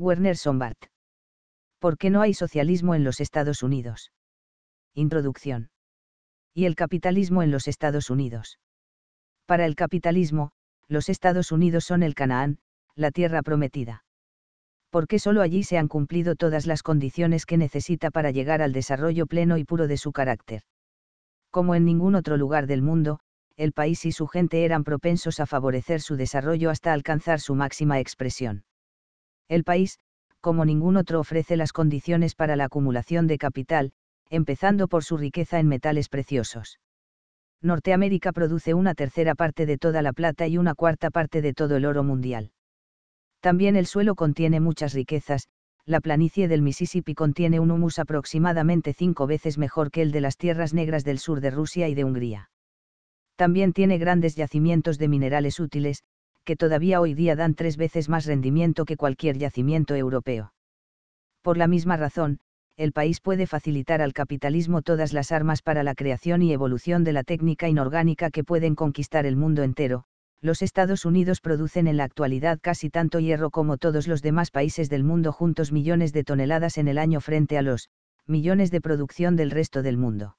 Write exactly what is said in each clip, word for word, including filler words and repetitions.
Werner Sombart. ¿Por qué no hay socialismo en los Estados Unidos? Introducción. Y el capitalismo en los Estados Unidos. Para el capitalismo, los Estados Unidos son el Canaán, la tierra prometida. Porque solo allí se han cumplido todas las condiciones que necesita para llegar al desarrollo pleno y puro de su carácter. Como en ningún otro lugar del mundo, el país y su gente eran propensos a favorecer su desarrollo hasta alcanzar su máxima expresión. El país, como ningún otro, ofrece las condiciones para la acumulación de capital, empezando por su riqueza en metales preciosos. Norteamérica produce una tercera parte de toda la plata y una cuarta parte de todo el oro mundial. También el suelo contiene muchas riquezas. La planicie del Mississippi contiene un humus aproximadamente cinco veces mejor que el de las tierras negras del sur de Rusia y de Hungría. También tiene grandes yacimientos de minerales útiles, que todavía hoy día dan tres veces más rendimiento que cualquier yacimiento europeo. Por la misma razón, el país puede facilitar al capitalismo todas las armas para la creación y evolución de la técnica inorgánica que pueden conquistar el mundo entero. Los Estados Unidos producen en la actualidad casi tanto hierro como todos los demás países del mundo juntos, millones de toneladas en el año frente a los millones de producción del resto del mundo.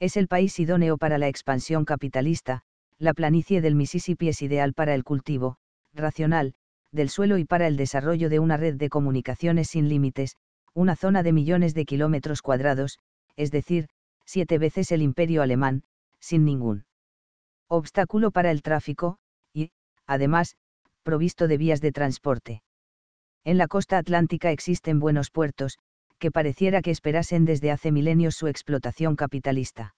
Es el país idóneo para la expansión capitalista. La planicie del Mississippi es ideal para el cultivo racional del suelo y para el desarrollo de una red de comunicaciones sin límites, una zona de millones de kilómetros cuadrados, es decir, siete veces el imperio alemán, sin ningún obstáculo para el tráfico, y, además, provisto de vías de transporte. En la costa atlántica existen buenos puertos, que pareciera que esperasen desde hace milenios su explotación capitalista.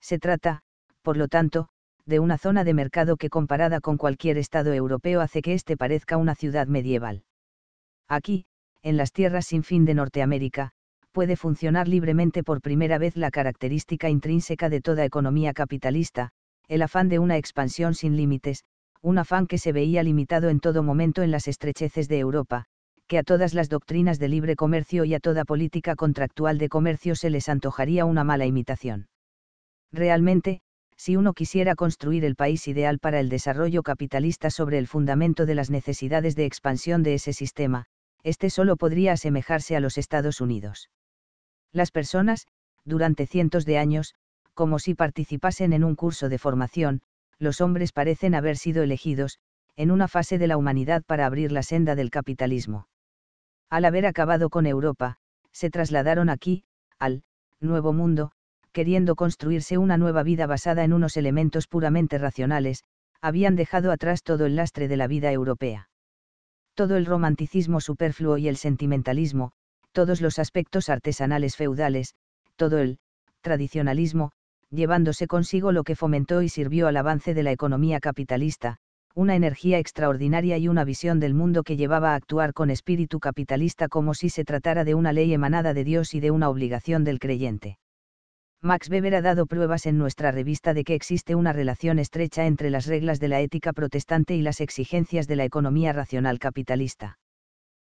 Se trata, por lo tanto, de una zona de mercado que, comparada con cualquier estado europeo, hace que éste parezca una ciudad medieval. Aquí, en las tierras sin fin de Norteamérica, puede funcionar libremente por primera vez la característica intrínseca de toda economía capitalista, el afán de una expansión sin límites, un afán que se veía limitado en todo momento en las estrecheces de Europa, que a todas las doctrinas de libre comercio y a toda política contractual de comercio se les antojaría una mala imitación. Realmente, si uno quisiera construir el país ideal para el desarrollo capitalista sobre el fundamento de las necesidades de expansión de ese sistema, este solo podría asemejarse a los Estados Unidos. Las personas, durante cientos de años, como si participasen en un curso de formación, los hombres parecen haber sido elegidos, en una fase de la humanidad, para abrir la senda del capitalismo. Al haber acabado con Europa, se trasladaron aquí, al Nuevo Mundo, queriendo construirse una nueva vida basada en unos elementos puramente racionales. Habían dejado atrás todo el lastre de la vida europea. Todo el romanticismo superfluo y el sentimentalismo, todos los aspectos artesanales feudales, todo el tradicionalismo, llevándose consigo lo que fomentó y sirvió al avance de la economía capitalista, una energía extraordinaria y una visión del mundo que llevaba a actuar con espíritu capitalista, como si se tratara de una ley emanada de Dios y de una obligación del creyente. Max Weber ha dado pruebas en nuestra revista de que existe una relación estrecha entre las reglas de la ética protestante y las exigencias de la economía racional capitalista.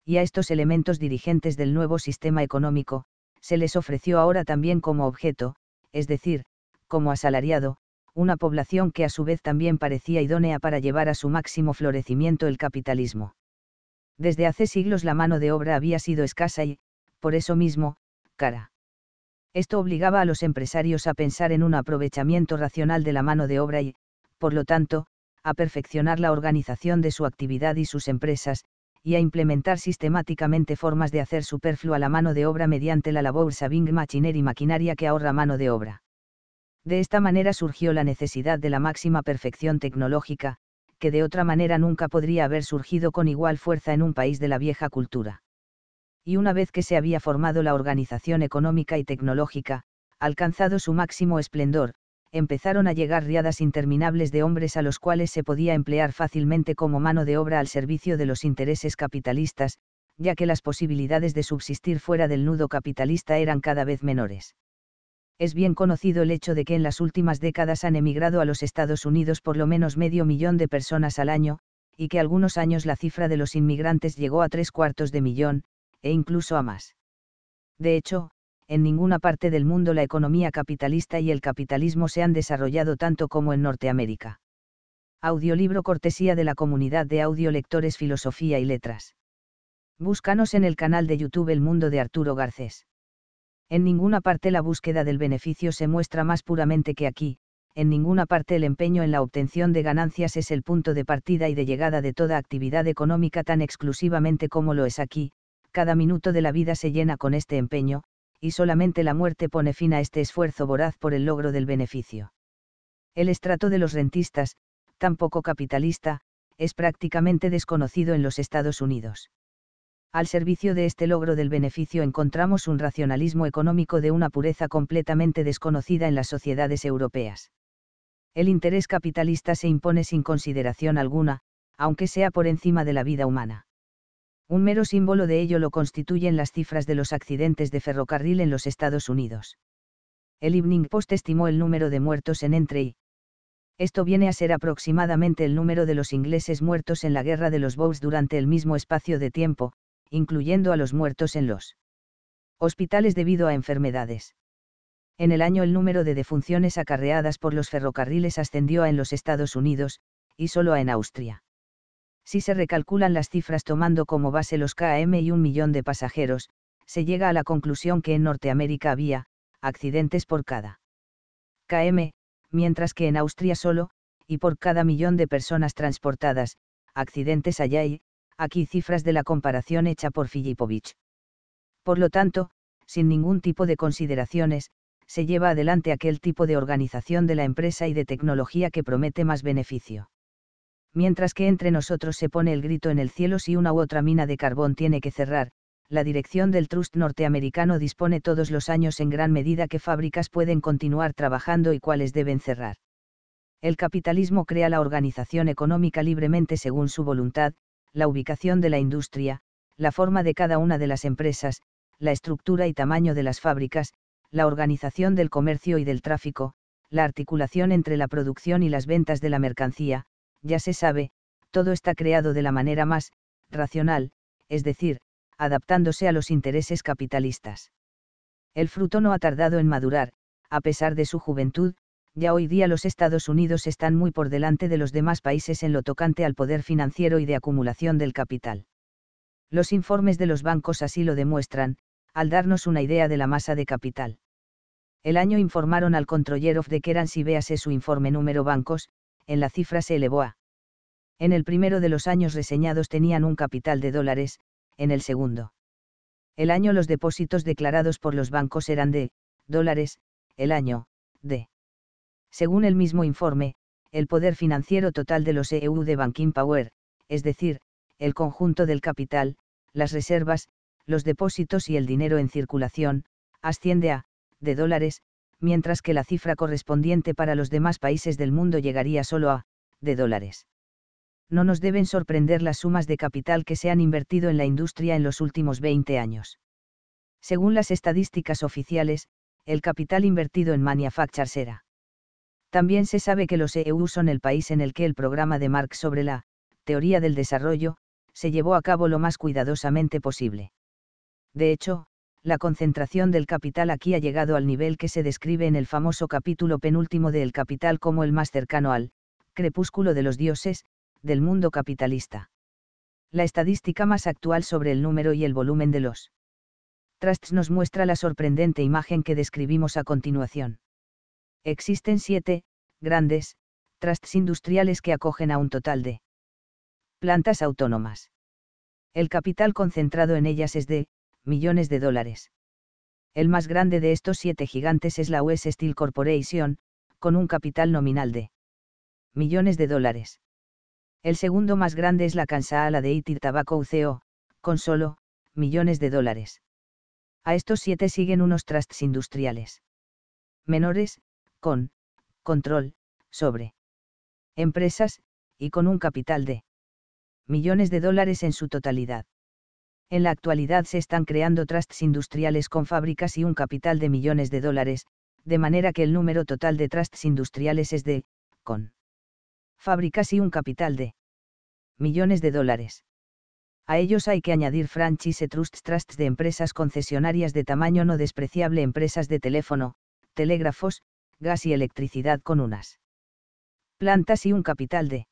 Y a estos elementos dirigentes del nuevo sistema económico, se les ofreció ahora también como objeto, es decir, como asalariado, una población que a su vez también parecía idónea para llevar a su máximo florecimiento el capitalismo. Desde hace siglos la mano de obra había sido escasa y, por eso mismo, cara. Esto obligaba a los empresarios a pensar en un aprovechamiento racional de la mano de obra y, por lo tanto, a perfeccionar la organización de su actividad y sus empresas, y a implementar sistemáticamente formas de hacer superflua la mano de obra mediante la labor saving machinery, maquinaria que ahorra mano de obra. De esta manera surgió la necesidad de la máxima perfección tecnológica, que de otra manera nunca podría haber surgido con igual fuerza en un país de la vieja cultura. Y una vez que se había formado la organización económica y tecnológica, alcanzado su máximo esplendor, empezaron a llegar riadas interminables de hombres a los cuales se podía emplear fácilmente como mano de obra al servicio de los intereses capitalistas, ya que las posibilidades de subsistir fuera del nudo capitalista eran cada vez menores. Es bien conocido el hecho de que en las últimas décadas han emigrado a los Estados Unidos por lo menos medio millón de personas al año, y que algunos años la cifra de los inmigrantes llegó a tres cuartos de millón, e incluso a más. De hecho, en ninguna parte del mundo la economía capitalista y el capitalismo se han desarrollado tanto como en Norteamérica. Audiolibro cortesía de la comunidad de audiolectores Filosofía y Letras. Búscanos en el canal de YouTube El Mundo de Arturo Garcés. En ninguna parte la búsqueda del beneficio se muestra más puramente que aquí, en ninguna parte el empeño en la obtención de ganancias es el punto de partida y de llegada de toda actividad económica tan exclusivamente como lo es aquí, cada minuto de la vida se llena con este empeño, y solamente la muerte pone fin a este esfuerzo voraz por el logro del beneficio. El estrato de los rentistas, tan poco capitalista, es prácticamente desconocido en los Estados Unidos. Al servicio de este logro del beneficio encontramos un racionalismo económico de una pureza completamente desconocida en las sociedades europeas. El interés capitalista se impone sin consideración alguna, aunque sea por encima de la vida humana. Un mero símbolo de ello lo constituyen las cifras de los accidentes de ferrocarril en los Estados Unidos. El Evening Post estimó el número de muertos en entre y. Esto viene a ser aproximadamente el número de los ingleses muertos en la Guerra de los Boers durante el mismo espacio de tiempo, incluyendo a los muertos en los hospitales debido a enfermedades. En el año el número de defunciones acarreadas por los ferrocarriles ascendió a en los Estados Unidos, y solo a en Austria. Si se recalculan las cifras tomando como base los kilómetros y un millón de pasajeros, se llega a la conclusión que en Norteamérica había accidentes por cada kilómetro, mientras que en Austria solo, y por cada millón de personas transportadas, accidentes allá y aquí cifras de la comparación hecha por Filipovich. Por lo tanto, sin ningún tipo de consideraciones, se lleva adelante aquel tipo de organización de la empresa y de tecnología que promete más beneficio. Mientras que entre nosotros se pone el grito en el cielo si una u otra mina de carbón tiene que cerrar, la dirección del Trust norteamericano dispone todos los años en gran medida qué fábricas pueden continuar trabajando y cuáles deben cerrar. El capitalismo crea la organización económica libremente según su voluntad, la ubicación de la industria, la forma de cada una de las empresas, la estructura y tamaño de las fábricas, la organización del comercio y del tráfico, la articulación entre la producción y las ventas de la mercancía, ya se sabe, todo está creado de la manera más racional, es decir, adaptándose a los intereses capitalistas. El fruto no ha tardado en madurar, a pesar de su juventud, ya hoy día los Estados Unidos están muy por delante de los demás países en lo tocante al poder financiero y de acumulación del capital. Los informes de los bancos así lo demuestran, al darnos una idea de la masa de capital. El año informaron al Controller of the Currency, véase su informe número bancos, en la cifra se elevó a. En el primero de los años reseñados tenían un capital de dólares, en el segundo. El año los depósitos declarados por los bancos eran de dólares, el año, de. Según el mismo informe, el poder financiero total de los E U de Banking Power, es decir, el conjunto del capital, las reservas, los depósitos y el dinero en circulación, asciende a, de dólares, mientras que la cifra correspondiente para los demás países del mundo llegaría solo a, de dólares. No nos deben sorprender las sumas de capital que se han invertido en la industria en los últimos veinte años. Según las estadísticas oficiales, el capital invertido en manufacturas era. También se sabe que los E U son el país en el que el programa de Marx sobre la teoría del desarrollo se llevó a cabo lo más cuidadosamente posible. De hecho, la concentración del capital aquí ha llegado al nivel que se describe en el famoso capítulo penúltimo de El Capital como el más cercano al crepúsculo de los dioses del mundo capitalista. La estadística más actual sobre el número y el volumen de los trusts nos muestra la sorprendente imagen que describimos a continuación. Existen siete grandes trusts industriales que acogen a un total de plantas autónomas. El capital concentrado en ellas es de millones de dólares. El más grande de estos siete gigantes es la U S Steel Corporation, con un capital nominal de millones de dólares. El segundo más grande es la Kansas Ladeity Tobacco C O, con solo millones de dólares. A estos siete siguen unos trusts industriales menores, con control sobre empresas, y con un capital de millones de dólares en su totalidad. En la actualidad se están creando trusts industriales con fábricas y un capital de millones de dólares, de manera que el número total de trusts industriales es de, con fábricas y un capital de millones de dólares. A ellos hay que añadir franchise trusts, trusts de empresas concesionarias de tamaño no despreciable, empresas de teléfono, telégrafos, gas y electricidad con unas plantas y un capital de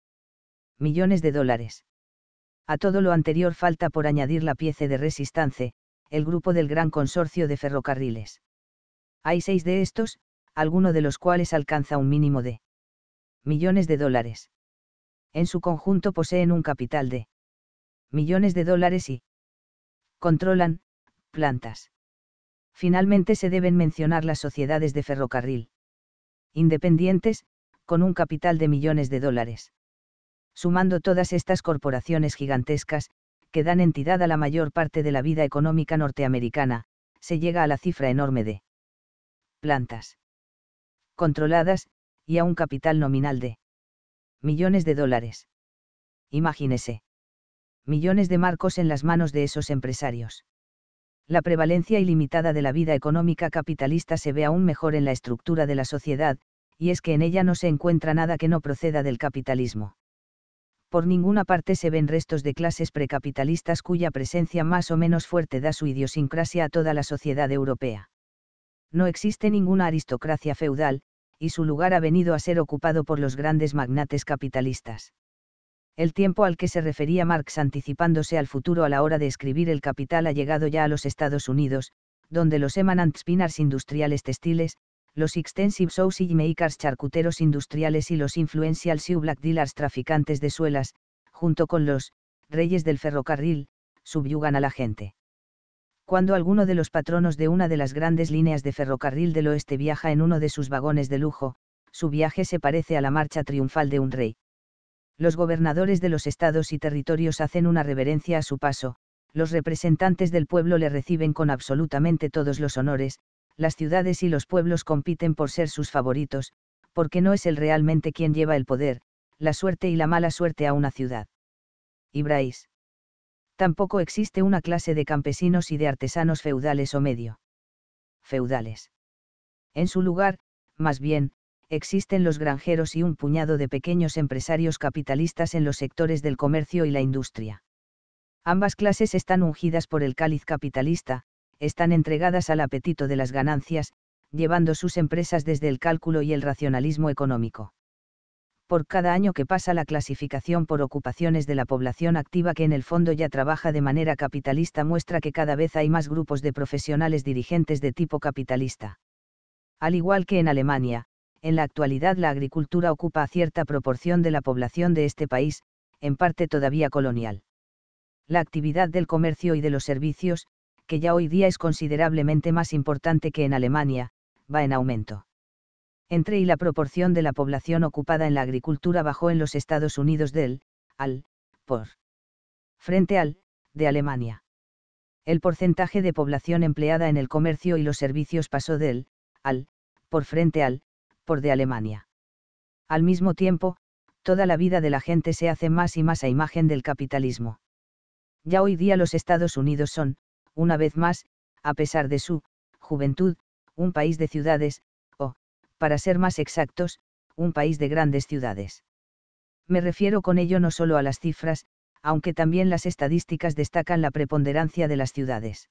millones de dólares. A todo lo anterior falta por añadir la pieza de Resistance, el grupo del Gran Consorcio de Ferrocarriles. Hay seis de estos, alguno de los cuales alcanza un mínimo de millones de dólares. En su conjunto poseen un capital de millones de dólares y controlan plantas. Finalmente se deben mencionar las sociedades de ferrocarril independientes, con un capital de millones de dólares. Sumando todas estas corporaciones gigantescas, que dan entidad a la mayor parte de la vida económica norteamericana, se llega a la cifra enorme de plantas controladas, y a un capital nominal de millones de dólares. Imagínese. Millones de marcos en las manos de esos empresarios. La prevalencia ilimitada de la vida económica capitalista se ve aún mejor en la estructura de la sociedad, y es que en ella no se encuentra nada que no proceda del capitalismo. Por ninguna parte se ven restos de clases precapitalistas cuya presencia más o menos fuerte da su idiosincrasia a toda la sociedad europea. No existe ninguna aristocracia feudal, y su lugar ha venido a ser ocupado por los grandes magnates capitalistas. El tiempo al que se refería Marx anticipándose al futuro a la hora de escribir El Capital ha llegado ya a los Estados Unidos, donde los eminent spinners industriales textiles, los extensive sausage makers charcuteros industriales y los influential shoe black dealers traficantes de suelas, junto con los reyes del ferrocarril, subyugan a la gente. Cuando alguno de los patronos de una de las grandes líneas de ferrocarril del oeste viaja en uno de sus vagones de lujo, su viaje se parece a la marcha triunfal de un rey. Los gobernadores de los estados y territorios hacen una reverencia a su paso, los representantes del pueblo le reciben con absolutamente todos los honores, las ciudades y los pueblos compiten por ser sus favoritos, porque no es él realmente quien lleva el poder, la suerte y la mala suerte a una ciudad. Ibrais. Tampoco existe una clase de campesinos y de artesanos feudales o medio feudales. En su lugar, más bien, existen los granjeros y un puñado de pequeños empresarios capitalistas en los sectores del comercio y la industria. Ambas clases están ungidas por el cáliz capitalista, están entregadas al apetito de las ganancias, llevando sus empresas desde el cálculo y el racionalismo económico. Por cada año que pasa la clasificación por ocupaciones de la población activa que en el fondo ya trabaja de manera capitalista muestra que cada vez hay más grupos de profesionales dirigentes de tipo capitalista. Al igual que en Alemania, en la actualidad la agricultura ocupa a cierta proporción de la población de este país, en parte todavía colonial. La actividad del comercio y de los servicios, que ya hoy día es considerablemente más importante que en Alemania, va en aumento. Entre y la proporción de la población ocupada en la agricultura bajó en los Estados Unidos del, al, por. Frente al, de Alemania. El porcentaje de población empleada en el comercio y los servicios pasó del, al, por frente al, por de Alemania. Al mismo tiempo, toda la vida de la gente se hace más y más a imagen del capitalismo. Ya hoy día los Estados Unidos son, una vez más, a pesar de su juventud, un país de ciudades, para ser más exactos, un país de grandes ciudades. Me refiero con ello no solo a las cifras, aunque también las estadísticas destacan la preponderancia de las ciudades.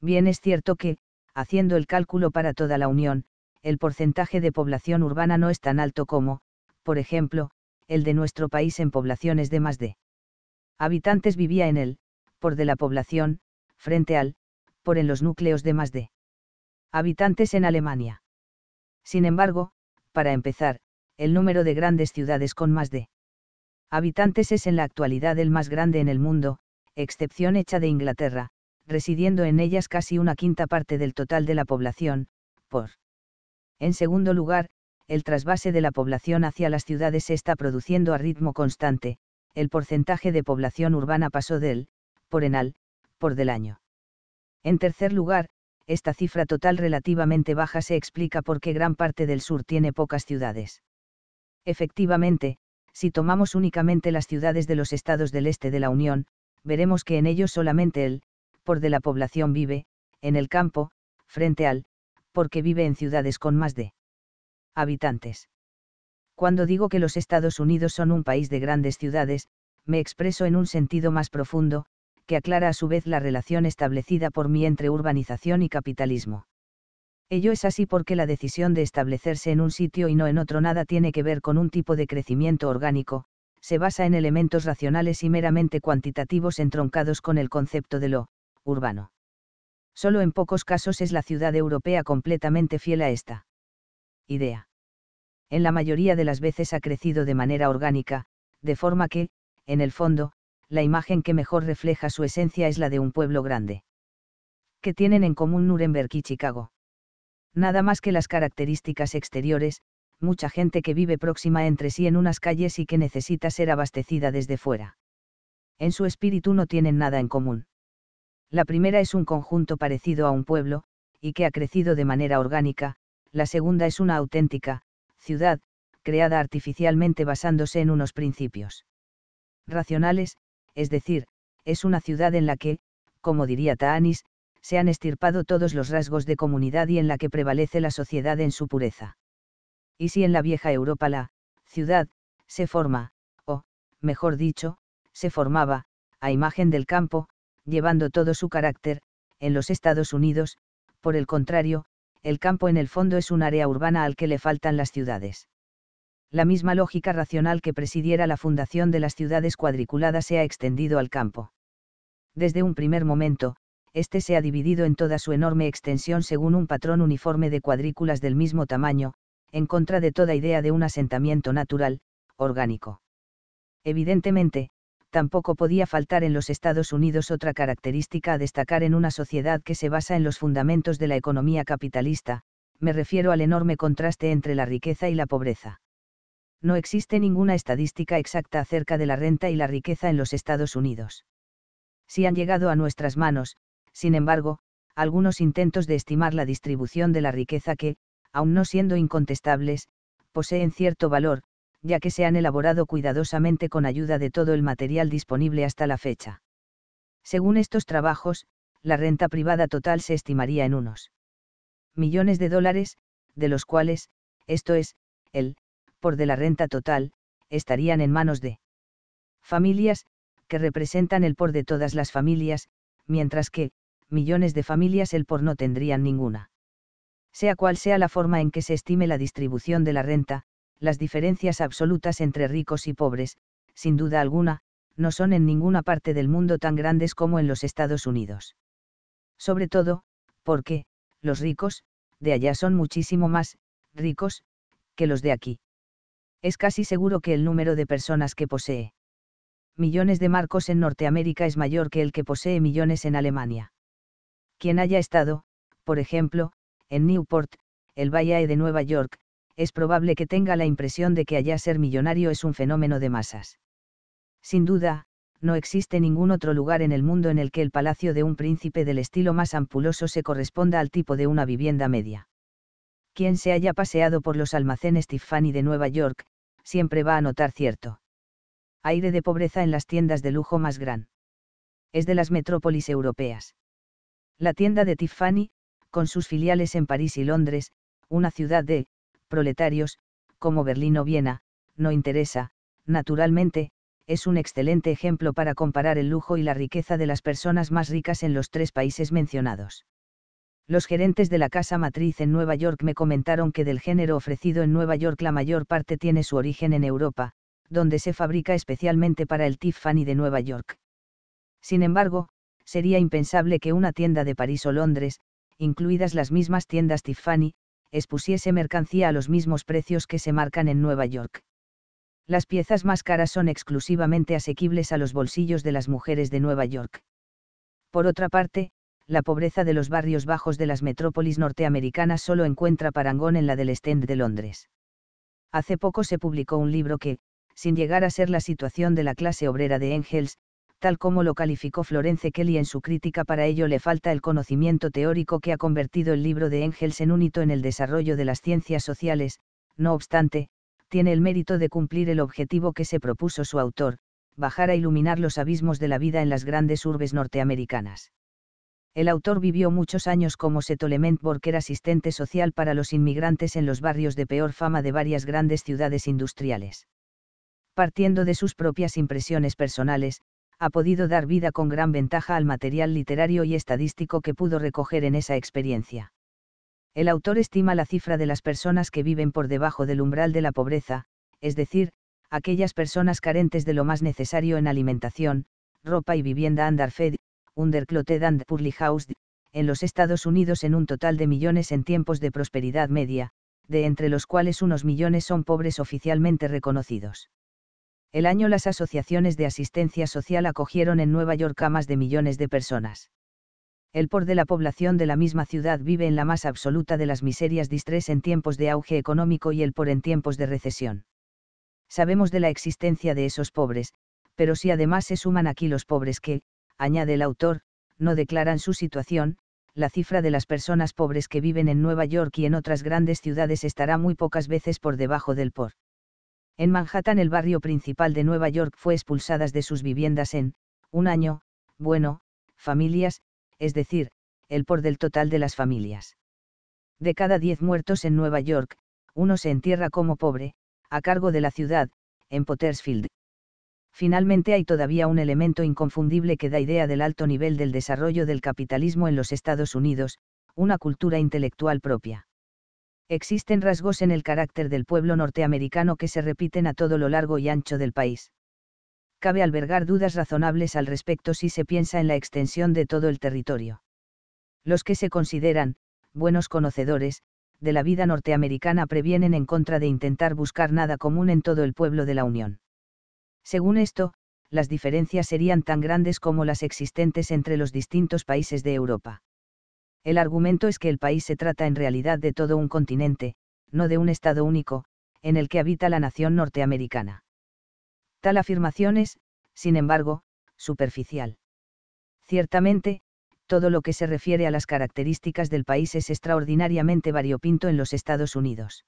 Bien es cierto que, haciendo el cálculo para toda la Unión, el porcentaje de población urbana no es tan alto como, por ejemplo, el de nuestro país en poblaciones de más de habitantes vivía en el, por de la población, frente al, por en los núcleos de más de habitantes en Alemania. Sin embargo, para empezar, el número de grandes ciudades con más de habitantes es en la actualidad el más grande en el mundo, excepción hecha de Inglaterra, residiendo en ellas casi una quinta parte del total de la población, por. En segundo lugar, el trasvase de la población hacia las ciudades se está produciendo a ritmo constante, el porcentaje de población urbana pasó del, por en al, por del año. En tercer lugar, esta cifra total relativamente baja se explica porque gran parte del sur tiene pocas ciudades. Efectivamente, si tomamos únicamente las ciudades de los estados del este de la Unión, veremos que en ellos solamente el, por de la población vive, en el campo, frente al, porque vive en ciudades con más de habitantes. Cuando digo que los Estados Unidos son un país de grandes ciudades, me expreso en un sentido más profundo, que aclara a su vez la relación establecida por mí entre urbanización y capitalismo. Ello es así porque la decisión de establecerse en un sitio y no en otro nada tiene que ver con un tipo de crecimiento orgánico, se basa en elementos racionales y meramente cuantitativos entroncados con el concepto de lo urbano. Solo en pocos casos es la ciudad europea completamente fiel a esta idea. En la mayoría de las veces ha crecido de manera orgánica, de forma que, en el fondo, la imagen que mejor refleja su esencia es la de un pueblo grande. ¿Qué tienen en común Núremberg y Chicago? Nada más que las características exteriores, mucha gente que vive próxima entre sí en unas calles y que necesita ser abastecida desde fuera. En su espíritu no tienen nada en común. La primera es un conjunto parecido a un pueblo, y que ha crecido de manera orgánica, la segunda es una auténtica ciudad, creada artificialmente basándose en unos principios racionales, es decir, es una ciudad en la que, como diría Taanis, se han estirpado todos los rasgos de comunidad y en la que prevalece la sociedad en su pureza. Y si en la vieja Europa la ciudad se forma, o, mejor dicho, se formaba, a imagen del campo, llevando todo su carácter, en los Estados Unidos, por el contrario, el campo en el fondo es un área urbana al que le faltan las ciudades. La misma lógica racional que presidiera la fundación de las ciudades cuadriculadas se ha extendido al campo. Desde un primer momento, este se ha dividido en toda su enorme extensión según un patrón uniforme de cuadrículas del mismo tamaño, en contra de toda idea de un asentamiento natural, orgánico. Evidentemente, tampoco podía faltar en los Estados Unidos otra característica a destacar en una sociedad que se basa en los fundamentos de la economía capitalista, me refiero al enorme contraste entre la riqueza y la pobreza. No existe ninguna estadística exacta acerca de la renta y la riqueza en los Estados Unidos. Sí han llegado a nuestras manos, sin embargo, algunos intentos de estimar la distribución de la riqueza que, aun no siendo incontestables, poseen cierto valor, ya que se han elaborado cuidadosamente con ayuda de todo el material disponible hasta la fecha. Según estos trabajos, la renta privada total se estimaría en unos millones de dólares, de los cuales, esto es, el por de la renta total, estarían en manos de familias, que representan el por de todas las familias, mientras que, millones de familias el por no tendrían ninguna. Sea cual sea la forma en que se estime la distribución de la renta, las diferencias absolutas entre ricos y pobres, sin duda alguna, no son en ninguna parte del mundo tan grandes como en los Estados Unidos. Sobre todo, porque, los ricos, de allá son muchísimo más ricos, que los de aquí. Es casi seguro que el número de personas que posee millones de marcos en Norteamérica es mayor que el que posee millones en Alemania. Quien haya estado, por ejemplo, en Newport, el Valle de Nueva York, es probable que tenga la impresión de que allá ser millonario es un fenómeno de masas. Sin duda, no existe ningún otro lugar en el mundo en el que el palacio de un príncipe del estilo más ampuloso se corresponda al tipo de una vivienda media. Quien se haya paseado por los almacenes Tiffany de Nueva York, siempre va a notar cierto aire de pobreza en las tiendas de lujo más gran. Es de las metrópolis europeas. La tienda de Tiffany, con sus filiales en París y Londres, una ciudad de proletarios, como Berlín o Viena, no interesa, naturalmente, es un excelente ejemplo para comparar el lujo y la riqueza de las personas más ricas en los tres países mencionados. Los gerentes de la casa matriz en Nueva York me comentaron que del género ofrecido en Nueva York la mayor parte tiene su origen en Europa, donde se fabrica especialmente para el Tiffany de Nueva York. Sin embargo, sería impensable que una tienda de París o Londres, incluidas las mismas tiendas Tiffany, expusiese mercancía a los mismos precios que se marcan en Nueva York. Las piezas más caras son exclusivamente asequibles a los bolsillos de las mujeres de Nueva York. Por otra parte, la pobreza de los barrios bajos de las metrópolis norteamericanas solo encuentra parangón en la del East End de Londres. Hace poco se publicó un libro que, sin llegar a ser la situación de la clase obrera de Engels, tal como lo calificó Florence Kelly en su crítica, para ello le falta el conocimiento teórico que ha convertido el libro de Engels en un hito en el desarrollo de las ciencias sociales. No obstante, tiene el mérito de cumplir el objetivo que se propuso su autor, bajar a iluminar los abismos de la vida en las grandes urbes norteamericanas. El autor vivió muchos años como settlement worker, asistente social para los inmigrantes en los barrios de peor fama de varias grandes ciudades industriales. Partiendo de sus propias impresiones personales, ha podido dar vida con gran ventaja al material literario y estadístico que pudo recoger en esa experiencia. El autor estima la cifra de las personas que viven por debajo del umbral de la pobreza, es decir, aquellas personas carentes de lo más necesario en alimentación, ropa y vivienda underfed, underclothed and poorly housed, en los Estados Unidos en un total de millones en tiempos de prosperidad media, de entre los cuales unos millones son pobres oficialmente reconocidos. El año las asociaciones de asistencia social acogieron en Nueva York a más de millones de personas. El por de la población de la misma ciudad vive en la más absoluta de las miserias distress en tiempos de auge económico y el por en tiempos de recesión. Sabemos de la existencia de esos pobres, pero si además se suman aquí los pobres que, añade el autor, no declaran su situación, la cifra de las personas pobres que viven en Nueva York y en otras grandes ciudades estará muy pocas veces por debajo del por. En Manhattan, el barrio principal de Nueva York, fue expulsadas de sus viviendas en, un año, bueno, familias, es decir, el por del total de las familias. De cada diez muertos en Nueva York, uno se entierra como pobre, a cargo de la ciudad, en Pottersfield. Finalmente, hay todavía un elemento inconfundible que da idea del alto nivel del desarrollo del capitalismo en los Estados Unidos: una cultura intelectual propia. Existen rasgos en el carácter del pueblo norteamericano que se repiten a todo lo largo y ancho del país. Cabe albergar dudas razonables al respecto si se piensa en la extensión de todo el territorio. Los que se consideran buenos conocedores de la vida norteamericana previenen en contra de intentar buscar nada común en todo el pueblo de la Unión. Según esto, las diferencias serían tan grandes como las existentes entre los distintos países de Europa. El argumento es que el país se trata en realidad de todo un continente, no de un estado único, en el que habita la nación norteamericana. Tal afirmación es, sin embargo, superficial. Ciertamente, todo lo que se refiere a las características del país es extraordinariamente variopinto en los Estados Unidos.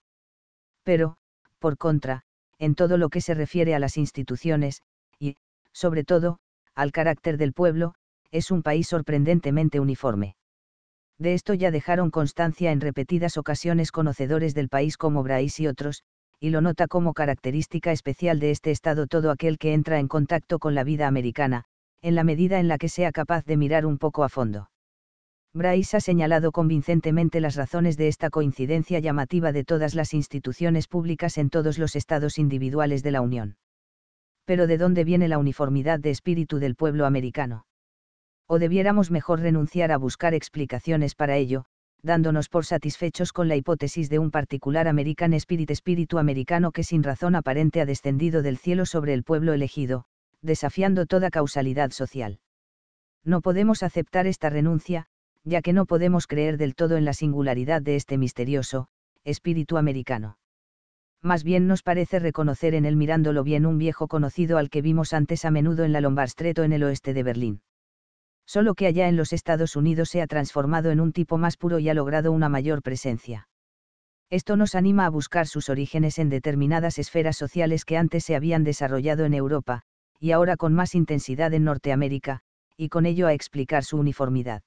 Pero, por contra, en todo lo que se refiere a las instituciones, y, sobre todo, al carácter del pueblo, es un país sorprendentemente uniforme. De esto ya dejaron constancia en repetidas ocasiones conocedores del país como Bryce y otros, y lo nota como característica especial de este estado todo aquel que entra en contacto con la vida americana, en la medida en la que sea capaz de mirar un poco a fondo. Bryce ha señalado convincentemente las razones de esta coincidencia llamativa de todas las instituciones públicas en todos los estados individuales de la Unión. Pero ¿de dónde viene la uniformidad de espíritu del pueblo americano? O debiéramos mejor renunciar a buscar explicaciones para ello, dándonos por satisfechos con la hipótesis de un particular American Spirit, espíritu americano que sin razón aparente ha descendido del cielo sobre el pueblo elegido, desafiando toda causalidad social. No podemos aceptar esta renuncia, ya que no podemos creer del todo en la singularidad de este misterioso espíritu americano. Más bien nos parece reconocer en él, mirándolo bien, un viejo conocido al que vimos antes a menudo en la Lombard Street o en el oeste de Berlín. Solo que allá en los Estados Unidos se ha transformado en un tipo más puro y ha logrado una mayor presencia. Esto nos anima a buscar sus orígenes en determinadas esferas sociales que antes se habían desarrollado en Europa, y ahora con más intensidad en Norteamérica, y con ello a explicar su uniformidad.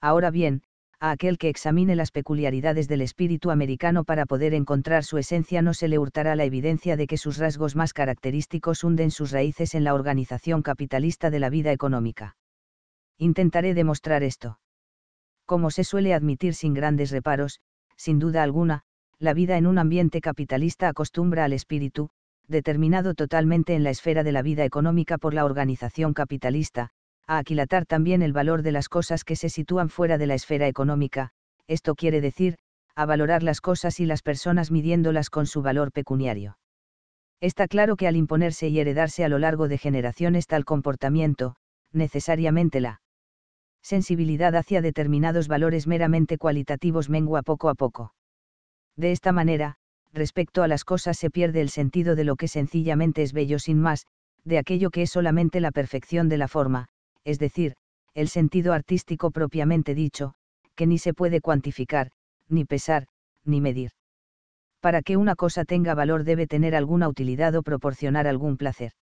Ahora bien, a aquel que examine las peculiaridades del espíritu americano para poder encontrar su esencia no se le hurtará la evidencia de que sus rasgos más característicos hunden sus raíces en la organización capitalista de la vida económica. Intentaré demostrar esto. Como se suele admitir sin grandes reparos, sin duda alguna, la vida en un ambiente capitalista acostumbra al espíritu, determinado totalmente en la esfera de la vida económica por la organización capitalista, a aquilatar también el valor de las cosas que se sitúan fuera de la esfera económica, esto quiere decir, a valorar las cosas y las personas midiéndolas con su valor pecuniario. Está claro que al imponerse y heredarse a lo largo de generaciones tal comportamiento, necesariamente la sensibilidad hacia determinados valores meramente cualitativos mengua poco a poco. De esta manera, respecto a las cosas se pierde el sentido de lo que sencillamente es bello sin más, de aquello que es solamente la perfección de la forma, es decir, el sentido artístico propiamente dicho, que ni se puede cuantificar, ni pesar, ni medir. Para que una cosa tenga valor debe tener alguna utilidad o proporcionar algún placer.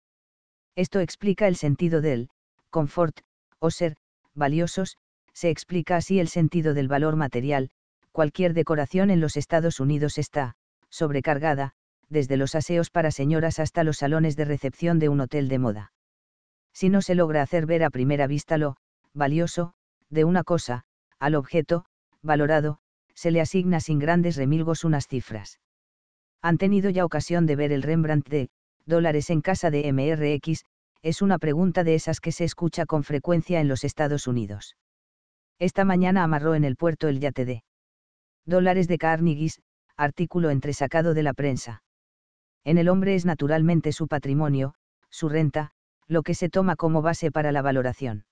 Esto explica el sentido del confort, o ser valiosos, se explica así el sentido del valor material. Cualquier decoración en los Estados Unidos está sobrecargada, desde los aseos para señoras hasta los salones de recepción de un hotel de moda. Si no se logra hacer ver a primera vista lo valioso de una cosa, al objeto valorado, se le asigna sin grandes remilgos unas cifras. Han tenido ya ocasión de ver el Rembrandt de ¿dólares en casa de M R X? Es una pregunta de esas que se escucha con frecuencia en los Estados Unidos. Esta mañana amarró en el puerto el yate de dólares de Carnegie, artículo entresacado de la prensa. En el hombre es naturalmente su patrimonio, su renta, lo que se toma como base para la valoración.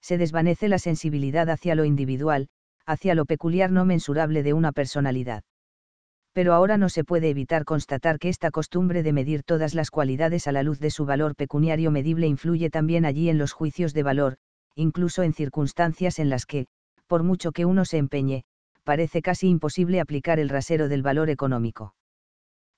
Se desvanece la sensibilidad hacia lo individual, hacia lo peculiar no mensurable de una personalidad. Pero ahora no se puede evitar constatar que esta costumbre de medir todas las cualidades a la luz de su valor pecuniario medible influye también allí en los juicios de valor, incluso en circunstancias en las que, por mucho que uno se empeñe, parece casi imposible aplicar el rasero del valor económico.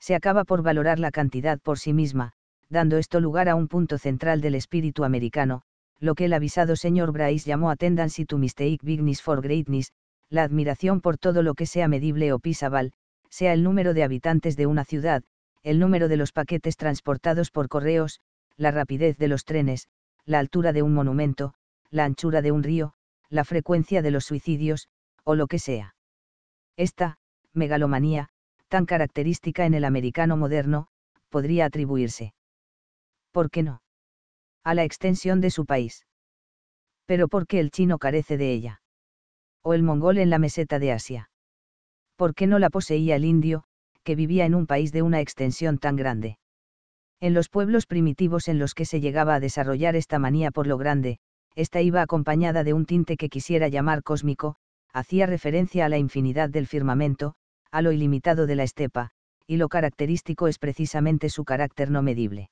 Se acaba por valorar la cantidad por sí misma, dando esto lugar a un punto central del espíritu americano, lo que el avisado señor Bryce llamó a tendency to mistake bigness for greatness, la admiración por todo lo que sea medible o pisable, sea el número de habitantes de una ciudad, el número de los paquetes transportados por correos, la rapidez de los trenes, la altura de un monumento, la anchura de un río, la frecuencia de los suicidios, o lo que sea. Esta megalomanía, tan característica en el americano moderno, podría atribuirse, ¿por qué no?, a la extensión de su país. Pero ¿por qué el chino carece de ella? ¿O el mongol en la meseta de Asia? ¿Por qué no la poseía el indio, que vivía en un país de una extensión tan grande? En los pueblos primitivos en los que se llegaba a desarrollar esta manía por lo grande, esta iba acompañada de un tinte que quisiera llamar cósmico, hacía referencia a la infinidad del firmamento, a lo ilimitado de la estepa, y lo característico es precisamente su carácter no medible.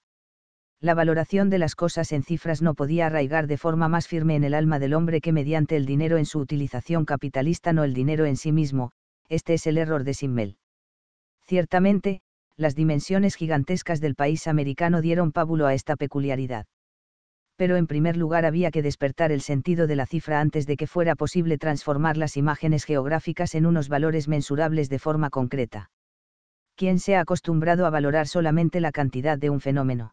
La valoración de las cosas en cifras no podía arraigar de forma más firme en el alma del hombre que mediante el dinero en su utilización capitalista, no el dinero en sí mismo. Este es el error de Simmel. Ciertamente, las dimensiones gigantescas del país americano dieron pábulo a esta peculiaridad. Pero en primer lugar había que despertar el sentido de la cifra antes de que fuera posible transformar las imágenes geográficas en unos valores mensurables de forma concreta. Quien se ha acostumbrado a valorar solamente la cantidad de un fenómeno,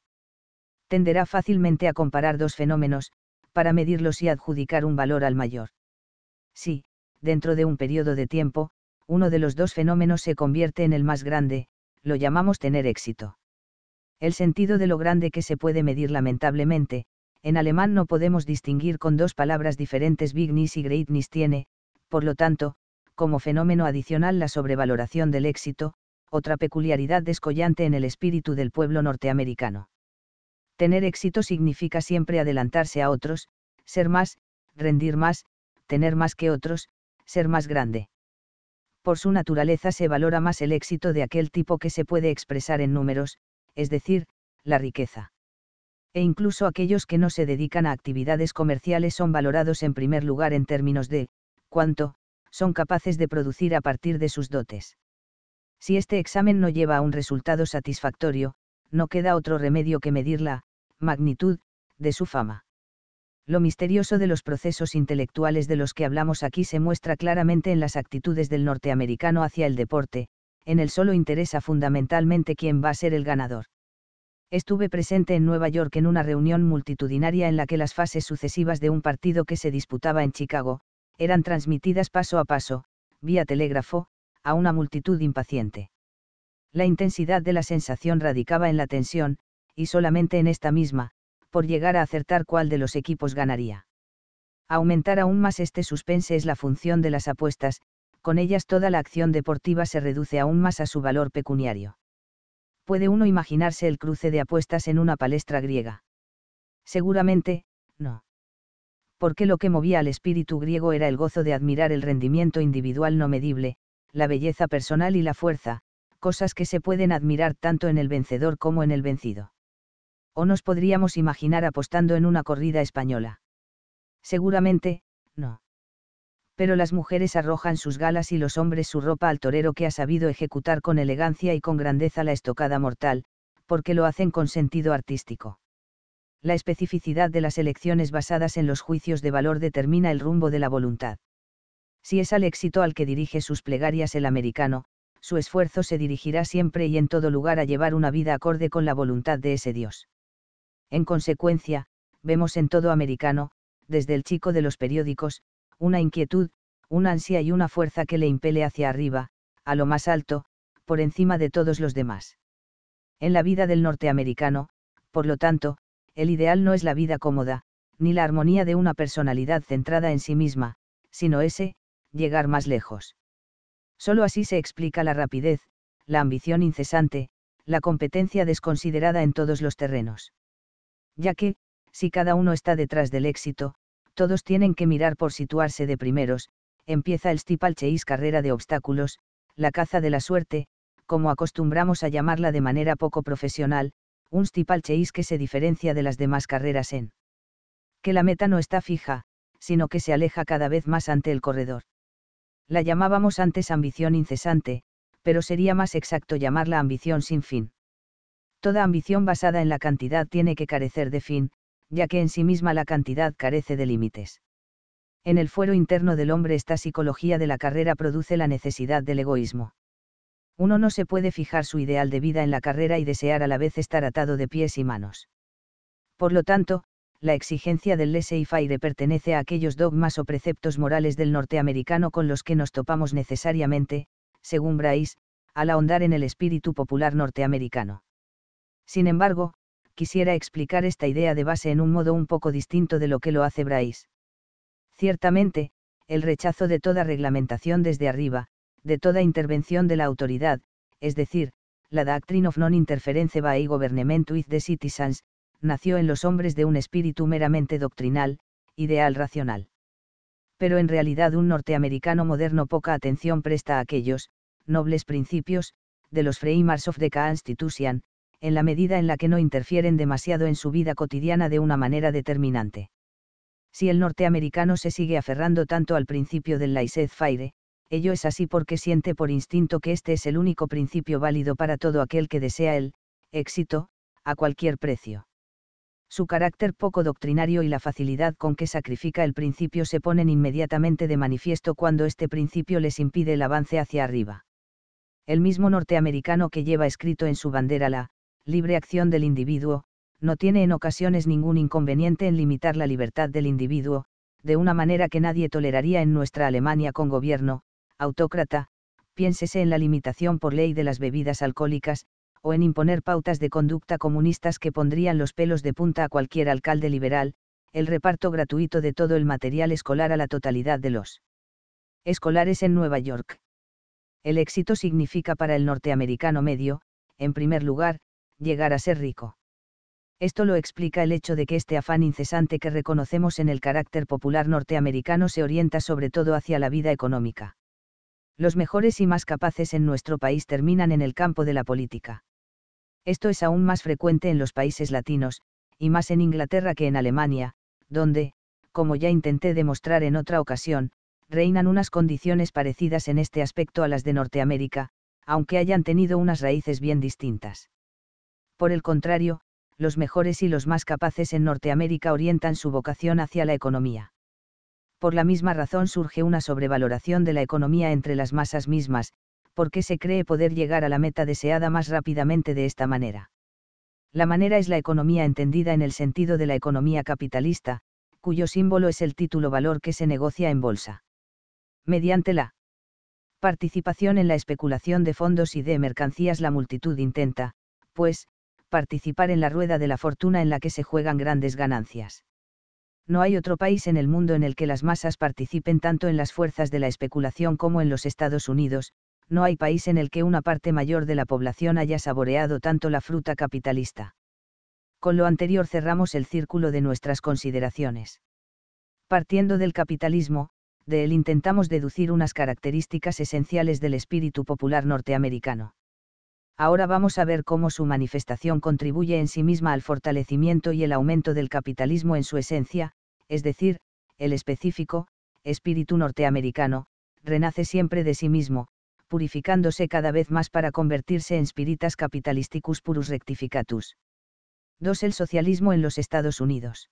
tenderá fácilmente a comparar dos fenómenos, para medirlos y adjudicar un valor al mayor. Si, dentro de un periodo de tiempo, uno de los dos fenómenos se convierte en el más grande, lo llamamos tener éxito. El sentido de lo grande que se puede medir lamentablemente, en alemán no podemos distinguir con dos palabras diferentes bigness y greatness tiene, por lo tanto, como fenómeno adicional la sobrevaloración del éxito, otra peculiaridad descollante en el espíritu del pueblo norteamericano. Tener éxito significa siempre adelantarse a otros, ser más, rendir más, tener más que otros, ser más grande. Por su naturaleza se valora más el éxito de aquel tipo que se puede expresar en números, es decir, la riqueza. E incluso aquellos que no se dedican a actividades comerciales son valorados en primer lugar en términos de cuánto son capaces de producir a partir de sus dotes. Si este examen no lleva a un resultado satisfactorio, no queda otro remedio que medir la magnitud de su fama. Lo misterioso de los procesos intelectuales de los que hablamos aquí se muestra claramente en las actitudes del norteamericano hacia el deporte, en el solo interesa fundamentalmente quién va a ser el ganador. Estuve presente en Nueva York en una reunión multitudinaria en la que las fases sucesivas de un partido que se disputaba en Chicago, eran transmitidas paso a paso, vía telégrafo, a una multitud impaciente. La intensidad de la sensación radicaba en la tensión, y solamente en esta misma, por llegar a acertar cuál de los equipos ganaría. Aumentar aún más este suspense es la función de las apuestas, con ellas toda la acción deportiva se reduce aún más a su valor pecuniario. ¿Puede uno imaginarse el cruce de apuestas en una palestra griega? Seguramente, no. Porque lo que movía al espíritu griego era el gozo de admirar el rendimiento individual no medible, la belleza personal y la fuerza, cosas que se pueden admirar tanto en el vencedor como en el vencido. ¿O nos podríamos imaginar apostando en una corrida española? Seguramente, no. Pero las mujeres arrojan sus galas y los hombres su ropa al torero que ha sabido ejecutar con elegancia y con grandeza la estocada mortal, porque lo hacen con sentido artístico. La especificidad de las elecciones basadas en los juicios de valor determina el rumbo de la voluntad. Si es al éxito al que dirige sus plegarias el americano, su esfuerzo se dirigirá siempre y en todo lugar a llevar una vida acorde con la voluntad de ese Dios. En consecuencia, vemos en todo americano, desde el chico de los periódicos, una inquietud, una ansia y una fuerza que le impele hacia arriba, a lo más alto, por encima de todos los demás. en la vida del norteamericano, por lo tanto, el ideal no es la vida cómoda, ni la armonía de una personalidad centrada en sí misma, sino ese, llegar más lejos. Solo así se explica la rapidez, la ambición incesante, la competencia desconsiderada en todos los terrenos. Ya que, si cada uno está detrás del éxito, todos tienen que mirar por situarse de primeros, empieza el steeplechase, carrera de obstáculos, la caza de la suerte, como acostumbramos a llamarla de manera poco profesional, un steeplechase que se diferencia de las demás carreras en que la meta no está fija, sino que se aleja cada vez más ante el corredor. La llamábamos antes ambición incesante, pero sería más exacto llamarla ambición sin fin. Toda ambición basada en la cantidad tiene que carecer de fin, ya que en sí misma la cantidad carece de límites. En el fuero interno del hombre esta psicología de la carrera produce la necesidad del egoísmo. Uno no se puede fijar su ideal de vida en la carrera y desear a la vez estar atado de pies y manos. Por lo tanto, la exigencia del laissez-faire pertenece a aquellos dogmas o preceptos morales del norteamericano con los que nos topamos necesariamente, según Bryce, al ahondar en el espíritu popular norteamericano. Sin embargo, quisiera explicar esta idea de base en un modo un poco distinto de lo que lo hace Bryce. Ciertamente, el rechazo de toda reglamentación desde arriba, de toda intervención de la autoridad, es decir, la doctrine of non-interference by government with the citizens, nació en los hombres de un espíritu meramente doctrinal, ideal racional. Pero en realidad un norteamericano moderno poca atención presta a aquellos nobles principios, de los framers of the Constitution, en la medida en la que no interfieren demasiado en su vida cotidiana de una manera determinante. Si el norteamericano se sigue aferrando tanto al principio del laissez-faire, ello es así porque siente por instinto que este es el único principio válido para todo aquel que desea el éxito, a cualquier precio. Su carácter poco doctrinario y la facilidad con que sacrifica el principio se ponen inmediatamente de manifiesto cuando este principio les impide el avance hacia arriba. El mismo norteamericano que lleva escrito en su bandera la libre acción del individuo, no tiene en ocasiones ningún inconveniente en limitar la libertad del individuo, de una manera que nadie toleraría en nuestra Alemania con gobierno autócrata, piénsese en la limitación por ley de las bebidas alcohólicas, o en imponer pautas de conducta comunistas que pondrían los pelos de punta a cualquier alcalde liberal, el reparto gratuito de todo el material escolar a la totalidad de los escolares en Nueva York. El éxito significa para el norteamericano medio, en primer lugar, llegar a ser rico. Esto lo explica el hecho de que este afán incesante que reconocemos en el carácter popular norteamericano se orienta sobre todo hacia la vida económica. Los mejores y más capaces en nuestro país terminan en el campo de la política. Esto es aún más frecuente en los países latinos, y más en Inglaterra que en Alemania, donde, como ya intenté demostrar en otra ocasión, reinan unas condiciones parecidas en este aspecto a las de Norteamérica, aunque hayan tenido unas raíces bien distintas. Por el contrario, los mejores y los más capaces en Norteamérica orientan su vocación hacia la economía. Por la misma razón surge una sobrevaloración de la economía entre las masas mismas, porque se cree poder llegar a la meta deseada más rápidamente de esta manera. La manera es la economía entendida en el sentido de la economía capitalista, cuyo símbolo es el título valor que se negocia en bolsa. Mediante la participación en la especulación de fondos y de mercancías la multitud intenta, pues, participar en la rueda de la fortuna en la que se juegan grandes ganancias. No hay otro país en el mundo en el que las masas participen tanto en las fuerzas de la especulación como en los Estados Unidos, no hay país en el que una parte mayor de la población haya saboreado tanto la fruta capitalista. Con lo anterior cerramos el círculo de nuestras consideraciones. Partiendo del capitalismo, de él intentamos deducir unas características esenciales del espíritu popular norteamericano. Ahora vamos a ver cómo su manifestación contribuye en sí misma al fortalecimiento y el aumento del capitalismo en su esencia, es decir, el específico, espíritu norteamericano, renace siempre de sí mismo, purificándose cada vez más para convertirse en spiritus capitalisticus purus rectificatus. dos. El socialismo en los Estados Unidos.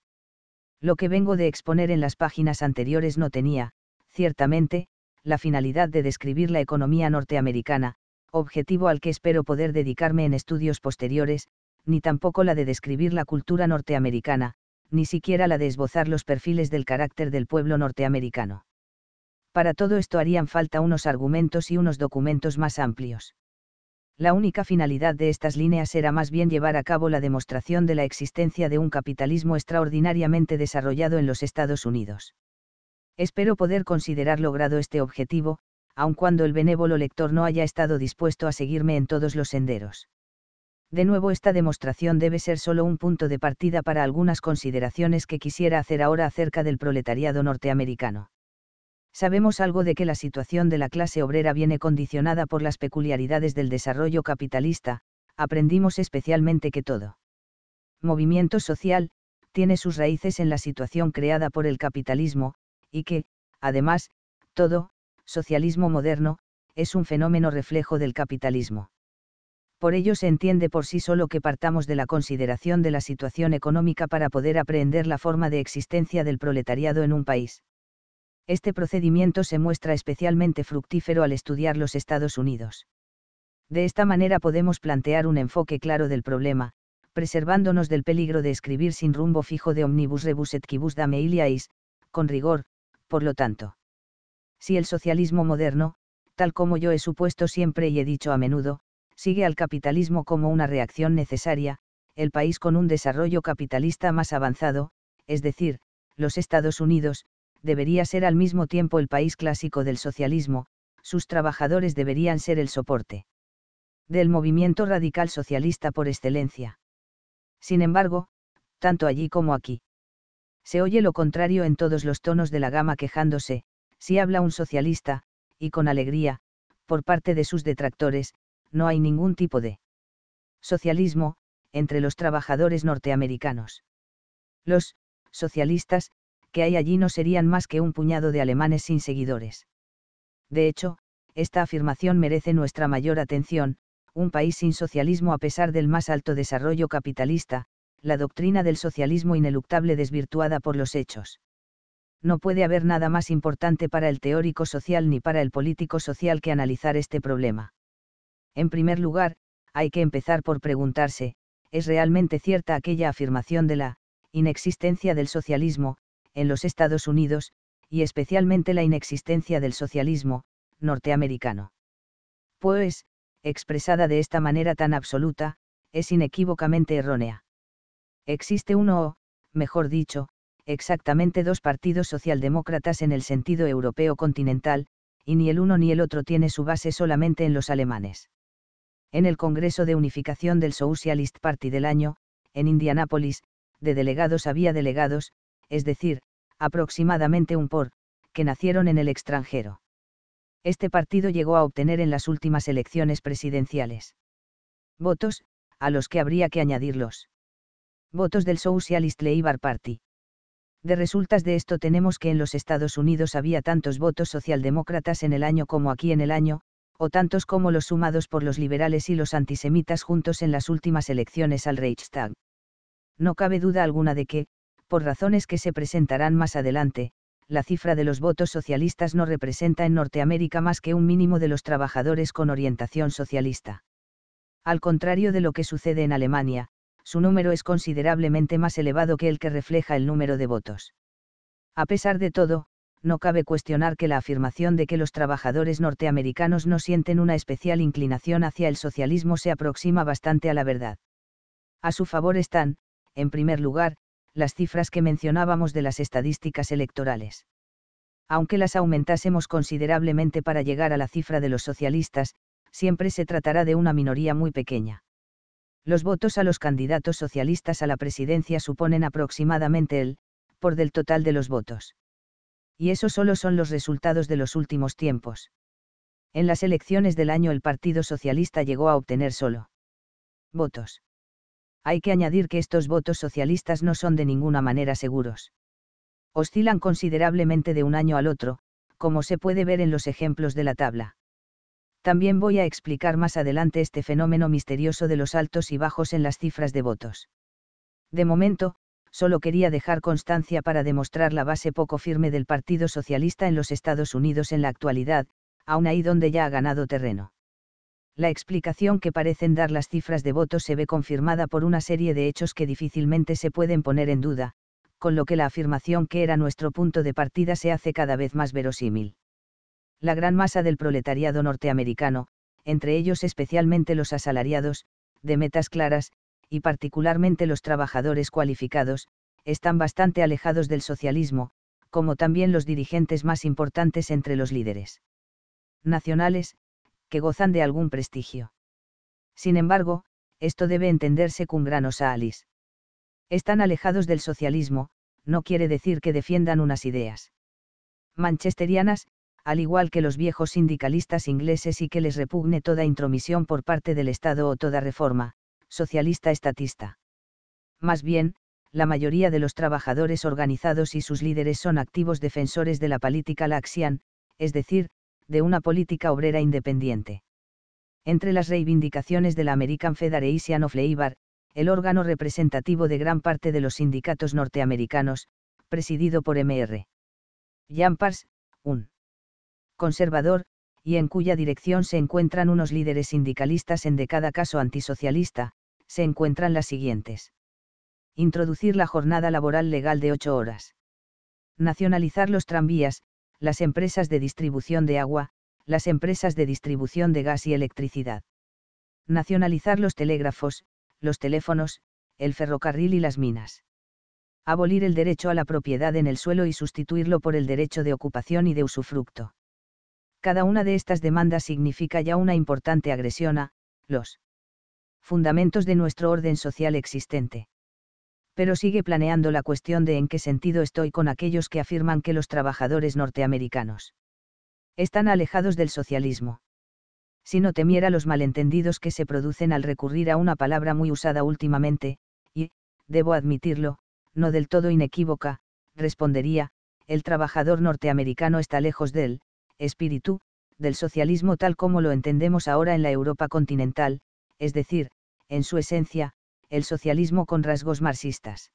Lo que vengo de exponer en las páginas anteriores no tenía, ciertamente, la finalidad de describir la economía norteamericana, objetivo al que espero poder dedicarme en estudios posteriores, ni tampoco la de describir la cultura norteamericana, ni siquiera la de esbozar los perfiles del carácter del pueblo norteamericano. Para todo esto harían falta unos argumentos y unos documentos más amplios. la única finalidad de estas líneas era más bien llevar a cabo la demostración de la existencia de un capitalismo extraordinariamente desarrollado en los Estados Unidos. Espero poder considerar logrado este objetivo, aun cuando el benévolo lector no haya estado dispuesto a seguirme en todos los senderos. De nuevo, esta demostración debe ser solo un punto de partida para algunas consideraciones que quisiera hacer ahora acerca del proletariado norteamericano. Sabemos algo de que la situación de la clase obrera viene condicionada por las peculiaridades del desarrollo capitalista, aprendimos especialmente que todo movimiento social tiene sus raíces en la situación creada por el capitalismo, y que, además, todo socialismo moderno es un fenómeno reflejo del capitalismo. Por ello se entiende por sí solo que partamos de la consideración de la situación económica para poder aprehender la forma de existencia del proletariado en un país. Este procedimiento se muestra especialmente fructífero al estudiar los Estados Unidos. De esta manera podemos plantear un enfoque claro del problema, preservándonos del peligro de escribir sin rumbo fijo de omnibus rebus et quibus dame iliais, con rigor, por lo tanto. Si el socialismo moderno, tal como yo he supuesto siempre y he dicho a menudo, sigue al capitalismo como una reacción necesaria, el país con un desarrollo capitalista más avanzado, es decir, los Estados Unidos, debería ser al mismo tiempo el país clásico del socialismo, sus trabajadores deberían ser el soporte del movimiento radical socialista por excelencia. Sin embargo, tanto allí como aquí, se oye lo contrario en todos los tonos de la gama quejándose, si habla un socialista, y con alegría, por parte de sus detractores, no hay ningún tipo de socialismo entre los trabajadores norteamericanos. Los socialistas que hay allí no serían más que un puñado de alemanes sin seguidores. De hecho, esta afirmación merece nuestra mayor atención: un país sin socialismo a pesar del más alto desarrollo capitalista, la doctrina del socialismo ineluctable desvirtuada por los hechos. No puede haber nada más importante para el teórico social ni para el político social que analizar este problema. En primer lugar, hay que empezar por preguntarse, ¿es realmente cierta aquella afirmación de la inexistencia del socialismo en los Estados Unidos, y especialmente la inexistencia del socialismo norteamericano? Pues, expresada de esta manera tan absoluta, es inequívocamente errónea. Existe uno o, mejor dicho, exactamente dos partidos socialdemócratas en el sentido europeo continental, y ni el uno ni el otro tiene su base solamente en los alemanes. En el Congreso de Unificación del Socialist Party del año, en Indianápolis, de delegados había delegados, es decir, aproximadamente un por, que nacieron en el extranjero. Este partido llegó a obtener en las últimas elecciones presidenciales votos, a los que habría que añadir los votos del Socialist Labour Party. De resultas de esto tenemos que en los Estados Unidos había tantos votos socialdemócratas en el año como aquí en el año, o tantos como los sumados por los liberales y los antisemitas juntos en las últimas elecciones al Reichstag. No cabe duda alguna de que, por razones que se presentarán más adelante, la cifra de los votos socialistas no representa en Norteamérica más que un mínimo de los trabajadores con orientación socialista. Al contrario de lo que sucede en Alemania, su número es considerablemente más elevado que el que refleja el número de votos. A pesar de todo, no cabe cuestionar que la afirmación de que los trabajadores norteamericanos no sienten una especial inclinación hacia el socialismo se aproxima bastante a la verdad. A su favor están, en primer lugar, las cifras que mencionábamos de las estadísticas electorales. Aunque las aumentásemos considerablemente para llegar a la cifra de los socialistas, siempre se tratará de una minoría muy pequeña. Los votos a los candidatos socialistas a la presidencia suponen aproximadamente el por del total de los votos. Y eso solo son los resultados de los últimos tiempos. En las elecciones del año el Partido Socialista llegó a obtener solo votos. Hay que añadir que estos votos socialistas no son de ninguna manera seguros. Oscilan considerablemente de un año al otro, como se puede ver en los ejemplos de la tabla. También voy a explicar más adelante este fenómeno misterioso de los altos y bajos en las cifras de votos. De momento, solo quería dejar constancia para demostrar la base poco firme del Partido Socialista en los Estados Unidos en la actualidad, aun ahí donde ya ha ganado terreno. La explicación que parecen dar las cifras de votos se ve confirmada por una serie de hechos que difícilmente se pueden poner en duda, con lo que la afirmación que era nuestro punto de partida se hace cada vez más verosímil. La gran masa del proletariado norteamericano, entre ellos especialmente los asalariados, de metas claras, y particularmente los trabajadores cualificados, están bastante alejados del socialismo, como también los dirigentes más importantes entre los líderes nacionales, que gozan de algún prestigio. Sin embargo, esto debe entenderse cum grano salis. Están alejados del socialismo, no quiere decir que defiendan unas ideas manchesterianas, al igual que los viejos sindicalistas ingleses, y que les repugne toda intromisión por parte del Estado o toda reforma socialista estatista. Más bien, la mayoría de los trabajadores organizados y sus líderes son activos defensores de la política laxian, es decir, de una política obrera independiente. Entre las reivindicaciones de la American Federation of Labor, el órgano representativo de gran parte de los sindicatos norteamericanos, presidido por M R Jampars, un conservador, y en cuya dirección se encuentran unos líderes sindicalistas en de cada caso antisocialista, se encuentran las siguientes. Introducir la jornada laboral legal de ocho horas. Nacionalizar los tranvías, las empresas de distribución de agua, las empresas de distribución de gas y electricidad. Nacionalizar los telégrafos, los teléfonos, el ferrocarril y las minas. Abolir el derecho a la propiedad en el suelo y sustituirlo por el derecho de ocupación y de usufructo. Cada una de estas demandas significa ya una importante agresión a los fundamentos de nuestro orden social existente. Pero sigue planeando la cuestión de en qué sentido estoy con aquellos que afirman que los trabajadores norteamericanos están alejados del socialismo. Si no temiera los malentendidos que se producen al recurrir a una palabra muy usada últimamente, y, debo admitirlo, no del todo inequívoca, respondería: el trabajador norteamericano está lejos del espíritu del socialismo tal como lo entendemos ahora en la Europa continental, es decir, en su esencia, el socialismo con rasgos marxistas.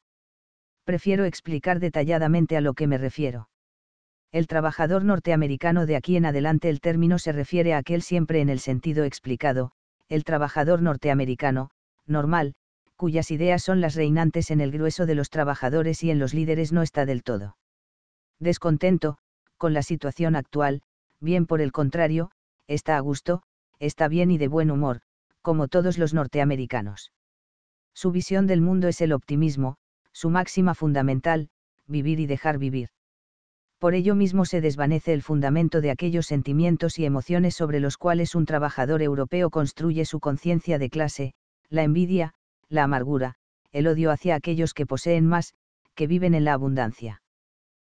Prefiero explicar detalladamente a lo que me refiero. El trabajador norteamericano de aquí en adelante el término se refiere a aquel siempre en el sentido explicado, el trabajador norteamericano, normal, cuyas ideas son las reinantes en el grueso de los trabajadores y en los líderes no está del todo descontento con la situación actual, bien por el contrario, está a gusto, está bien y de buen humor, como todos los norteamericanos. Su visión del mundo es el optimismo, su máxima fundamental, vivir y dejar vivir. Por ello mismo se desvanece el fundamento de aquellos sentimientos y emociones sobre los cuales un trabajador europeo construye su conciencia de clase: la envidia, la amargura, el odio hacia aquellos que poseen más, que viven en la abundancia.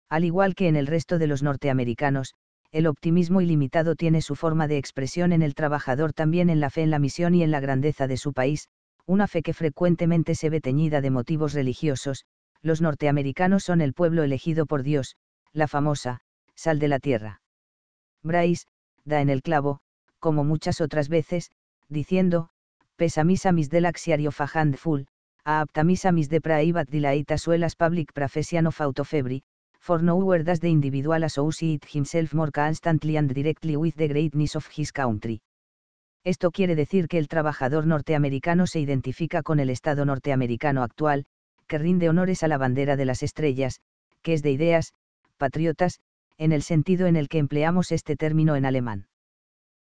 Al igual que en el resto de los norteamericanos, el optimismo ilimitado tiene su forma de expresión en el trabajador también en la fe en la misión y en la grandeza de su país, una fe que frecuentemente se ve teñida de motivos religiosos. Los norteamericanos son el pueblo elegido por Dios, la famosa sal de la tierra. Bryce da en el clavo, como muchas otras veces, diciendo: pesa misa mis del axiario fajandful, aapta misa mis de private delight as well as public profession of autofebri, for nowhere does the individual associate himself more constantly and directly with the greatness of his country. Esto quiere decir que el trabajador norteamericano se identifica con el Estado norteamericano actual, que rinde honores a la bandera de las estrellas, que es de ideas patriotas, en el sentido en el que empleamos este término en alemán.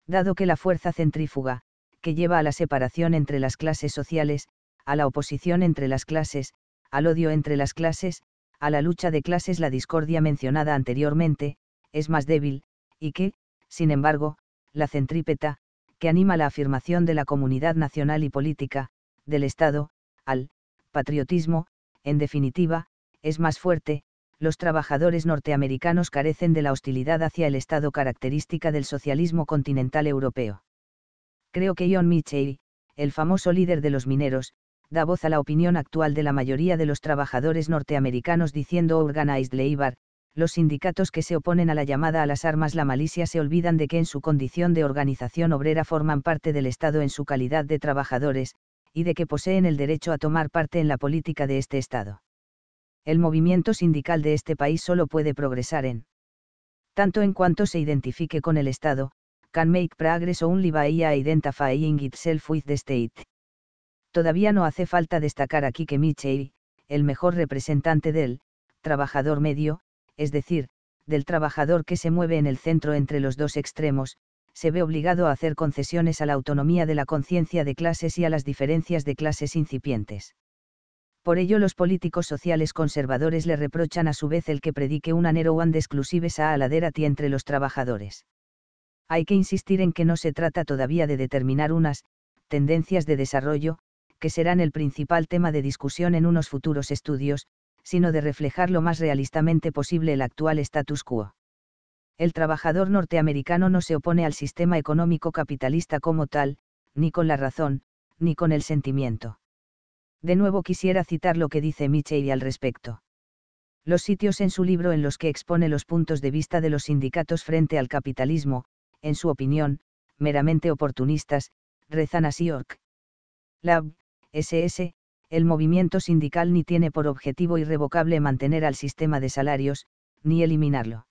Dado que la fuerza centrífuga, que lleva a la separación entre las clases sociales, a la oposición entre las clases, al odio entre las clases, a la lucha de clases, la discordia mencionada anteriormente, es más débil, y que, sin embargo, la centrípeta, que anima la afirmación de la comunidad nacional y política, del Estado, al patriotismo, en definitiva, es más fuerte. Los trabajadores norteamericanos carecen de la hostilidad hacia el Estado característica del socialismo continental europeo. Creo que John Mitchell, el famoso líder de los mineros, da voz a la opinión actual de la mayoría de los trabajadores norteamericanos diciendo: Organized Labor, los sindicatos que se oponen a la llamada a las armas, la milicia, se olvidan de que en su condición de organización obrera forman parte del Estado en su calidad de trabajadores, y de que poseen el derecho a tomar parte en la política de este Estado. El movimiento sindical de este país solo puede progresar en tanto en cuanto se identifique con el Estado, can make progress only by identifying itself with the state. Todavía no hace falta destacar aquí que Mitchell, el mejor representante del trabajador medio, es decir, del trabajador que se mueve en el centro entre los dos extremos, se ve obligado a hacer concesiones a la autonomía de la conciencia de clases y a las diferencias de clases incipientes. Por ello los políticos sociales conservadores le reprochan a su vez el que predique una narrow and exclusive solidarity entre los trabajadores. Hay que insistir en que no se trata todavía de determinar unas tendencias de desarrollo, que serán el principal tema de discusión en unos futuros estudios, sino de reflejar lo más realistamente posible el actual status quo. El trabajador norteamericano no se opone al sistema económico capitalista como tal, ni con la razón, ni con el sentimiento. De nuevo quisiera citar lo que dice Michel al respecto. Los sitios en su libro en los que expone los puntos de vista de los sindicatos frente al capitalismo, en su opinión, meramente oportunistas, rezan así: Org. Lab, ese ese, el movimiento sindical ni tiene por objetivo irrevocable mantener al sistema de salarios, ni eliminarlo.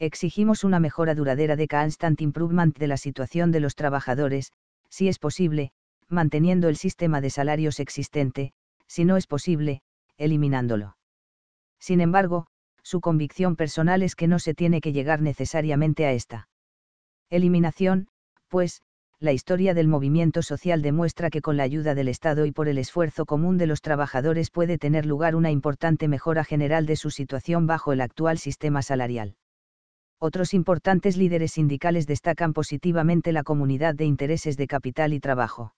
Exigimos una mejora duradera de constant improvement de la situación de los trabajadores, si es posible, manteniendo el sistema de salarios existente, si no es posible, eliminándolo. Sin embargo, su convicción personal es que no se tiene que llegar necesariamente a esta eliminación, pues, la historia del movimiento social demuestra que con la ayuda del Estado y por el esfuerzo común de los trabajadores puede tener lugar una importante mejora general de su situación bajo el actual sistema salarial. Otros importantes líderes sindicales destacan positivamente la comunidad de intereses de capital y trabajo.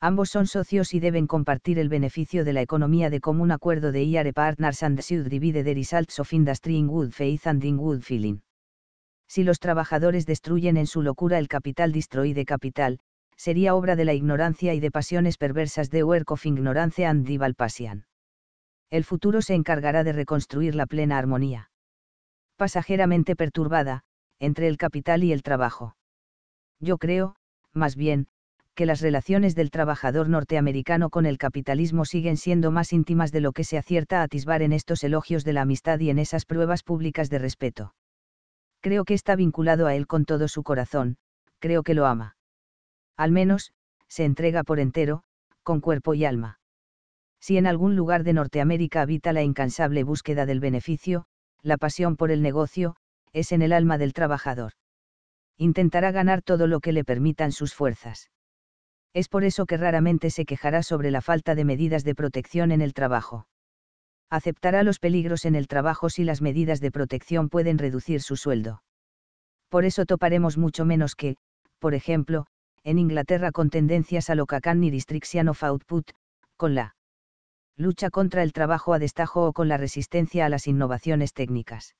Ambos son socios y deben compartir el beneficio de la economía de común acuerdo de I A R E partners and should divide the results of industry in good faith and in good feeling. Si los trabajadores destruyen en su locura el capital, destroy the capital, sería obra de la ignorancia y de pasiones perversas, de work of ignorance and evil passion. El futuro se encargará de reconstruir la plena armonía, pasajeramente perturbada, entre el capital y el trabajo. Yo creo, más bien, que las relaciones del trabajador norteamericano con el capitalismo siguen siendo más íntimas de lo que se acierta a atisbar en estos elogios de la amistad y en esas pruebas públicas de respeto. Creo que está vinculado a él con todo su corazón, creo que lo ama. Al menos, se entrega por entero, con cuerpo y alma. Si en algún lugar de Norteamérica habita la incansable búsqueda del beneficio, la pasión por el negocio, es en el alma del trabajador. Intentará ganar todo lo que le permitan sus fuerzas. Es por eso que raramente se quejará sobre la falta de medidas de protección en el trabajo. Aceptará los peligros en el trabajo si las medidas de protección pueden reducir su sueldo. Por eso toparemos mucho menos que, por ejemplo, en Inglaterra con tendencias a lo Cacan y restriction of output, con la lucha contra el trabajo a destajo o con la resistencia a las innovaciones técnicas.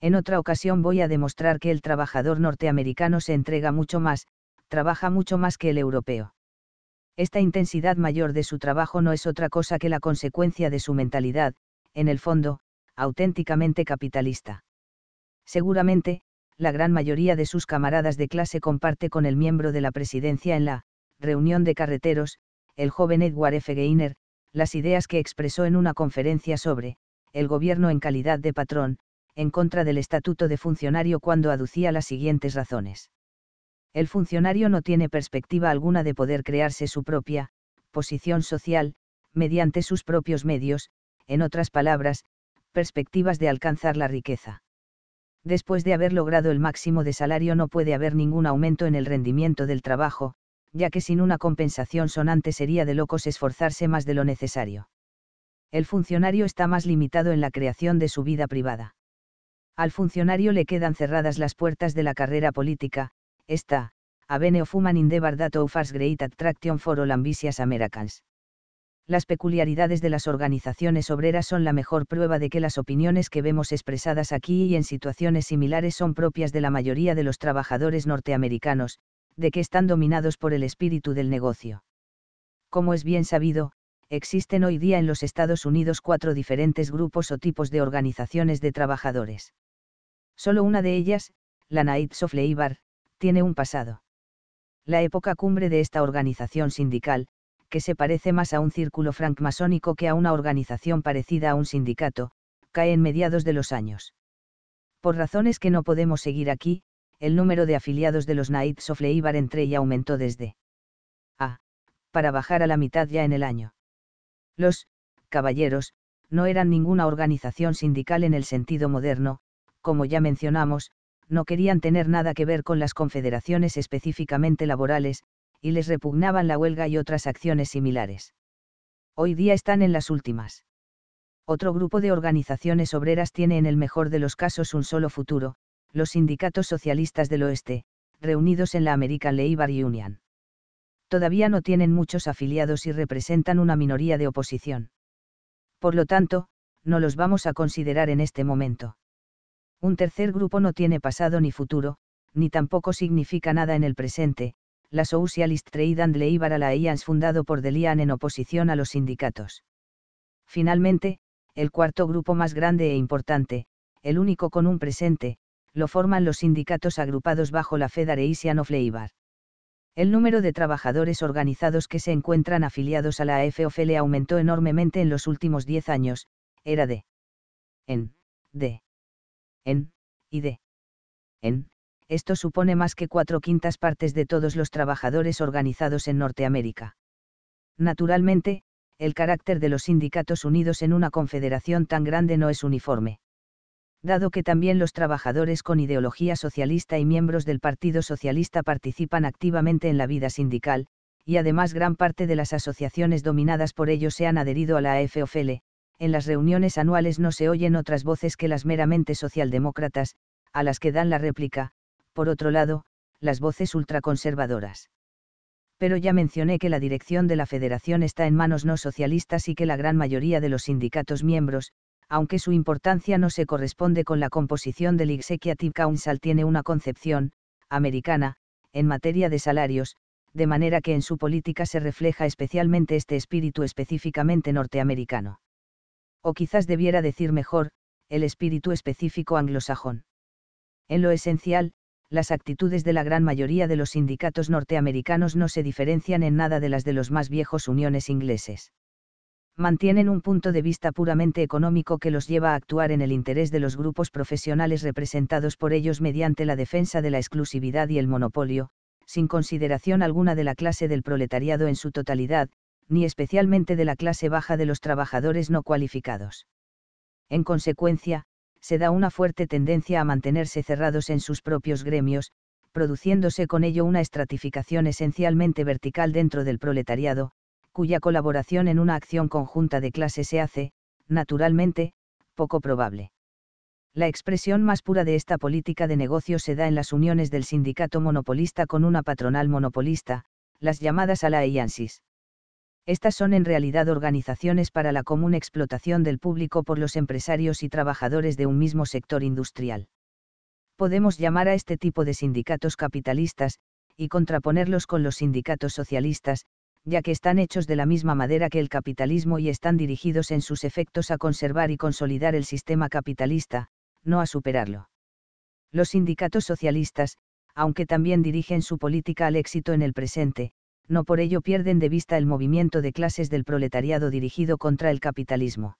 En otra ocasión voy a demostrar que el trabajador norteamericano se entrega mucho más, trabaja mucho más que el europeo. Esta intensidad mayor de su trabajo no es otra cosa que la consecuencia de su mentalidad, en el fondo, auténticamente capitalista. Seguramente, la gran mayoría de sus camaradas de clase comparte con el miembro de la presidencia en la reunión de carreteros, el joven Edward F. Gainer, las ideas que expresó en una conferencia sobre el gobierno en calidad de patrón, en contra del estatuto de funcionario cuando aducía las siguientes razones. El funcionario no tiene perspectiva alguna de poder crearse su propia posición social, mediante sus propios medios, en otras palabras, perspectivas de alcanzar la riqueza. Después de haber logrado el máximo de salario no puede haber ningún aumento en el rendimiento del trabajo, ya que sin una compensación sonante sería de locos esforzarse más de lo necesario. El funcionario está más limitado en la creación de su vida privada. Al funcionario le quedan cerradas las puertas de la carrera política, esta, Avene of Human Endeavor that offers great attraction for all ambitious Americans. Las peculiaridades de las organizaciones obreras son la mejor prueba de que las opiniones que vemos expresadas aquí y en situaciones similares son propias de la mayoría de los trabajadores norteamericanos, de que están dominados por el espíritu del negocio. Como es bien sabido, existen hoy día en los Estados Unidos cuatro diferentes grupos o tipos de organizaciones de trabajadores. Solo una de ellas, la Knights of Labor, tiene un pasado. La época cumbre de esta organización sindical, que se parece más a un círculo francmasónico que a una organización parecida a un sindicato, cae en mediados de los años. Por razones que no podemos seguir aquí, el número de afiliados de los Knights of Labor entre y aumentó desde a, para bajar a la mitad ya en el año. Los caballeros no eran ninguna organización sindical en el sentido moderno, como ya mencionamos, no querían tener nada que ver con las confederaciones específicamente laborales, y les repugnaban la huelga y otras acciones similares. Hoy día están en las últimas. Otro grupo de organizaciones obreras tiene en el mejor de los casos un solo futuro, los sindicatos socialistas del oeste, reunidos en la American Labor Union. Todavía no tienen muchos afiliados y representan una minoría de oposición. Por lo tanto, no los vamos a considerar en este momento. Un tercer grupo no tiene pasado ni futuro, ni tampoco significa nada en el presente, la Socialist Trade and Labor Alliance, fundado por Delian en oposición a los sindicatos. Finalmente, el cuarto grupo más grande e importante, el único con un presente, lo forman los sindicatos agrupados bajo la Federation of Labor. El número de trabajadores organizados que se encuentran afiliados a la A F O F L aumentó enormemente en los últimos diez años, era de en, de en, y de en. Esto supone más que cuatro quintas partes de todos los trabajadores organizados en Norteamérica. Naturalmente, el carácter de los sindicatos unidos en una confederación tan grande no es uniforme. Dado que también los trabajadores con ideología socialista y miembros del Partido Socialista participan activamente en la vida sindical, y además gran parte de las asociaciones dominadas por ellos se han adherido a la A F O F L, en las reuniones anuales no se oyen otras voces que las meramente socialdemócratas, a las que dan la réplica, por otro lado, las voces ultraconservadoras. Pero ya mencioné que la dirección de la federación está en manos no socialistas y que la gran mayoría de los sindicatos miembros, aunque su importancia no se corresponde con la composición del Executive Council, tiene una concepción americana en materia de salarios, de manera que en su política se refleja especialmente este espíritu específicamente norteamericano. O quizás debiera decir mejor, el espíritu específico anglosajón. En lo esencial, las actitudes de la gran mayoría de los sindicatos norteamericanos no se diferencian en nada de las de los más viejos uniones ingleses. Mantienen un punto de vista puramente económico que los lleva a actuar en el interés de los grupos profesionales representados por ellos mediante la defensa de la exclusividad y el monopolio, sin consideración alguna de la clase del proletariado en su totalidad, ni especialmente de la clase baja de los trabajadores no cualificados. En consecuencia, se da una fuerte tendencia a mantenerse cerrados en sus propios gremios, produciéndose con ello una estratificación esencialmente vertical dentro del proletariado, cuya colaboración en una acción conjunta de clase se hace, naturalmente, poco probable. La expresión más pura de esta política de negocio se da en las uniones del sindicato monopolista con una patronal monopolista, las llamadas alliances. Estas son en realidad organizaciones para la común explotación del público por los empresarios y trabajadores de un mismo sector industrial. Podemos llamar a este tipo de sindicatos capitalistas, y contraponerlos con los sindicatos socialistas, ya que están hechos de la misma madera que el capitalismo y están dirigidos en sus efectos a conservar y consolidar el sistema capitalista, no a superarlo. Los sindicatos socialistas, aunque también dirigen su política al éxito en el presente, no por ello pierden de vista el movimiento de clases del proletariado dirigido contra el capitalismo.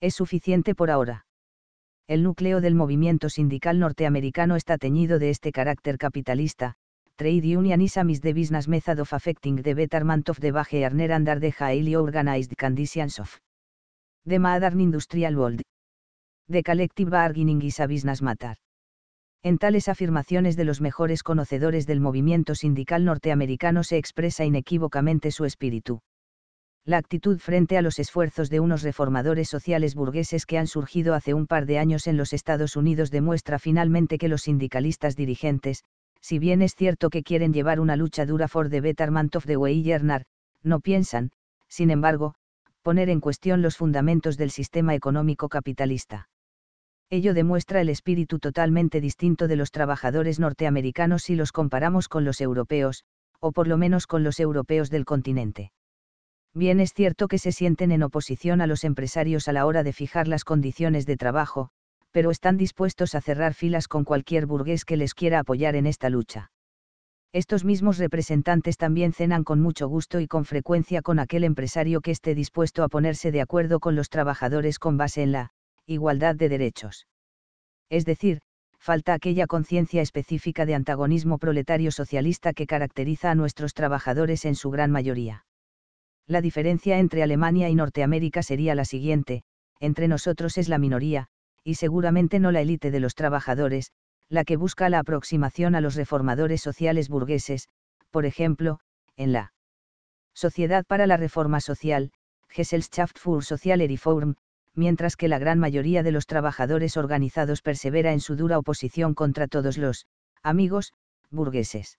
Es suficiente por ahora. El núcleo del movimiento sindical norteamericano está teñido de este carácter capitalista. Trade unionism is the business method of affecting the betterment of the wage earner under the highly organized conditions of the modern industrial world. The collective bargaining is a business matter. En tales afirmaciones de los mejores conocedores del movimiento sindical norteamericano se expresa inequívocamente su espíritu. La actitud frente a los esfuerzos de unos reformadores sociales burgueses que han surgido hace un par de años en los Estados Unidos demuestra finalmente que los sindicalistas dirigentes, si bien es cierto que quieren llevar una lucha dura for the betterment of the wage earner, no piensan, sin embargo, poner en cuestión los fundamentos del sistema económico capitalista. Ello demuestra el espíritu totalmente distinto de los trabajadores norteamericanos si los comparamos con los europeos, o por lo menos con los europeos del continente. Bien es cierto que se sienten en oposición a los empresarios a la hora de fijar las condiciones de trabajo, pero están dispuestos a cerrar filas con cualquier burgués que les quiera apoyar en esta lucha. Estos mismos representantes también cenan con mucho gusto y con frecuencia con aquel empresario que esté dispuesto a ponerse de acuerdo con los trabajadores con base en la igualdad de derechos. Es decir, falta aquella conciencia específica de antagonismo proletario socialista que caracteriza a nuestros trabajadores en su gran mayoría. La diferencia entre Alemania y Norteamérica sería la siguiente: entre nosotros es la minoría, y seguramente no la élite de los trabajadores, la que busca la aproximación a los reformadores sociales burgueses, por ejemplo, en la Sociedad para la Reforma Social, Gesellschaft für Soziale Reform, mientras que la gran mayoría de los trabajadores organizados persevera en su dura oposición contra todos los amigos burgueses.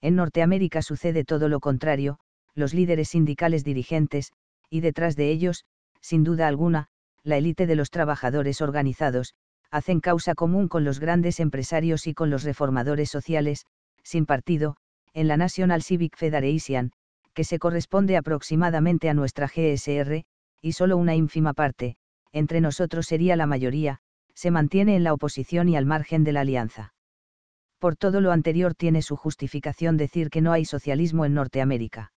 En Norteamérica sucede todo lo contrario, los líderes sindicales dirigentes, y detrás de ellos, sin duda alguna, la élite de los trabajadores organizados, hacen causa común con los grandes empresarios y con los reformadores sociales, sin partido, en la National Civic Federation, que se corresponde aproximadamente a nuestra G S R, y solo una ínfima parte, entre nosotros sería la mayoría, se mantiene en la oposición y al margen de la alianza. Por todo lo anterior tiene su justificación decir que no hay socialismo en Norteamérica.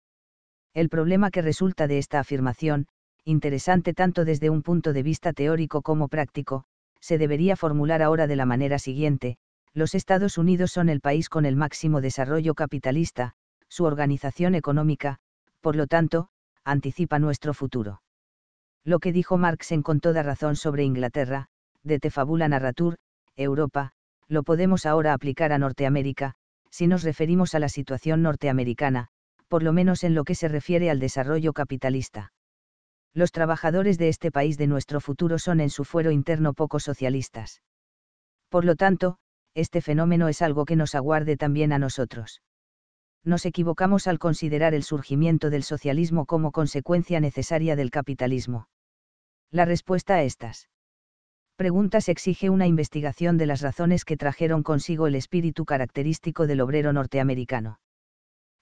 El problema que resulta de esta afirmación, interesante tanto desde un punto de vista teórico como práctico, se debería formular ahora de la manera siguiente: los Estados Unidos son el país con el máximo desarrollo capitalista, su organización económica, por lo tanto, anticipa nuestro futuro. Lo que dijo Marx en Con toda razón sobre Inglaterra, de Te fabula narratur, Europa, lo podemos ahora aplicar a Norteamérica, si nos referimos a la situación norteamericana, por lo menos en lo que se refiere al desarrollo capitalista. Los trabajadores de este país de nuestro futuro son en su fuero interno poco socialistas. Por lo tanto, este fenómeno es algo que nos aguarde también a nosotros. Nos equivocamos al considerar el surgimiento del socialismo como consecuencia necesaria del capitalismo. La respuesta a estas preguntas exige una investigación de las razones que trajeron consigo el espíritu característico del obrero norteamericano.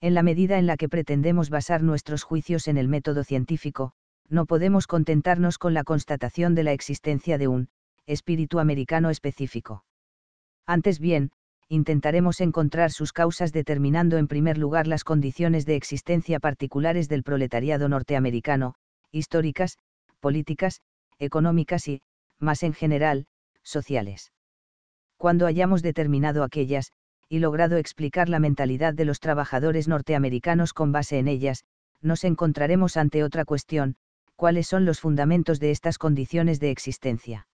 En la medida en la que pretendemos basar nuestros juicios en el método científico, no podemos contentarnos con la constatación de la existencia de un espíritu americano específico. Antes bien, intentaremos encontrar sus causas determinando en primer lugar las condiciones de existencia particulares del proletariado norteamericano, históricas, políticas, económicas y, más en general, sociales. Cuando hayamos determinado aquellas, y logrado explicar la mentalidad de los trabajadores norteamericanos con base en ellas, nos encontraremos ante otra cuestión: ¿cuáles son los fundamentos de estas condiciones de existencia?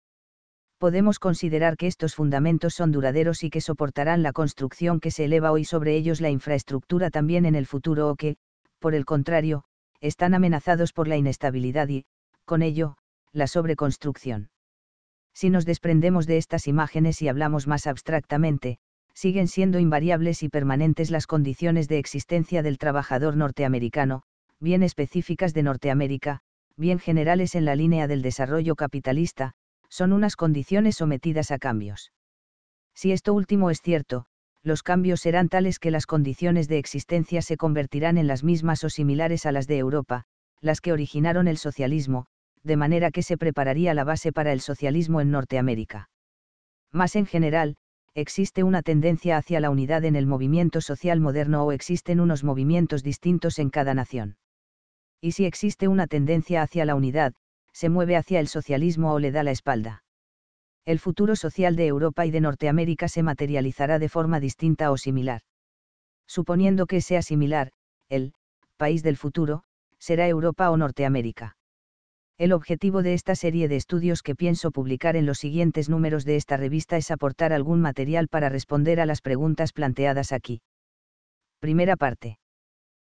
Podemos considerar que estos fundamentos son duraderos y que soportarán la construcción que se eleva hoy sobre ellos la infraestructura también en el futuro, o que, por el contrario, están amenazados por la inestabilidad y, con ello, la sobreconstrucción. Si nos desprendemos de estas imágenes y hablamos más abstractamente, siguen siendo invariables y permanentes las condiciones de existencia del trabajador norteamericano, bien específicas de Norteamérica, bien generales en la línea del desarrollo capitalista, son unas condiciones sometidas a cambios. Si esto último es cierto, los cambios serán tales que las condiciones de existencia se convertirán en las mismas o similares a las de Europa, las que originaron el socialismo, de manera que se prepararía la base para el socialismo en Norteamérica. Más en general, existe una tendencia hacia la unidad en el movimiento social moderno, o existen unos movimientos distintos en cada nación. Y si existe una tendencia hacia la unidad, se mueve hacia el socialismo o le da la espalda. El futuro social de Europa y de Norteamérica se materializará de forma distinta o similar. Suponiendo que sea similar, el país del futuro será Europa o Norteamérica. El objetivo de esta serie de estudios que pienso publicar en los siguientes números de esta revista es aportar algún material para responder a las preguntas planteadas aquí. Primera parte: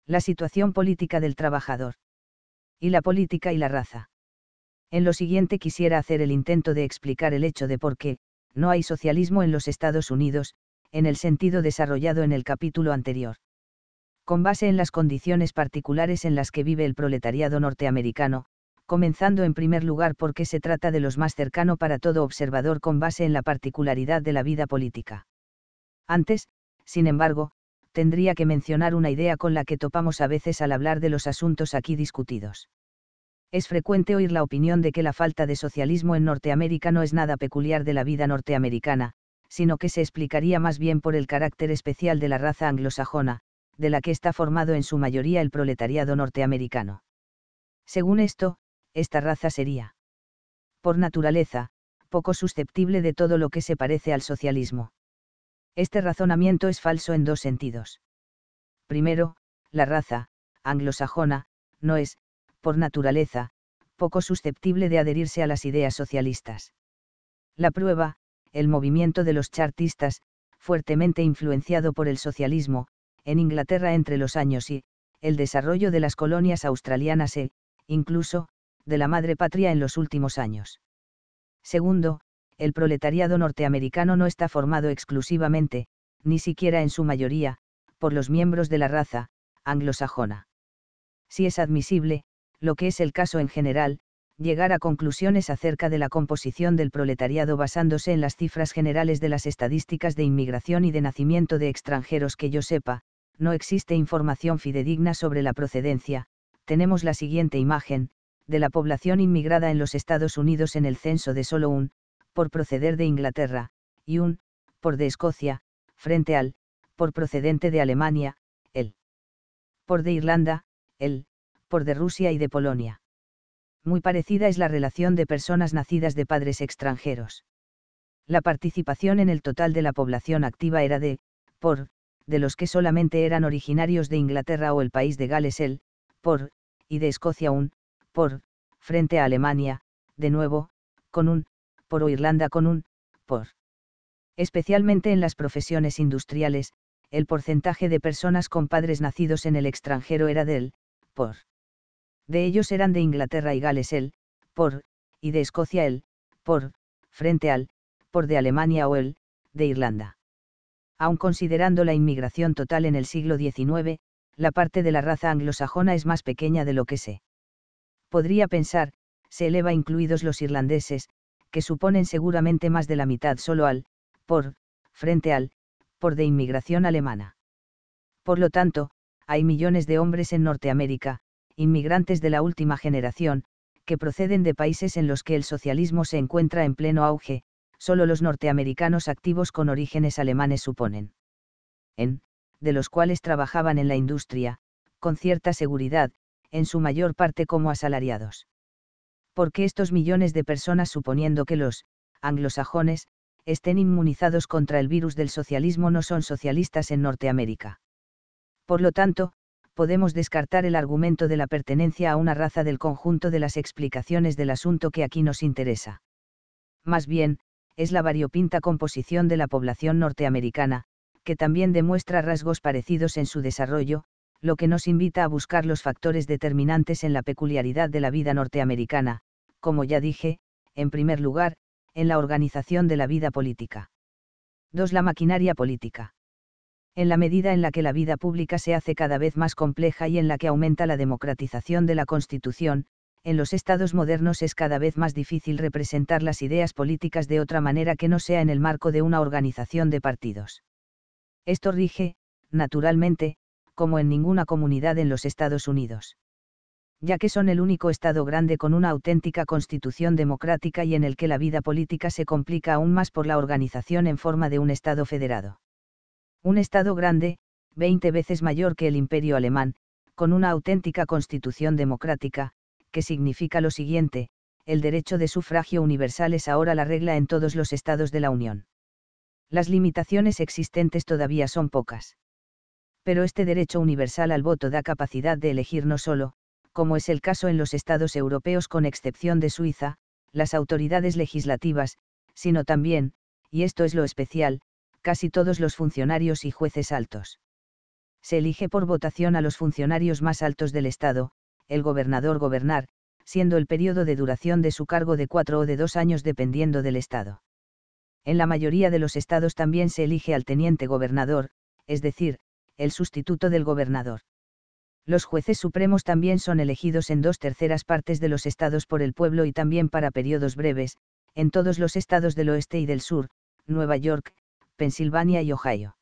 la situación política del trabajador. Y la política y la raza. En lo siguiente quisiera hacer el intento de explicar el hecho de por qué no hay socialismo en los Estados Unidos, en el sentido desarrollado en el capítulo anterior. Con base en las condiciones particulares en las que vive el proletariado norteamericano, comenzando en primer lugar porque se trata de los más cercano para todo observador con base en la particularidad de la vida política. Antes, sin embargo, tendría que mencionar una idea con la que topamos a veces al hablar de los asuntos aquí discutidos. Es frecuente oír la opinión de que la falta de socialismo en Norteamérica no es nada peculiar de la vida norteamericana, sino que se explicaría más bien por el carácter especial de la raza anglosajona, de la que está formado en su mayoría el proletariado norteamericano. Según esto, esta raza sería, por naturaleza, poco susceptible de todo lo que se parece al socialismo. Este razonamiento es falso en dos sentidos. Primero, la raza anglosajona no es, por naturaleza, poco susceptible de adherirse a las ideas socialistas. La prueba, el movimiento de los chartistas, fuertemente influenciado por el socialismo, en Inglaterra entre los años y, el desarrollo de las colonias australianas e, incluso, de la madre patria en los últimos años. Segundo, el proletariado norteamericano no está formado exclusivamente, ni siquiera en su mayoría, por los miembros de la raza anglosajona. Si es admisible, lo que es el caso en general, llegar a conclusiones acerca de la composición del proletariado basándose en las cifras generales de las estadísticas de inmigración y de nacimiento de extranjeros que yo sepa, no existe información fidedigna sobre la procedencia. Tenemos la siguiente imagen, de la población inmigrada en los Estados Unidos en el censo de solo un, por proceder de Inglaterra, y un, por de Escocia, frente al, por procedente de Alemania, el, por de Irlanda, el, por de Rusia y de Polonia. Muy parecida es la relación de personas nacidas de padres extranjeros. La participación en el total de la población activa era de, por, de los que solamente eran originarios de Inglaterra o el país de Gales el, por, y de Escocia un, por, frente a Alemania, de nuevo, con un, por o Irlanda con un, por. Especialmente en las profesiones industriales, el porcentaje de personas con padres nacidos en el extranjero era del, por. De ellos eran de Inglaterra y Gales el, por, y de Escocia el, por, frente al, por de Alemania o el, de Irlanda. Aun considerando la inmigración total en el siglo diecinueve, la parte de la raza anglosajona es más pequeña de lo que se podría pensar, se eleva incluidos los irlandeses, que suponen seguramente más de la mitad solo al, por, frente al, por de inmigración alemana. Por lo tanto, hay millones de hombres en Norteamérica, inmigrantes de la última generación, que proceden de países en los que el socialismo se encuentra en pleno auge, solo los norteamericanos activos con orígenes alemanes suponen. En, de los cuales trabajaban en la industria, con cierta seguridad, en su mayor parte como asalariados. Porque estos millones de personas, suponiendo que los anglosajones estén inmunizados contra el virus del socialismo, no son socialistas en Norteamérica. Por lo tanto, podemos descartar el argumento de la pertenencia a una raza del conjunto de las explicaciones del asunto que aquí nos interesa. Más bien, es la variopinta composición de la población norteamericana, que también demuestra rasgos parecidos en su desarrollo, lo que nos invita a buscar los factores determinantes en la peculiaridad de la vida norteamericana, como ya dije, en primer lugar, en la organización de la vida política. dos. La maquinaria política. En la medida en la que la vida pública se hace cada vez más compleja y en la que aumenta la democratización de la Constitución, en los estados modernos es cada vez más difícil representar las ideas políticas de otra manera que no sea en el marco de una organización de partidos. Esto rige, naturalmente, como en ninguna comunidad en los Estados Unidos. Ya que son el único estado grande con una auténtica constitución democrática y en el que la vida política se complica aún más por la organización en forma de un estado federado. Un Estado grande, veinte veces mayor que el Imperio alemán, con una auténtica constitución democrática, que significa lo siguiente: el derecho de sufragio universal es ahora la regla en todos los estados de la Unión. Las limitaciones existentes todavía son pocas. Pero este derecho universal al voto da capacidad de elegir no solo, como es el caso en los estados europeos con excepción de Suiza, las autoridades legislativas, sino también, y esto es lo especial, casi todos los funcionarios y jueces altos. Se elige por votación a los funcionarios más altos del Estado, el gobernador gobernar, siendo el periodo de duración de su cargo de cuatro o de dos años dependiendo del Estado. En la mayoría de los Estados también se elige al teniente gobernador, es decir, el sustituto del gobernador. Los jueces supremos también son elegidos en dos terceras partes de los Estados por el pueblo y también para periodos breves, en todos los estados del oeste y del sur, Nueva York, Pensilvania y Ohio.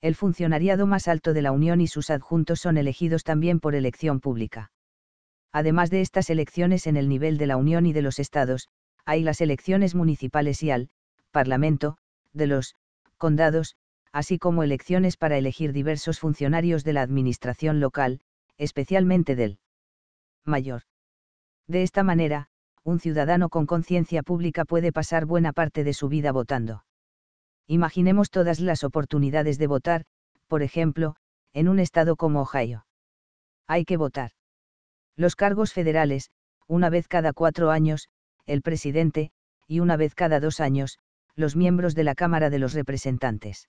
El funcionariado más alto de la Unión y sus adjuntos son elegidos también por elección pública. Además de estas elecciones en el nivel de la Unión y de los estados, hay las elecciones municipales y al Parlamento, de los condados, así como elecciones para elegir diversos funcionarios de la administración local, especialmente del mayor. De esta manera, un ciudadano con conciencia pública puede pasar buena parte de su vida votando. Imaginemos todas las oportunidades de votar, por ejemplo, en un estado como Ohio. Hay que votar. Los cargos federales, una vez cada cuatro años, el presidente, y una vez cada dos años, los miembros de la Cámara de los Representantes.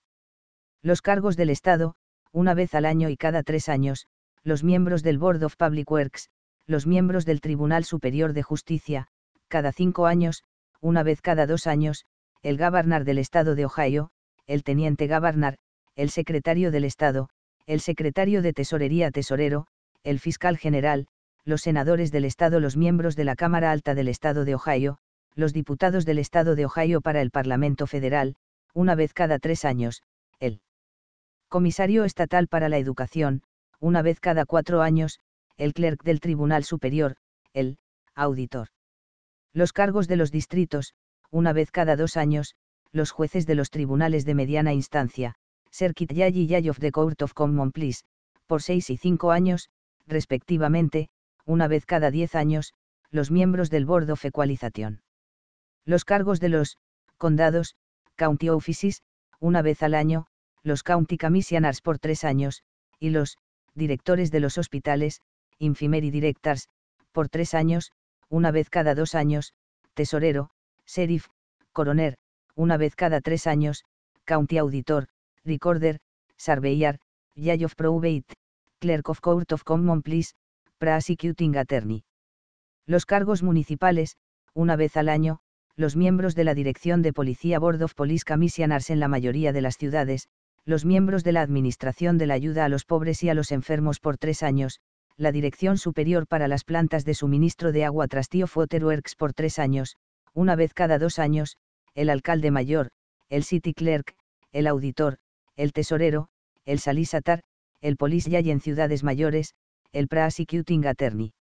Los cargos del Estado, una vez al año y cada tres años, los miembros del Board of Public Works, los miembros del Tribunal Superior de Justicia, cada cinco años, una vez cada dos años, el Governor del Estado de Ohio, el Teniente Governor, el Secretario del Estado, el Secretario de Tesorería Tesorero, el Fiscal General, los senadores del Estado, los miembros de la Cámara Alta del Estado de Ohio, los diputados del Estado de Ohio para el Parlamento Federal, una vez cada tres años, el Comisario Estatal para la Educación, una vez cada cuatro años, el Clerk del Tribunal Superior, el Auditor. Los cargos de los distritos, una vez cada dos años, los jueces de los tribunales de mediana instancia, Circuit Judge y Judge of the Court of Common Pleas, por seis y cinco años, respectivamente, una vez cada diez años, los miembros del Board of Equalization. Los cargos de los condados, County Offices, una vez al año, los County Commissioners por tres años, y los directores de los hospitales, Infirmary Directors, por tres años, una vez cada dos años, tesorero, sheriff, coroner, una vez cada tres años, county auditor, recorder, surveyor, judge of probate, clerk of court of common pleas, prosecuting attorney. Los cargos municipales, una vez al año, los miembros de la dirección de policía Board of Police Commissioners en la mayoría de las ciudades, los miembros de la Administración de la Ayuda a los Pobres y a los Enfermos por tres años, la Dirección Superior para las Plantas de Suministro de Agua Trustee of Waterworks por tres años, una vez cada dos años, el Alcalde Mayor, el City Clerk, el Auditor, el Tesorero, el Solicitor, el Police Judge en ciudades mayores, el Prosecuting Attorney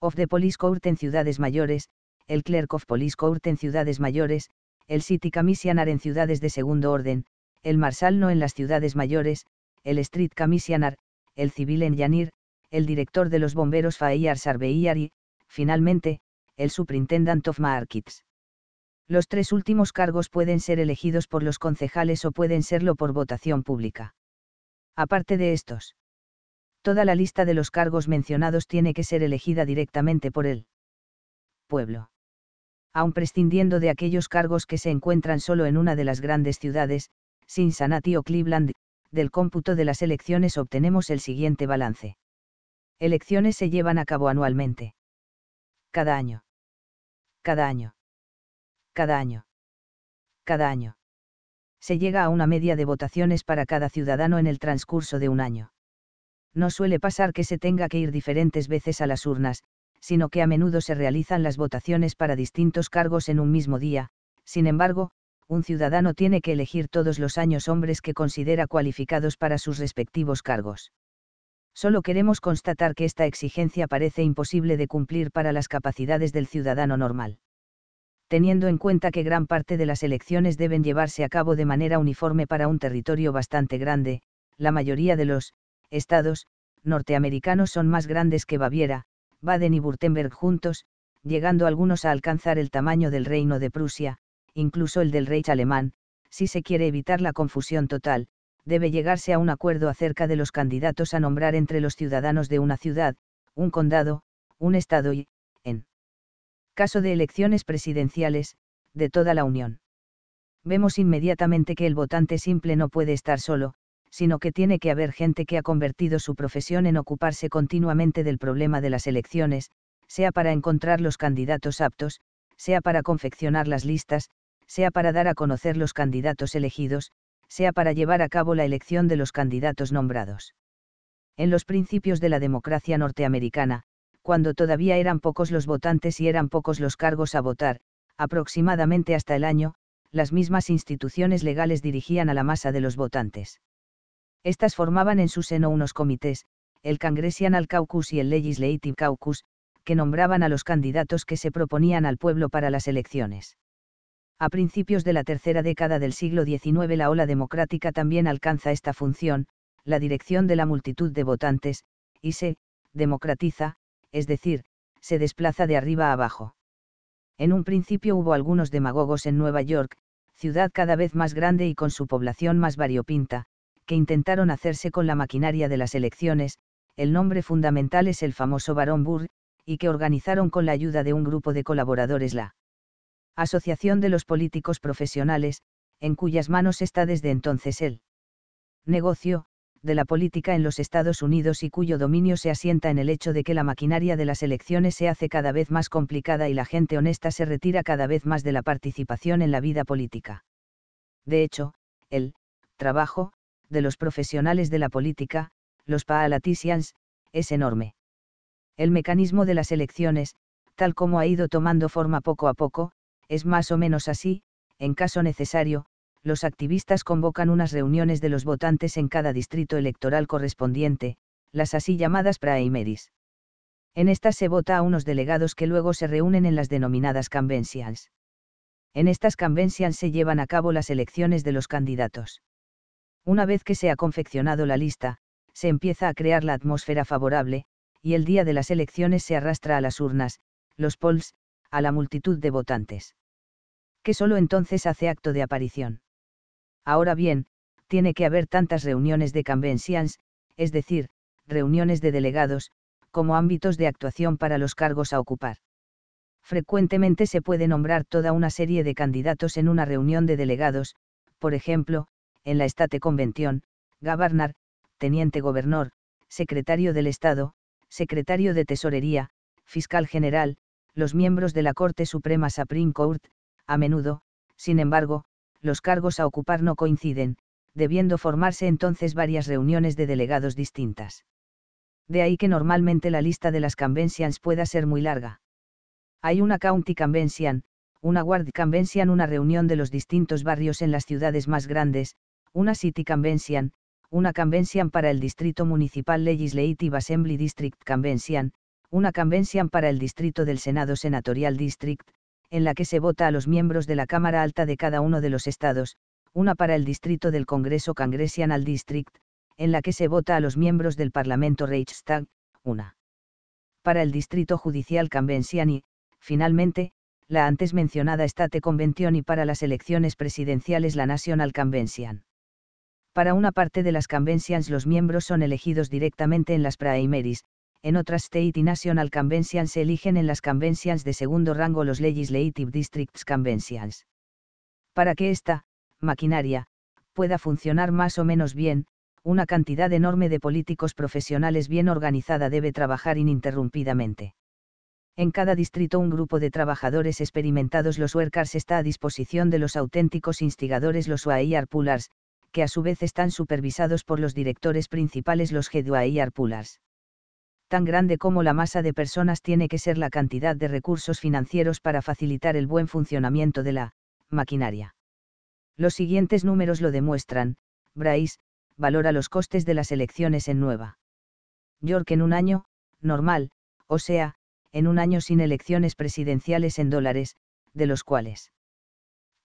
of the Police Court en ciudades mayores, el Clerk of Police Court en ciudades mayores, el City Commissioner en ciudades de segundo orden, el Marshal no en las ciudades mayores, el Street Commissioner, el Civil Engineer, el director de los bomberos Fire Surveyor y, finalmente, el Superintendent of Markets. Los tres últimos cargos pueden ser elegidos por los concejales o pueden serlo por votación pública. Aparte de estos, toda la lista de los cargos mencionados tiene que ser elegida directamente por el pueblo. Aun prescindiendo de aquellos cargos que se encuentran solo en una de las grandes ciudades, Cincinnati o Cleveland, del cómputo de las elecciones obtenemos el siguiente balance. Elecciones se llevan a cabo anualmente. Cada año. Cada año. Cada año. Cada año. Se llega a una media de votaciones para cada ciudadano en el transcurso de un año. No suele pasar que se tenga que ir diferentes veces a las urnas, sino que a menudo se realizan las votaciones para distintos cargos en un mismo día. Sin embargo, un ciudadano tiene que elegir todos los años hombres que considera cualificados para sus respectivos cargos. Solo queremos constatar que esta exigencia parece imposible de cumplir para las capacidades del ciudadano normal. Teniendo en cuenta que gran parte de las elecciones deben llevarse a cabo de manera uniforme para un territorio bastante grande, la mayoría de los estados norteamericanos son más grandes que Baviera, Baden y Württemberg juntos, llegando algunos a alcanzar el tamaño del Reino de Prusia, incluso el del Reich alemán. Si se quiere evitar la confusión total, debe llegarse a un acuerdo acerca de los candidatos a nombrar entre los ciudadanos de una ciudad, un condado, un estado y, en caso de elecciones presidenciales, de toda la Unión. Vemos inmediatamente que el votante simple no puede estar solo, sino que tiene que haber gente que ha convertido su profesión en ocuparse continuamente del problema de las elecciones, sea para encontrar los candidatos aptos, sea para confeccionar las listas, sea para dar a conocer los candidatos elegidos, sea para llevar a cabo la elección de los candidatos nombrados. En los principios de la democracia norteamericana, cuando todavía eran pocos los votantes y eran pocos los cargos a votar, aproximadamente hasta el año, las mismas instituciones legales dirigían a la masa de los votantes. Estas formaban en su seno unos comités, el Congressional Caucus y el Legislative Caucus, que nombraban a los candidatos que se proponían al pueblo para las elecciones. A principios de la tercera década del siglo diecinueve la ola democrática también alcanza esta función, la dirección de la multitud de votantes, y se democratiza, es decir, se desplaza de arriba a abajo. En un principio hubo algunos demagogos en Nueva York, ciudad cada vez más grande y con su población más variopinta, que intentaron hacerse con la maquinaria de las elecciones, el nombre fundamental es el famoso Barón Burr, y que organizaron con la ayuda de un grupo de colaboradores la Asociación de los Políticos Profesionales, en cuyas manos está desde entonces el negocio de la política en los Estados Unidos y cuyo dominio se asienta en el hecho de que la maquinaria de las elecciones se hace cada vez más complicada y la gente honesta se retira cada vez más de la participación en la vida política. De hecho, el trabajo de los profesionales de la política, los politicians, es enorme. El mecanismo de las elecciones, tal como ha ido tomando forma poco a poco, es más o menos así. En caso necesario, los activistas convocan unas reuniones de los votantes en cada distrito electoral correspondiente, las así llamadas primaries. En estas se vota a unos delegados que luego se reúnen en las denominadas conventions. En estas conventions se llevan a cabo las elecciones de los candidatos. Una vez que se ha confeccionado la lista, se empieza a crear la atmósfera favorable, y el día de las elecciones se arrastra a las urnas, los polls, a la multitud de votantes, que solo entonces hace acto de aparición. Ahora bien, tiene que haber tantas reuniones de conventions, es decir, reuniones de delegados, como ámbitos de actuación para los cargos a ocupar. Frecuentemente se puede nombrar toda una serie de candidatos en una reunión de delegados, por ejemplo, en la State Convention, Governor, Teniente Gobernador, Secretario del Estado, Secretario de Tesorería, Fiscal General, los miembros de la Corte Suprema Supreme Court. A menudo, sin embargo, los cargos a ocupar no coinciden, debiendo formarse entonces varias reuniones de delegados distintas. De ahí que normalmente la lista de las conventions pueda ser muy larga. Hay una county convention, una ward convention, una reunión de los distintos barrios en las ciudades más grandes, una city convention, una convention para el distrito municipal Legislative Assembly District Convention, una convention para el distrito del Senado Senatorial District, en la que se vota a los miembros de la Cámara Alta de cada uno de los estados, una para el distrito del Congreso Congressional District, en la que se vota a los miembros del Parlamento Reichstag, una para el distrito judicial Convention y, finalmente, la antes mencionada State Convention y para las elecciones presidenciales la National Convention. Para una parte de las conventions los miembros son elegidos directamente en las primaries. En otras State y National Conventions se eligen en las Conventions de segundo rango los Legislative Districts Conventions. Para que esta maquinaria pueda funcionar más o menos bien, una cantidad enorme de políticos profesionales bien organizada debe trabajar ininterrumpidamente. En cada distrito un grupo de trabajadores experimentados, los workers, está a disposición de los auténticos instigadores, los Headway Pullers, que a su vez están supervisados por los directores principales, los Headway Pullers. Tan grande como la masa de personas tiene que ser la cantidad de recursos financieros para facilitar el buen funcionamiento de la maquinaria. Los siguientes números lo demuestran. Bryce valora los costes de las elecciones en Nueva York en un año normal, o sea, en un año sin elecciones presidenciales, en dólares, de los cuales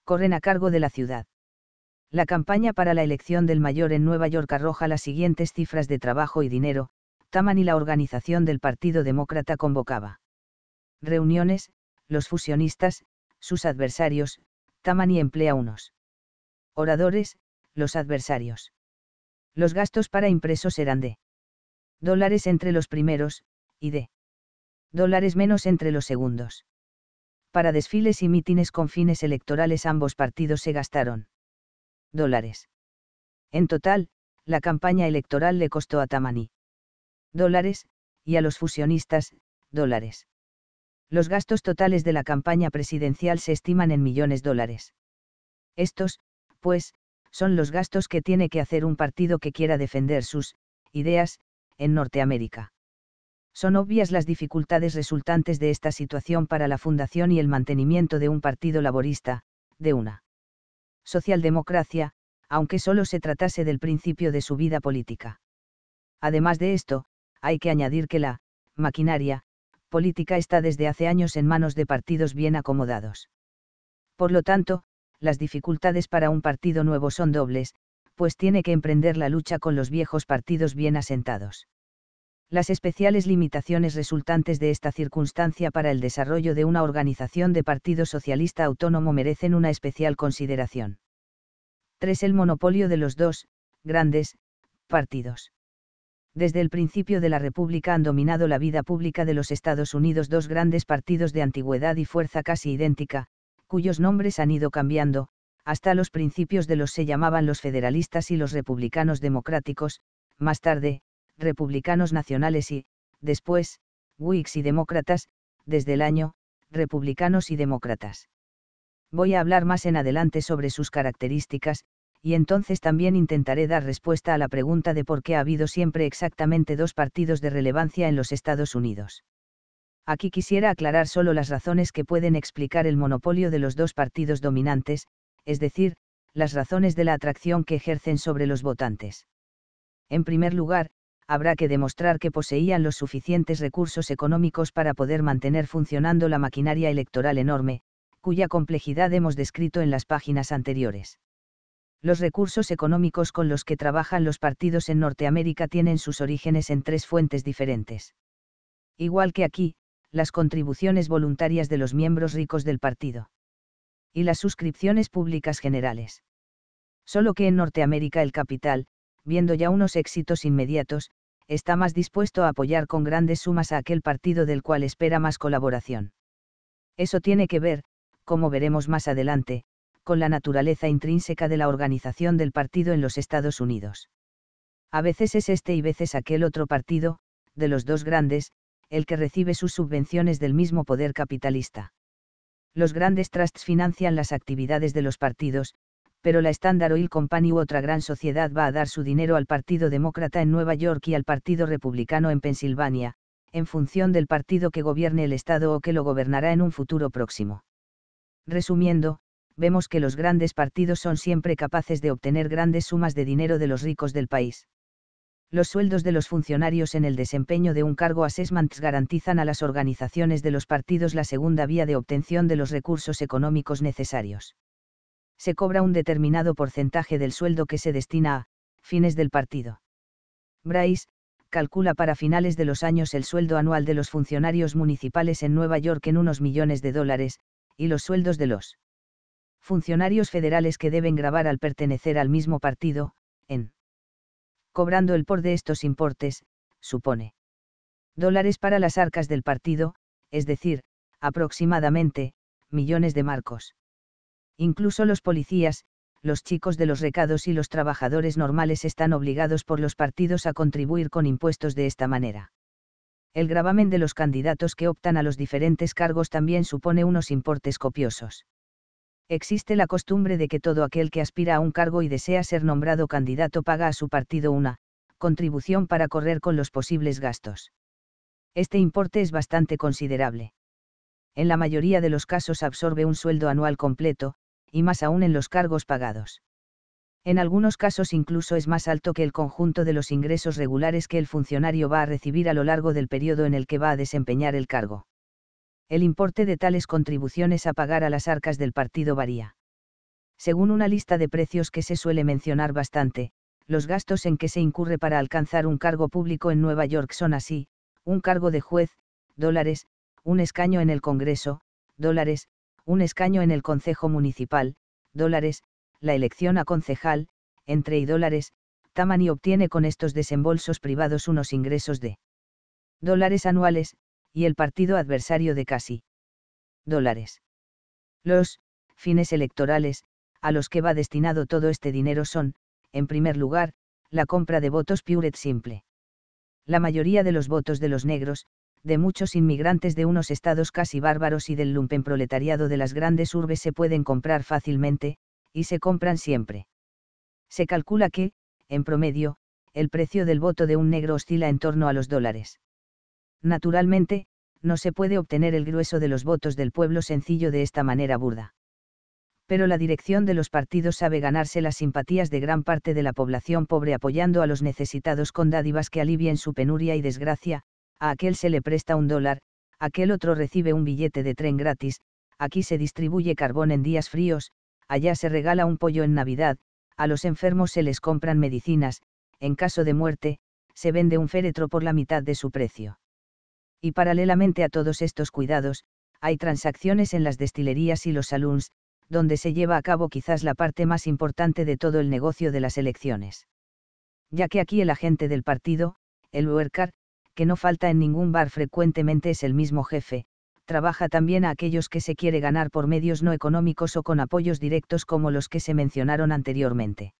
corren a cargo de la ciudad. La campaña para la elección del mayor en Nueva York arroja las siguientes cifras de trabajo y dinero. Taman y la organización del Partido Demócrata convocaba reuniones, los fusionistas, sus adversarios, Taman y emplea unos oradores, los adversarios. Los gastos para impresos eran de dólares entre los primeros, y de dólares menos entre los segundos. Para desfiles y mítines con fines electorales ambos partidos se gastaron dólares. En total, la campaña electoral le costó a Taman dólares, y a los fusionistas, dólares. Los gastos totales de la campaña presidencial se estiman en millones de dólares. Estos, pues, son los gastos que tiene que hacer un partido que quiera defender sus ideas en Norteamérica. Son obvias las dificultades resultantes de esta situación para la fundación y el mantenimiento de un partido laborista, de una socialdemocracia, aunque solo se tratase del principio de su vida política. Además de esto, hay que añadir que la maquinaria política está desde hace años en manos de partidos bien acomodados. Por lo tanto, las dificultades para un partido nuevo son dobles, pues tiene que emprender la lucha con los viejos partidos bien asentados. Las especiales limitaciones resultantes de esta circunstancia para el desarrollo de una organización de partido socialista autónomo merecen una especial consideración. tres. El monopolio de los dos grandes partidos. Desde el principio de la República han dominado la vida pública de los Estados Unidos dos grandes partidos de antigüedad y fuerza casi idéntica, cuyos nombres han ido cambiando, hasta los principios de los se llamaban los federalistas y los republicanos democráticos, más tarde, republicanos nacionales y, después, whigs y demócratas, desde el año, republicanos y demócratas. Voy a hablar más en adelante sobre sus características, y entonces también intentaré dar respuesta a la pregunta de por qué ha habido siempre exactamente dos partidos de relevancia en los Estados Unidos. Aquí quisiera aclarar solo las razones que pueden explicar el monopolio de los dos partidos dominantes, es decir, las razones de la atracción que ejercen sobre los votantes. En primer lugar, habrá que demostrar que poseían los suficientes recursos económicos para poder mantener funcionando la maquinaria electoral enorme, cuya complejidad hemos descrito en las páginas anteriores. Los recursos económicos con los que trabajan los partidos en Norteamérica tienen sus orígenes en tres fuentes diferentes. Igual que aquí, las contribuciones voluntarias de los miembros ricos del partido. Y las suscripciones públicas generales. Solo que en Norteamérica el capital, viendo ya unos éxitos inmediatos, está más dispuesto a apoyar con grandes sumas a aquel partido del cual espera más colaboración. Eso tiene que ver, como veremos más adelante, con la naturaleza intrínseca de la organización del partido en los Estados Unidos. A veces es este y veces aquel otro partido, de los dos grandes, el que recibe sus subvenciones del mismo poder capitalista. Los grandes trusts financian las actividades de los partidos, pero la Standard Oil Company u otra gran sociedad va a dar su dinero al Partido Demócrata en Nueva York y al Partido Republicano en Pensilvania, en función del partido que gobierne el estado o que lo gobernará en un futuro próximo. Resumiendo, vemos que los grandes partidos son siempre capaces de obtener grandes sumas de dinero de los ricos del país. Los sueldos de los funcionarios en el desempeño de un cargo assessments garantizan a las organizaciones de los partidos la segunda vía de obtención de los recursos económicos necesarios. Se cobra un determinado porcentaje del sueldo que se destina a fines del partido. Bryce calcula para finales de los años el sueldo anual de los funcionarios municipales en Nueva York en unos millones de dólares, y los sueldos de los funcionarios federales que deben gravar al pertenecer al mismo partido, en cobrando el por de estos importes, supone dólares para las arcas del partido, es decir, aproximadamente, millones de marcos. Incluso los policías, los chicos de los recados y los trabajadores normales están obligados por los partidos a contribuir con impuestos de esta manera. El gravamen de los candidatos que optan a los diferentes cargos también supone unos importes copiosos. Existe la costumbre de que todo aquel que aspira a un cargo y desea ser nombrado candidato paga a su partido una contribución para correr con los posibles gastos. Este importe es bastante considerable. En la mayoría de los casos absorbe un sueldo anual completo, y más aún en los cargos pagados. En algunos casos incluso es más alto que el conjunto de los ingresos regulares que el funcionario va a recibir a lo largo del periodo en el que va a desempeñar el cargo. El importe de tales contribuciones a pagar a las arcas del partido varía. Según una lista de precios que se suele mencionar bastante, los gastos en que se incurre para alcanzar un cargo público en Nueva York son así: un cargo de juez, dólares, un escaño en el Congreso, dólares, un escaño en el Concejo Municipal, dólares, la elección a concejal, entre y dólares. Tammany obtiene con estos desembolsos privados unos ingresos de dólares anuales, y el partido adversario de casi dólares. Los fines electorales, a los que va destinado todo este dinero son, en primer lugar, la compra de votos pure et simple. La mayoría de los votos de los negros, de muchos inmigrantes de unos estados casi bárbaros y del lumpenproletariado de las grandes urbes se pueden comprar fácilmente, y se compran siempre. Se calcula que, en promedio, el precio del voto de un negro oscila en torno a los dólares. Naturalmente, no se puede obtener el grueso de los votos del pueblo sencillo de esta manera burda. Pero la dirección de los partidos sabe ganarse las simpatías de gran parte de la población pobre apoyando a los necesitados con dádivas que alivien su penuria y desgracia. A aquel se le presta un dólar, aquel otro recibe un billete de tren gratis, aquí se distribuye carbón en días fríos, allá se regala un pollo en Navidad, a los enfermos se les compran medicinas, en caso de muerte, se vende un féretro por la mitad de su precio. Y paralelamente a todos estos cuidados, hay transacciones en las destilerías y los saloons, donde se lleva a cabo quizás la parte más importante de todo el negocio de las elecciones. Ya que aquí el agente del partido, el worker, que no falta en ningún bar frecuentemente es el mismo jefe, trabaja también a aquellos que se quiere ganar por medios no económicos o con apoyos directos como los que se mencionaron anteriormente.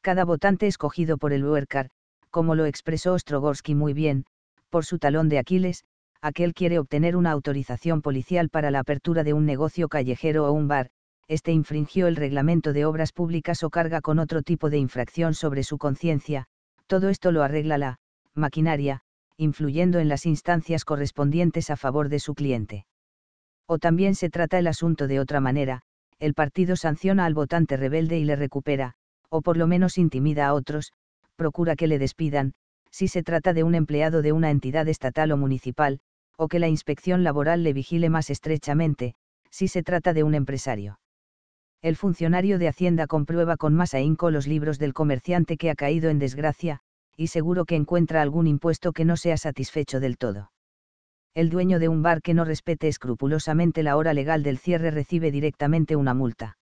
Cada votante escogido por el Uercar, como lo expresó Ostrogorsky muy bien, por su talón de Aquiles, aquel quiere obtener una autorización policial para la apertura de un negocio callejero o un bar, este infringió el reglamento de obras públicas o carga con otro tipo de infracción sobre su conciencia, todo esto lo arregla la maquinaria, influyendo en las instancias correspondientes a favor de su cliente. O también se trata el asunto de otra manera, el partido sanciona al votante rebelde y le recupera, o por lo menos intimida a otros, procura que le despidan, si se trata de un empleado de una entidad estatal o municipal, o que la inspección laboral le vigile más estrechamente, si se trata de un empresario. El funcionario de Hacienda comprueba con más ahínco los libros del comerciante que ha caído en desgracia, y seguro que encuentra algún impuesto que no sea satisfecho del todo. El dueño de un bar que no respete escrupulosamente la hora legal del cierre recibe directamente una multa.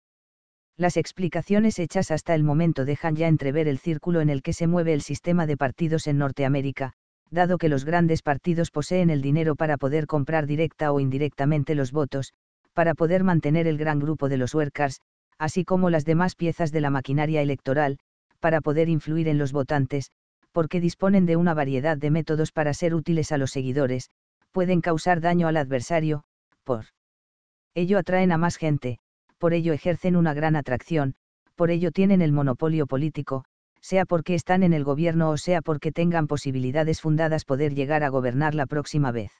Las explicaciones hechas hasta el momento dejan ya entrever el círculo en el que se mueve el sistema de partidos en Norteamérica, dado que los grandes partidos poseen el dinero para poder comprar directa o indirectamente los votos, para poder mantener el gran grupo de los workers, así como las demás piezas de la maquinaria electoral, para poder influir en los votantes, porque disponen de una variedad de métodos para ser útiles a los seguidores, pueden causar daño al adversario, por ello atraen a más gente, por ello ejercen una gran atracción, por ello tienen el monopolio político, sea porque están en el gobierno o sea porque tengan posibilidades fundadas poder llegar a gobernar la próxima vez.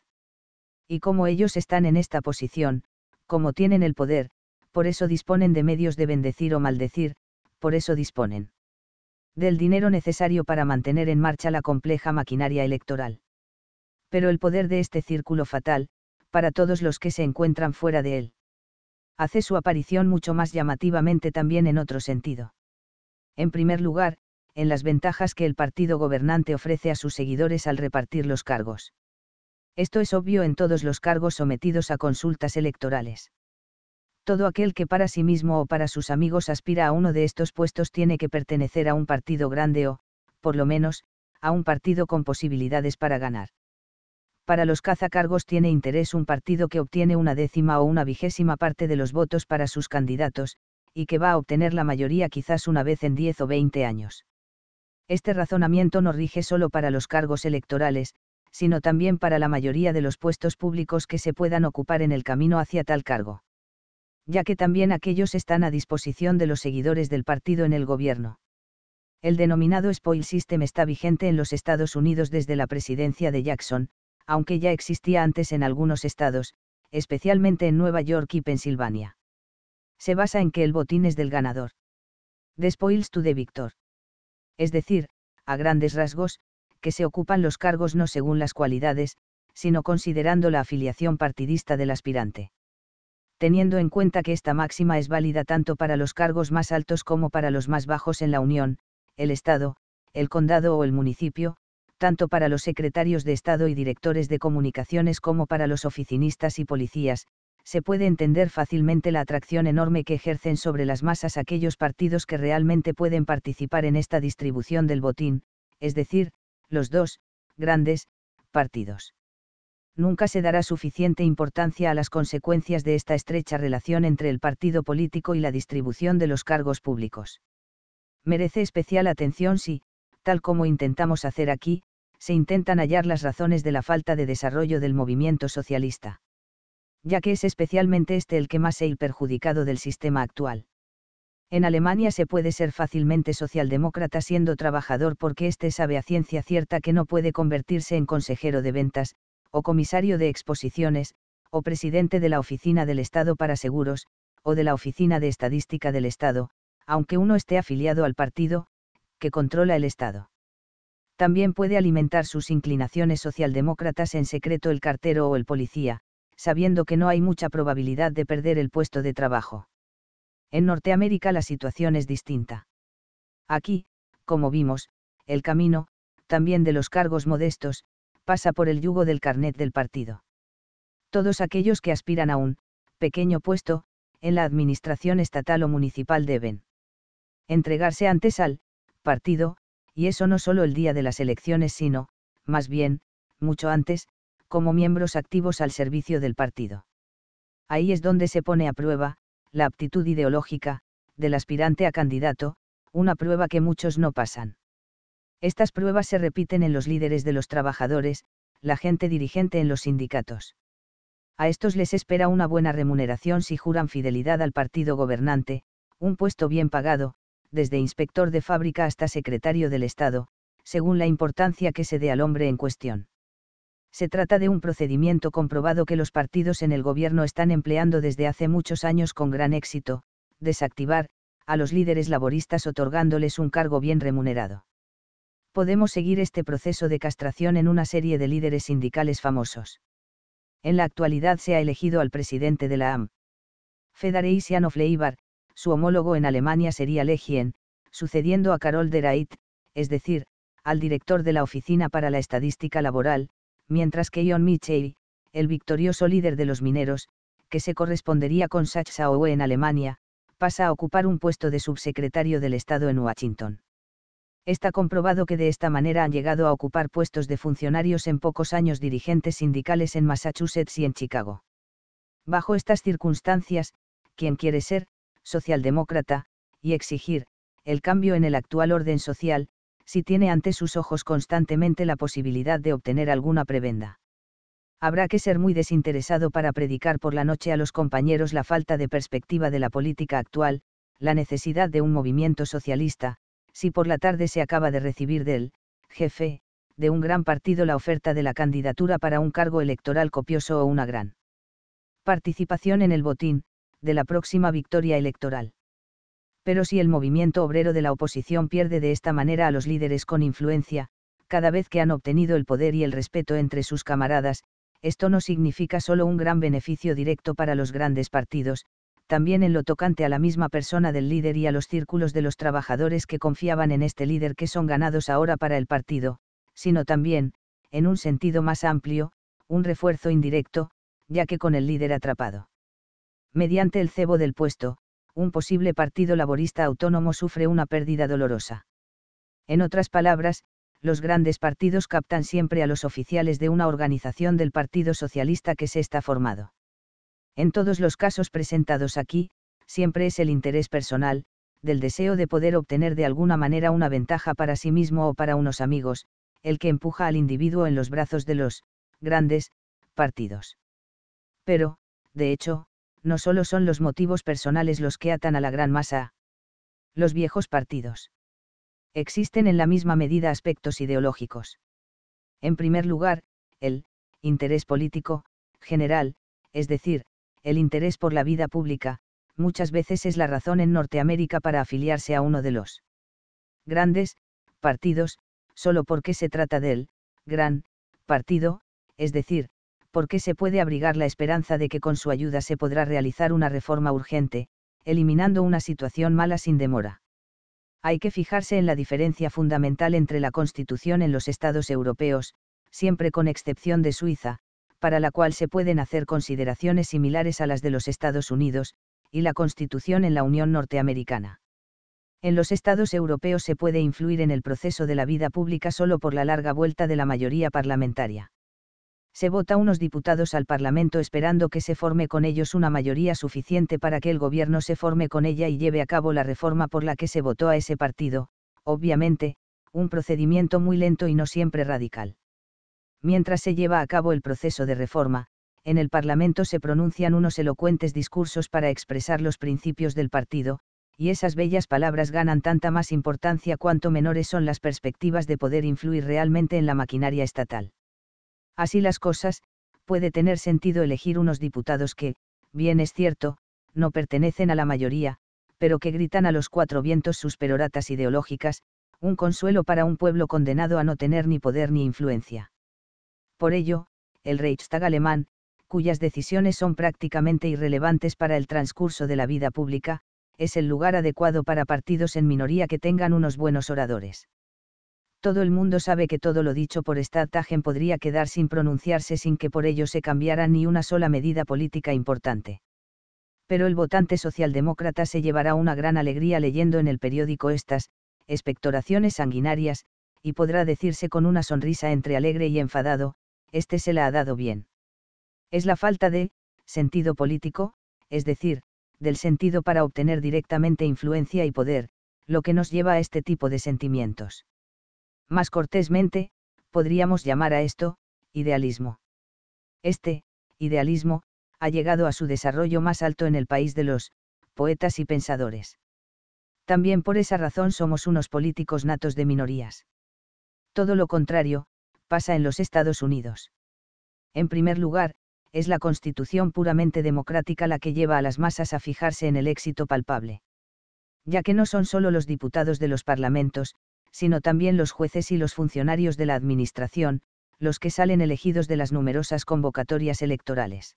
Y como ellos están en esta posición, como tienen el poder, por eso disponen de medios de bendecir o maldecir, por eso disponen del dinero necesario para mantener en marcha la compleja maquinaria electoral. Pero el poder de este círculo fatal, para todos los que se encuentran fuera de él, hace su aparición mucho más llamativamente también en otro sentido. En primer lugar, en las ventajas que el partido gobernante ofrece a sus seguidores al repartir los cargos. Esto es obvio en todos los cargos sometidos a consultas electorales. Todo aquel que para sí mismo o para sus amigos aspira a uno de estos puestos tiene que pertenecer a un partido grande o, por lo menos, a un partido con posibilidades para ganar. Para los cazacargos tiene interés un partido que obtiene una décima o una vigésima parte de los votos para sus candidatos, y que va a obtener la mayoría quizás una vez en diez o veinte años. Este razonamiento no rige solo para los cargos electorales, sino también para la mayoría de los puestos públicos que se puedan ocupar en el camino hacia tal cargo, ya que también aquellos están a disposición de los seguidores del partido en el gobierno. El denominado spoil system está vigente en los Estados Unidos desde la presidencia de Jackson, aunque ya existía antes en algunos estados, especialmente en Nueva York y Pensilvania. Se basa en que el botín es del ganador. The spoils to the victor. Es decir, a grandes rasgos, que se ocupan los cargos no según las cualidades, sino considerando la afiliación partidista del aspirante. Teniendo en cuenta que esta máxima es válida tanto para los cargos más altos como para los más bajos en la Unión, el Estado, el condado o el municipio, tanto para los secretarios de Estado y directores de comunicaciones como para los oficinistas y policías, se puede entender fácilmente la atracción enorme que ejercen sobre las masas aquellos partidos que realmente pueden participar en esta distribución del botín, es decir, los dos grandes partidos. Nunca se dará suficiente importancia a las consecuencias de esta estrecha relación entre el partido político y la distribución de los cargos públicos. Merece especial atención si, tal como intentamos hacer aquí, se intentan hallar las razones de la falta de desarrollo del movimiento socialista, ya que es especialmente este el que más se ha perjudicado del sistema actual. En Alemania se puede ser fácilmente socialdemócrata siendo trabajador porque éste sabe a ciencia cierta que no puede convertirse en consejero de ventas, o comisario de exposiciones, o presidente de la Oficina del Estado para Seguros, o de la Oficina de Estadística del Estado, aunque uno esté afiliado al partido, que controla el Estado. También puede alimentar sus inclinaciones socialdemócratas en secreto el cartero o el policía, sabiendo que no hay mucha probabilidad de perder el puesto de trabajo. En Norteamérica la situación es distinta. Aquí, como vimos, el camino, también de los cargos modestos, pasa por el yugo del carnet del partido. Todos aquellos que aspiran a un pequeño puesto en la administración estatal o municipal deben entregarse antes al partido, y eso no solo el día de las elecciones sino, más bien, mucho antes, como miembros activos al servicio del partido. Ahí es donde se pone a prueba la aptitud ideológica del aspirante a candidato, una prueba que muchos no pasan. Estas pruebas se repiten en los líderes de los trabajadores, la gente dirigente en los sindicatos. A estos les espera una buena remuneración si juran fidelidad al partido gobernante, un puesto bien pagado, desde inspector de fábrica hasta secretario del Estado, según la importancia que se dé al hombre en cuestión. Se trata de un procedimiento comprobado que los partidos en el gobierno están empleando desde hace muchos años con gran éxito: desactivar a los líderes laboristas otorgándoles un cargo bien remunerado. Podemos seguir este proceso de castración en una serie de líderes sindicales famosos. En la actualidad se ha elegido al presidente de la A M. Federeisian of Labour, su homólogo en Alemania sería Lehien, sucediendo a Carol de Reit, es decir, al director de la Oficina para la Estadística Laboral, mientras que John Mitchell, el victorioso líder de los mineros, que se correspondería con Sachs-Anhalt en Alemania, pasa a ocupar un puesto de subsecretario del Estado en Washington. Está comprobado que de esta manera han llegado a ocupar puestos de funcionarios en pocos años dirigentes sindicales en Massachusetts y en Chicago. Bajo estas circunstancias, quien quiere ser socialdemócrata y exigir el cambio en el actual orden social, si tiene ante sus ojos constantemente la posibilidad de obtener alguna prebenda. Habrá que ser muy desinteresado para predicar por la noche a los compañeros la falta de perspectiva de la política actual, la necesidad de un movimiento socialista, si por la tarde se acaba de recibir del jefe de un gran partido la oferta de la candidatura para un cargo electoral copioso o una gran participación en el botín de la próxima victoria electoral. Pero si el movimiento obrero de la oposición pierde de esta manera a los líderes con influencia, cada vez que han obtenido el poder y el respeto entre sus camaradas, esto no significa solo un gran beneficio directo para los grandes partidos, también en lo tocante a la misma persona del líder y a los círculos de los trabajadores que confiaban en este líder, que son ganados ahora para el partido, sino también, en un sentido más amplio, un refuerzo indirecto, ya que con el líder atrapado mediante el cebo del puesto, un posible partido laborista autónomo sufre una pérdida dolorosa. En otras palabras, los grandes partidos captan siempre a los oficiales de una organización del Partido Socialista que se está formado. En todos los casos presentados aquí, siempre es el interés personal, del deseo de poder obtener de alguna manera una ventaja para sí mismo o para unos amigos, el que empuja al individuo en los brazos de los grandes partidos. Pero, de hecho, no solo son los motivos personales los que atan a la gran masa. Los viejos partidos. Existen en la misma medida aspectos ideológicos. En primer lugar, el interés político general, es decir, el interés por la vida pública, muchas veces es la razón en Norteamérica para afiliarse a uno de los grandes partidos, solo porque se trata del gran partido, es decir, porque se puede abrigar la esperanza de que con su ayuda se podrá realizar una reforma urgente, eliminando una situación mala sin demora. Hay que fijarse en la diferencia fundamental entre la Constitución en los Estados europeos, siempre con excepción de Suiza, para la cual se pueden hacer consideraciones similares a las de los Estados Unidos, y la Constitución en la Unión Norteamericana. En los Estados europeos se puede influir en el proceso de la vida pública solo por la larga vuelta de la mayoría parlamentaria. Se vota unos diputados al Parlamento esperando que se forme con ellos una mayoría suficiente para que el gobierno se forme con ella y lleve a cabo la reforma por la que se votó a ese partido, obviamente, un procedimiento muy lento y no siempre radical. Mientras se lleva a cabo el proceso de reforma, en el Parlamento se pronuncian unos elocuentes discursos para expresar los principios del partido, y esas bellas palabras ganan tanta más importancia cuanto menores son las perspectivas de poder influir realmente en la maquinaria estatal. Así las cosas, puede tener sentido elegir unos diputados que, bien es cierto, no pertenecen a la mayoría, pero que gritan a los cuatro vientos sus peroratas ideológicas, un consuelo para un pueblo condenado a no tener ni poder ni influencia. Por ello, el Reichstag alemán, cuyas decisiones son prácticamente irrelevantes para el transcurso de la vida pública, es el lugar adecuado para partidos en minoría que tengan unos buenos oradores. Todo el mundo sabe que todo lo dicho por Stadtagen podría quedar sin pronunciarse sin que por ello se cambiara ni una sola medida política importante. Pero el votante socialdemócrata se llevará una gran alegría leyendo en el periódico estas expectoraciones sanguinarias, y podrá decirse con una sonrisa entre alegre y enfadado: este se la ha dado bien. Es la falta de sentido político, es decir, del sentido para obtener directamente influencia y poder, lo que nos lleva a este tipo de sentimientos. Más cortésmente, podríamos llamar a esto idealismo. Este idealismo ha llegado a su desarrollo más alto en el país de los poetas y pensadores. También por esa razón somos unos políticos natos de minorías. Todo lo contrario pasa en los Estados Unidos. En primer lugar, es la constitución puramente democrática la que lleva a las masas a fijarse en el éxito palpable. Ya que no son solo los diputados de los parlamentos, sino también los jueces y los funcionarios de la administración, los que salen elegidos de las numerosas convocatorias electorales.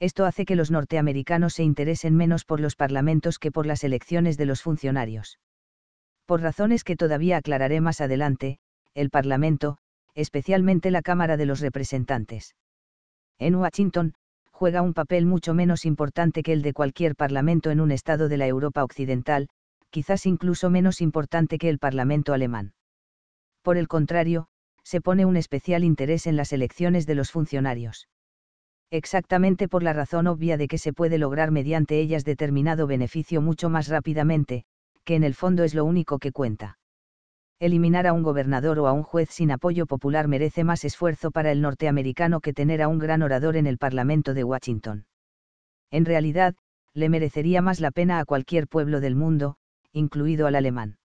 Esto hace que los norteamericanos se interesen menos por los parlamentos que por las elecciones de los funcionarios. Por razones que todavía aclararé más adelante, el Parlamento, especialmente la Cámara de los Representantes, en Washington, juega un papel mucho menos importante que el de cualquier parlamento en un estado de la Europa occidental, quizás incluso menos importante que el parlamento alemán. Por el contrario, se pone un especial interés en las elecciones de los funcionarios. Exactamente por la razón obvia de que se puede lograr mediante ellas determinado beneficio mucho más rápidamente, que en el fondo es lo único que cuenta. Eliminar a un gobernador o a un juez sin apoyo popular merece más esfuerzo para el norteamericano que tener a un gran orador en el Parlamento de Washington. En realidad, le merecería más la pena a cualquier pueblo del mundo, incluido al alemán.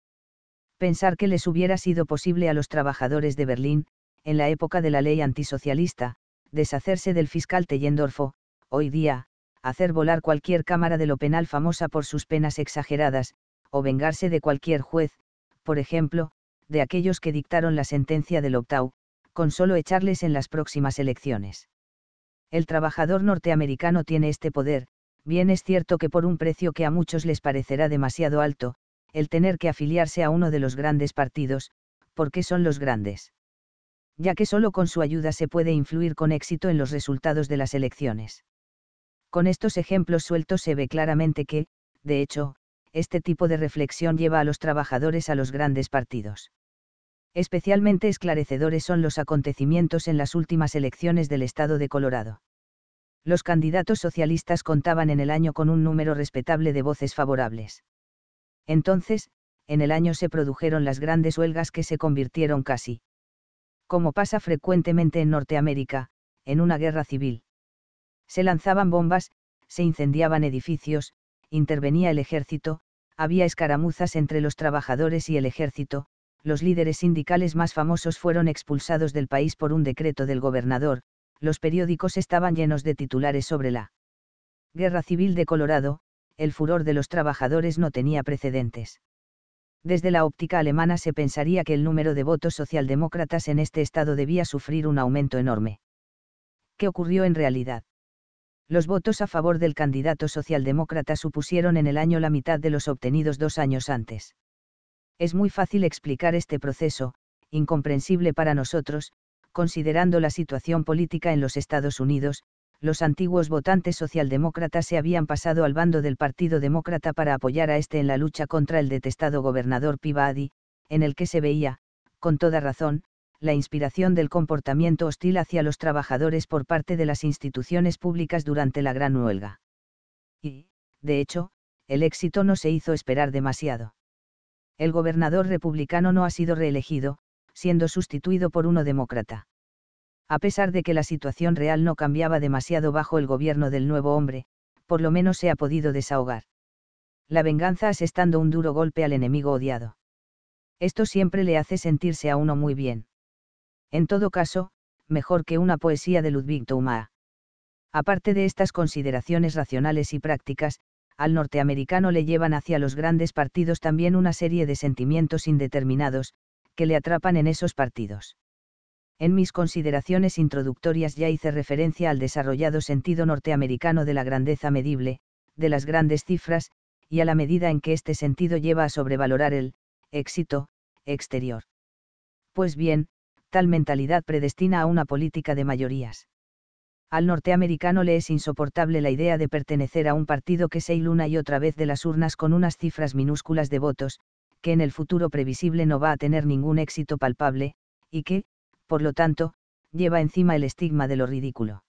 Pensar que les hubiera sido posible a los trabajadores de Berlín, en la época de la ley antisocialista, deshacerse del fiscal Teyendorfo, hoy día, hacer volar cualquier cámara de lo penal famosa por sus penas exageradas, o vengarse de cualquier juez, por ejemplo, de aquellos que dictaron la sentencia del opt-out, con solo echarles en las próximas elecciones. El trabajador norteamericano tiene este poder, bien es cierto que por un precio que a muchos les parecerá demasiado alto, el tener que afiliarse a uno de los grandes partidos, porque son los grandes. Ya que solo con su ayuda se puede influir con éxito en los resultados de las elecciones. Con estos ejemplos sueltos se ve claramente que, de hecho, este tipo de reflexión lleva a los trabajadores a los grandes partidos. Especialmente esclarecedores son los acontecimientos en las últimas elecciones del estado de Colorado. Los candidatos socialistas contaban en el año con un número respetable de voces favorables. Entonces, en el año se produjeron las grandes huelgas que se convirtieron casi, como pasa frecuentemente en Norteamérica, en una guerra civil. Se lanzaban bombas, se incendiaban edificios, intervenía el ejército, había escaramuzas entre los trabajadores y el ejército, los líderes sindicales más famosos fueron expulsados del país por un decreto del gobernador, los periódicos estaban llenos de titulares sobre la Guerra Civil de Colorado, el furor de los trabajadores no tenía precedentes. Desde la óptica alemana se pensaría que el número de votos socialdemócratas en este estado debía sufrir un aumento enorme. ¿Qué ocurrió en realidad? Los votos a favor del candidato socialdemócrata supusieron en el año la mitad de los obtenidos dos años antes. Es muy fácil explicar este proceso, incomprensible para nosotros, considerando la situación política en los Estados Unidos, los antiguos votantes socialdemócratas se habían pasado al bando del Partido Demócrata para apoyar a este en la lucha contra el detestado gobernador Peabody, en el que se veía, con toda razón, la inspiración del comportamiento hostil hacia los trabajadores por parte de las instituciones públicas durante la Gran Huelga. Y, de hecho, el éxito no se hizo esperar demasiado. El gobernador republicano no ha sido reelegido, siendo sustituido por uno demócrata. A pesar de que la situación real no cambiaba demasiado bajo el gobierno del nuevo hombre, por lo menos se ha podido desahogar. La venganza asestando un duro golpe al enemigo odiado. Esto siempre le hace sentirse a uno muy bien. En todo caso, mejor que una poesía de Ludwig Thoma. Aparte de estas consideraciones racionales y prácticas, al norteamericano le llevan hacia los grandes partidos también una serie de sentimientos indeterminados, que le atrapan en esos partidos. En mis consideraciones introductorias ya hice referencia al desarrollado sentido norteamericano de la grandeza medible, de las grandes cifras, y a la medida en que este sentido lleva a sobrevalorar el éxito exterior. Pues bien, tal mentalidad predestina a una política de mayorías. Al norteamericano le es insoportable la idea de pertenecer a un partido que se hila una y otra vez de las urnas con unas cifras minúsculas de votos, que en el futuro previsible no va a tener ningún éxito palpable, y que, por lo tanto, lleva encima el estigma de lo ridículo.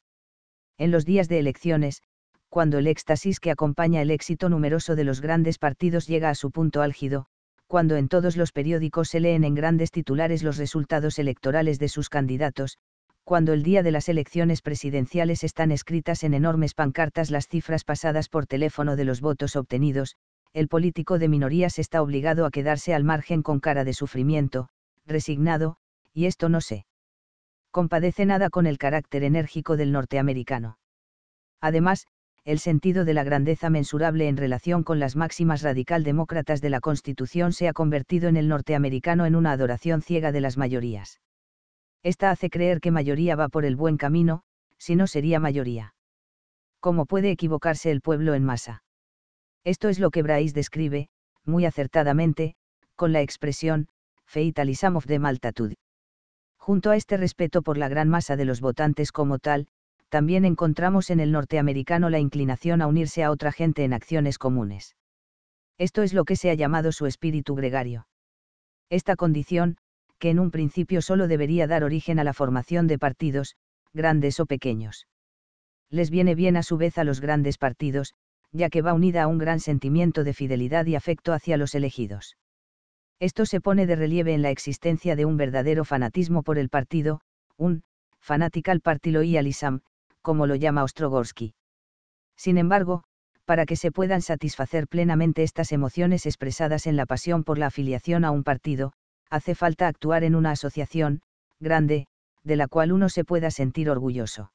En los días de elecciones, cuando el éxtasis que acompaña el éxito numeroso de los grandes partidos llega a su punto álgido, cuando en todos los periódicos se leen en grandes titulares los resultados electorales de sus candidatos, cuando el día de las elecciones presidenciales están escritas en enormes pancartas las cifras pasadas por teléfono de los votos obtenidos, el político de minorías está obligado a quedarse al margen con cara de sufrimiento, resignado, y esto no se compadece nada con el carácter enérgico del norteamericano. Además, el sentido de la grandeza mensurable en relación con las máximas radicaldemócratas de la Constitución se ha convertido en el norteamericano en una adoración ciega de las mayorías. Esta hace creer que mayoría va por el buen camino, si no sería mayoría. ¿Cómo puede equivocarse el pueblo en masa? Esto es lo que Bryce describe, muy acertadamente, con la expresión, fatalism of the multitude. Junto a este respeto por la gran masa de los votantes como tal, también encontramos en el norteamericano la inclinación a unirse a otra gente en acciones comunes. Esto es lo que se ha llamado su espíritu gregario. Esta condición, que en un principio solo debería dar origen a la formación de partidos, grandes o pequeños, les viene bien a su vez a los grandes partidos, ya que va unida a un gran sentimiento de fidelidad y afecto hacia los elegidos. Esto se pone de relieve en la existencia de un verdadero fanatismo por el partido, un fanatical party loyalism, como lo llama Ostrogorsky. Sin embargo, para que se puedan satisfacer plenamente estas emociones expresadas en la pasión por la afiliación a un partido, hace falta actuar en una asociación, grande, de la cual uno se pueda sentir orgulloso.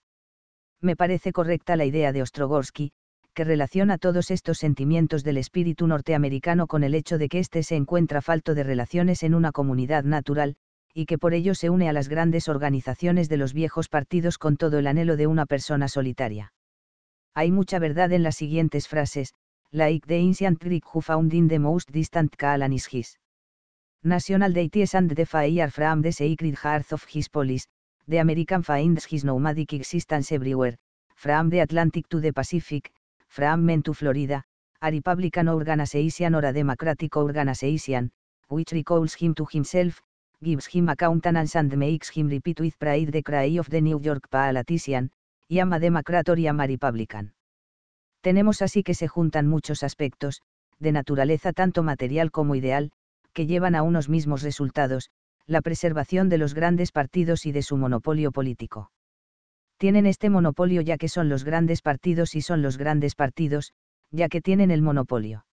Me parece correcta la idea de Ostrogorsky, que relaciona todos estos sentimientos del espíritu norteamericano con el hecho de que éste se encuentra falto de relaciones en una comunidad natural, y que por ello se une a las grandes organizaciones de los viejos partidos con todo el anhelo de una persona solitaria. Hay mucha verdad en las siguientes frases, like the ancient Greek who found in the most distant Kaalan is his national deities and the fire from the sacred hearth of his polis, the American finds his nomadic existence everywhere, from the Atlantic to the Pacific, from Maine to Florida, a Republican organization or a Democratic organization, which recalls him to himself, gives him accountance and makes him repeat with pride the cry of the New York politician, I am a Democrat or I am a Republican. Tenemos así que se juntan muchos aspectos, de naturaleza tanto material como ideal, que llevan a unos mismos resultados, la preservación de los grandes partidos y de su monopolio político. Tienen este monopolio ya que son los grandes partidos y son los grandes partidos, ya que tienen el monopolio.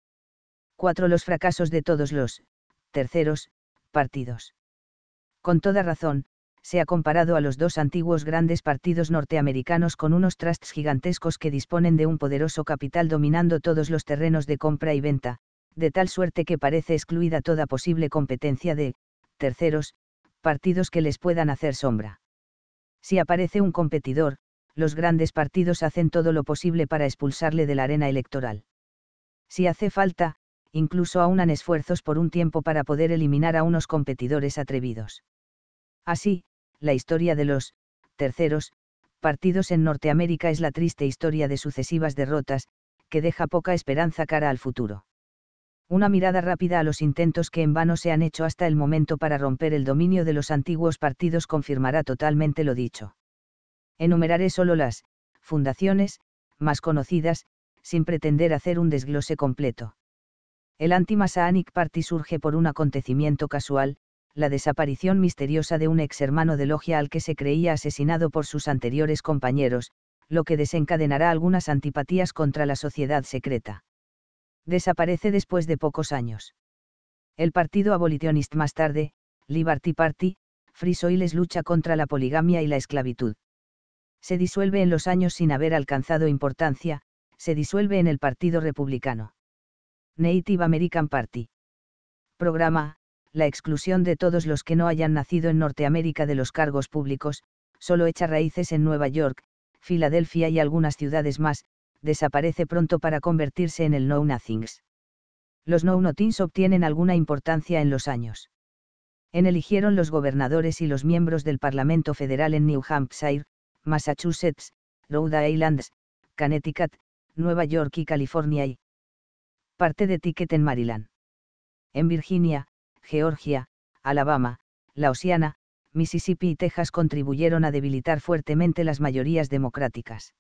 cuatro. Los fracasos de todos los terceros partidos. Con toda razón, se ha comparado a los dos antiguos grandes partidos norteamericanos con unos trusts gigantescos que disponen de un poderoso capital dominando todos los terrenos de compra y venta, de tal suerte que parece excluida toda posible competencia de terceros partidos que les puedan hacer sombra. Si aparece un competidor, los grandes partidos hacen todo lo posible para expulsarle de la arena electoral. Si hace falta, incluso aunan esfuerzos por un tiempo para poder eliminar a unos competidores atrevidos. Así, la historia de los terceros partidos en Norteamérica es la triste historia de sucesivas derrotas, que deja poca esperanza cara al futuro. Una mirada rápida a los intentos que en vano se han hecho hasta el momento para romper el dominio de los antiguos partidos confirmará totalmente lo dicho. Enumeraré solo las fundaciones más conocidas, sin pretender hacer un desglose completo. El Anti-Masonic Party surge por un acontecimiento casual, la desaparición misteriosa de un ex hermano de logia al que se creía asesinado por sus anteriores compañeros, lo que desencadenará algunas antipatías contra la sociedad secreta. Desaparece después de pocos años. El partido abolicionist más tarde, Liberty Party, Free Soil, lucha contra la poligamia y la esclavitud. Se disuelve en los años sin haber alcanzado importancia, se disuelve en el Partido Republicano. Native American Party. Programa, la exclusión de todos los que no hayan nacido en Norteamérica de los cargos públicos, solo echa raíces en Nueva York, Filadelfia y algunas ciudades más, desaparece pronto para convertirse en el Know Nothings. Los Know Nothings obtienen alguna importancia en los años. En eligieron los gobernadores y los miembros del Parlamento Federal en New Hampshire, Massachusetts, Rhode Island, Connecticut, Nueva York y California y parte de Ticket en Maryland. En Virginia, Georgia, Alabama, Louisiana, Mississippi y Texas contribuyeron a debilitar fuertemente las mayorías democráticas.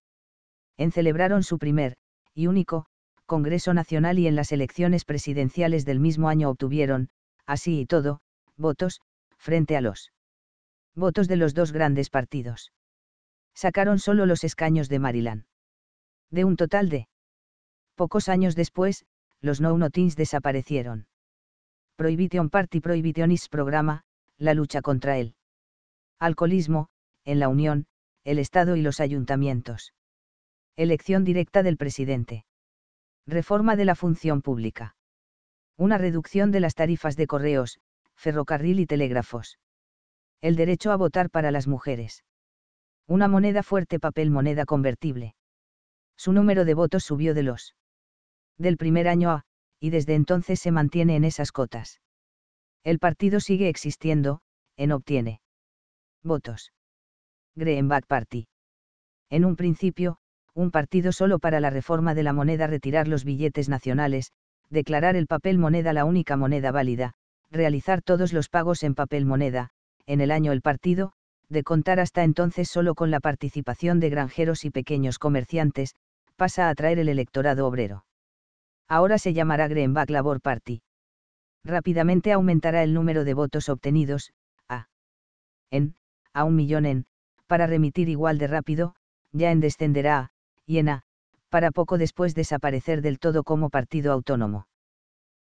En celebraron su primer, y único, Congreso Nacional y en las elecciones presidenciales del mismo año obtuvieron, así y todo, votos, frente a los votos de los dos grandes partidos. Sacaron solo los escaños de Maryland. De un total de pocos años después, los No Nothings desaparecieron. Prohibition Party Prohibitionist programa, la lucha contra el alcoholismo, en la Unión, el Estado y los ayuntamientos. Elección directa del presidente. Reforma de la función pública. Una reducción de las tarifas de correos, ferrocarril y telégrafos. El derecho a votar para las mujeres. Una moneda fuerte papel moneda convertible. Su número de votos subió de los del primer año a, y desde entonces se mantiene en esas cotas. El partido sigue existiendo, en obtiene votos. Greenback Party. En un principio, un partido solo para la reforma de la moneda, retirar los billetes nacionales, declarar el papel moneda la única moneda válida, realizar todos los pagos en papel moneda, en el año el partido, de contar hasta entonces solo con la participación de granjeros y pequeños comerciantes, pasa a atraer el electorado obrero. Ahora se llamará Greenback Labor Party. Rápidamente aumentará el número de votos obtenidos, a en, a un millón en, para remitir igual de rápido, ya en descenderá a, y en a, para poco después desaparecer del todo como partido autónomo.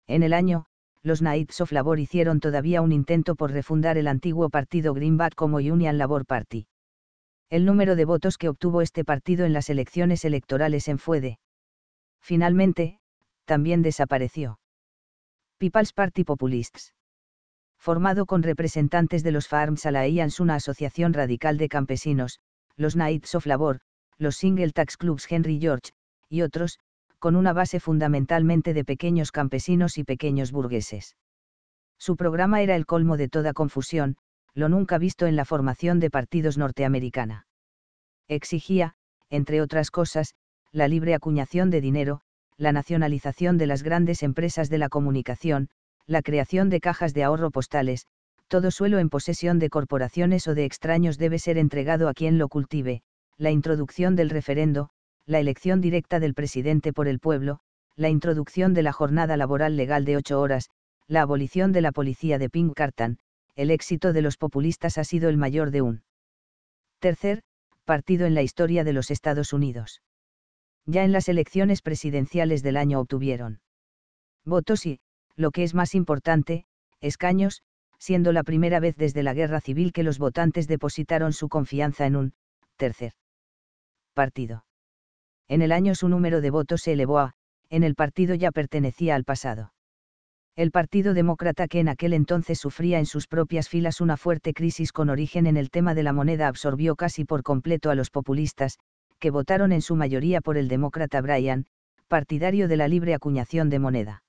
En el año, los Knights of Labor hicieron todavía un intento por refundar el antiguo partido Greenback como Union Labor Party. El número de votos que obtuvo este partido en las elecciones electorales en fue de. Finalmente, también desapareció. People's Party Populists. Formado con representantes de los Farms Alliance, una asociación radical de campesinos, los Knights of Labor, los Single Tax Clubs Henry George, y otros, con una base fundamentalmente de pequeños campesinos y pequeños burgueses. Su programa era el colmo de toda confusión, lo nunca visto en la formación de partidos norteamericana. Exigía, entre otras cosas, la libre acuñación de dinero, la nacionalización de las grandes empresas de la comunicación, la creación de cajas de ahorro postales, todo suelo en posesión de corporaciones o de extraños debe ser entregado a quien lo cultive, la introducción del referendo, la elección directa del presidente por el pueblo, la introducción de la jornada laboral legal de ocho horas, la abolición de la policía de Pinkerton. El éxito de los populistas ha sido el mayor de un tercer partido en la historia de los Estados Unidos. Ya en las elecciones presidenciales del año obtuvieron votos y, lo que es más importante, escaños, siendo la primera vez desde la Guerra Civil que los votantes depositaron su confianza en un tercer partido. En el año su número de votos se elevó a, en el partido ya pertenecía al pasado. El Partido Demócrata, que en aquel entonces sufría en sus propias filas una fuerte crisis con origen en el tema de la moneda, absorbió casi por completo a los populistas, que votaron en su mayoría por el demócrata Bryan, partidario de la libre acuñación de moneda.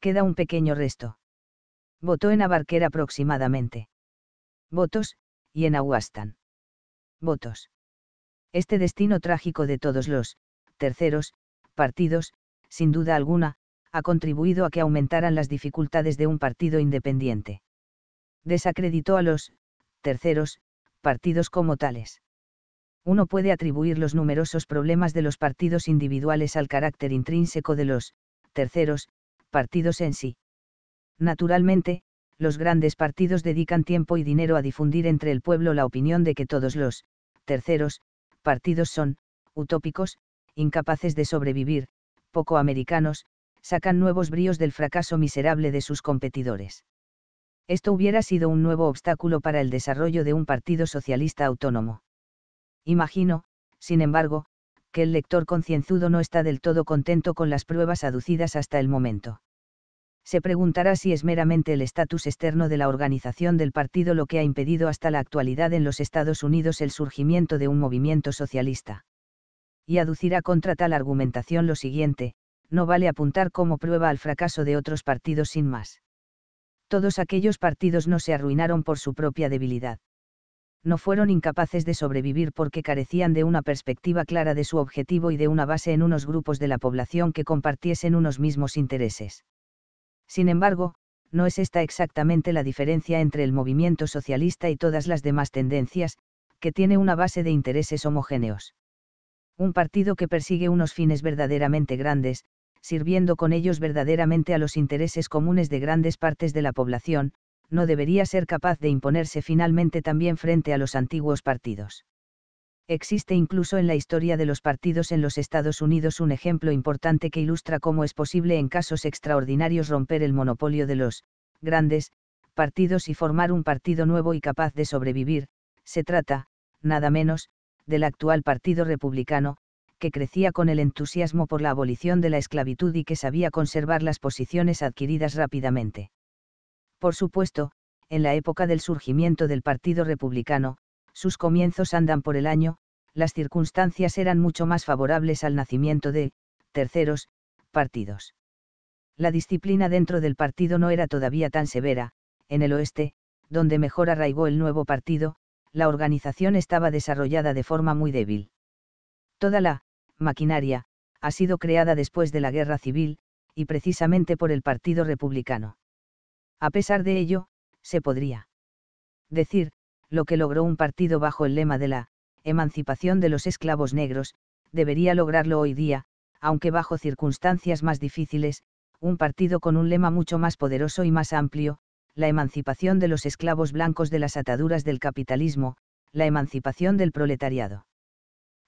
Queda un pequeño resto. Votó en Abarquer aproximadamente. Votos, y en Aguastan. Votos. Este destino trágico de todos los terceros partidos, sin duda alguna, ha contribuido a que aumentaran las dificultades de un partido independiente. Desacreditó a los terceros partidos como tales. Uno puede atribuir los numerosos problemas de los partidos individuales al carácter intrínseco de los terceros partidos en sí. Naturalmente, los grandes partidos dedican tiempo y dinero a difundir entre el pueblo la opinión de que todos los terceros partidos son utópicos, incapaces de sobrevivir, poco americanos, sacan nuevos bríos del fracaso miserable de sus competidores. Esto hubiera sido un nuevo obstáculo para el desarrollo de un partido socialista autónomo. Imagino, sin embargo, que el lector concienzudo no está del todo contento con las pruebas aducidas hasta el momento. Se preguntará si es meramente el estatus externo de la organización del partido lo que ha impedido hasta la actualidad en los Estados Unidos el surgimiento de un movimiento socialista. Y aducirá contra tal argumentación lo siguiente: no vale apuntar como prueba al fracaso de otros partidos sin más. Todos aquellos partidos no se arruinaron por su propia debilidad. No fueron incapaces de sobrevivir porque carecían de una perspectiva clara de su objetivo y de una base en unos grupos de la población que compartiesen unos mismos intereses. Sin embargo, no es esta exactamente la diferencia entre el movimiento socialista y todas las demás tendencias, que tiene una base de intereses homogéneos. Un partido que persigue unos fines verdaderamente grandes, sirviendo con ellos verdaderamente a los intereses comunes de grandes partes de la población, no debería ser capaz de imponerse finalmente también frente a los antiguos partidos. Existe incluso en la historia de los partidos en los Estados Unidos un ejemplo importante que ilustra cómo es posible en casos extraordinarios romper el monopolio de los grandes partidos y formar un partido nuevo y capaz de sobrevivir. Se trata, nada menos, del actual Partido Republicano, que crecía con el entusiasmo por la abolición de la esclavitud y que sabía conservar las posiciones adquiridas rápidamente. Por supuesto, en la época del surgimiento del Partido Republicano, sus comienzos andan por el año, las circunstancias eran mucho más favorables al nacimiento de terceros partidos. La disciplina dentro del partido no era todavía tan severa. En el oeste, donde mejor arraigó el nuevo partido, la organización estaba desarrollada de forma muy débil. Toda la maquinaria ha sido creada después de la Guerra Civil, y precisamente por el Partido Republicano. A pesar de ello, se podría decir, lo que logró un partido bajo el lema de la emancipación de los esclavos negros, debería lograrlo hoy día, aunque bajo circunstancias más difíciles, un partido con un lema mucho más poderoso y más amplio, la emancipación de los esclavos blancos de las ataduras del capitalismo, la emancipación del proletariado.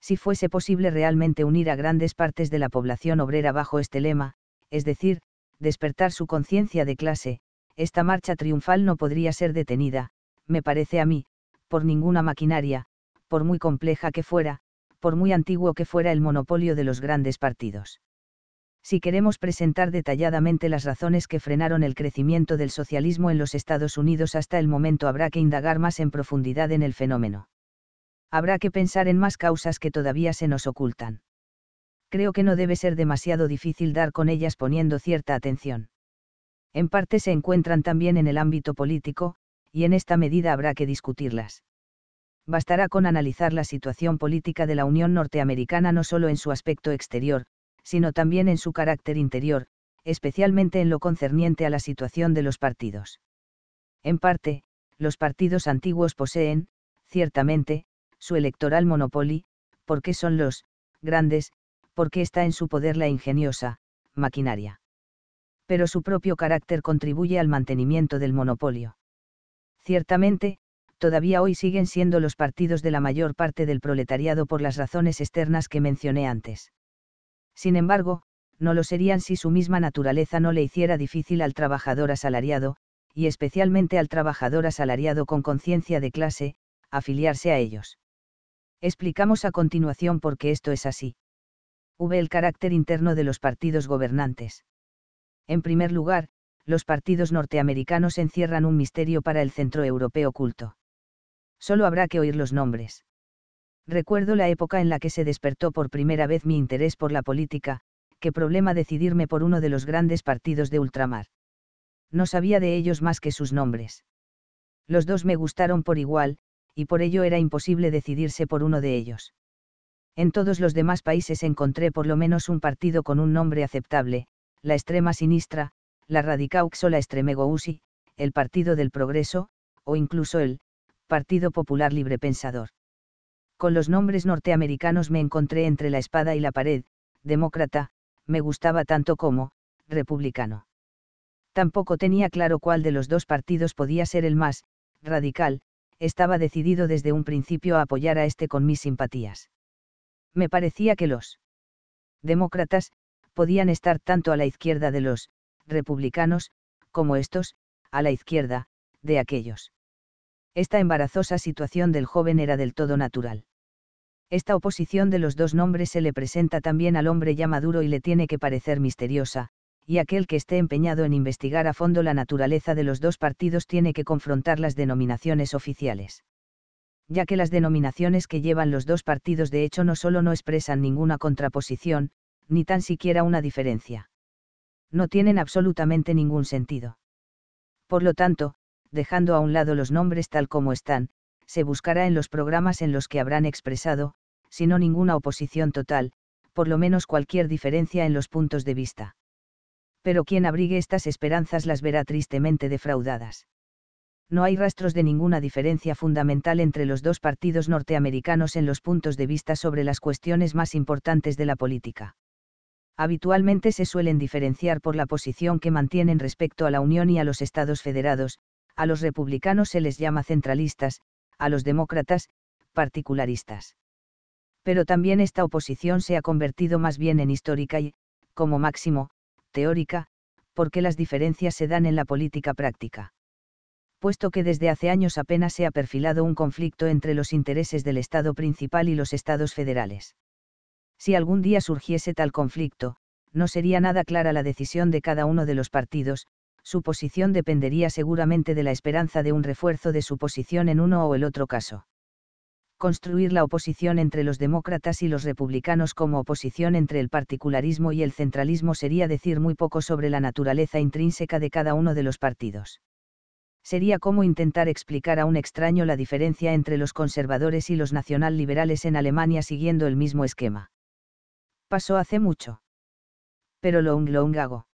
Si fuese posible realmente unir a grandes partes de la población obrera bajo este lema, es decir, despertar su conciencia de clase, esta marcha triunfal no podría ser detenida, me parece a mí, por ninguna maquinaria, por muy compleja que fuera, por muy antiguo que fuera el monopolio de los grandes partidos. Si queremos presentar detalladamente las razones que frenaron el crecimiento del socialismo en los Estados Unidos hasta el momento, habrá que indagar más en profundidad en el fenómeno. Habrá que pensar en más causas que todavía se nos ocultan. Creo que no debe ser demasiado difícil dar con ellas poniendo cierta atención. En parte se encuentran también en el ámbito político, y en esta medida habrá que discutirlas. Bastará con analizar la situación política de la Unión Norteamericana no solo en su aspecto exterior, sino también en su carácter interior, especialmente en lo concerniente a la situación de los partidos. En parte, los partidos antiguos poseen, ciertamente, su electoral monopolio, porque son los grandes, porque está en su poder la ingeniosa maquinaria. Pero su propio carácter contribuye al mantenimiento del monopolio. Ciertamente, todavía hoy siguen siendo los partidos de la mayor parte del proletariado por las razones externas que mencioné antes. Sin embargo, no lo serían si su misma naturaleza no le hiciera difícil al trabajador asalariado, y especialmente al trabajador asalariado con conciencia de clase, afiliarse a ellos. Explicamos a continuación por qué esto es así. V. El carácter interno de los partidos gobernantes. En primer lugar, los partidos norteamericanos encierran un misterio para el centro europeo culto. Solo habrá que oír los nombres. Recuerdo la época en la que se despertó por primera vez mi interés por la política, qué problema decidirme por uno de los grandes partidos de ultramar. No sabía de ellos más que sus nombres. Los dos me gustaron por igual, y por ello era imposible decidirse por uno de ellos. En todos los demás países encontré por lo menos un partido con un nombre aceptable: la extrema sinistra, la radicaux o la extremegousi, el Partido del Progreso, o incluso el Partido Popular Librepensador. Con los nombres norteamericanos me encontré entre la espada y la pared. Demócrata me gustaba tanto como republicano. Tampoco tenía claro cuál de los dos partidos podía ser el más radical. Estaba decidido desde un principio a apoyar a este con mis simpatías. Me parecía que los demócratas podían estar tanto a la izquierda de los republicanos, como estos, a la izquierda de aquellos. Esta embarazosa situación del joven era del todo natural. Esta oposición de los dos nombres se le presenta también al hombre ya maduro y le tiene que parecer misteriosa, y aquel que esté empeñado en investigar a fondo la naturaleza de los dos partidos tiene que confrontar las denominaciones oficiales. Ya que las denominaciones que llevan los dos partidos de hecho no solo no expresan ninguna contraposición, ni tan siquiera una diferencia. No tienen absolutamente ningún sentido. Por lo tanto, dejando a un lado los nombres tal como están, se buscará en los programas en los que habrán expresado, si no ninguna oposición total, por lo menos cualquier diferencia en los puntos de vista. pero quien abrigue estas esperanzas las verá tristemente defraudadas. No hay rastros de ninguna diferencia fundamental entre los dos partidos norteamericanos en los puntos de vista sobre las cuestiones más importantes de la política. Habitualmente se suelen diferenciar por la posición que mantienen respecto a la Unión y a los Estados Federados. A los republicanos se les llama centralistas, a los demócratas, particularistas. Pero también esta oposición se ha convertido más bien en histórica y, como máximo, teórica, porque las diferencias se dan en la política práctica. Puesto que desde hace años apenas se ha perfilado un conflicto entre los intereses del Estado principal y los Estados federales. Si algún día surgiese tal conflicto, no sería nada clara la decisión de cada uno de los partidos, su posición dependería seguramente de la esperanza de un refuerzo de su posición en uno o el otro caso. Construir la oposición entre los demócratas y los republicanos como oposición entre el particularismo y el centralismo sería decir muy poco sobre la naturaleza intrínseca de cada uno de los partidos. Sería como intentar explicar a un extraño la diferencia entre los conservadores y los nacionalliberales en Alemania siguiendo el mismo esquema. Pasó hace mucho. Pero long long ago.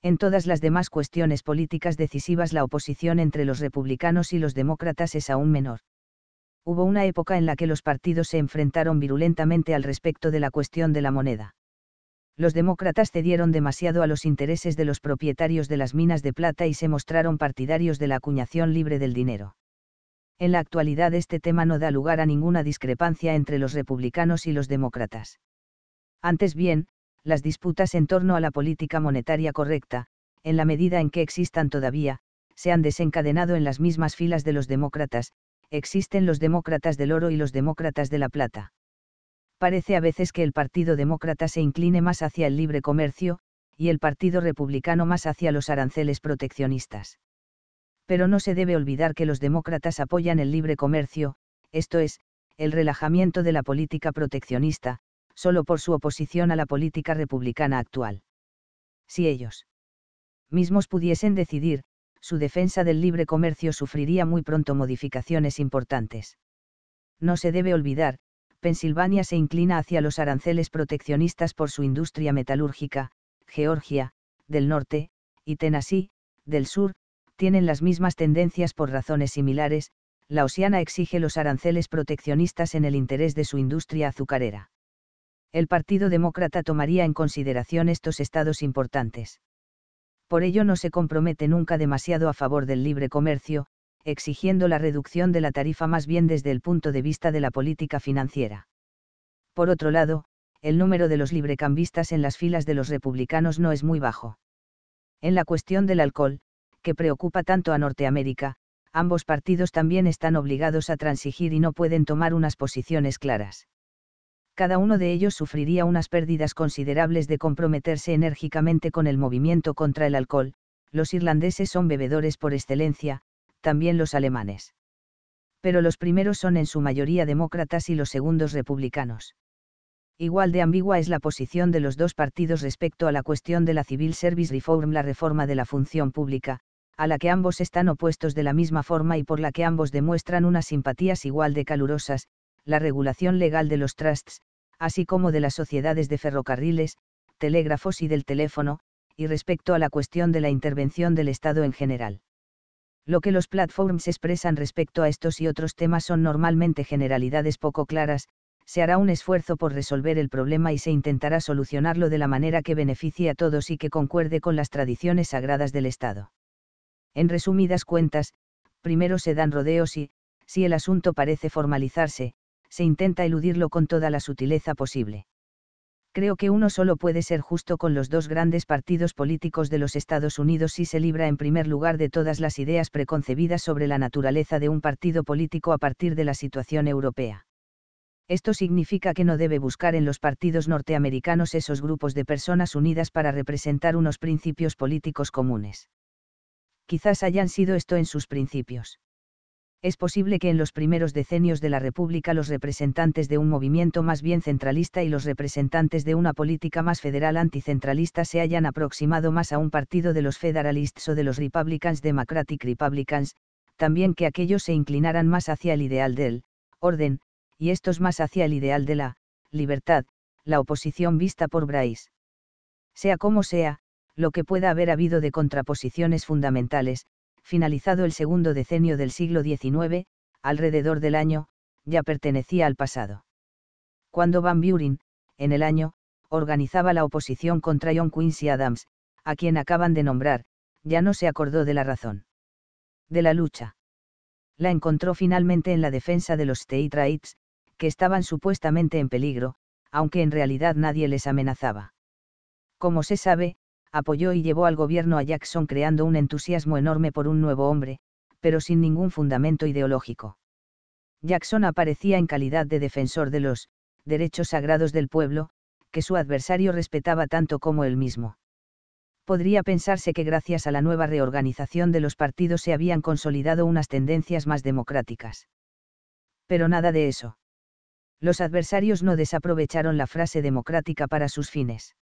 En todas las demás cuestiones políticas decisivas la oposición entre los republicanos y los demócratas es aún menor. Hubo una época en la que los partidos se enfrentaron virulentamente al respecto de la cuestión de la moneda. Los demócratas cedieron demasiado a los intereses de los propietarios de las minas de plata y se mostraron partidarios de la acuñación libre del dinero. En la actualidad este tema no da lugar a ninguna discrepancia entre los republicanos y los demócratas. Antes bien, las disputas en torno a la política monetaria correcta, en la medida en que existan todavía, se han desencadenado en las mismas filas de los demócratas. Existen los demócratas del oro y los demócratas de la plata. Parece a veces que el Partido Demócrata se incline más hacia el libre comercio, y el Partido Republicano más hacia los aranceles proteccionistas. Pero no se debe olvidar que los demócratas apoyan el libre comercio, esto es, el relajamiento de la política proteccionista, solo por su oposición a la política republicana actual. Si ellos mismos pudiesen decidir, su defensa del libre comercio sufriría muy pronto modificaciones importantes. No se debe olvidar, Pensilvania se inclina hacia los aranceles proteccionistas por su industria metalúrgica, Georgia, del norte, y Tennessee, del sur, tienen las mismas tendencias por razones similares. La Louisiana exige los aranceles proteccionistas en el interés de su industria azucarera. El Partido Demócrata tomaría en consideración estos estados importantes. Por ello no se compromete nunca demasiado a favor del libre comercio, exigiendo la reducción de la tarifa más bien desde el punto de vista de la política financiera. Por otro lado, el número de los librecambistas en las filas de los republicanos no es muy bajo. En la cuestión del alcohol, que preocupa tanto a Norteamérica, ambos partidos también están obligados a transigir y no pueden tomar unas posiciones claras. Cada uno de ellos sufriría unas pérdidas considerables de comprometerse enérgicamente con el movimiento contra el alcohol. Los irlandeses son bebedores por excelencia, también los alemanes. Pero los primeros son en su mayoría demócratas y los segundos republicanos. Igual de ambigua es la posición de los dos partidos respecto a la cuestión de la Civil Service Reform, la reforma de la función pública, a la que ambos están opuestos de la misma forma y por la que ambos demuestran unas simpatías igual de calurosas, la regulación legal de los trusts, así como de las sociedades de ferrocarriles, telégrafos y del teléfono, y respecto a la cuestión de la intervención del Estado en general. Lo que los platforms expresan respecto a estos y otros temas son normalmente generalidades poco claras. Se hará un esfuerzo por resolver el problema y se intentará solucionarlo de la manera que beneficie a todos y que concuerde con las tradiciones sagradas del Estado. En resumidas cuentas, primero se dan rodeos y, si el asunto parece formalizarse, se intenta eludirlo con toda la sutileza posible. Creo que uno solo puede ser justo con los dos grandes partidos políticos de los Estados Unidos si se libra en primer lugar de todas las ideas preconcebidas sobre la naturaleza de un partido político a partir de la situación europea. Esto significa que no debe buscar en los partidos norteamericanos esos grupos de personas unidas para representar unos principios políticos comunes. Quizás hayan sido esto en sus principios. Es posible que en los primeros decenios de la República los representantes de un movimiento más bien centralista y los representantes de una política más federal anticentralista se hayan aproximado más a un partido de los Federalists o de los Republicans, Democratic Republicans, también que aquellos se inclinaran más hacia el ideal del orden, y estos más hacia el ideal de la libertad, la oposición vista por Bryce. Sea como sea, lo que pueda haber habido de contraposiciones fundamentales, finalizado el segundo decenio del siglo diecinueve, alrededor del año, ya pertenecía al pasado. Cuando Van Buren, en el año, organizaba la oposición contra John Quincy Adams, a quien acaban de nombrar, ya no se acordó de la razón de la lucha. La encontró finalmente en la defensa de los state rights, que estaban supuestamente en peligro, aunque en realidad nadie les amenazaba. Como se sabe, apoyó y llevó al gobierno a Jackson creando un entusiasmo enorme por un nuevo hombre, pero sin ningún fundamento ideológico. Jackson aparecía en calidad de defensor de los derechos sagrados del pueblo, que su adversario respetaba tanto como él mismo. Podría pensarse que gracias a la nueva reorganización de los partidos se habían consolidado unas tendencias más democráticas. Pero nada de eso. Los adversarios no desaprovecharon la frase democrática para sus fines.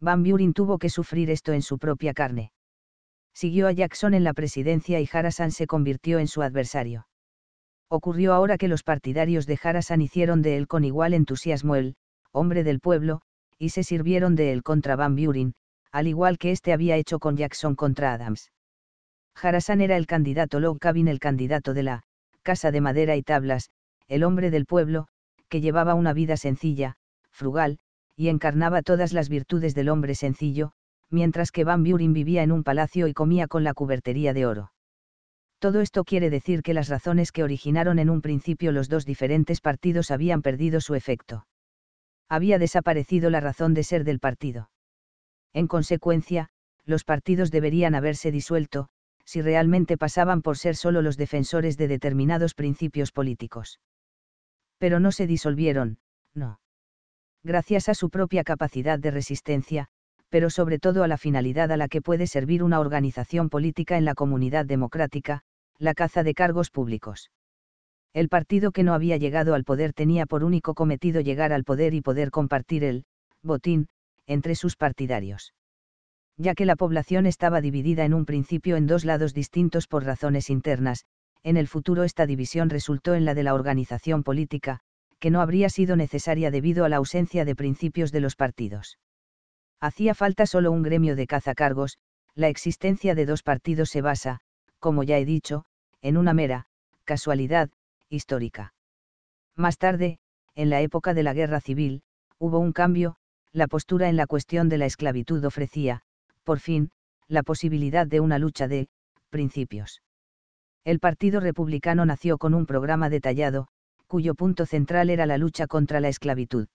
Van Buren tuvo que sufrir esto en su propia carne. Siguió a Jackson en la presidencia y Harrison se convirtió en su adversario. Ocurrió ahora que los partidarios de Harrison hicieron de él con igual entusiasmo el hombre del pueblo, y se sirvieron de él contra Van Buren, al igual que este había hecho con Jackson contra Adams. Harrison era el candidato Log Cabin, el candidato de la Casa de Madera y Tablas, el hombre del pueblo, que llevaba una vida sencilla, frugal, y encarnaba todas las virtudes del hombre sencillo, mientras que Van Buren vivía en un palacio y comía con la cubertería de oro. Todo esto quiere decir que las razones que originaron en un principio los dos diferentes partidos habían perdido su efecto. Había desaparecido la razón de ser del partido. En consecuencia, los partidos deberían haberse disuelto, si realmente pasaban por ser solo los defensores de determinados principios políticos. Pero no se disolvieron, no. Gracias a su propia capacidad de resistencia, pero sobre todo a la finalidad a la que puede servir una organización política en la comunidad democrática, la caza de cargos públicos. El partido que no había llegado al poder tenía por único cometido llegar al poder y poder compartir el botín entre sus partidarios. Ya que la población estaba dividida en un principio en dos lados distintos por razones internas, en el futuro esta división resultó en la de la organización política, que no habría sido necesaria debido a la ausencia de principios de los partidos. Hacía falta solo un gremio de cazacargos. La existencia de dos partidos se basa, como ya he dicho, en una mera casualidad histórica. Más tarde, en la época de la Guerra Civil, hubo un cambio. La postura en la cuestión de la esclavitud ofrecía, por fin, la posibilidad de una lucha de principios. El Partido Republicano nació con un programa detallado, cuyo punto central era la lucha contra la esclavitud.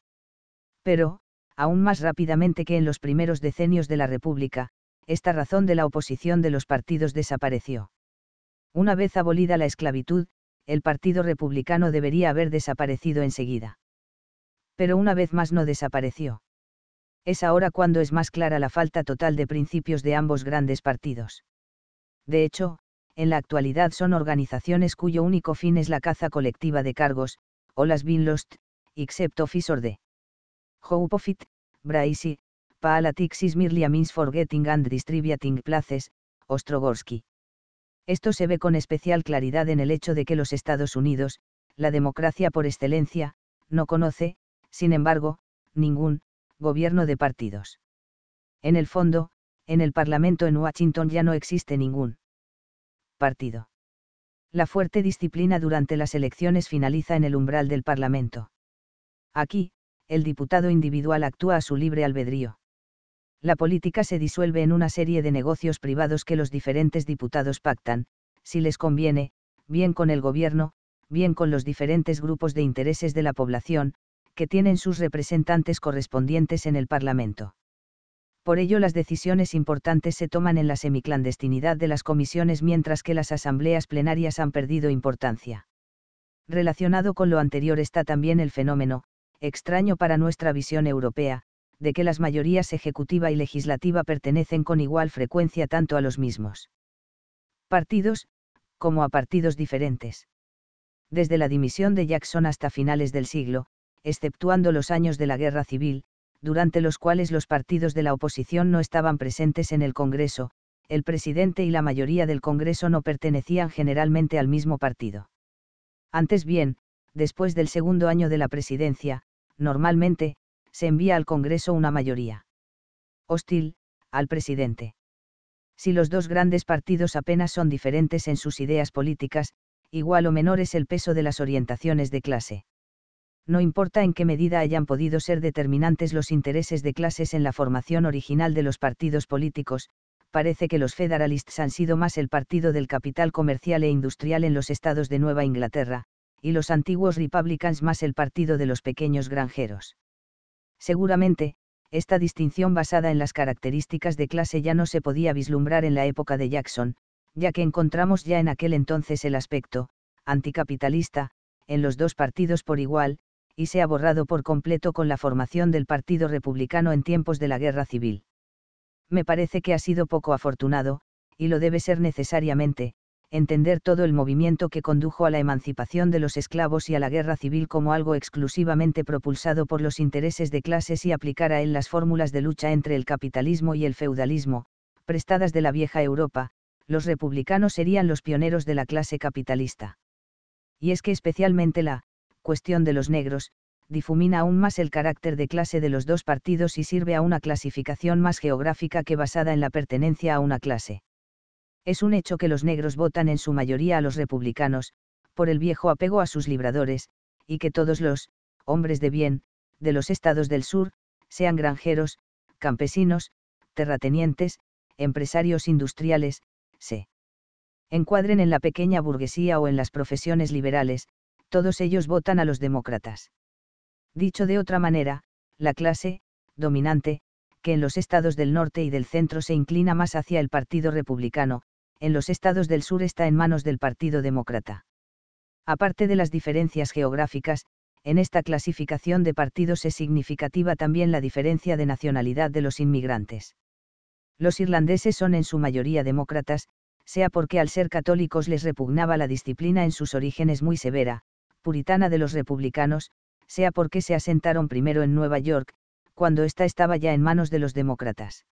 Pero, aún más rápidamente que en los primeros decenios de la República, esta razón de la oposición de los partidos desapareció. Una vez abolida la esclavitud, el Partido Republicano debería haber desaparecido enseguida. Pero una vez más no desapareció. Es ahora cuando es más clara la falta total de principios de ambos grandes partidos. De hecho, en la actualidad son organizaciones cuyo único fin es la caza colectiva de cargos, all has been lost, except officer de hope of it, Braisi, Politics is merely a means for getting and distributing places, Ostrogorsky. Esto se ve con especial claridad en el hecho de que los Estados Unidos, la democracia por excelencia, no conoce, sin embargo, ningún gobierno de partidos. En el fondo, en el Parlamento en Washington ya no existe ningún partido. La fuerte disciplina durante las elecciones finaliza en el umbral del Parlamento. Aquí, el diputado individual actúa a su libre albedrío. La política se disuelve en una serie de negocios privados que los diferentes diputados pactan, si les conviene, bien con el gobierno, bien con los diferentes grupos de intereses de la población, que tienen sus representantes correspondientes en el Parlamento. Por ello las decisiones importantes se toman en la semiclandestinidad de las comisiones, mientras que las asambleas plenarias han perdido importancia. Relacionado con lo anterior está también el fenómeno, extraño para nuestra visión europea, de que las mayorías ejecutiva y legislativa pertenecen con igual frecuencia tanto a los mismos partidos, como a partidos diferentes. Desde la dimisión de Jackson hasta finales del siglo, exceptuando los años de la Guerra Civil, durante los cuales los partidos de la oposición no estaban presentes en el Congreso, el presidente y la mayoría del Congreso no pertenecían generalmente al mismo partido. Antes bien, después del segundo año de la presidencia, normalmente, se envía al Congreso una mayoría hostil al presidente. Si los dos grandes partidos apenas son diferentes en sus ideas políticas, igual o menor es el peso de las orientaciones de clase. No importa en qué medida hayan podido ser determinantes los intereses de clases en la formación original de los partidos políticos, parece que los Federalists han sido más el partido del capital comercial e industrial en los estados de Nueva Inglaterra, y los antiguos Republicans más el partido de los pequeños granjeros. Seguramente, esta distinción basada en las características de clase ya no se podía vislumbrar en la época de Jackson, ya que encontramos ya en aquel entonces el aspecto anticapitalista en los dos partidos por igual, y se ha borrado por completo con la formación del Partido Republicano en tiempos de la Guerra Civil. Me parece que ha sido poco afortunado, y lo debe ser necesariamente, entender todo el movimiento que condujo a la emancipación de los esclavos y a la Guerra Civil como algo exclusivamente propulsado por los intereses de clases y aplicar a él las fórmulas de lucha entre el capitalismo y el feudalismo, prestadas de la vieja Europa. Los republicanos serían los pioneros de la clase capitalista. Y es que especialmente la cuestión de los negros difumina aún más el carácter de clase de los dos partidos y sirve a una clasificación más geográfica que basada en la pertenencia a una clase. Es un hecho que los negros votan en su mayoría a los republicanos, por el viejo apego a sus libradores, y que todos los hombres de bien de los estados del sur, sean granjeros, campesinos, terratenientes, empresarios industriales, se encuadren en la pequeña burguesía o en las profesiones liberales, todos ellos votan a los demócratas. Dicho de otra manera, la clase dominante, que en los estados del norte y del centro se inclina más hacia el Partido Republicano, en los estados del sur está en manos del Partido Demócrata. Aparte de las diferencias geográficas, en esta clasificación de partidos es significativa también la diferencia de nacionalidad de los inmigrantes. Los irlandeses son en su mayoría demócratas, sea porque al ser católicos les repugnaba la disciplina en sus orígenes muy severa, puritana de los republicanos, sea porque se asentaron primero en Nueva York, cuando ésta estaba ya en manos de los demócratas.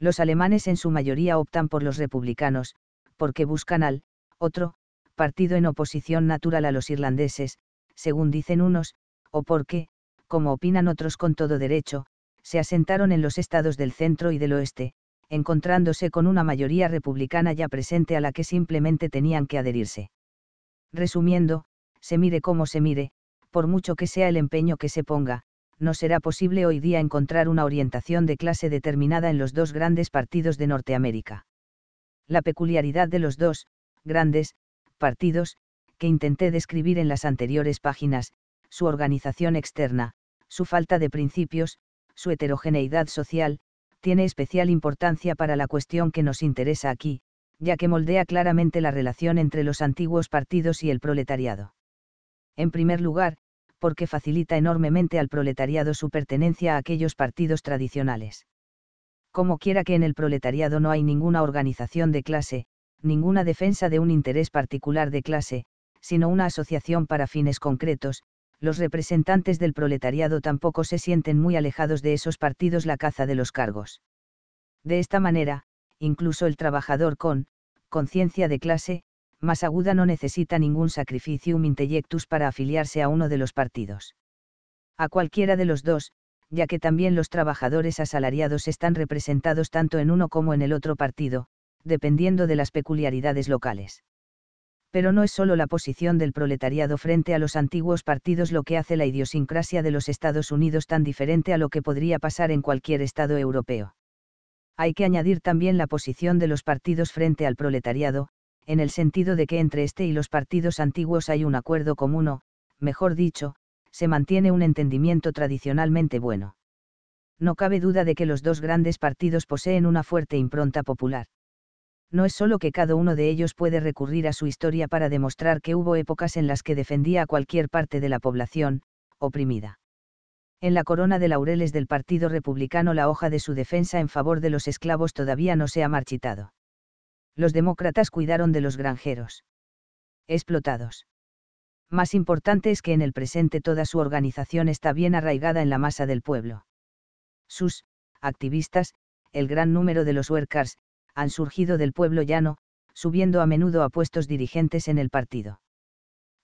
Los alemanes en su mayoría optan por los republicanos, porque buscan al otro partido en oposición natural a los irlandeses, según dicen unos, o porque, como opinan otros con todo derecho, se asentaron en los estados del centro y del oeste, encontrándose con una mayoría republicana ya presente a la que simplemente tenían que adherirse. Resumiendo, se mire como se mire, por mucho que sea el empeño que se ponga, no será posible hoy día encontrar una orientación de clase determinada en los dos grandes partidos de Norteamérica. La peculiaridad de los dos grandes partidos, que intenté describir en las anteriores páginas, su organización externa, su falta de principios, su heterogeneidad social, tiene especial importancia para la cuestión que nos interesa aquí, ya que moldea claramente la relación entre los antiguos partidos y el proletariado. En primer lugar, porque facilita enormemente al proletariado su pertenencia a aquellos partidos tradicionales. Como quiera que en el proletariado no hay ninguna organización de clase, ninguna defensa de un interés particular de clase, sino una asociación para fines concretos, los representantes del proletariado tampoco se sienten muy alejados de esos partidos la caza de los cargos. De esta manera, incluso el trabajador con conciencia de clase, más aguda no necesita ningún sacrificium intellectus para afiliarse a uno de los partidos. A cualquiera de los dos, ya que también los trabajadores asalariados están representados tanto en uno como en el otro partido, dependiendo de las peculiaridades locales. Pero no es solo la posición del proletariado frente a los antiguos partidos lo que hace la idiosincrasia de los Estados Unidos tan diferente a lo que podría pasar en cualquier estado europeo. Hay que añadir también la posición de los partidos frente al proletariado, en el sentido de que entre este y los partidos antiguos hay un acuerdo común o, mejor dicho, se mantiene un entendimiento tradicionalmente bueno. No cabe duda de que los dos grandes partidos poseen una fuerte impronta popular. No es solo que cada uno de ellos puede recurrir a su historia para demostrar que hubo épocas en las que defendía a cualquier parte de la población oprimida. En la corona de laureles del Partido Republicano la hoja de su defensa en favor de los esclavos todavía no se ha marchitado. Los demócratas cuidaron de los granjeros explotados. Más importante es que en el presente toda su organización está bien arraigada en la masa del pueblo. Sus activistas, el gran número de los workers, han surgido del pueblo llano, subiendo a menudo a puestos dirigentes en el partido.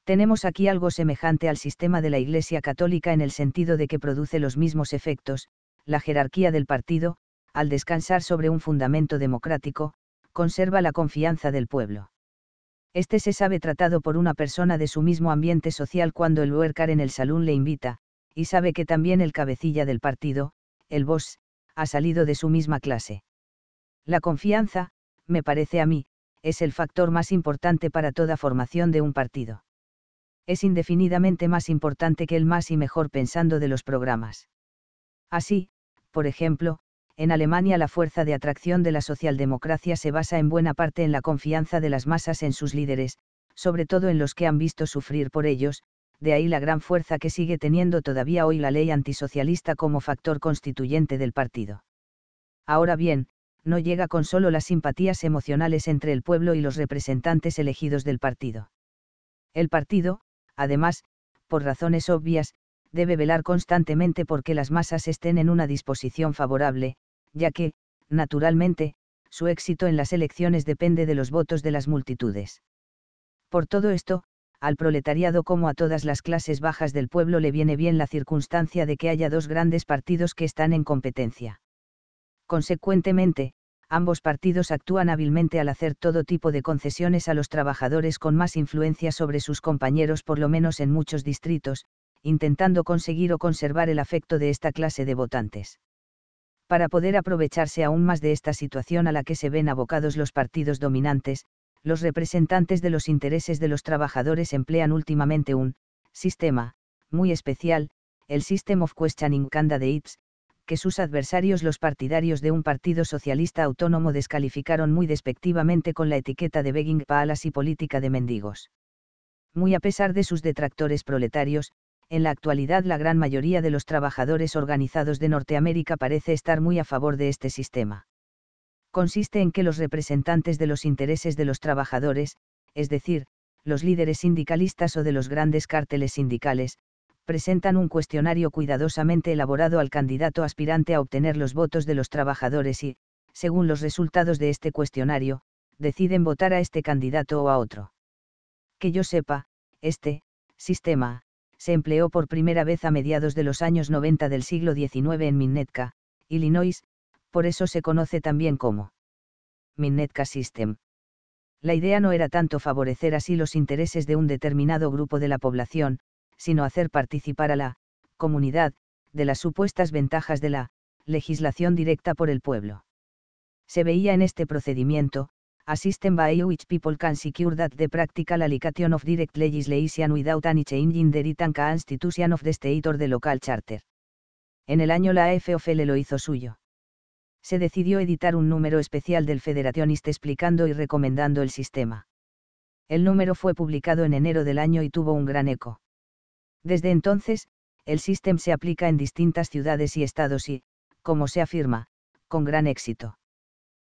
Tenemos aquí algo semejante al sistema de la Iglesia Católica en el sentido de que produce los mismos efectos, la jerarquía del partido, al descansar sobre un fundamento democrático, conserva la confianza del pueblo. Este se sabe tratado por una persona de su mismo ambiente social cuando el Huércar en el salón le invita, y sabe que también el cabecilla del partido, el boss, ha salido de su misma clase. La confianza, me parece a mí, es el factor más importante para toda formación de un partido. Es indefinidamente más importante que el más y mejor pensando de los programas. Así, por ejemplo, en Alemania la fuerza de atracción de la socialdemocracia se basa en buena parte en la confianza de las masas en sus líderes, sobre todo en los que han visto sufrir por ellos, de ahí la gran fuerza que sigue teniendo todavía hoy la ley antisocialista como factor constituyente del partido. Ahora bien, no llega con solo las simpatías emocionales entre el pueblo y los representantes elegidos del partido. El partido, además, por razones obvias, debe velar constantemente porque las masas estén en una disposición favorable, ya que, naturalmente, su éxito en las elecciones depende de los votos de las multitudes. Por todo esto, al proletariado como a todas las clases bajas del pueblo le viene bien la circunstancia de que haya dos grandes partidos que están en competencia. Consecuentemente, ambos partidos actúan hábilmente al hacer todo tipo de concesiones a los trabajadores con más influencia sobre sus compañeros, por lo menos en muchos distritos, intentando conseguir o conservar el afecto de esta clase de votantes. Para poder aprovecharse aún más de esta situación a la que se ven abocados los partidos dominantes, los representantes de los intereses de los trabajadores emplean últimamente un sistema muy especial, el System of Questioning Candidates, que sus adversarios, los partidarios de un partido socialista autónomo, descalificaron muy despectivamente con la etiqueta de begging palas y política de mendigos. Muy a pesar de sus detractores proletarios, en la actualidad la gran mayoría de los trabajadores organizados de Norteamérica parece estar muy a favor de este sistema. Consiste en que los representantes de los intereses de los trabajadores, es decir, los líderes sindicalistas o de los grandes cárteles sindicales, presentan un cuestionario cuidadosamente elaborado al candidato aspirante a obtener los votos de los trabajadores y, según los resultados de este cuestionario, deciden votar a este candidato o a otro. Que yo sepa, este sistema se empleó por primera vez a mediados de los años noventa del siglo diecinueve en Minnetka, Illinois, por eso se conoce también como Minnetka System. La idea no era tanto favorecer así los intereses de un determinado grupo de la población, sino hacer participar a la comunidad de las supuestas ventajas de la legislación directa por el pueblo. Se veía en este procedimiento a system by which people can secure that the practical application of direct legislation without any change in the written constitution of the state or the local charter. En el año la A F O F L lo hizo suyo. Se decidió editar un número especial del Federationist explicando y recomendando el sistema. El número fue publicado en enero del año y tuvo un gran eco. Desde entonces, el sistema se aplica en distintas ciudades y estados y, como se afirma, con gran éxito.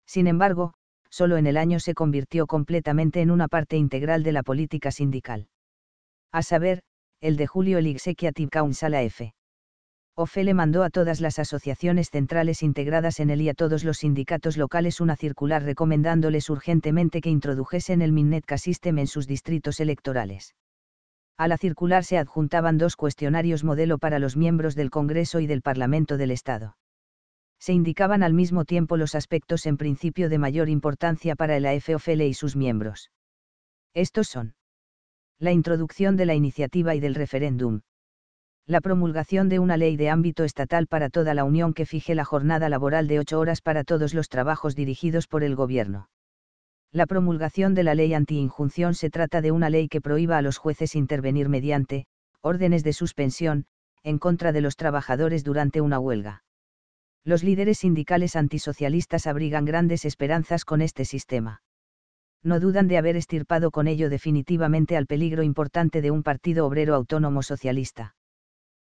Sin embargo, solo en el año se convirtió completamente en una parte integral de la política sindical. A saber, el de julio el Executive Council A F O F le mandó a todas las asociaciones centrales integradas en él y a todos los sindicatos locales una circular recomendándoles urgentemente que introdujesen el Minnetka System en sus distritos electorales. A la circular se adjuntaban dos cuestionarios modelo para los miembros del Congreso y del Parlamento del Estado. Se indicaban al mismo tiempo los aspectos en principio de mayor importancia para el A F O F L y sus miembros. Estos son: la introducción de la iniciativa y del referéndum, la promulgación de una ley de ámbito estatal para toda la Unión que fije la jornada laboral de ocho horas para todos los trabajos dirigidos por el Gobierno. La promulgación de la ley anti-injunción se trata de una ley que prohíba a los jueces intervenir mediante órdenes de suspensión en contra de los trabajadores durante una huelga. Los líderes sindicales antisocialistas abrigan grandes esperanzas con este sistema. No dudan de haber extirpado con ello definitivamente al peligro importante de un partido obrero autónomo socialista.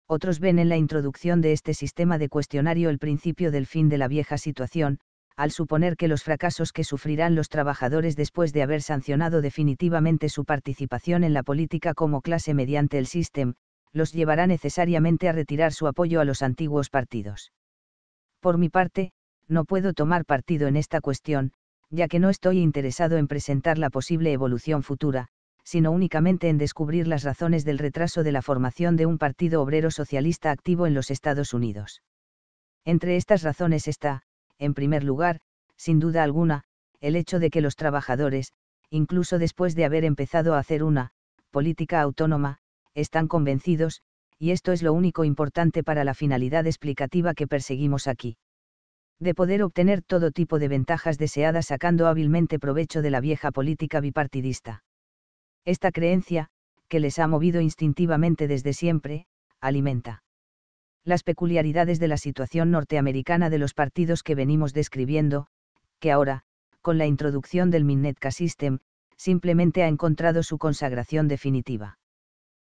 Otros ven en la introducción de este sistema de cuestionario el principio del fin de la vieja situación, al suponer que los fracasos que sufrirán los trabajadores después de haber sancionado definitivamente su participación en la política como clase mediante el sistema, los llevará necesariamente a retirar su apoyo a los antiguos partidos. Por mi parte, no puedo tomar partido en esta cuestión, ya que no estoy interesado en presentar la posible evolución futura, sino únicamente en descubrir las razones del retraso de la formación de un partido obrero socialista activo en los Estados Unidos. Entre estas razones está, en primer lugar, sin duda alguna, el hecho de que los trabajadores, incluso después de haber empezado a hacer una política autónoma, están convencidos, y esto es lo único importante para la finalidad explicativa que perseguimos aquí, de poder obtener todo tipo de ventajas deseadas sacando hábilmente provecho de la vieja política bipartidista. Esta creencia, que les ha movido instintivamente desde siempre, alimenta las peculiaridades de la situación norteamericana de los partidos que venimos describiendo, que ahora, con la introducción del Minnetka System, simplemente ha encontrado su consagración definitiva.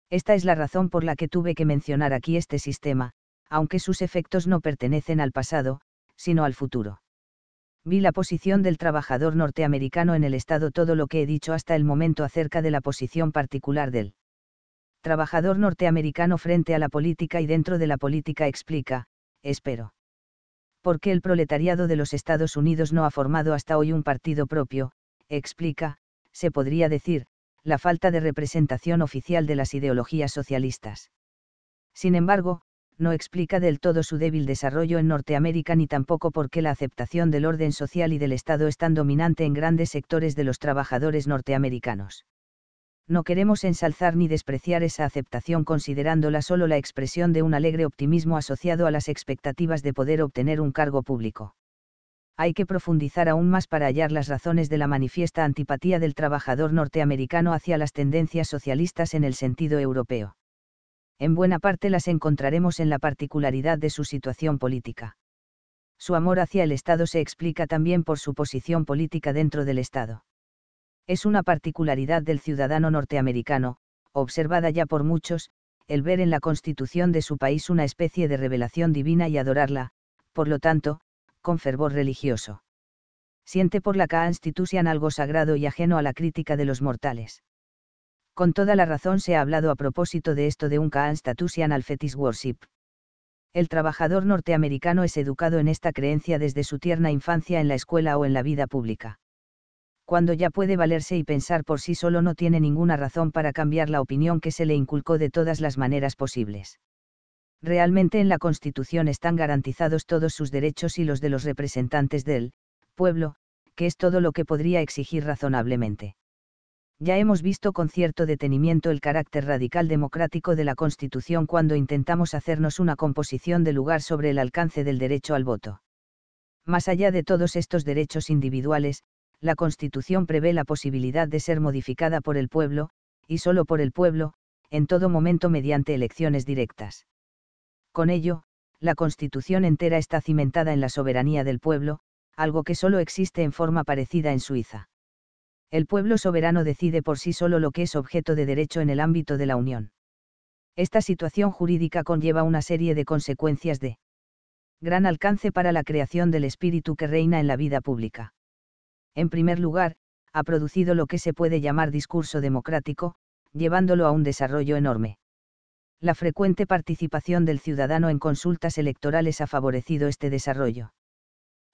Esta es la razón por la que tuve que mencionar aquí este sistema, aunque sus efectos no pertenecen al pasado, sino al futuro. Vi la posición del trabajador norteamericano en el Estado, todo lo que he dicho hasta el momento acerca de la posición particular del trabajador norteamericano frente a la política y dentro de la política explica, espero, por qué el proletariado de los Estados Unidos no ha formado hasta hoy un partido propio, explica, se podría decir, la falta de representación oficial de las ideologías socialistas. Sin embargo, no explica del todo su débil desarrollo en Norteamérica ni tampoco por qué la aceptación del orden social y del Estado es tan dominante en grandes sectores de los trabajadores norteamericanos. No queremos ensalzar ni despreciar esa aceptación considerándola solo la expresión de un alegre optimismo asociado a las expectativas de poder obtener un cargo público. Hay que profundizar aún más para hallar las razones de la manifiesta antipatía del trabajador norteamericano hacia las tendencias socialistas en el sentido europeo. En buena parte las encontraremos en la particularidad de su situación política. Su amor hacia el Estado se explica también por su posición política dentro del Estado. Es una particularidad del ciudadano norteamericano, observada ya por muchos, el ver en la Constitución de su país una especie de revelación divina y adorarla, por lo tanto, con fervor religioso. Siente por la Constitución algo sagrado y ajeno a la crítica de los mortales. Con toda la razón se ha hablado a propósito de esto de un Constitution al Fetish Worship. El trabajador norteamericano es educado en esta creencia desde su tierna infancia en la escuela o en la vida pública. Cuando ya puede valerse y pensar por sí solo no tiene ninguna razón para cambiar la opinión que se le inculcó de todas las maneras posibles. Realmente en la Constitución están garantizados todos sus derechos y los de los representantes del pueblo, que es todo lo que podría exigir razonablemente. Ya hemos visto con cierto detenimiento el carácter radical democrático de la Constitución cuando intentamos hacernos una composición de lugar sobre el alcance del derecho al voto. Más allá de todos estos derechos individuales, la Constitución prevé la posibilidad de ser modificada por el pueblo, y solo por el pueblo, en todo momento mediante elecciones directas. Con ello, la Constitución entera está cimentada en la soberanía del pueblo, algo que solo existe en forma parecida en Suiza. El pueblo soberano decide por sí solo lo que es objeto de derecho en el ámbito de la Unión. Esta situación jurídica conlleva una serie de consecuencias de gran alcance para la creación del espíritu que reina en la vida pública. En primer lugar, ha producido lo que se puede llamar discurso democrático, llevándolo a un desarrollo enorme. La frecuente participación del ciudadano en consultas electorales ha favorecido este desarrollo.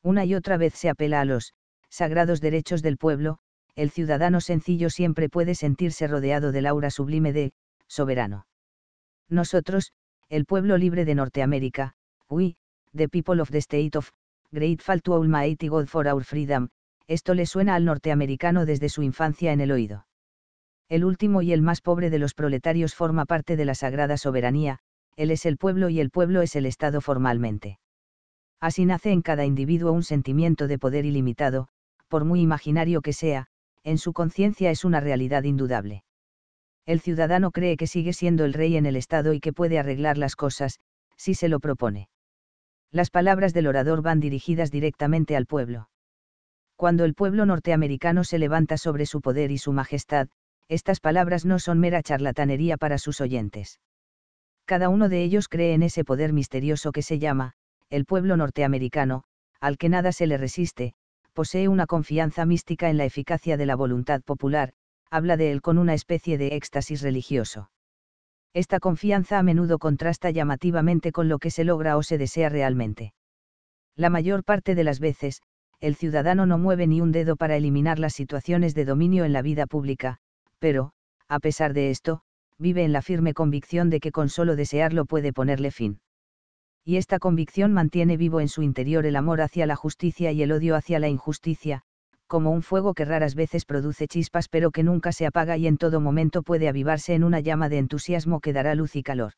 Una y otra vez se apela a los sagrados derechos del pueblo. El ciudadano sencillo siempre puede sentirse rodeado del aura sublime de soberano. Nosotros, el pueblo libre de Norteamérica, we, the people of the state of, grateful to Almighty God for our freedom, esto le suena al norteamericano desde su infancia en el oído. El último y el más pobre de los proletarios forma parte de la sagrada soberanía, él es el pueblo y el pueblo es el Estado formalmente. Así nace en cada individuo un sentimiento de poder ilimitado, por muy imaginario que sea, en su conciencia es una realidad indudable. El ciudadano cree que sigue siendo el rey en el Estado y que puede arreglar las cosas, si se lo propone. Las palabras del orador van dirigidas directamente al pueblo. Cuando el pueblo norteamericano se levanta sobre su poder y su majestad, estas palabras no son mera charlatanería para sus oyentes. Cada uno de ellos cree en ese poder misterioso que se llama, el pueblo norteamericano, al que nada se le resiste, posee una confianza mística en la eficacia de la voluntad popular, habla de él con una especie de éxtasis religioso. Esta confianza a menudo contrasta llamativamente con lo que se logra o se desea realmente. La mayor parte de las veces, el ciudadano no mueve ni un dedo para eliminar las situaciones de dominio en la vida pública, pero, a pesar de esto, vive en la firme convicción de que con solo desearlo puede ponerle fin. y esta convicción mantiene vivo en su interior el amor hacia la justicia y el odio hacia la injusticia, como un fuego que raras veces produce chispas pero que nunca se apaga y en todo momento puede avivarse en una llama de entusiasmo que dará luz y calor.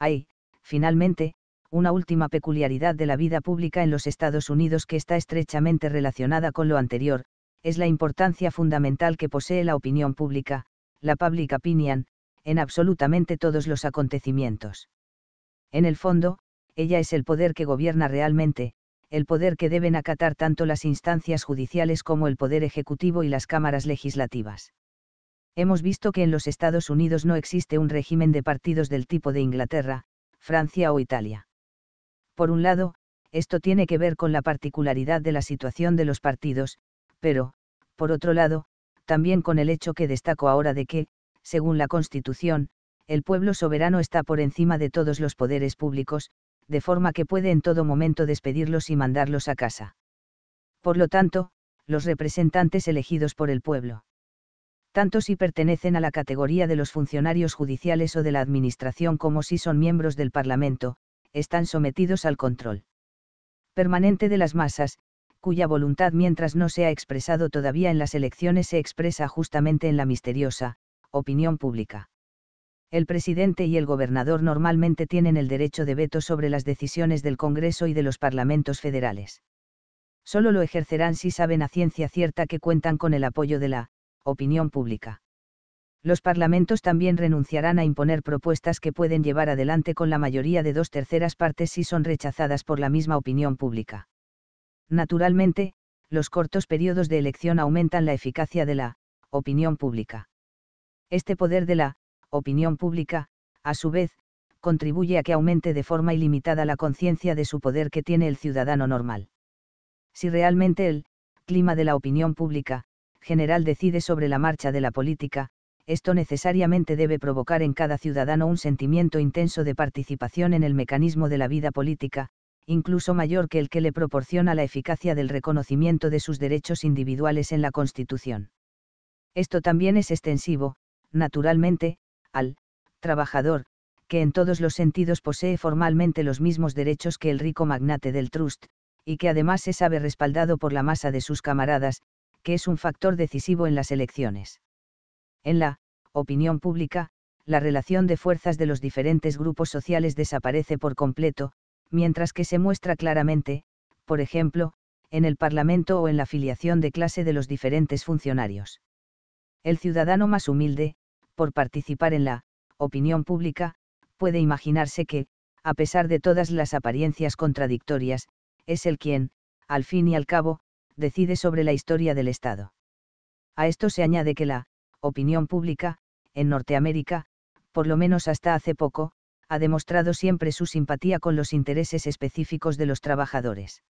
Hay, finalmente, una última peculiaridad de la vida pública en los Estados Unidos que está estrechamente relacionada con lo anterior, es la importancia fundamental que posee la opinión pública, la public opinion, en absolutamente todos los acontecimientos. En el fondo, ella es el poder que gobierna realmente, el poder que deben acatar tanto las instancias judiciales como el poder ejecutivo y las cámaras legislativas. Hemos visto que en los Estados Unidos no existe un régimen de partidos del tipo de Inglaterra, Francia o Italia. Por un lado, esto tiene que ver con la particularidad de la situación de los partidos, pero, por otro lado, también con el hecho que destaco ahora de que, según la Constitución, el pueblo soberano está por encima de todos los poderes públicos, de forma que puede en todo momento despedirlos y mandarlos a casa. Por lo tanto, los representantes elegidos por el pueblo, tanto si pertenecen a la categoría de los funcionarios judiciales o de la administración como si son miembros del Parlamento, están sometidos al control permanente de las masas, cuya voluntad mientras no se ha expresado todavía en las elecciones se expresa justamente en la misteriosa opinión pública. El presidente y el gobernador normalmente tienen el derecho de veto sobre las decisiones del Congreso y de los parlamentos federales. Solo lo ejercerán si saben a ciencia cierta que cuentan con el apoyo de la opinión pública. Los parlamentos también renunciarán a imponer propuestas que pueden llevar adelante con la mayoría de dos terceras partes si son rechazadas por la misma opinión pública. Naturalmente, los cortos periodos de elección aumentan la eficacia de la opinión pública. Este poder de la opinión pública, a su vez, contribuye a que aumente de forma ilimitada la conciencia de su poder que tiene el ciudadano normal. Si realmente el clima de la opinión pública general decide sobre la marcha de la política, esto necesariamente debe provocar en cada ciudadano un sentimiento intenso de participación en el mecanismo de la vida política, incluso mayor que el que le proporciona la eficacia del reconocimiento de sus derechos individuales en la Constitución. Esto también es extensivo, naturalmente, al trabajador, que en todos los sentidos posee formalmente los mismos derechos que el rico magnate del trust, y que además se sabe respaldado por la masa de sus camaradas, que es un factor decisivo en las elecciones. En la opinión pública, la relación de fuerzas de los diferentes grupos sociales desaparece por completo, mientras que se muestra claramente, por ejemplo, en el Parlamento o en la filiación de clase de los diferentes funcionarios. El ciudadano más humilde, por participar en la opinión pública, puede imaginarse que, a pesar de todas las apariencias contradictorias, es el quien, al fin y al cabo, decide sobre la historia del Estado. A esto se añade que la opinión pública, en Norteamérica, por lo menos hasta hace poco, ha demostrado siempre su simpatía con los intereses específicos de los trabajadores.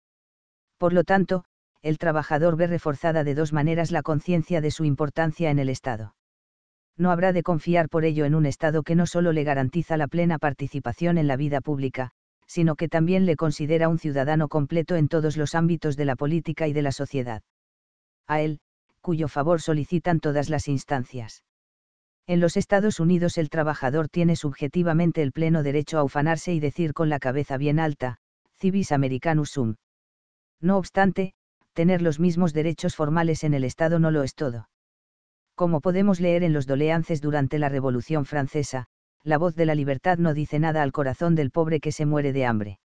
Por lo tanto, el trabajador ve reforzada de dos maneras la conciencia de su importancia en el Estado. No habrá de confiar por ello en un Estado que no solo le garantiza la plena participación en la vida pública, sino que también le considera un ciudadano completo en todos los ámbitos de la política y de la sociedad. A él, cuyo favor solicitan todas las instancias. En los Estados Unidos el trabajador tiene subjetivamente el pleno derecho a ufanarse y decir con la cabeza bien alta, civis americanus sum. No obstante, tener los mismos derechos formales en el Estado no lo es todo. Como podemos leer en los doleances durante la Revolución Francesa, la voz de la libertad no dice nada al corazón del pobre que se muere de hambre.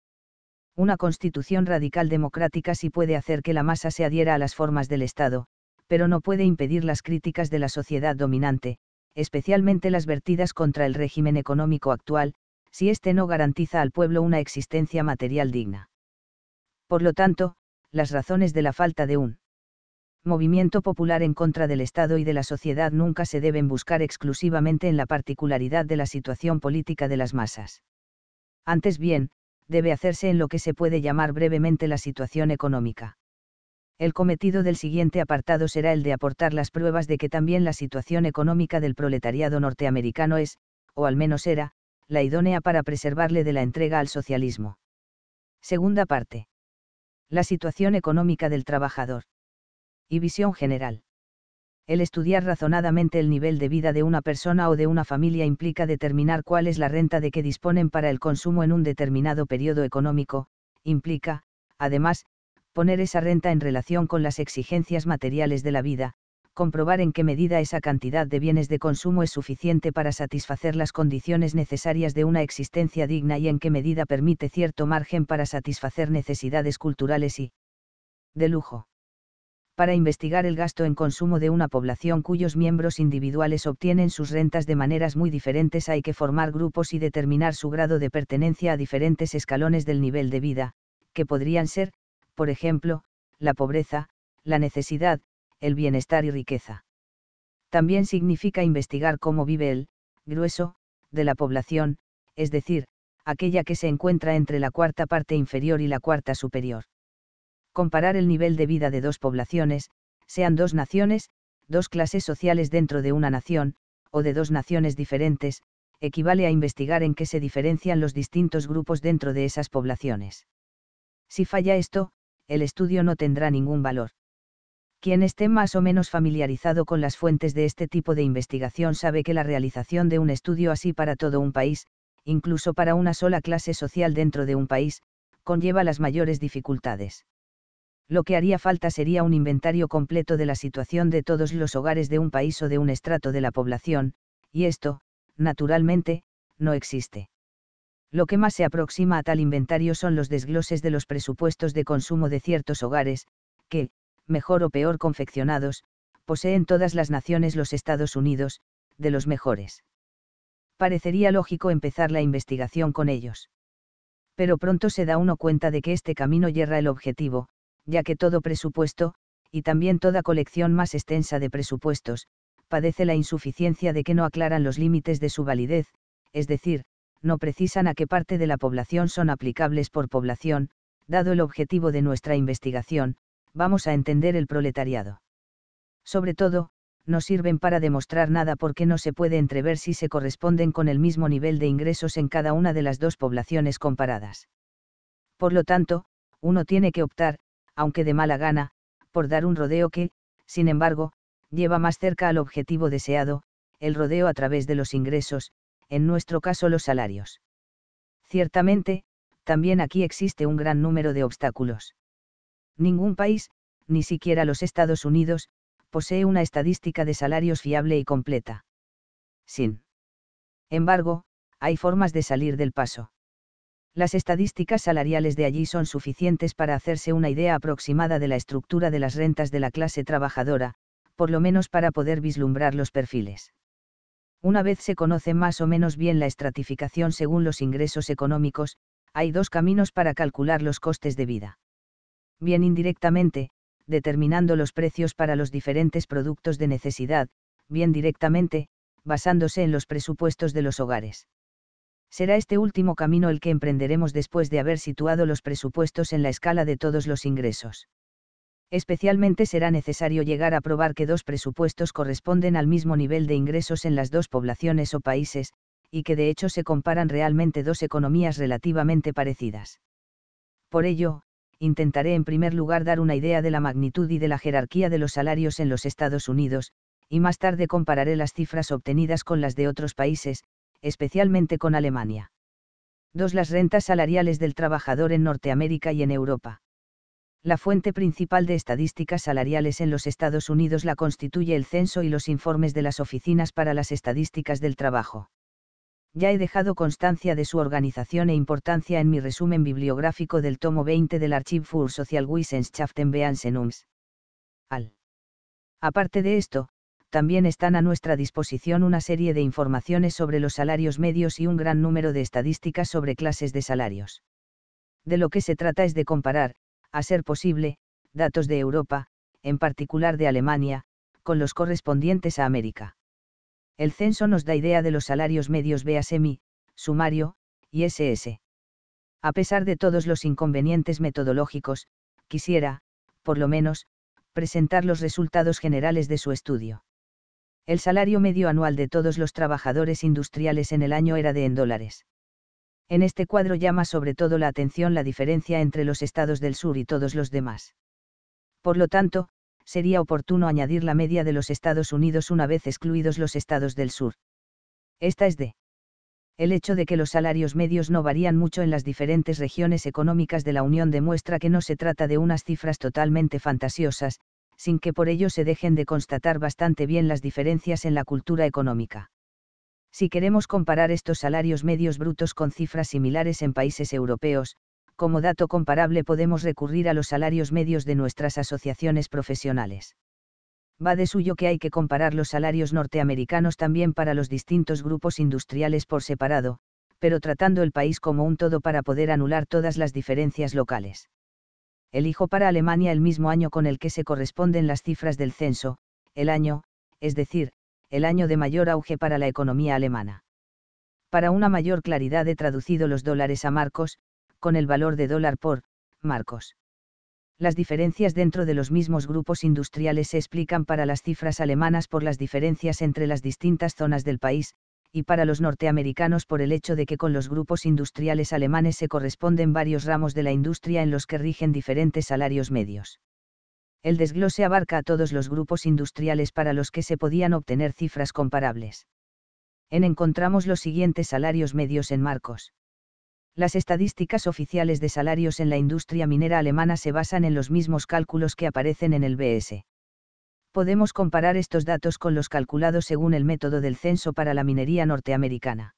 Una constitución radical democrática sí puede hacer que la masa se adhiera a las formas del Estado, pero no puede impedir las críticas de la sociedad dominante, especialmente las vertidas contra el régimen económico actual, si éste no garantiza al pueblo una existencia material digna. Por lo tanto, las razones de la falta de un movimiento popular en contra del Estado y de la sociedad nunca se deben buscar exclusivamente en la particularidad de la situación política de las masas. Antes bien, debe hacerse en lo que se puede llamar brevemente la situación económica. El cometido del siguiente apartado será el de aportar las pruebas de que también la situación económica del proletariado norteamericano es, o al menos era, la idónea para preservarle de la entrega al socialismo. Segunda parte. La situación económica del trabajador. Y visión general. el estudiar razonadamente el nivel de vida de una persona o de una familia implica determinar cuál es la renta de que disponen para el consumo en un determinado periodo económico, implica, además, poner esa renta en relación con las exigencias materiales de la vida, comprobar en qué medida esa cantidad de bienes de consumo es suficiente para satisfacer las condiciones necesarias de una existencia digna y en qué medida permite cierto margen para satisfacer necesidades culturales y de lujo. Para investigar el gasto en consumo de una población cuyos miembros individuales obtienen sus rentas de maneras muy diferentes hay que formar grupos y determinar su grado de pertenencia a diferentes escalones del nivel de vida, que podrían ser, por ejemplo, la pobreza, la necesidad, el bienestar y riqueza. También significa investigar cómo vive el grueso de la población, es decir, aquella que se encuentra entre la cuarta parte inferior y la cuarta superior. Comparar el nivel de vida de dos poblaciones, sean dos naciones, dos clases sociales dentro de una nación, o de dos naciones diferentes, equivale a investigar en qué se diferencian los distintos grupos dentro de esas poblaciones. Si falla esto, el estudio no tendrá ningún valor. Quien esté más o menos familiarizado con las fuentes de este tipo de investigación sabe que la realización de un estudio así para todo un país, incluso para una sola clase social dentro de un país, conlleva las mayores dificultades. Lo que haría falta sería un inventario completo de la situación de todos los hogares de un país o de un estrato de la población, y esto, naturalmente, no existe. Lo que más se aproxima a tal inventario son los desgloses de los presupuestos de consumo de ciertos hogares, que, mejor o peor confeccionados, poseen todas las naciones los Estados Unidos, de los mejores. Parecería lógico empezar la investigación con ellos. Pero pronto se da uno cuenta de que este camino yerra el objetivo, ya que todo presupuesto, y también toda colección más extensa de presupuestos, padece la insuficiencia de que no aclaran los límites de su validez, es decir, no precisan a qué parte de la población son aplicables por población. Dado el objetivo de nuestra investigación, vamos a entender el proletariado. Sobre todo, no sirven para demostrar nada porque no se puede entrever si se corresponden con el mismo nivel de ingresos en cada una de las dos poblaciones comparadas. Por lo tanto, uno tiene que optar, aunque de mala gana, por dar un rodeo que, sin embargo, lleva más cerca al objetivo deseado, el rodeo a través de los ingresos, en nuestro caso los salarios. Ciertamente, también aquí existe un gran número de obstáculos. Ningún país, ni siquiera los Estados Unidos, posee una estadística de salarios fiable y completa. Sin embargo, hay formas de salir del paso. Las estadísticas salariales de allí son suficientes para hacerse una idea aproximada de la estructura de las rentas de la clase trabajadora, por lo menos para poder vislumbrar los perfiles. Una vez se conoce más o menos bien la estratificación según los ingresos económicos, hay dos caminos para calcular los costes de vida. Bien indirectamente, determinando los precios para los diferentes productos de necesidad, bien directamente, basándose en los presupuestos de los hogares. Será este último camino el que emprenderemos después de haber situado los presupuestos en la escala de todos los ingresos. Especialmente será necesario llegar a probar que dos presupuestos corresponden al mismo nivel de ingresos en las dos poblaciones o países, y que de hecho se comparan realmente dos economías relativamente parecidas. Por ello, intentaré en primer lugar dar una idea de la magnitud y de la jerarquía de los salarios en los Estados Unidos, y más tarde compararé las cifras obtenidas con las de otros países, especialmente con Alemania. dos. Las rentas salariales del trabajador en Norteamérica y en Europa. La fuente principal de estadísticas salariales en los Estados Unidos la constituye el censo y los informes de las oficinas para las estadísticas del trabajo. Ya he dejado constancia de su organización e importancia en mi resumen bibliográfico del tomo veinte del Archiv für Sozialwissenschaften Beansenungs. Al. Aparte de esto, también están a nuestra disposición una serie de informaciones sobre los salarios medios y un gran número de estadísticas sobre clases de salarios. De lo que se trata es de comparar, a ser posible, datos de Europa, en particular de Alemania, con los correspondientes a América. El censo nos da idea de los salarios medios véase mi, sumario, y ese ese. A pesar de todos los inconvenientes metodológicos, quisiera, por lo menos, presentar los resultados generales de su estudio. El salario medio anual de todos los trabajadores industriales en el año era de en dólares. En este cuadro llama sobre todo la atención la diferencia entre los estados del sur y todos los demás. Por lo tanto, sería oportuno añadir la media de los Estados Unidos una vez excluidos los estados del sur. Esta es de. El hecho de que los salarios medios no varían mucho en las diferentes regiones económicas de la Unión demuestra que no se trata de unas cifras totalmente fantasiosas, sin que por ello se dejen de constatar bastante bien las diferencias en la cultura económica. Si queremos comparar estos salarios medios brutos con cifras similares en países europeos, como dato comparable podemos recurrir a los salarios medios de nuestras asociaciones profesionales. Va de suyo que hay que comparar los salarios norteamericanos también para los distintos grupos industriales por separado, pero tratando el país como un todo para poder anular todas las diferencias locales. Elijo para Alemania el mismo año con el que se corresponden las cifras del censo, el año, es decir, el año de mayor auge para la economía alemana. Para una mayor claridad he traducido los dólares a marcos, con el valor de dólar por marcos. Las diferencias dentro de los mismos grupos industriales se explican para las cifras alemanas por las diferencias entre las distintas zonas del país, y para los norteamericanos por el hecho de que con los grupos industriales alemanes se corresponden varios ramos de la industria en los que rigen diferentes salarios medios. El desglose abarca a todos los grupos industriales para los que se podían obtener cifras comparables. En encontramos los siguientes salarios medios en marcos. Las estadísticas oficiales de salarios en la industria minera alemana se basan en los mismos cálculos que aparecen en el B S. Podemos comparar estos datos con los calculados según el método del censo para la minería norteamericana.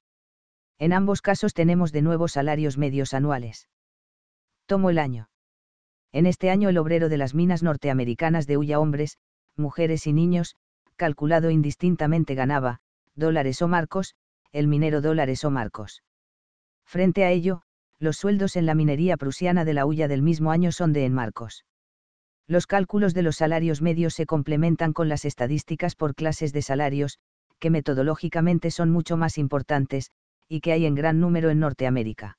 En ambos casos tenemos de nuevo salarios medios anuales. Tomo el año. En este año el obrero de las minas norteamericanas de Hulla, hombres, mujeres y niños, calculado indistintamente ganaba, dólares o marcos, el minero dólares o marcos. Frente a ello, los sueldos en la minería prusiana de la Hulla del mismo año son de en marcos. Los cálculos de los salarios medios se complementan con las estadísticas por clases de salarios, que metodológicamente son mucho más importantes, y que hay en gran número en Norteamérica.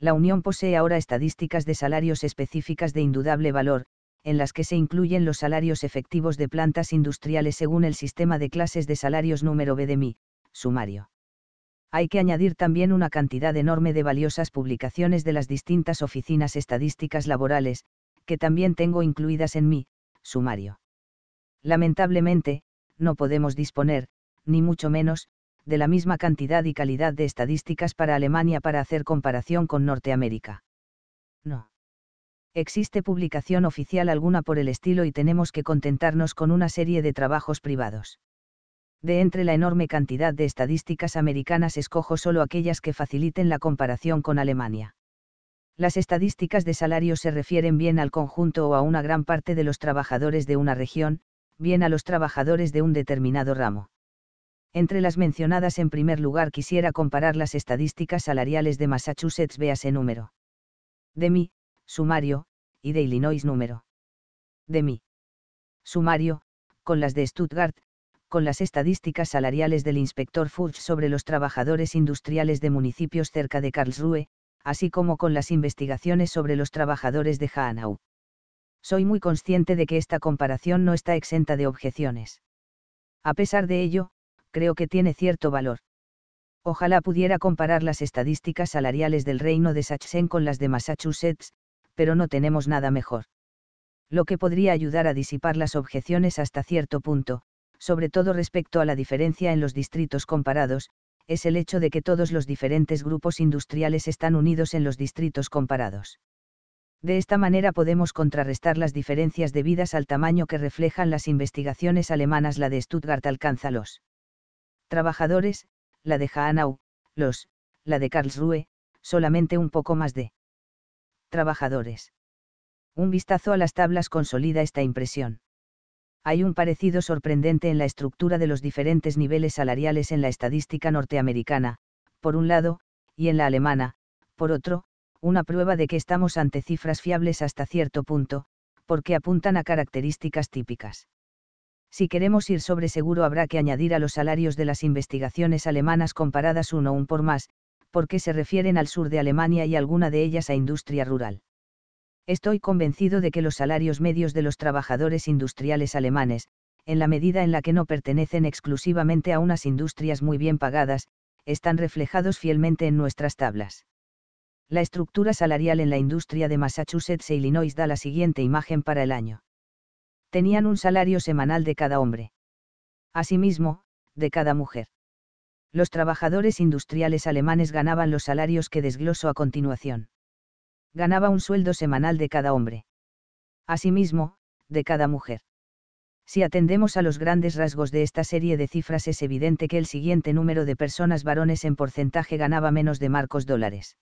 La Unión posee ahora estadísticas de salarios específicas de indudable valor, en las que se incluyen los salarios efectivos de plantas industriales según el sistema de clases de salarios número B de mi sumario. Hay que añadir también una cantidad enorme de valiosas publicaciones de las distintas oficinas estadísticas laborales, que también tengo incluidas en mi sumario. Lamentablemente, no podemos disponer, ni mucho menos, de la misma cantidad y calidad de estadísticas para Alemania para hacer comparación con Norteamérica. No existe publicación oficial alguna por el estilo y tenemos que contentarnos con una serie de trabajos privados. De entre la enorme cantidad de estadísticas americanas escojo solo aquellas que faciliten la comparación con Alemania. Las estadísticas de salario se refieren bien al conjunto o a una gran parte de los trabajadores de una región, bien a los trabajadores de un determinado ramo. Entre las mencionadas en primer lugar quisiera comparar las estadísticas salariales de Massachusetts, véase número de mi sumario, y de Illinois, número de mi sumario, con las de Stuttgart, con las estadísticas salariales del inspector Fudge sobre los trabajadores industriales de municipios cerca de Karlsruhe, así como con las investigaciones sobre los trabajadores de Hanau. Soy muy consciente de que esta comparación no está exenta de objeciones. A pesar de ello, creo que tiene cierto valor. Ojalá pudiera comparar las estadísticas salariales del reino de Sachsen con las de Massachusetts, pero no tenemos nada mejor. Lo que podría ayudar a disipar las objeciones hasta cierto punto, sobre todo respecto a la diferencia en los distritos comparados, es el hecho de que todos los diferentes grupos industriales están unidos en los distritos comparados. De esta manera podemos contrarrestar las diferencias debidas al tamaño que reflejan las investigaciones alemanas. La de Stuttgart alcanza los trabajadores, la de Hanau, los, la de Karlsruhe, solamente un poco más de trabajadores. Un vistazo a las tablas consolida esta impresión. Hay un parecido sorprendente en la estructura de los diferentes niveles salariales en la estadística norteamericana, por un lado, y en la alemana, por otro, una prueba de que estamos ante cifras fiables hasta cierto punto, porque apuntan a características típicas. Si queremos ir sobre seguro habrá que añadir a los salarios de las investigaciones alemanas comparadas uno un por más, porque se refieren al sur de Alemania y alguna de ellas a industria rural. Estoy convencido de que los salarios medios de los trabajadores industriales alemanes, en la medida en la que no pertenecen exclusivamente a unas industrias muy bien pagadas, están reflejados fielmente en nuestras tablas. La estructura salarial en la industria de Massachusetts e Illinois da la siguiente imagen para el año tenían un salario semanal de cada hombre. Asimismo, de cada mujer. Los trabajadores industriales alemanes ganaban los salarios que desgloso a continuación. Ganaba un sueldo semanal de cada hombre. Asimismo, de cada mujer. Si atendemos a los grandes rasgos de esta serie de cifras, es evidente que el siguiente número de personas varones en porcentaje ganaba menos de marcos dólares.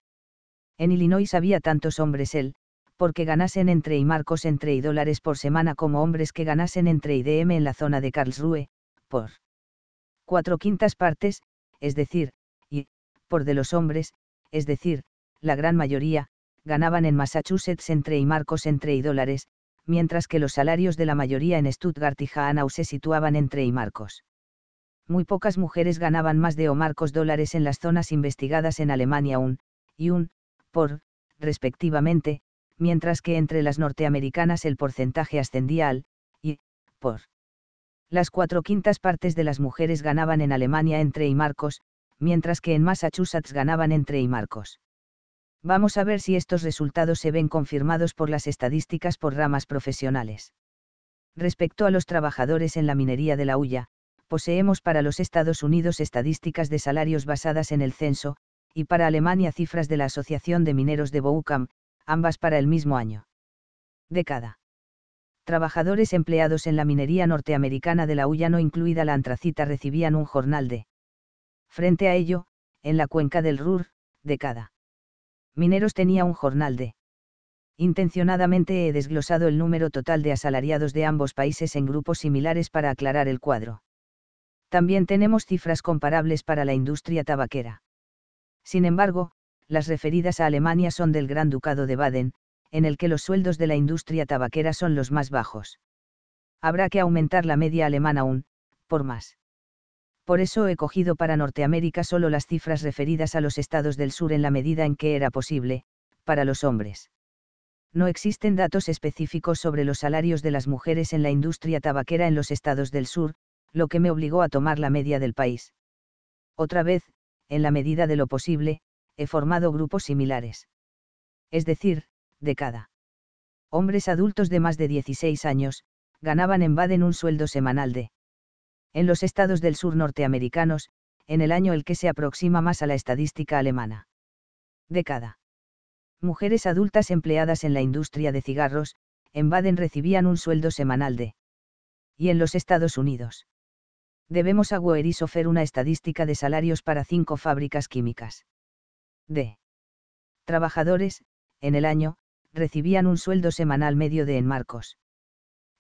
En Illinois había tantos hombres el, porque ganasen entre y marcos entre y dólares por semana como hombres que ganasen entre y D M en la zona de Karlsruhe, por cuatro quintas partes, es decir, y, por de los hombres, es decir, la gran mayoría, ganaban en Massachusetts entre y marcos entre y dólares, mientras que los salarios de la mayoría en Stuttgart y Hanau se situaban entre y marcos. Muy pocas mujeres ganaban más de o marcos dólares en las zonas investigadas en Alemania un, y un, por, respectivamente, mientras que entre las norteamericanas el porcentaje ascendía al, y, por. Las cuatro quintas partes de las mujeres ganaban en Alemania entre y marcos, mientras que en Massachusetts ganaban entre y marcos. Vamos a ver si estos resultados se ven confirmados por las estadísticas por ramas profesionales. Respecto a los trabajadores en la minería de la hulla, poseemos para los Estados Unidos estadísticas de salarios basadas en el censo, y para Alemania cifras de la Asociación de Mineros de Bochum, ambas para el mismo año. De cada trabajadores empleados en la minería norteamericana de la hulla no incluida la antracita recibían un jornal de. Frente a ello, en la cuenca del Ruhr, de cada mineros tenía un jornal de. Intencionadamente he desglosado el número total de asalariados de ambos países en grupos similares para aclarar el cuadro. También tenemos cifras comparables para la industria tabaquera. Sin embargo, las referidas a Alemania son del Gran Ducado de Baden, en el que los sueldos de la industria tabaquera son los más bajos. Habrá que aumentar la media alemana aún, por más. Por eso he cogido para Norteamérica solo las cifras referidas a los estados del sur en la medida en que era posible, para los hombres. No existen datos específicos sobre los salarios de las mujeres en la industria tabaquera en los estados del sur, lo que me obligó a tomar la media del país. Otra vez, en la medida de lo posible, he formado grupos similares. Es decir, de cada hombres adultos de más de dieciséis años, ganaban en Baden un sueldo semanal de. En los estados del sur norteamericanos, en el año el que se aproxima más a la estadística alemana. De cada mujeres adultas empleadas en la industria de cigarros, en Baden recibían un sueldo semanal de. Y en los Estados Unidos. Debemos a Goerisofer una estadística de salarios para cinco fábricas químicas. De trabajadores, en el año, recibían un sueldo semanal medio de en marcos.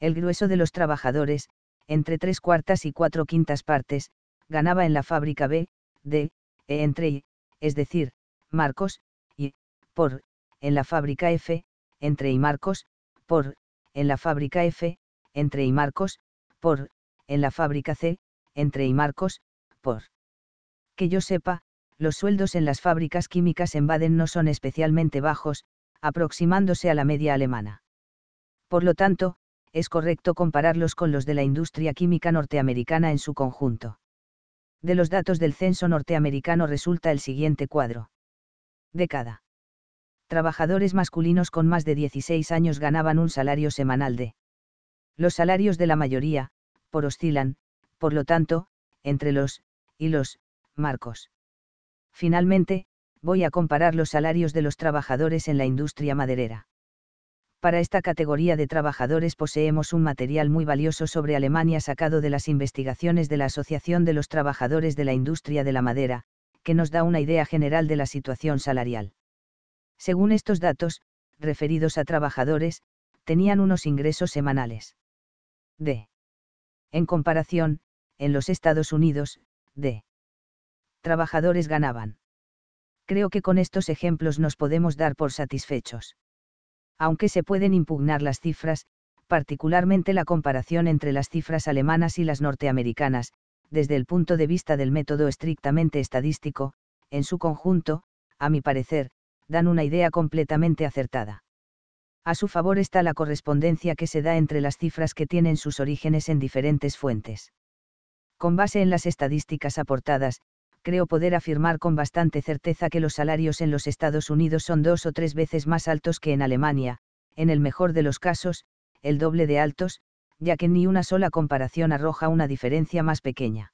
El grueso de los trabajadores, entre tres cuartas y cuatro quintas partes, ganaba en la fábrica B, D, E entre y, es decir, marcos, y, por, en la fábrica F, entre y marcos, por, en la fábrica F, entre y marcos, por, en la fábrica C, entre y marcos, por. Que yo sepa, los sueldos en las fábricas químicas en Baden no son especialmente bajos, aproximándose a la media alemana. Por lo tanto, es correcto compararlos con los de la industria química norteamericana en su conjunto. De los datos del censo norteamericano resulta el siguiente cuadro. De cada trabajadores masculinos con más de dieciséis años ganaban un salario semanal de. Los salarios de la mayoría, por oscilan, por lo tanto, entre los, y los, marcos. Finalmente, voy a comparar los salarios de los trabajadores en la industria maderera. Para esta categoría de trabajadores poseemos un material muy valioso sobre Alemania sacado de las investigaciones de la Asociación de los Trabajadores de la Industria de la Madera, que nos da una idea general de la situación salarial. Según estos datos, referidos a trabajadores, tenían unos ingresos semanales. De. En comparación, en los Estados Unidos, de. Trabajadores ganaban. Creo que con estos ejemplos nos podemos dar por satisfechos. Aunque se pueden impugnar las cifras, particularmente la comparación entre las cifras alemanas y las norteamericanas, desde el punto de vista del método estrictamente estadístico, en su conjunto, a mi parecer, dan una idea completamente acertada. A su favor está la correspondencia que se da entre las cifras que tienen sus orígenes en diferentes fuentes. Con base en las estadísticas aportadas, creo poder afirmar con bastante certeza que los salarios en los Estados Unidos son dos o tres veces más altos que en Alemania, en el mejor de los casos, el doble de altos, ya que ni una sola comparación arroja una diferencia más pequeña.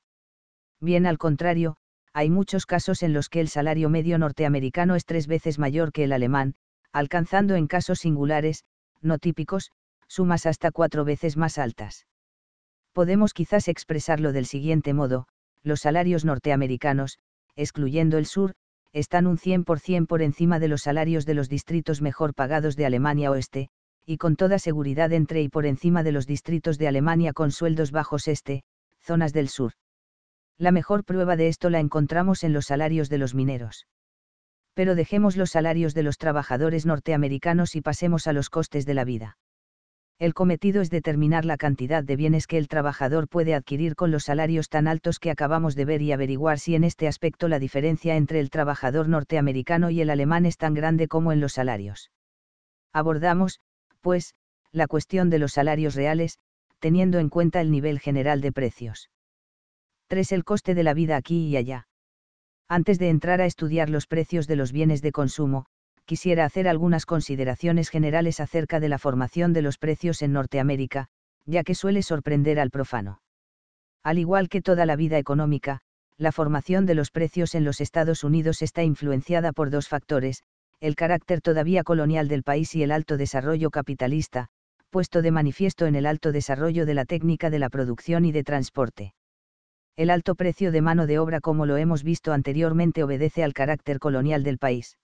Bien al contrario, hay muchos casos en los que el salario medio norteamericano es tres veces mayor que el alemán, alcanzando en casos singulares, no típicos, sumas hasta cuatro veces más altas. Podemos quizás expresarlo del siguiente modo: los salarios norteamericanos, excluyendo el sur, están un cien por ciento por encima de los salarios de los distritos mejor pagados de Alemania Oeste, y con toda seguridad entre y por encima de los distritos de Alemania con sueldos bajos este, zonas del sur. La mejor prueba de esto la encontramos en los salarios de los mineros. Pero dejemos los salarios de los trabajadores norteamericanos y pasemos a los costes de la vida. El cometido es determinar la cantidad de bienes que el trabajador puede adquirir con los salarios tan altos que acabamos de ver y averiguar si en este aspecto la diferencia entre el trabajador norteamericano y el alemán es tan grande como en los salarios. Abordamos, pues, la cuestión de los salarios reales, teniendo en cuenta el nivel general de precios. tres El coste de la vida aquí y allá. Antes de entrar a estudiar los precios de los bienes de consumo, quisiera hacer algunas consideraciones generales acerca de la formación de los precios en Norteamérica, ya que suele sorprender al profano. Al igual que toda la vida económica, la formación de los precios en los Estados Unidos está influenciada por dos factores: el carácter todavía colonial del país y el alto desarrollo capitalista, puesto de manifiesto en el alto desarrollo de la técnica de la producción y de transporte. El alto precio de mano de obra, como lo hemos visto anteriormente, obedece al carácter colonial del país.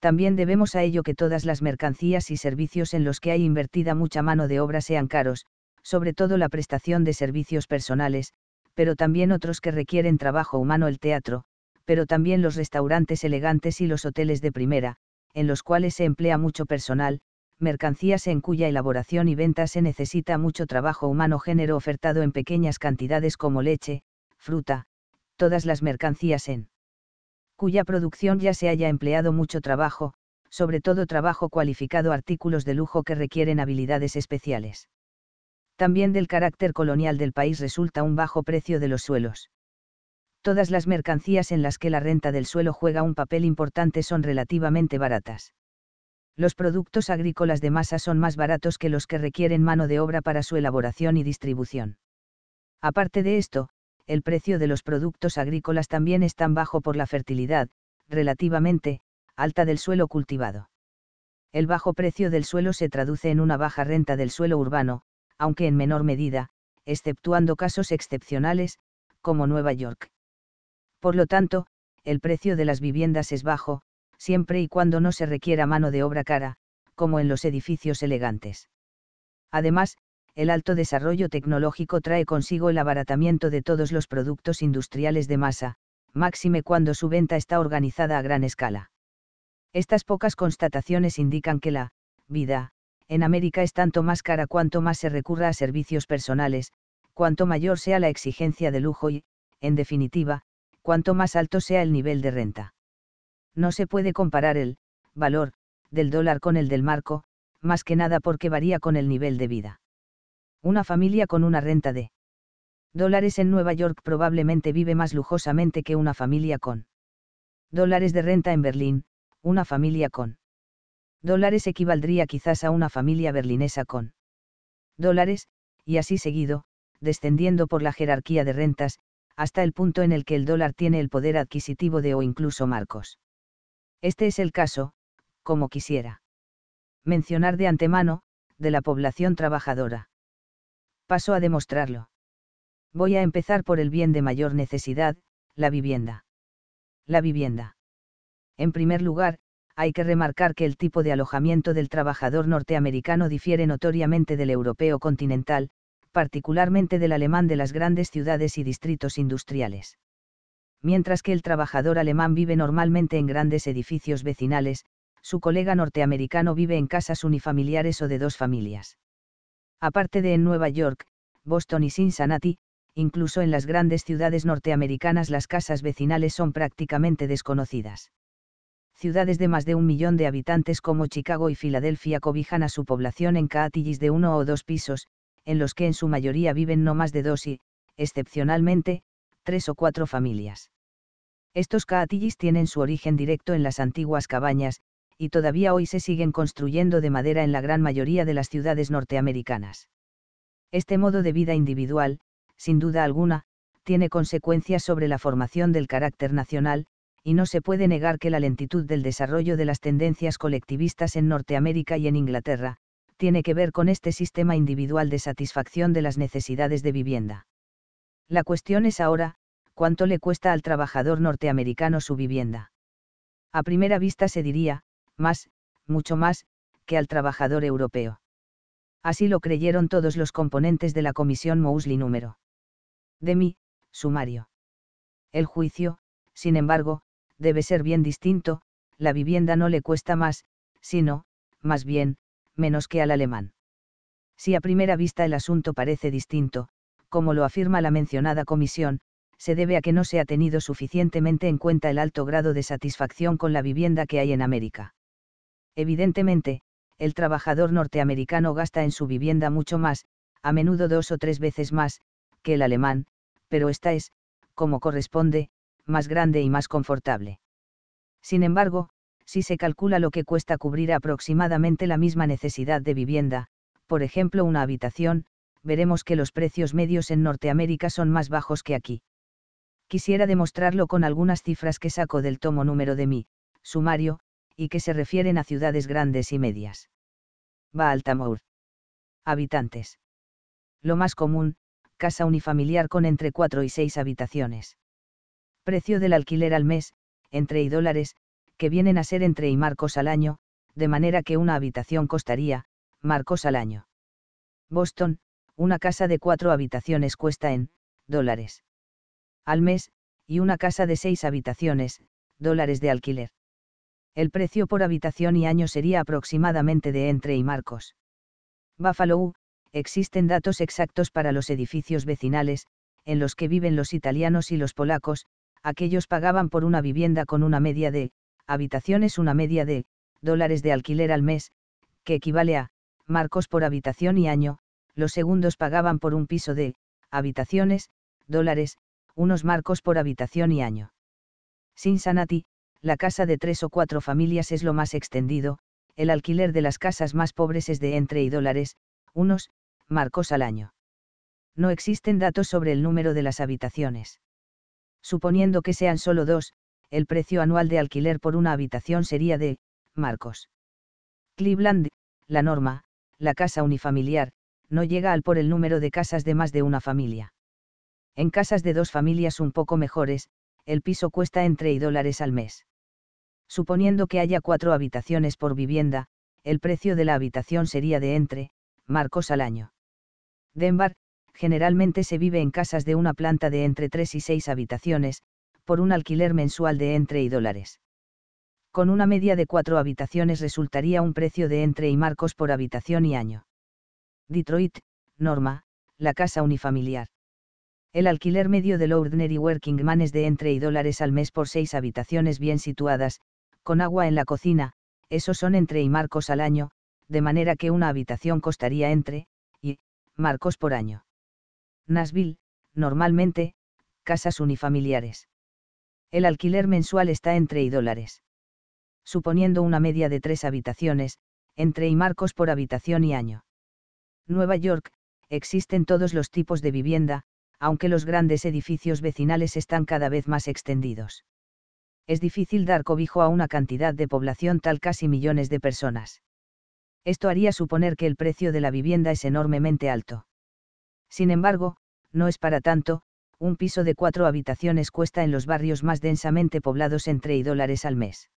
También debemos a ello que todas las mercancías y servicios en los que hay invertida mucha mano de obra sean caros, sobre todo la prestación de servicios personales, pero también otros que requieren trabajo humano: el teatro, pero también los restaurantes elegantes y los hoteles de primera, en los cuales se emplea mucho personal, mercancías en cuya elaboración y venta se necesita mucho trabajo humano, género ofertado en pequeñas cantidades como leche, fruta, todas las mercancías en cuya producción ya se haya empleado mucho trabajo, sobre todo trabajo cualificado, artículos de lujo que requieren habilidades especiales. También del carácter colonial del país resulta un bajo precio de los suelos. Todas las mercancías en las que la renta del suelo juega un papel importante son relativamente baratas. Los productos agrícolas de masa son más baratos que los que requieren mano de obra para su elaboración y distribución. Aparte de esto, el precio de los productos agrícolas también es tan bajo por la fertilidad, relativamente, alta del suelo cultivado. El bajo precio del suelo se traduce en una baja renta del suelo urbano, aunque en menor medida, exceptuando casos excepcionales, como Nueva York. Por lo tanto, el precio de las viviendas es bajo, siempre y cuando no se requiera mano de obra cara, como en los edificios elegantes. Además, el alto desarrollo tecnológico trae consigo el abaratamiento de todos los productos industriales de masa, máxime cuando su venta está organizada a gran escala. Estas pocas constataciones indican que la vida en América es tanto más cara cuanto más se recurra a servicios personales, cuanto mayor sea la exigencia de lujo y, en definitiva, cuanto más alto sea el nivel de renta. No se puede comparar el valor del dólar con el del marco, más que nada porque varía con el nivel de vida. Una familia con una renta de dólares en Nueva York probablemente vive más lujosamente que una familia con dólares de renta en Berlín. Una familia con dólares equivaldría quizás a una familia berlinesa con dólares, y así seguido, descendiendo por la jerarquía de rentas, hasta el punto en el que el dólar tiene el poder adquisitivo de o incluso marcos. Este es el caso, como quisiera mencionar de antemano, de la población trabajadora. Paso a demostrarlo. Voy a empezar por el bien de mayor necesidad, la vivienda. La vivienda. En primer lugar, hay que remarcar que el tipo de alojamiento del trabajador norteamericano difiere notoriamente del europeo continental, particularmente del alemán de las grandes ciudades y distritos industriales. Mientras que el trabajador alemán vive normalmente en grandes edificios vecinales, su colega norteamericano vive en casas unifamiliares o de dos familias. Aparte de en Nueva York, Boston y Cincinnati, incluso en las grandes ciudades norteamericanas las casas vecinales son prácticamente desconocidas. Ciudades de más de un millón de habitantes como Chicago y Filadelfia cobijan a su población en cottages de uno o dos pisos, en los que en su mayoría viven no más de dos y, excepcionalmente, tres o cuatro familias. Estos cottages tienen su origen directo en las antiguas cabañas, y todavía hoy se siguen construyendo de madera en la gran mayoría de las ciudades norteamericanas. Este modo de vida individual, sin duda alguna, tiene consecuencias sobre la formación del carácter nacional, y no se puede negar que la lentitud del desarrollo de las tendencias colectivistas en Norteamérica y en Inglaterra, tiene que ver con este sistema individual de satisfacción de las necesidades de vivienda. La cuestión es ahora, ¿cuánto le cuesta al trabajador norteamericano su vivienda? A primera vista se diría, más, mucho más, que al trabajador europeo. Así lo creyeron todos los componentes de la Comisión Mously número. De mi, sumario. El juicio, sin embargo, debe ser bien distinto, la vivienda no le cuesta más, sino, más bien, menos que al alemán. Si a primera vista el asunto parece distinto, como lo afirma la mencionada comisión, se debe a que no se ha tenido suficientemente en cuenta el alto grado de satisfacción con la vivienda que hay en América. Evidentemente, el trabajador norteamericano gasta en su vivienda mucho más, a menudo dos o tres veces más, que el alemán, pero esta es, como corresponde, más grande y más confortable. Sin embargo, si se calcula lo que cuesta cubrir aproximadamente la misma necesidad de vivienda, por ejemplo una habitación, veremos que los precios medios en Norteamérica son más bajos que aquí. Quisiera demostrarlo con algunas cifras que saco del tomo número de mi sumario, y que se refieren a ciudades grandes y medias. Baltimore. Habitantes. Lo más común, casa unifamiliar con entre cuatro y seis habitaciones. Precio del alquiler al mes, entre y dólares, que vienen a ser entre y marcos al año, de manera que una habitación costaría, marcos al año. Boston, una casa de cuatro habitaciones cuesta en, dólares. Al mes, y una casa de seis habitaciones, dólares de alquiler. El precio por habitación y año sería aproximadamente de entre y marcos. Buffalo, existen datos exactos para los edificios vecinales, en los que viven los italianos y los polacos, aquellos pagaban por una vivienda con una media de, habitaciones una media de, dólares de alquiler al mes, que equivale a, marcos por habitación y año, los segundos pagaban por un piso de, habitaciones, dólares, unos marcos por habitación y año. Cincinnati, la casa de tres o cuatro familias es lo más extendido, el alquiler de las casas más pobres es de entre y dólares, unos, marcos al año. No existen datos sobre el número de las habitaciones. Suponiendo que sean solo dos, el precio anual de alquiler por una habitación sería de, marcos. Cleveland, la norma, la casa unifamiliar, no llega al por el número de casas de más de una familia. En casas de dos familias un poco mejores, el piso cuesta entre y dólares al mes. Suponiendo que haya cuatro habitaciones por vivienda, el precio de la habitación sería de entre, marcos al año. Denver, generalmente se vive en casas de una planta de entre tres y seis habitaciones, por un alquiler mensual de entre y dólares. Con una media de cuatro habitaciones resultaría un precio de entre y marcos por habitación y año. Detroit, norma, la casa unifamiliar. El alquiler medio del Ordinary Working Man es de entre y dólares al mes por seis habitaciones bien situadas, con agua en la cocina, esos son entre y marcos al año, de manera que una habitación costaría entre, y, marcos por año. Nashville, normalmente, casas unifamiliares. El alquiler mensual está entre y dólares. Suponiendo una media de tres habitaciones, entre y marcos por habitación y año. Nueva York, existen todos los tipos de vivienda, aunque los grandes edificios vecinales están cada vez más extendidos. Es difícil dar cobijo a una cantidad de población tal casi millones de personas. Esto haría suponer que el precio de la vivienda es enormemente alto. Sin embargo, no es para tanto, un piso de cuatro habitaciones cuesta en los barrios más densamente poblados entre y dólares al mes.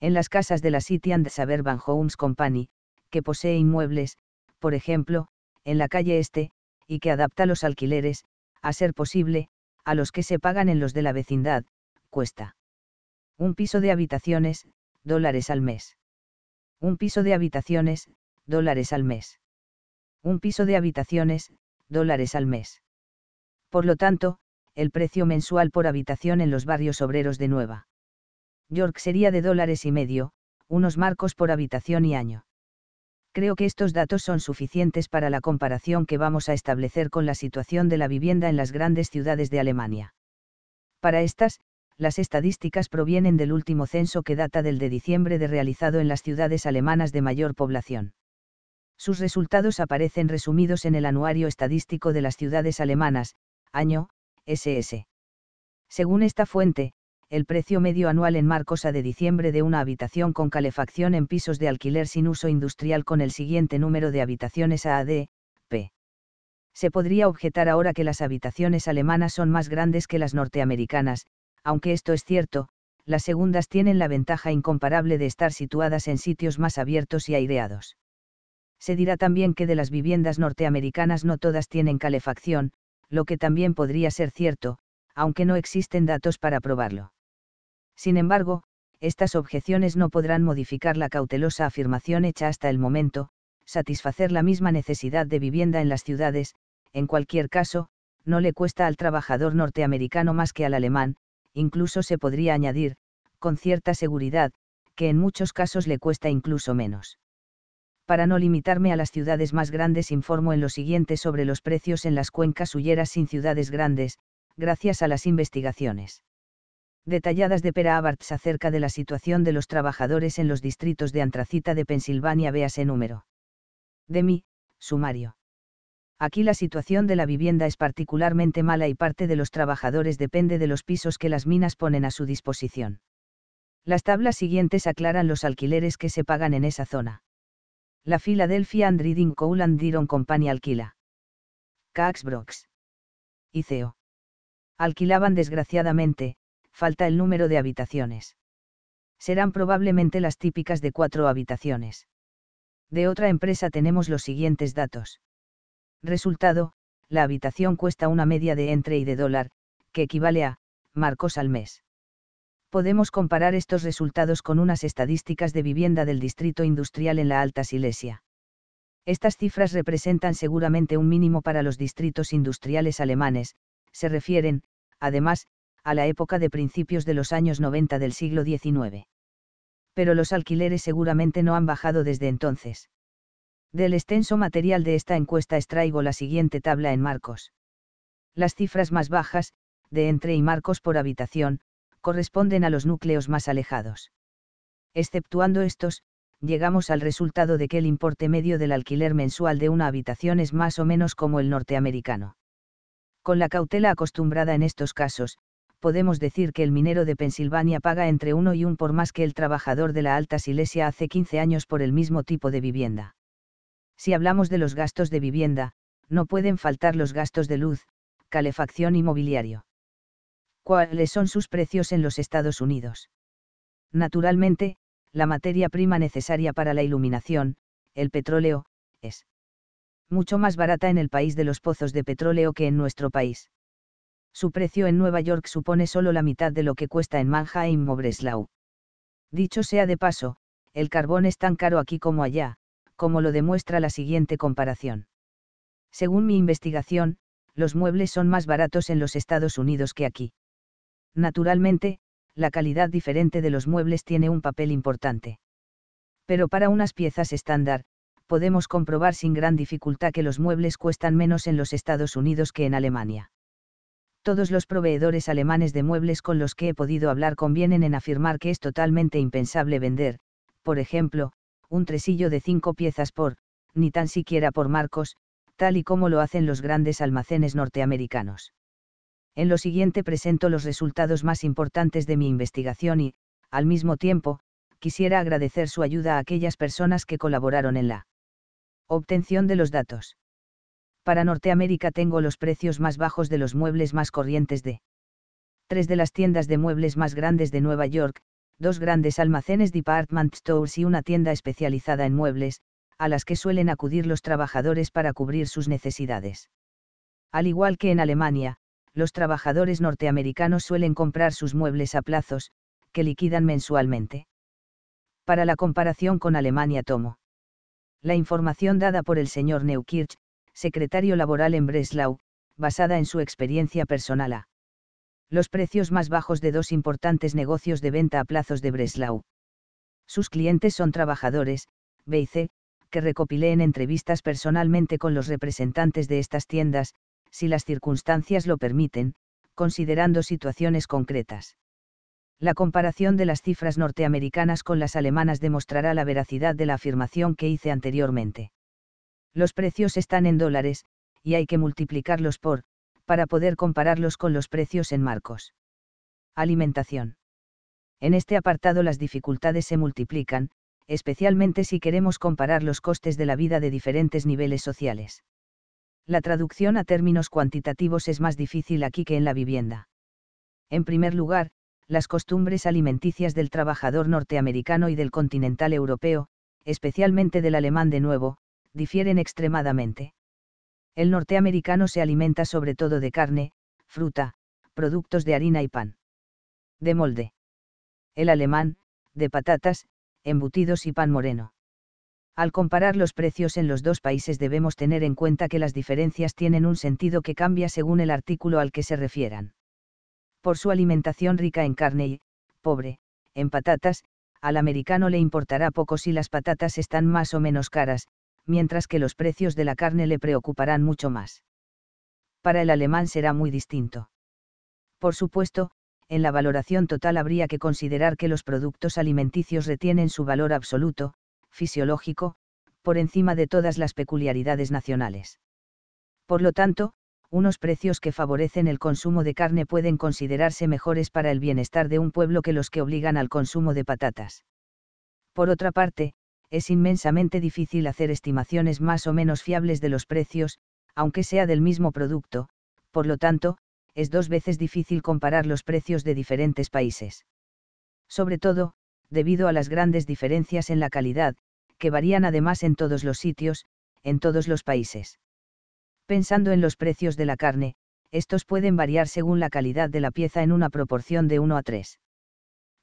En las casas de la City and Suburban Homes Company, que posee inmuebles, por ejemplo, en la calle Este, y que adapta los alquileres, a ser posible, a los que se pagan en los de la vecindad, cuesta. Un piso de habitaciones, dólares al mes. Un piso de habitaciones, dólares al mes. Un piso de habitaciones, dólares al mes. Por lo tanto, el precio mensual por habitación en los barrios obreros de Nueva York sería de dólares y medio, unos marcos por habitación y año. Creo que estos datos son suficientes para la comparación que vamos a establecer con la situación de la vivienda en las grandes ciudades de Alemania. Para estas, las estadísticas provienen del último censo que data del de diciembre de realizado en las ciudades alemanas de mayor población. Sus resultados aparecen resumidos en el Anuario Estadístico de las Ciudades Alemanas, año, ese ese. Según esta fuente, el precio medio anual en marcos a de diciembre de una habitación con calefacción en pisos de alquiler sin uso industrial con el siguiente número de habitaciones a de, p. Se podría objetar ahora que las habitaciones alemanas son más grandes que las norteamericanas, aunque esto es cierto, las segundas tienen la ventaja incomparable de estar situadas en sitios más abiertos y aireados. Se dirá también que de las viviendas norteamericanas no todas tienen calefacción, lo que también podría ser cierto, aunque no existen datos para probarlo. Sin embargo, estas objeciones no podrán modificar la cautelosa afirmación hecha hasta el momento, satisfacer la misma necesidad de vivienda en las ciudades, en cualquier caso, no le cuesta al trabajador norteamericano más que al alemán, incluso se podría añadir, con cierta seguridad, que en muchos casos le cuesta incluso menos. Para no limitarme a las ciudades más grandes, informo en lo siguiente sobre los precios en las cuencas hulleras sin ciudades grandes, gracias a las investigaciones detalladas de Pera Abarth acerca de la situación de los trabajadores en los distritos de Antracita de Pensilvania. Véase número de mi sumario. Aquí la situación de la vivienda es particularmente mala y parte de los trabajadores depende de los pisos que las minas ponen a su disposición. Las tablas siguientes aclaran los alquileres que se pagan en esa zona. La Philadelphia and Reading Coal and Iron Company alquila. Cax Brooks y C O alquilaban desgraciadamente, falta el número de habitaciones. Serán probablemente las típicas de cuatro habitaciones. De otra empresa tenemos los siguientes datos. Resultado, la habitación cuesta una media de entre y de dólar, que equivale a, marcos al mes. Podemos comparar estos resultados con unas estadísticas de vivienda del distrito industrial en la Alta Silesia. Estas cifras representan seguramente un mínimo para los distritos industriales alemanes, se refieren, además, a la época de principios de los años noventa del siglo diecinueve. Pero los alquileres seguramente no han bajado desde entonces. Del extenso material de esta encuesta extraigo la siguiente tabla en marcos. Las cifras más bajas, de entre y marcos por habitación, corresponden a los núcleos más alejados. Exceptuando estos, llegamos al resultado de que el importe medio del alquiler mensual de una habitación es más o menos como el norteamericano. Con la cautela acostumbrada en estos casos, podemos decir que el minero de Pensilvania paga entre uno y un por más que el trabajador de la Alta Silesia hace quince años por el mismo tipo de vivienda. Si hablamos de los gastos de vivienda, no pueden faltar los gastos de luz, calefacción y mobiliario. ¿Cuáles son sus precios en los Estados Unidos? Naturalmente, la materia prima necesaria para la iluminación, el petróleo, es mucho más barata en el país de los pozos de petróleo que en nuestro país. Su precio en Nueva York supone solo la mitad de lo que cuesta en Mannheim o Breslau. Dicho sea de paso, el carbón es tan caro aquí como allá, como lo demuestra la siguiente comparación. Según mi investigación, los muebles son más baratos en los Estados Unidos que aquí. Naturalmente, la calidad diferente de los muebles tiene un papel importante. Pero para unas piezas estándar, podemos comprobar sin gran dificultad que los muebles cuestan menos en los Estados Unidos que en Alemania. Todos los proveedores alemanes de muebles con los que he podido hablar convienen en afirmar que es totalmente impensable vender, por ejemplo, un tresillo de cinco piezas por, ni tan siquiera por marcos, tal y como lo hacen los grandes almacenes norteamericanos. En lo siguiente presento los resultados más importantes de mi investigación y, al mismo tiempo, quisiera agradecer su ayuda a aquellas personas que colaboraron en la obtención de los datos. Para Norteamérica tengo los precios más bajos de los muebles más corrientes de tres de las tiendas de muebles más grandes de Nueva York, dos grandes almacenes department stores y una tienda especializada en muebles, a las que suelen acudir los trabajadores para cubrir sus necesidades. Al igual que en Alemania, los trabajadores norteamericanos suelen comprar sus muebles a plazos, que liquidan mensualmente. Para la comparación con Alemania tomo la información dada por el señor Neukirch, secretario laboral en Breslau, basada en su experiencia personal a los precios más bajos de dos importantes negocios de venta a plazos de Breslau. Sus clientes son trabajadores, B y C, que recopilé en entrevistas personalmente con los representantes de estas tiendas, si las circunstancias lo permiten, considerando situaciones concretas. La comparación de las cifras norteamericanas con las alemanas demostrará la veracidad de la afirmación que hice anteriormente. Los precios están en dólares, y hay que multiplicarlos por, para poder compararlos con los precios en marcos. Alimentación. En este apartado las dificultades se multiplican, especialmente si queremos comparar los costes de la vida de diferentes niveles sociales. La traducción a términos cuantitativos es más difícil aquí que en la vivienda. En primer lugar, las costumbres alimenticias del trabajador norteamericano y del continental europeo, especialmente del alemán de nuevo, difieren extremadamente. El norteamericano se alimenta sobre todo de carne, fruta, productos de harina y pan. De molde. El alemán, de patatas, embutidos y pan moreno. Al comparar los precios en los dos países debemos tener en cuenta que las diferencias tienen un sentido que cambia según el artículo al que se refieran. Por su alimentación rica en carne y, pobre, en patatas, al americano le importará poco si las patatas están más o menos caras, mientras que los precios de la carne le preocuparán mucho más. Para el alemán será muy distinto. Por supuesto, en la valoración total habría que considerar que los productos alimenticios retienen su valor absoluto, fisiológico, por encima de todas las peculiaridades nacionales. Por lo tanto, unos precios que favorecen el consumo de carne pueden considerarse mejores para el bienestar de un pueblo que los que obligan al consumo de patatas. Por otra parte, es inmensamente difícil hacer estimaciones más o menos fiables de los precios, aunque sea del mismo producto, por lo tanto, es dos veces difícil comparar los precios de diferentes países. Sobre todo, debido a las grandes diferencias en la calidad, que varían además en todos los sitios, en todos los países. Pensando en los precios de la carne, estos pueden variar según la calidad de la pieza en una proporción de uno a tres.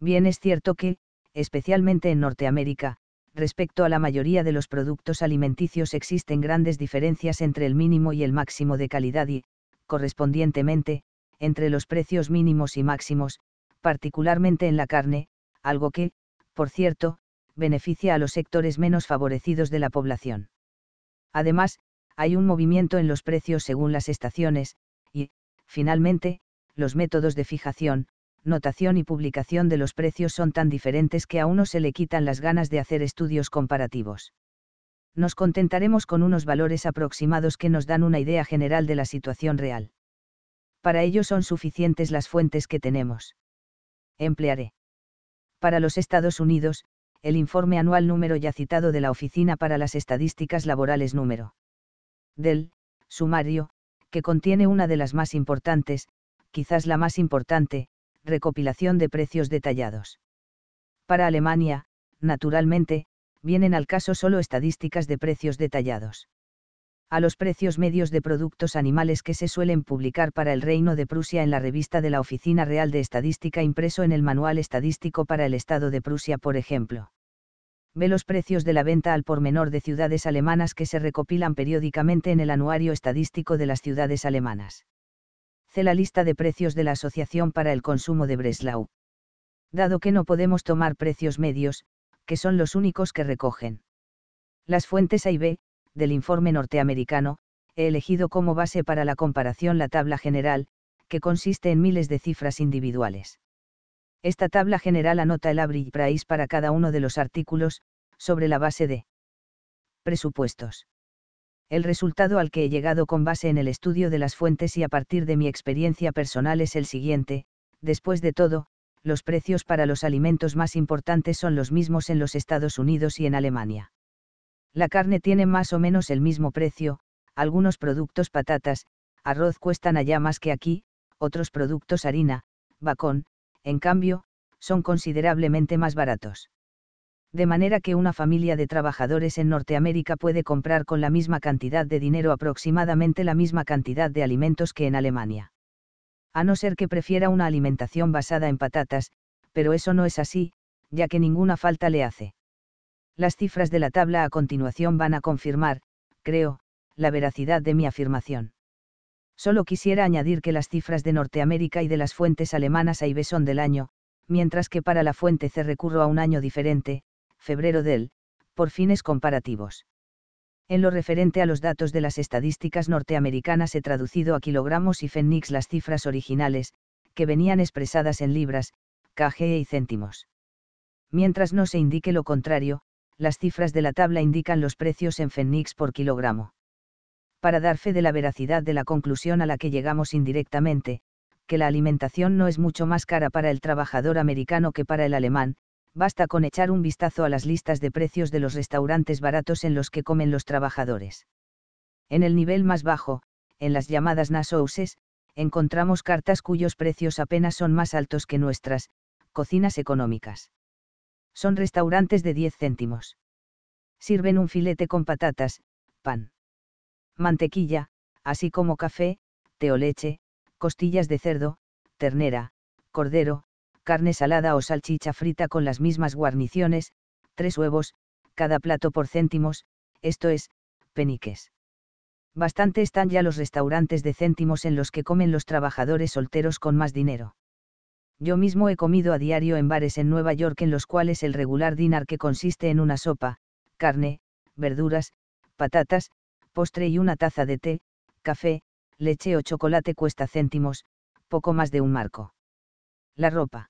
Bien es cierto que, especialmente en Norteamérica, respecto a la mayoría de los productos alimenticios existen grandes diferencias entre el mínimo y el máximo de calidad y, correspondientemente, entre los precios mínimos y máximos, particularmente en la carne, algo que, por cierto, beneficia a los sectores menos favorecidos de la población. Además, hay un movimiento en los precios según las estaciones, y, finalmente, los métodos de fijación, notación y publicación de los precios son tan diferentes que a uno se le quitan las ganas de hacer estudios comparativos. Nos contentaremos con unos valores aproximados que nos dan una idea general de la situación real. Para ello son suficientes las fuentes que tenemos. Emplearé. Para los Estados Unidos, el informe anual número ya citado de la Oficina para las Estadísticas Laborales número del sumario, que contiene una de las más importantes, quizás la más importante, recopilación de precios detallados. Para Alemania, naturalmente, vienen al caso solo estadísticas de precios detallados. A los precios medios de productos animales que se suelen publicar para el Reino de Prusia en la revista de la Oficina Real de Estadística impreso en el Manual Estadístico para el Estado de Prusia, por ejemplo. Ve los precios de la venta al por menor de ciudades alemanas que se recopilan periódicamente en el Anuario Estadístico de las Ciudades Alemanas. C. La lista de precios de la Asociación para el Consumo de Breslau. Dado que no podemos tomar precios medios, que son los únicos que recogen las fuentes A y B, del informe norteamericano, he elegido como base para la comparación la tabla general, que consiste en miles de cifras individuales. Esta tabla general anota el average price para cada uno de los artículos, sobre la base de presupuestos. El resultado al que he llegado con base en el estudio de las fuentes y a partir de mi experiencia personal es el siguiente: después de todo, los precios para los alimentos más importantes son los mismos en los Estados Unidos y en Alemania. La carne tiene más o menos el mismo precio, algunos productos patatas, arroz cuestan allá más que aquí, otros productos harina, bacon, en cambio, son considerablemente más baratos. De manera que una familia de trabajadores en Norteamérica puede comprar con la misma cantidad de dinero aproximadamente la misma cantidad de alimentos que en Alemania. A no ser que prefiera una alimentación basada en patatas, pero eso no es así, ya que ninguna falta le hace. Las cifras de la tabla a continuación van a confirmar, creo, la veracidad de mi afirmación. Solo quisiera añadir que las cifras de Norteamérica y de las fuentes alemanas A y B son del año, mientras que para la fuente C recurro a un año diferente, febrero del, por fines comparativos. En lo referente a los datos de las estadísticas norteamericanas he traducido a kilogramos y fenix las cifras originales, que venían expresadas en libras, kg y céntimos. Mientras no se indique lo contrario, las cifras de la tabla indican los precios en Fénix por kilogramo. Para dar fe de la veracidad de la conclusión a la que llegamos indirectamente, que la alimentación no es mucho más cara para el trabajador americano que para el alemán, basta con echar un vistazo a las listas de precios de los restaurantes baratos en los que comen los trabajadores. En el nivel más bajo, en las llamadas Nass Houses, encontramos cartas cuyos precios apenas son más altos que nuestras cocinas económicas. Son restaurantes de diez céntimos. Sirven un filete con patatas, pan, mantequilla, así como café, té o leche, costillas de cerdo, ternera, cordero, carne salada o salchicha frita con las mismas guarniciones, tres huevos, cada plato por céntimos, esto es, peniques. Bastante están ya los restaurantes de céntimos en los que comen los trabajadores solteros con más dinero. Yo mismo he comido a diario en bares en Nueva York en los cuales el regular dinar, que consiste en una sopa, carne, verduras, patatas, postre y una taza de té, café, leche o chocolate, cuesta céntimos, poco más de un marco. La ropa.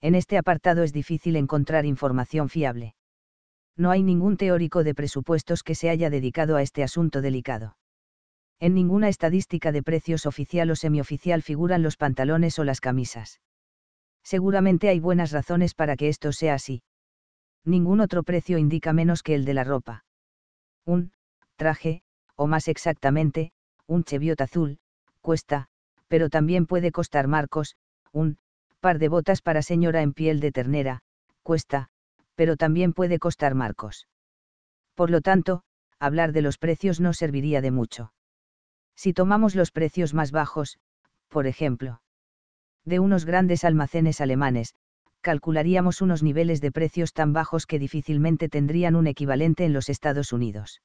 En este apartado es difícil encontrar información fiable. No hay ningún teórico de presupuestos que se haya dedicado a este asunto delicado. En ninguna estadística de precios oficial o semioficial figuran los pantalones o las camisas. Seguramente hay buenas razones para que esto sea así. Ningún otro precio indica menos que el de la ropa. Un traje, o más exactamente, un cheviot azul, cuesta, pero también puede costar marcos. Un par de botas para señora en piel de ternera, cuesta, pero también puede costar marcos. Por lo tanto, hablar de los precios no serviría de mucho. Si tomamos los precios más bajos, por ejemplo, de unos grandes almacenes alemanes, calcularíamos unos niveles de precios tan bajos que difícilmente tendrían un equivalente en los Estados Unidos.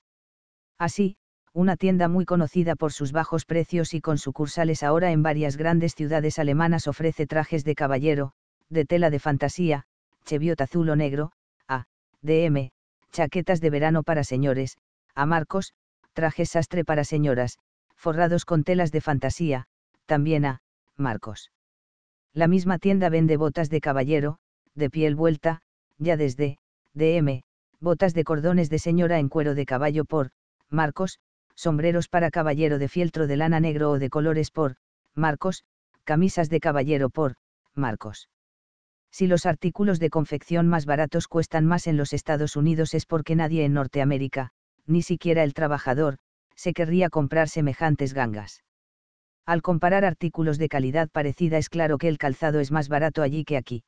Así, una tienda muy conocida por sus bajos precios y con sucursales ahora en varias grandes ciudades alemanas ofrece trajes de caballero, de tela de fantasía, cheviot azul o negro, a de eme, chaquetas de verano para señores, a marcos, trajes sastre para señoras, forrados con telas de fantasía, también a marcos. La misma tienda vende botas de caballero, de piel vuelta, ya desde de eme, botas de cordones de señora en cuero de caballo por marcos, sombreros para caballero de fieltro de lana negro o de colores por marcos, camisas de caballero por marcos. Si los artículos de confección más baratos cuestan más en los Estados Unidos es porque nadie en Norteamérica, ni siquiera el trabajador, se querría comprar semejantes gangas. Al comparar artículos de calidad parecida es claro que el calzado es más barato allí que aquí.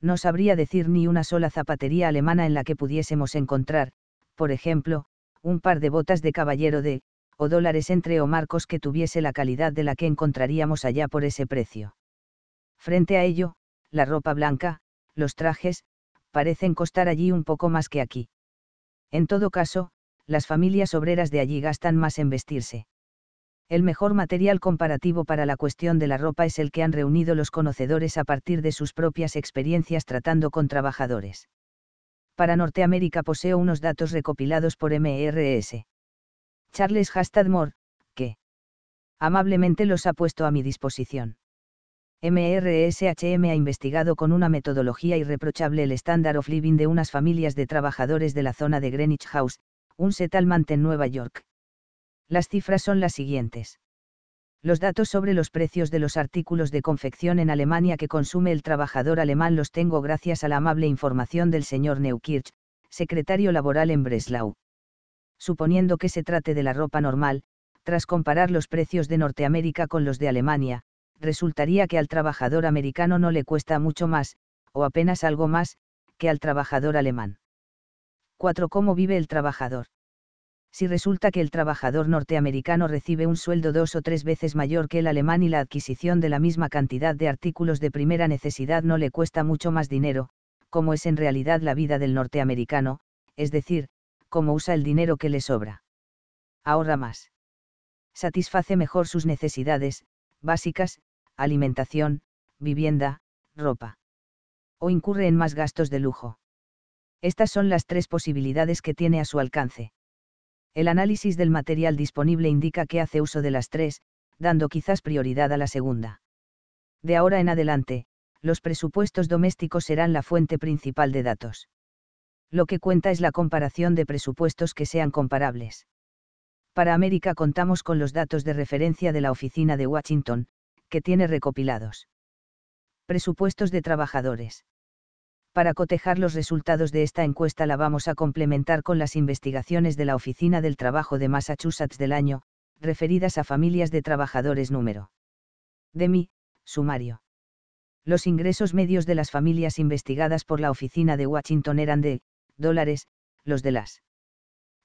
No sabría decir ni una sola zapatería alemana en la que pudiésemos encontrar, por ejemplo, un par de botas de caballero de, o dólares entre o marcos que tuviese la calidad de la que encontraríamos allá por ese precio. Frente a ello, la ropa blanca, los trajes, parecen costar allí un poco más que aquí. En todo caso, las familias obreras de allí gastan más en vestirse. El mejor material comparativo para la cuestión de la ropa es el que han reunido los conocedores a partir de sus propias experiencias tratando con trabajadores. Para Norteamérica poseo unos datos recopilados por eme erre ese. Charles Hastadmore, que amablemente los ha puesto a mi disposición. eme erre ese hache eme ha investigado con una metodología irreprochable el estándar of living de unas familias de trabajadores de la zona de Greenwich House, un settlement en Nueva York. Las cifras son las siguientes. Los datos sobre los precios de los artículos de confección en Alemania que consume el trabajador alemán los tengo gracias a la amable información del señor Neukirch, secretario laboral en Breslau. Suponiendo que se trate de la ropa normal, tras comparar los precios de Norteamérica con los de Alemania, resultaría que al trabajador americano no le cuesta mucho más, o apenas algo más, que al trabajador alemán. cuatro. ¿Cómo vive el trabajador? Si resulta que el trabajador norteamericano recibe un sueldo dos o tres veces mayor que el alemán y la adquisición de la misma cantidad de artículos de primera necesidad no le cuesta mucho más dinero, como es en realidad la vida del norteamericano, es decir, como usa el dinero que le sobra. Ahorra más. Satisface mejor sus necesidades básicas, alimentación, vivienda, ropa. O incurre en más gastos de lujo. Estas son las tres posibilidades que tiene a su alcance. El análisis del material disponible indica que hace uso de las tres, dando quizás prioridad a la segunda. De ahora en adelante, los presupuestos domésticos serán la fuente principal de datos. lo que cuenta es la comparación de presupuestos que sean comparables. Para América contamos con los datos de referencia de la Oficina de Washington, que tiene recopilados. Presupuestos de trabajadores. Para cotejar los resultados de esta encuesta la vamos a complementar con las investigaciones de la Oficina del Trabajo de Massachusetts del año, referidas a familias de trabajadores número. De mi, sumario. Los ingresos medios de las familias investigadas por la Oficina de Washington eran de dólares, los de las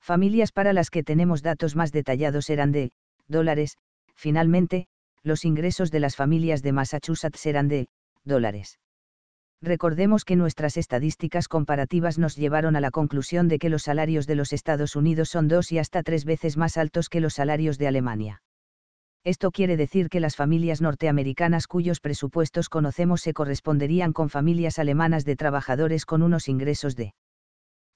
familias para las que tenemos datos más detallados eran de dólares, finalmente, los ingresos de las familias de Massachusetts eran de dólares. Recordemos que nuestras estadísticas comparativas nos llevaron a la conclusión de que los salarios de los Estados Unidos son dos y hasta tres veces más altos que los salarios de Alemania. Esto quiere decir que las familias norteamericanas cuyos presupuestos conocemos se corresponderían con familias alemanas de trabajadores con unos ingresos de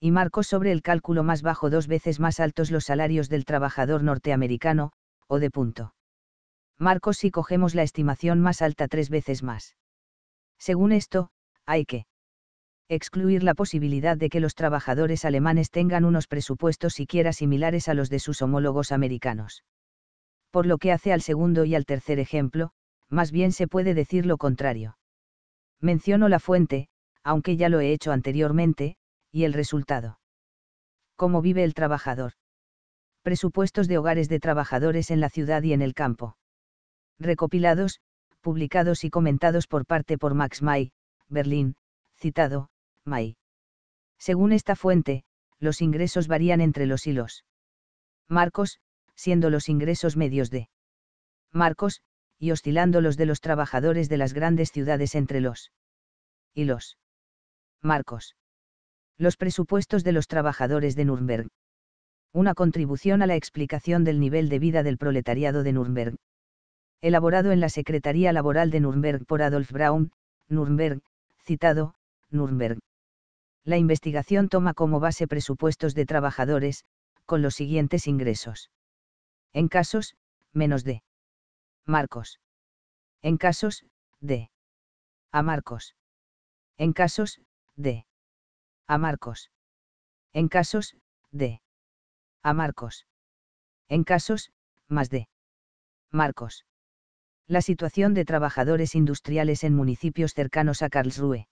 y marcos sobre el cálculo más bajo dos veces más altos los salarios del trabajador norteamericano, o de punto. Marcos si cogemos la estimación más alta tres veces más. Según esto, hay que excluir la posibilidad de que los trabajadores alemanes tengan unos presupuestos siquiera similares a los de sus homólogos americanos. Por lo que hace al segundo y al tercer ejemplo, más bien se puede decir lo contrario. Menciono la fuente, aunque ya lo he hecho anteriormente, y el resultado. ¿Cómo vive el trabajador? Presupuestos de hogares de trabajadores en la ciudad y en el campo. Recopilados, publicados y comentados por parte por Max May, Berlín, citado, May. Según esta fuente, los ingresos varían entre los y los marcos, siendo los ingresos medios de marcos, y oscilando los de los trabajadores de las grandes ciudades entre los y los marcos. Los presupuestos de los trabajadores de Nuremberg. Una contribución a la explicación del nivel de vida del proletariado de Nuremberg. Elaborado en la Secretaría Laboral de Nuremberg por Adolf Braun, Nuremberg, citado, Nuremberg. La investigación toma como base presupuestos de trabajadores, con los siguientes ingresos. En casos, menos de marcos. En casos, de a marcos. En casos, de a marcos. En casos, de a marcos. En casos, más de marcos. La situación de trabajadores industriales en municipios cercanos a Karlsruhe.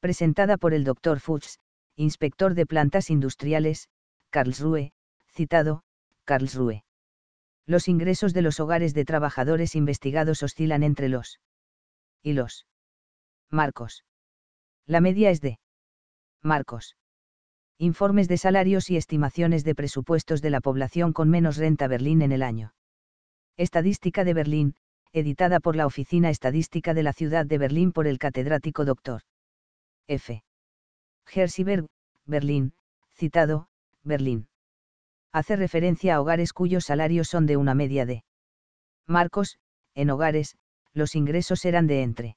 Presentada por el doctor Fuchs, inspector de plantas industriales, Karlsruhe, citado, Karlsruhe. Los ingresos de los hogares de trabajadores investigados oscilan entre los y los marcos. La media es de marcos. Informes de salarios y estimaciones de presupuestos de la población con menos renta Berlín en el año. Estadística de Berlín, editada por la Oficina Estadística de la Ciudad de Berlín por el catedrático doctor F. Herziberg, Berlín, citado, Berlín. Hace referencia a hogares cuyos salarios son de una media de marcos, en hogares, los ingresos eran de entre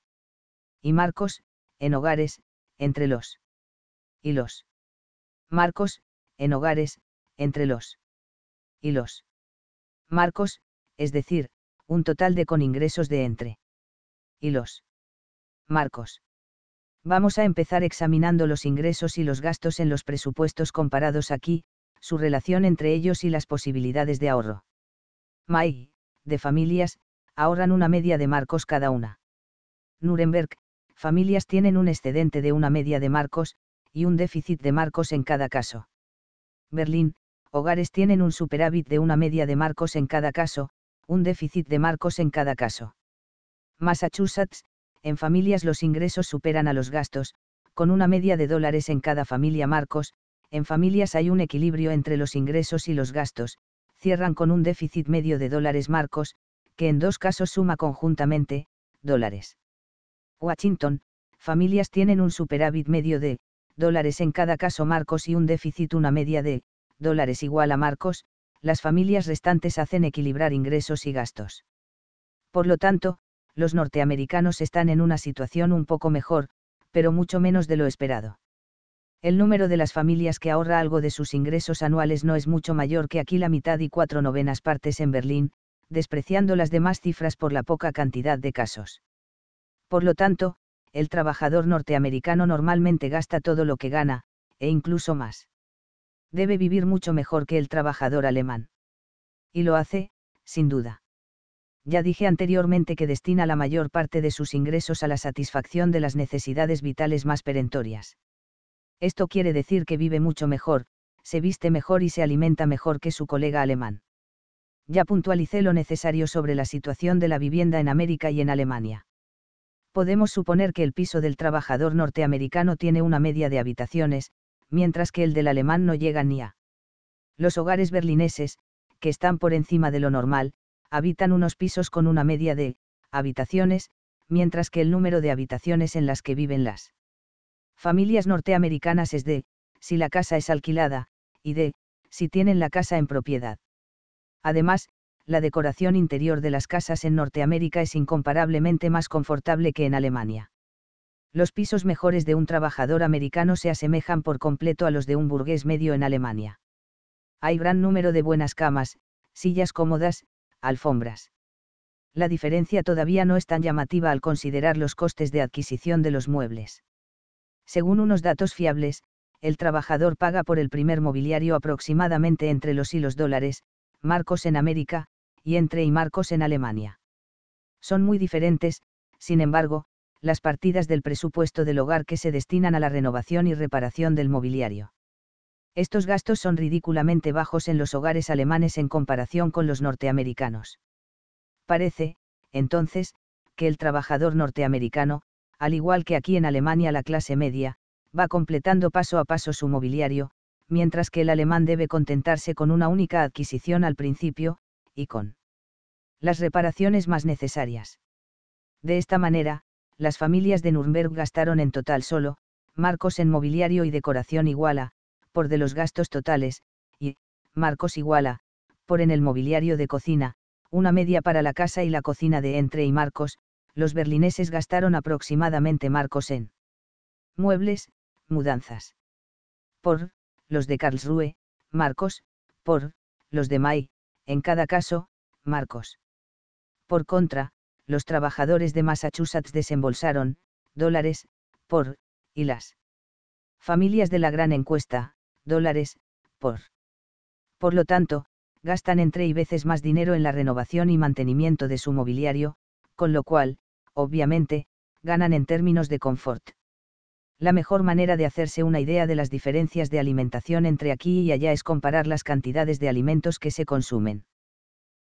y marcos, en hogares, entre los y los marcos, en hogares, entre los y los marcos, es decir, un total de con ingresos de entre y los marcos. Vamos a empezar examinando los ingresos y los gastos en los presupuestos comparados aquí, su relación entre ellos y las posibilidades de ahorro. May, de familias, ahorran una media de marcos cada una. Nuremberg, familias tienen un excedente de una media de marcos, y un déficit de marcos en cada caso. Berlín, hogares tienen un superávit de una media de marcos en cada caso, un déficit de marcos en cada caso. Massachusetts, en familias los ingresos superan a los gastos, con una media de dólares en cada familia marcos. En familias hay un equilibrio entre los ingresos y los gastos, cierran con un déficit medio de dólares marcos, que en dos casos suma conjuntamente, dólares. Washington, familias tienen un superávit medio de dólares en cada caso marcos y un déficit una media de dólares igual a marcos, las familias restantes hacen equilibrar ingresos y gastos. Por lo tanto, los norteamericanos están en una situación un poco mejor, pero mucho menos de lo esperado. El número de las familias que ahorra algo de sus ingresos anuales no es mucho mayor que aquí la mitad y cuatro novenas partes en Berlín, despreciando las demás cifras por la poca cantidad de casos. Por lo tanto, el trabajador norteamericano normalmente gasta todo lo que gana, e incluso más. Debe vivir mucho mejor que el trabajador alemán. Y lo hace, sin duda. Ya dije anteriormente que destina la mayor parte de sus ingresos a la satisfacción de las necesidades vitales más perentorias. Esto quiere decir que vive mucho mejor, se viste mejor y se alimenta mejor que su colega alemán. Ya puntualicé lo necesario sobre la situación de la vivienda en América y en Alemania. Podemos suponer que el piso del trabajador norteamericano tiene una media de habitaciones, mientras que el del alemán no llega ni a. Los hogares berlineses, que están por encima de lo normal, habitan unos pisos con una media de habitaciones, mientras que el número de habitaciones en las que viven las familias norteamericanas es de, si la casa es alquilada, y de, si tienen la casa en propiedad. Además, la decoración interior de las casas en Norteamérica es incomparablemente más confortable que en Alemania. Los pisos mejores de un trabajador americano se asemejan por completo a los de un burgués medio en Alemania. Hay gran número de buenas camas, sillas cómodas, alfombras. La diferencia todavía no es tan llamativa al considerar los costes de adquisición de los muebles. Según unos datos fiables, el trabajador paga por el primer mobiliario aproximadamente entre los y los dólares, marcos en América, y entre y marcos en Alemania. Son muy diferentes, sin embargo, las partidas del presupuesto del hogar que se destinan a la renovación y reparación del mobiliario. Estos gastos son ridículamente bajos en los hogares alemanes en comparación con los norteamericanos. Parece, entonces, que el trabajador norteamericano, al igual que aquí en Alemania la clase media, va completando paso a paso su mobiliario, mientras que el alemán debe contentarse con una única adquisición al principio, y con las reparaciones más necesarias. De esta manera, las familias de Nürnberg gastaron en total solo, marcos en mobiliario y decoración igual a, por de los gastos totales, y, marcos igual a, por en el mobiliario de cocina, una media para la casa y la cocina de entre y marcos, los berlineses gastaron aproximadamente marcos en muebles, mudanzas. Por, los de Karlsruhe, marcos, por, los de May, en cada caso, marcos. Por contra, los trabajadores de Massachusetts desembolsaron dólares por, y las familias de la gran encuesta, dólares por. Por lo tanto, gastan entre y veces más dinero en la renovación y mantenimiento de su mobiliario, con lo cual, obviamente, ganan en términos de confort. La mejor manera de hacerse una idea de las diferencias de alimentación entre aquí y allá es comparar las cantidades de alimentos que se consumen.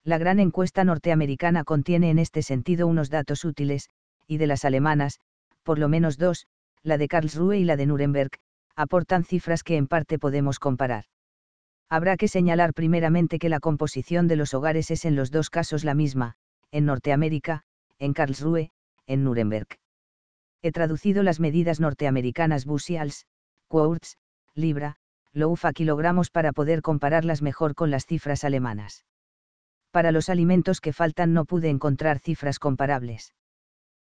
La gran encuesta norteamericana contiene en este sentido unos datos útiles, y de las alemanas, por lo menos dos, la de Karlsruhe y la de Nuremberg, aportan cifras que en parte podemos comparar. Habrá que señalar primeramente que la composición de los hogares es en los dos casos la misma, en Norteamérica, en Karlsruhe, en Nuremberg. He traducido las medidas norteamericanas bushels, quarts, libra, loaf a kilogramos para poder compararlas mejor con las cifras alemanas. Para los alimentos que faltan no pude encontrar cifras comparables.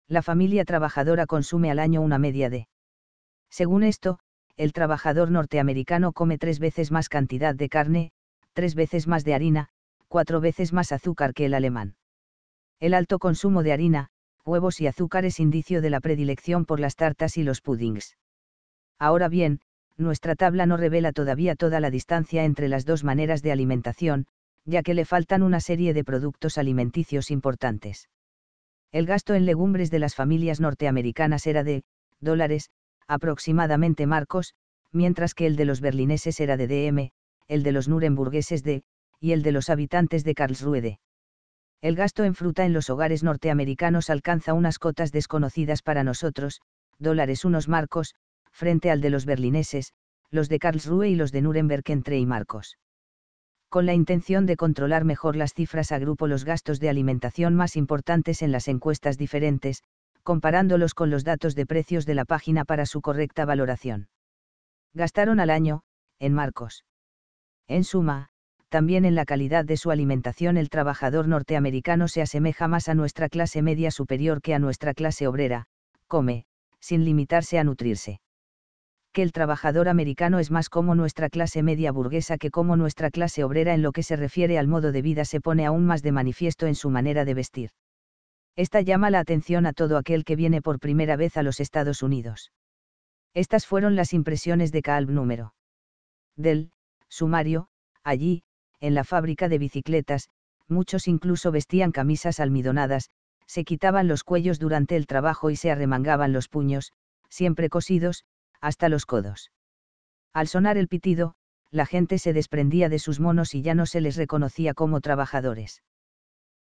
La familia trabajadora consume al año una media de. Según esto, el trabajador norteamericano come tres veces más cantidad de carne, tres veces más de harina, cuatro veces más azúcar que el alemán. El alto consumo de harina, huevos y azúcar es indicio de la predilección por las tartas y los pudings. Ahora bien, nuestra tabla no revela todavía toda la distancia entre las dos maneras de alimentación, ya que le faltan una serie de productos alimenticios importantes. El gasto en legumbres de las familias norteamericanas era de dólares, aproximadamente marcos, mientras que el de los berlineses era de D M, el de los nurembergueses de, y el de los habitantes de Karlsruhe de. El gasto en fruta en los hogares norteamericanos alcanza unas cotas desconocidas para nosotros, dólares unos marcos, frente al de los berlineses, los de Karlsruhe y los de Nuremberg entre y marcos. Con la intención de controlar mejor las cifras agrupo los gastos de alimentación más importantes en las encuestas diferentes, comparándolos con los datos de precios de la página para su correcta valoración. Gastaron al año, en marcos. En suma, también en la calidad de su alimentación el trabajador norteamericano se asemeja más a nuestra clase media superior que a nuestra clase obrera, come, sin limitarse a nutrirse. Que el trabajador americano es más como nuestra clase media burguesa que como nuestra clase obrera en lo que se refiere al modo de vida se pone aún más de manifiesto en su manera de vestir. Esta llama la atención a todo aquel que viene por primera vez a los Estados Unidos. Estas fueron las impresiones de Calv número del sumario. Allí, en la fábrica de bicicletas, muchos incluso vestían camisas almidonadas, se quitaban los cuellos durante el trabajo y se arremangaban los puños, siempre cosidos, hasta los codos. Al sonar el pitido, la gente se desprendía de sus monos y ya no se les reconocía como trabajadores.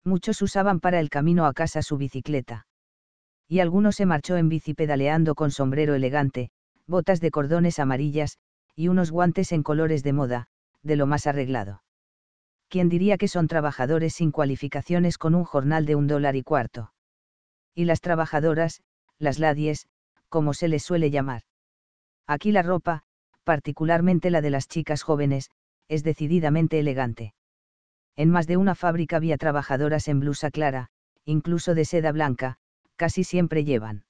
Muchos usaban para el camino a casa su bicicleta. Y alguno se marchó en bici pedaleando con sombrero elegante, botas de cordones amarillas, y unos guantes en colores de moda, de lo más arreglado. ¿Quién diría que son trabajadores sin cualificaciones con un jornal de un dólar y cuarto? Y las trabajadoras, las ladies, como se les suele llamar. Aquí la ropa, particularmente la de las chicas jóvenes, es decididamente elegante. En más de una fábrica había trabajadoras en blusa clara, incluso de seda blanca, casi siempre llevan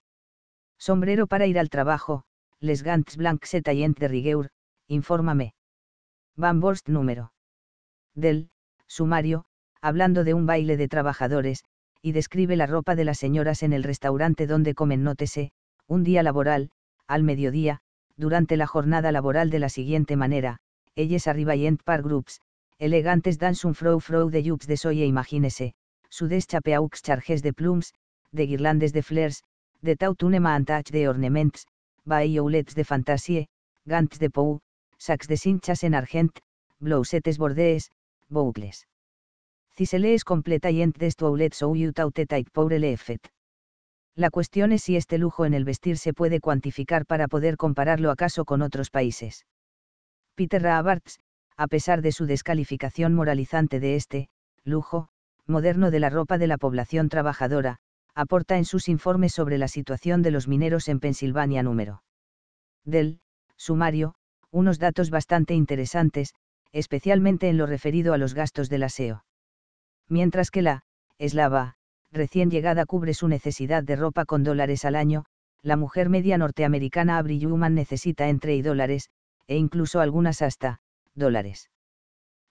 sombrero para ir al trabajo, les gants blancs et tallant de rigueur, infórmame. Van Borst número del sumario, hablando de un baile de trabajadores, y describe la ropa de las señoras en el restaurante donde comen, nótese, un día laboral, al mediodía, durante la jornada laboral de la siguiente manera: elles arrivaient par groups, elegantes dans un frou frou de jupes de soie, imagínese, sous chapeaux chargés de plumes, de guirlandes de flers, de tout une mantage de ornaments, bailloulets de fantasie, gants de pou, sacs de cinchas en argent, blousettes bordées, boucles. Ciselés completayent des toilettes ou utautetait pour l'effet. La cuestión es si este lujo en el vestir se puede cuantificar para poder compararlo acaso con otros países. Peter Roberts, a pesar de su descalificación moralizante de este lujo moderno de la ropa de la población trabajadora, aporta en sus informes sobre la situación de los mineros en Pensilvania número del sumario unos datos bastante interesantes, especialmente en lo referido a los gastos del aseo. Mientras que la eslava recién llegada cubre su necesidad de ropa con dólares al año, la mujer media norteamericana Average Woman necesita entre y dólares, e incluso algunas hasta, dólares.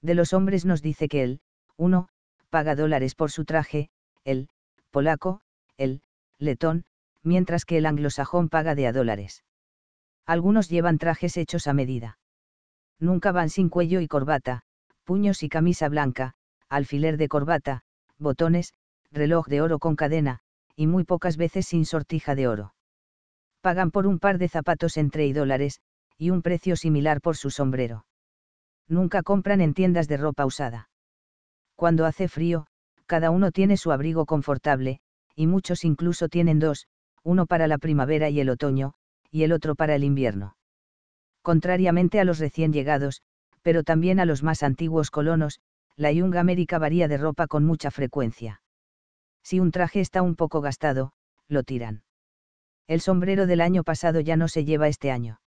De los hombres nos dice que el uno paga dólares por su traje, el polaco, el letón, mientras que el anglosajón paga de a dólares. Algunos llevan trajes hechos a medida. Nunca van sin cuello y corbata, puños y camisa blanca, alfiler de corbata, botones, reloj de oro con cadena, y muy pocas veces sin sortija de oro. Pagan por un par de zapatos entre y dólares, y un precio similar por su sombrero. Nunca compran en tiendas de ropa usada. Cuando hace frío, cada uno tiene su abrigo confortable, y muchos incluso tienen dos, uno para la primavera y el otoño, y el otro para el invierno. Contrariamente a los recién llegados, pero también a los más antiguos colonos, la Young America varía de ropa con mucha frecuencia. Si un traje está un poco gastado, lo tiran. El sombrero del año pasado ya no se lleva este año.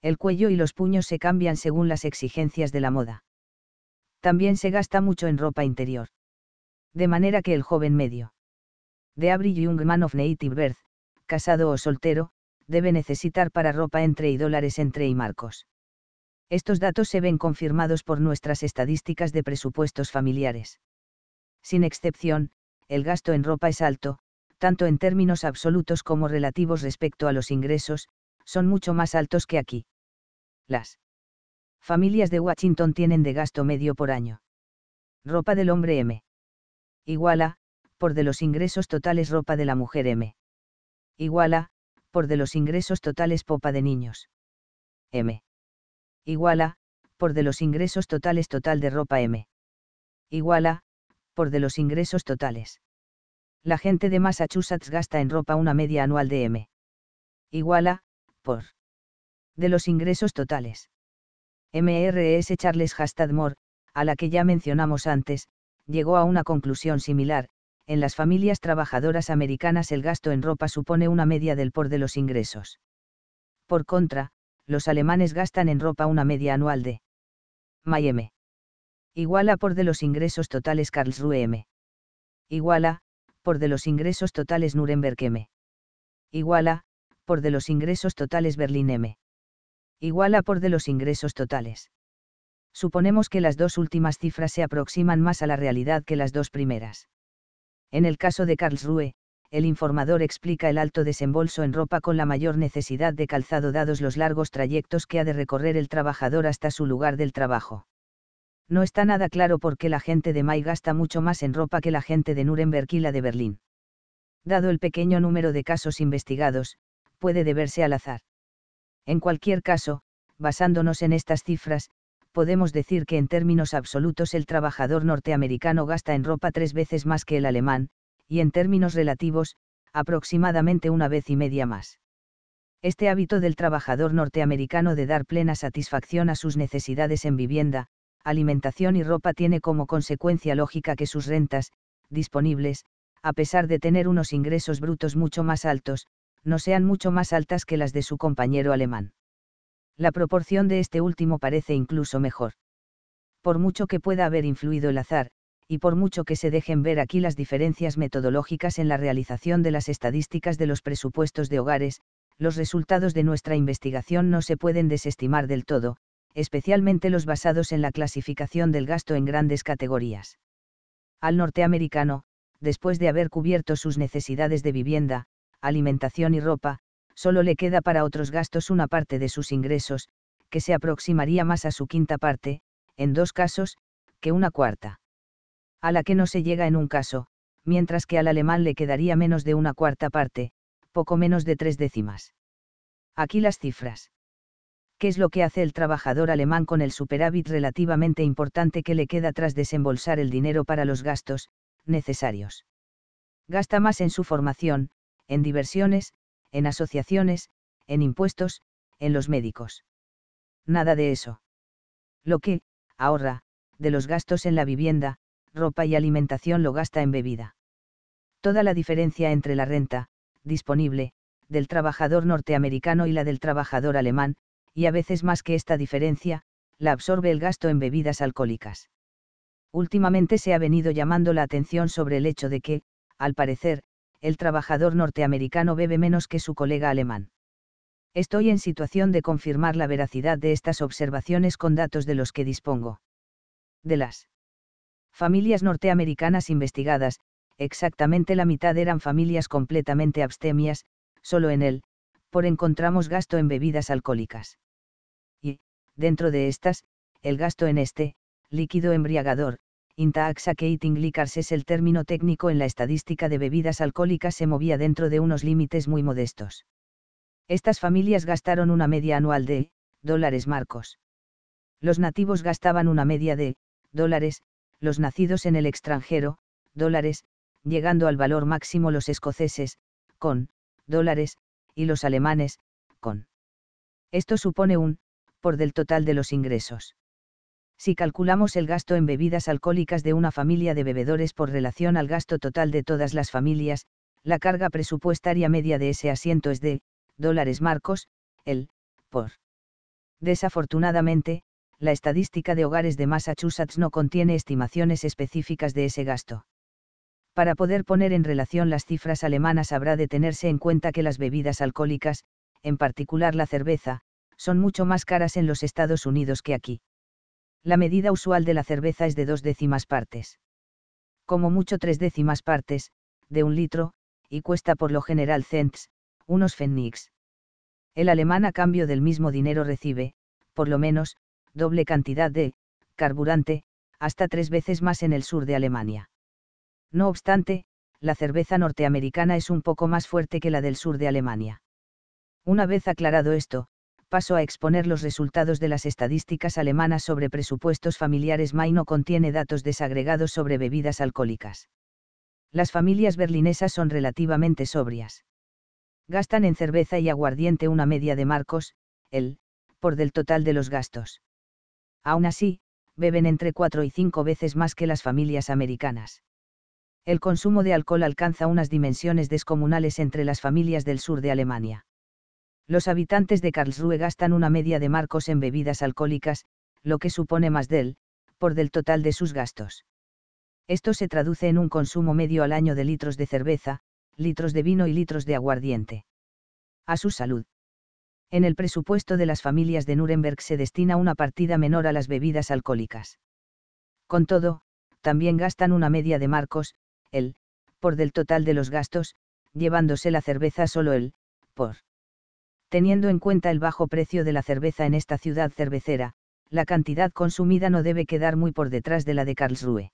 El cuello y los puños se cambian según las exigencias de la moda. También se gasta mucho en ropa interior. De manera que el joven medio de average young man of native birth, casado o soltero, debe necesitar para ropa entre y dólares entre y marcos. Estos datos se ven confirmados por nuestras estadísticas de presupuestos familiares. Sin excepción, el gasto en ropa es alto, tanto en términos absolutos como relativos respecto a los ingresos, son mucho más altos que aquí. Las familias de Washington tienen de gasto medio por año. Ropa del hombre M. Iguala, por de los ingresos totales ropa de la mujer M. Iguala, por de los ingresos totales popa de niños. M. Iguala, por de los ingresos totales total de ropa M. Iguala, por de los ingresos totales. La gente de Massachusetts gasta en ropa una media anual de M. Iguala, por de los ingresos totales. M R S Charles Hastadmore, a la que ya mencionamos antes, llegó a una conclusión similar: en las familias trabajadoras americanas el gasto en ropa supone una media del por de los ingresos. Por contra, los alemanes gastan en ropa una media anual de M. Iguala por de los ingresos totales Karlsruhe M. Iguala, por de los ingresos totales Nuremberg M. Iguala, por de los ingresos totales Berlín M. Iguala por de los ingresos totales. Suponemos que las dos últimas cifras se aproximan más a la realidad que las dos primeras. En el caso de Karlsruhe, el informador explica el alto desembolso en ropa con la mayor necesidad de calzado dados los largos trayectos que ha de recorrer el trabajador hasta su lugar del trabajo. No está nada claro por qué la gente de May gasta mucho más en ropa que la gente de Nuremberg y la de Berlín. Dado el pequeño número de casos investigados, puede deberse al azar. En cualquier caso, basándonos en estas cifras, podemos decir que en términos absolutos el trabajador norteamericano gasta en ropa tres veces más que el alemán, y en términos relativos, aproximadamente una vez y media más. Este hábito del trabajador norteamericano de dar plena satisfacción a sus necesidades en vivienda, alimentación y ropa tiene como consecuencia lógica que sus rentas, disponibles, a pesar de tener unos ingresos brutos mucho más altos, no sean mucho más altas que las de su compañero alemán. La proporción de este último parece incluso mejor. Por mucho que pueda haber influido el azar, y por mucho que se dejen ver aquí las diferencias metodológicas en la realización de las estadísticas de los presupuestos de hogares, los resultados de nuestra investigación no se pueden desestimar del todo, especialmente los basados en la clasificación del gasto en grandes categorías. Al norteamericano, después de haber cubierto sus necesidades de vivienda, alimentación y ropa, solo le queda para otros gastos una parte de sus ingresos, que se aproximaría más a su quinta parte, en dos casos, que una cuarta. A la que no se llega en un caso, mientras que al alemán le quedaría menos de una cuarta parte, poco menos de tres décimas. Aquí las cifras. ¿Qué es lo que hace el trabajador alemán con el superávit relativamente importante que le queda tras desembolsar el dinero para los gastos necesarios? Gasta más en su formación, en diversiones, en asociaciones, en impuestos, en los médicos. Nada de eso. Lo que ahorra, de los gastos en la vivienda, ropa y alimentación lo gasta en bebida. Toda la diferencia entre la renta, disponible, del trabajador norteamericano y la del trabajador alemán, y a veces más que esta diferencia, la absorbe el gasto en bebidas alcohólicas. Últimamente se ha venido llamando la atención sobre el hecho de que, al parecer, el trabajador norteamericano bebe menos que su colega alemán. Estoy en situación de confirmar la veracidad de estas observaciones con datos de los que dispongo. De las familias norteamericanas investigadas, exactamente la mitad eran familias completamente abstemias, solo en el por encontramos gasto en bebidas alcohólicas. Y, dentro de estas, el gasto en este líquido embriagador, intoxicating liquors es el término técnico en la estadística de bebidas alcohólicas, se movía dentro de unos límites muy modestos. Estas familias gastaron una media anual de dólares marcos. Los nativos gastaban una media de dólares, los nacidos en el extranjero, dólares, llegando al valor máximo los escoceses, con dólares, y los alemanes, con. Esto supone un por del total de los ingresos. Si calculamos el gasto en bebidas alcohólicas de una familia de bebedores por relación al gasto total de todas las familias, la carga presupuestaria media de ese asiento es de dólares marcos, el por. Desafortunadamente, la estadística de hogares de Massachusetts no contiene estimaciones específicas de ese gasto. Para poder poner en relación las cifras alemanas habrá de tenerse en cuenta que las bebidas alcohólicas, en particular la cerveza, son mucho más caras en los Estados Unidos que aquí. La medida usual de la cerveza es de dos décimas partes. Como mucho tres décimas partes, de un litro, y cuesta por lo general cents, unos pfennigs. El alemán a cambio del mismo dinero recibe, por lo menos, doble cantidad de carburante, hasta tres veces más en el sur de Alemania. No obstante, la cerveza norteamericana es un poco más fuerte que la del sur de Alemania. Una vez aclarado esto, paso a exponer los resultados de las estadísticas alemanas sobre presupuestos familiares. May no contiene datos desagregados sobre bebidas alcohólicas. Las familias berlinesas son relativamente sobrias. Gastan en cerveza y aguardiente una media de marcos, el por del total de los gastos. Aún así, beben entre cuatro y cinco veces más que las familias americanas. El consumo de alcohol alcanza unas dimensiones descomunales entre las familias del sur de Alemania. Los habitantes de Karlsruhe gastan una media de marcos en bebidas alcohólicas, lo que supone más del por del total de sus gastos. Esto se traduce en un consumo medio al año de litros de cerveza, litros de vino y litros de aguardiente. A su salud. En el presupuesto de las familias de Nuremberg se destina una partida menor a las bebidas alcohólicas. Con todo, también gastan una media de marcos, el por del total de los gastos, llevándose la cerveza solo él, por. Teniendo en cuenta el bajo precio de la cerveza en esta ciudad cervecera, la cantidad consumida no debe quedar muy por detrás de la de Karlsruhe.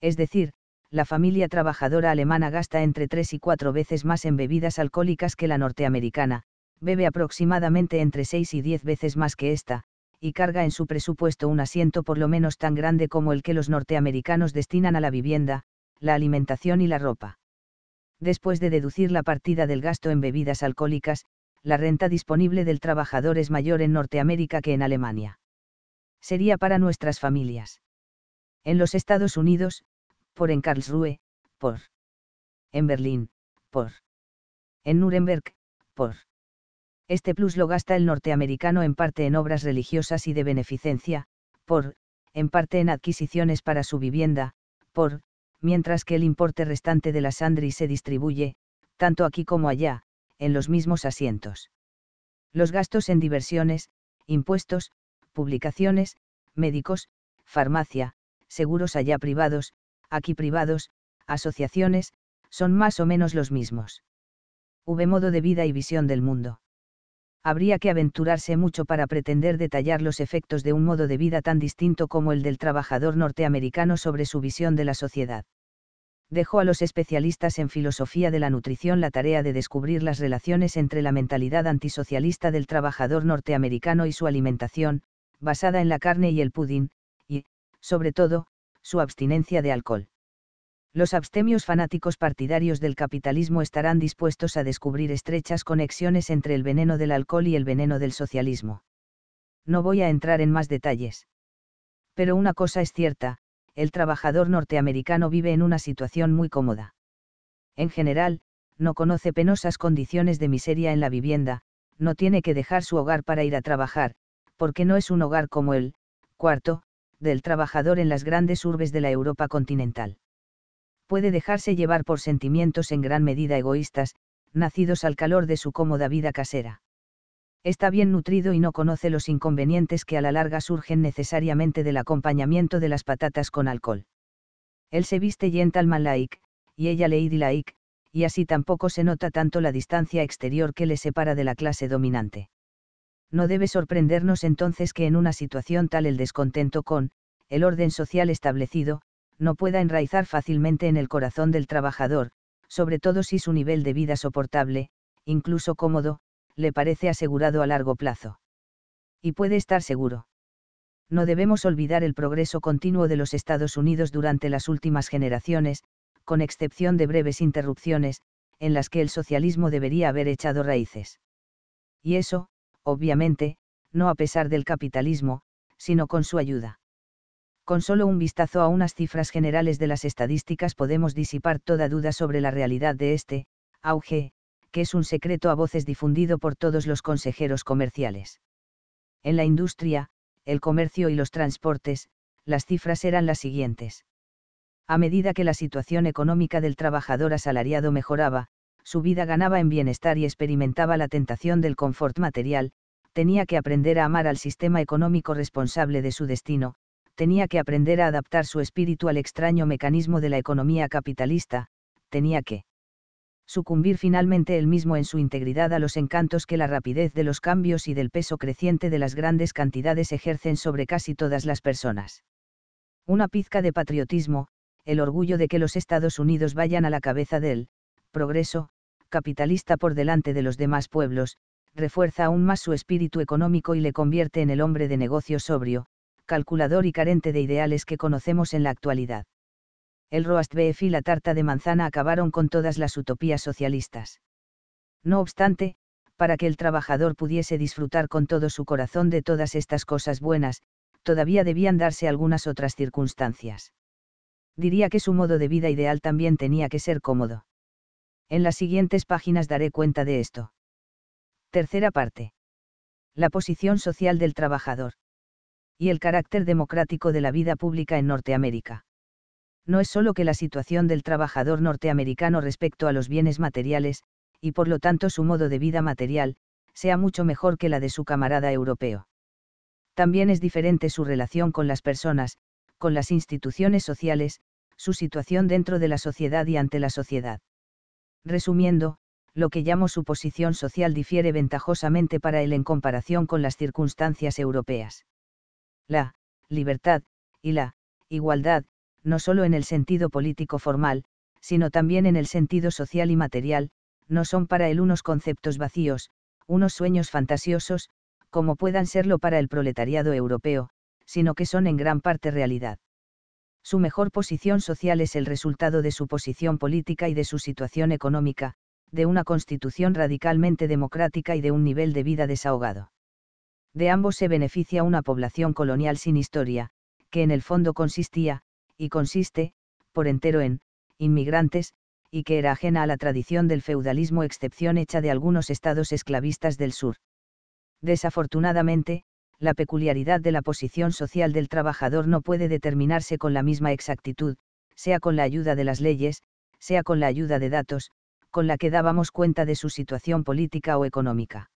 Es decir, la familia trabajadora alemana gasta entre tres y cuatro veces más en bebidas alcohólicas que la norteamericana, bebe aproximadamente entre seis y diez veces más que esta, y carga en su presupuesto un asiento por lo menos tan grande como el que los norteamericanos destinan a la vivienda, la alimentación y la ropa. Después de deducir la partida del gasto en bebidas alcohólicas, la renta disponible del trabajador es mayor en Norteamérica que en Alemania. Sería para nuestras familias. En los Estados Unidos, por en Karlsruhe, por. En Berlín, por. En Nuremberg, por. Este plus lo gasta el norteamericano en parte en obras religiosas y de beneficencia, por, en parte en adquisiciones para su vivienda, por, mientras que el importe restante de la sandri se distribuye, tanto aquí como allá, en los mismos asientos. Los gastos en diversiones, impuestos, publicaciones, médicos, farmacia, seguros allá privados, aquí privados, asociaciones, son más o menos los mismos. V. Modo de vida y visión del mundo. Habría que aventurarse mucho para pretender detallar los efectos de un modo de vida tan distinto como el del trabajador norteamericano sobre su visión de la sociedad. Dejó a los especialistas en filosofía de la nutrición la tarea de descubrir las relaciones entre la mentalidad antisocialista del trabajador norteamericano y su alimentación, basada en la carne y el pudín, y, sobre todo, su abstinencia de alcohol. Los abstemios fanáticos partidarios del capitalismo estarán dispuestos a descubrir estrechas conexiones entre el veneno del alcohol y el veneno del socialismo. No voy a entrar en más detalles. Pero una cosa es cierta, el trabajador norteamericano vive en una situación muy cómoda. En general, no conoce penosas condiciones de miseria en la vivienda, no tiene que dejar su hogar para ir a trabajar, porque no es un hogar como el cuarto del trabajador en las grandes urbes de la Europa continental. Puede dejarse llevar por sentimientos en gran medida egoístas, nacidos al calor de su cómoda vida casera. Está bien nutrido y no conoce los inconvenientes que a la larga surgen necesariamente del acompañamiento de las patatas con alcohol. Él se viste gentleman-like, y ella lady-like, y así tampoco se nota tanto la distancia exterior que le separa de la clase dominante. No debe sorprendernos entonces que en una situación tal el descontento con el orden social establecido no pueda enraizar fácilmente en el corazón del trabajador, sobre todo si su nivel de vida soportable, incluso cómodo, le parece asegurado a largo plazo. Y puede estar seguro. No debemos olvidar el progreso continuo de los Estados Unidos durante las últimas generaciones, con excepción de breves interrupciones, en las que el socialismo debería haber echado raíces. Y eso, obviamente, no a pesar del capitalismo, sino con su ayuda. Con solo un vistazo a unas cifras generales de las estadísticas podemos disipar toda duda sobre la realidad de este auge, que es un secreto a voces difundido por todos los consejeros comerciales. En la industria, el comercio y los transportes, las cifras eran las siguientes. A medida que la situación económica del trabajador asalariado mejoraba, su vida ganaba en bienestar y experimentaba la tentación del confort material, tenía que aprender a amar al sistema económico responsable de su destino, tenía que aprender a adaptar su espíritu al extraño mecanismo de la economía capitalista, tenía que sucumbir finalmente él mismo en su integridad a los encantos que la rapidez de los cambios y del peso creciente de las grandes cantidades ejercen sobre casi todas las personas. Una pizca de patriotismo, el orgullo de que los Estados Unidos vayan a la cabeza del progreso capitalista por delante de los demás pueblos, refuerza aún más su espíritu económico y le convierte en el hombre de negocio sobrio, calculador y carente de ideales que conocemos en la actualidad. El roast beef y la tarta de manzana acabaron con todas las utopías socialistas. No obstante, para que el trabajador pudiese disfrutar con todo su corazón de todas estas cosas buenas, todavía debían darse algunas otras circunstancias. Diría que su modo de vida ideal también tenía que ser cómodo. En las siguientes páginas daré cuenta de esto. Tercera parte. La posición social del trabajador. Y el carácter democrático de la vida pública en Norteamérica. No es solo que la situación del trabajador norteamericano respecto a los bienes materiales, y por lo tanto su modo de vida material, sea mucho mejor que la de su camarada europeo. También es diferente su relación con las personas, con las instituciones sociales, su situación dentro de la sociedad y ante la sociedad. Resumiendo, lo que llamo su posición social difiere ventajosamente para él en comparación con las circunstancias europeas. La libertad y la igualdad, no solo en el sentido político formal, sino también en el sentido social y material, no son para él unos conceptos vacíos, unos sueños fantasiosos, como puedan serlo para el proletariado europeo, sino que son en gran parte realidad. Su mejor posición social es el resultado de su posición política y de su situación económica, de una constitución radicalmente democrática y de un nivel de vida desahogado. De ambos se beneficia una población colonial sin historia, que en el fondo consistía, y consiste, por entero en, inmigrantes, y que era ajena a la tradición del feudalismo, excepción hecha de algunos estados esclavistas del sur. Desafortunadamente, la peculiaridad de la posición social del trabajador no puede determinarse con la misma exactitud, sea con la ayuda de las leyes, sea con la ayuda de datos, con la que dábamos cuenta de su situación política o económica.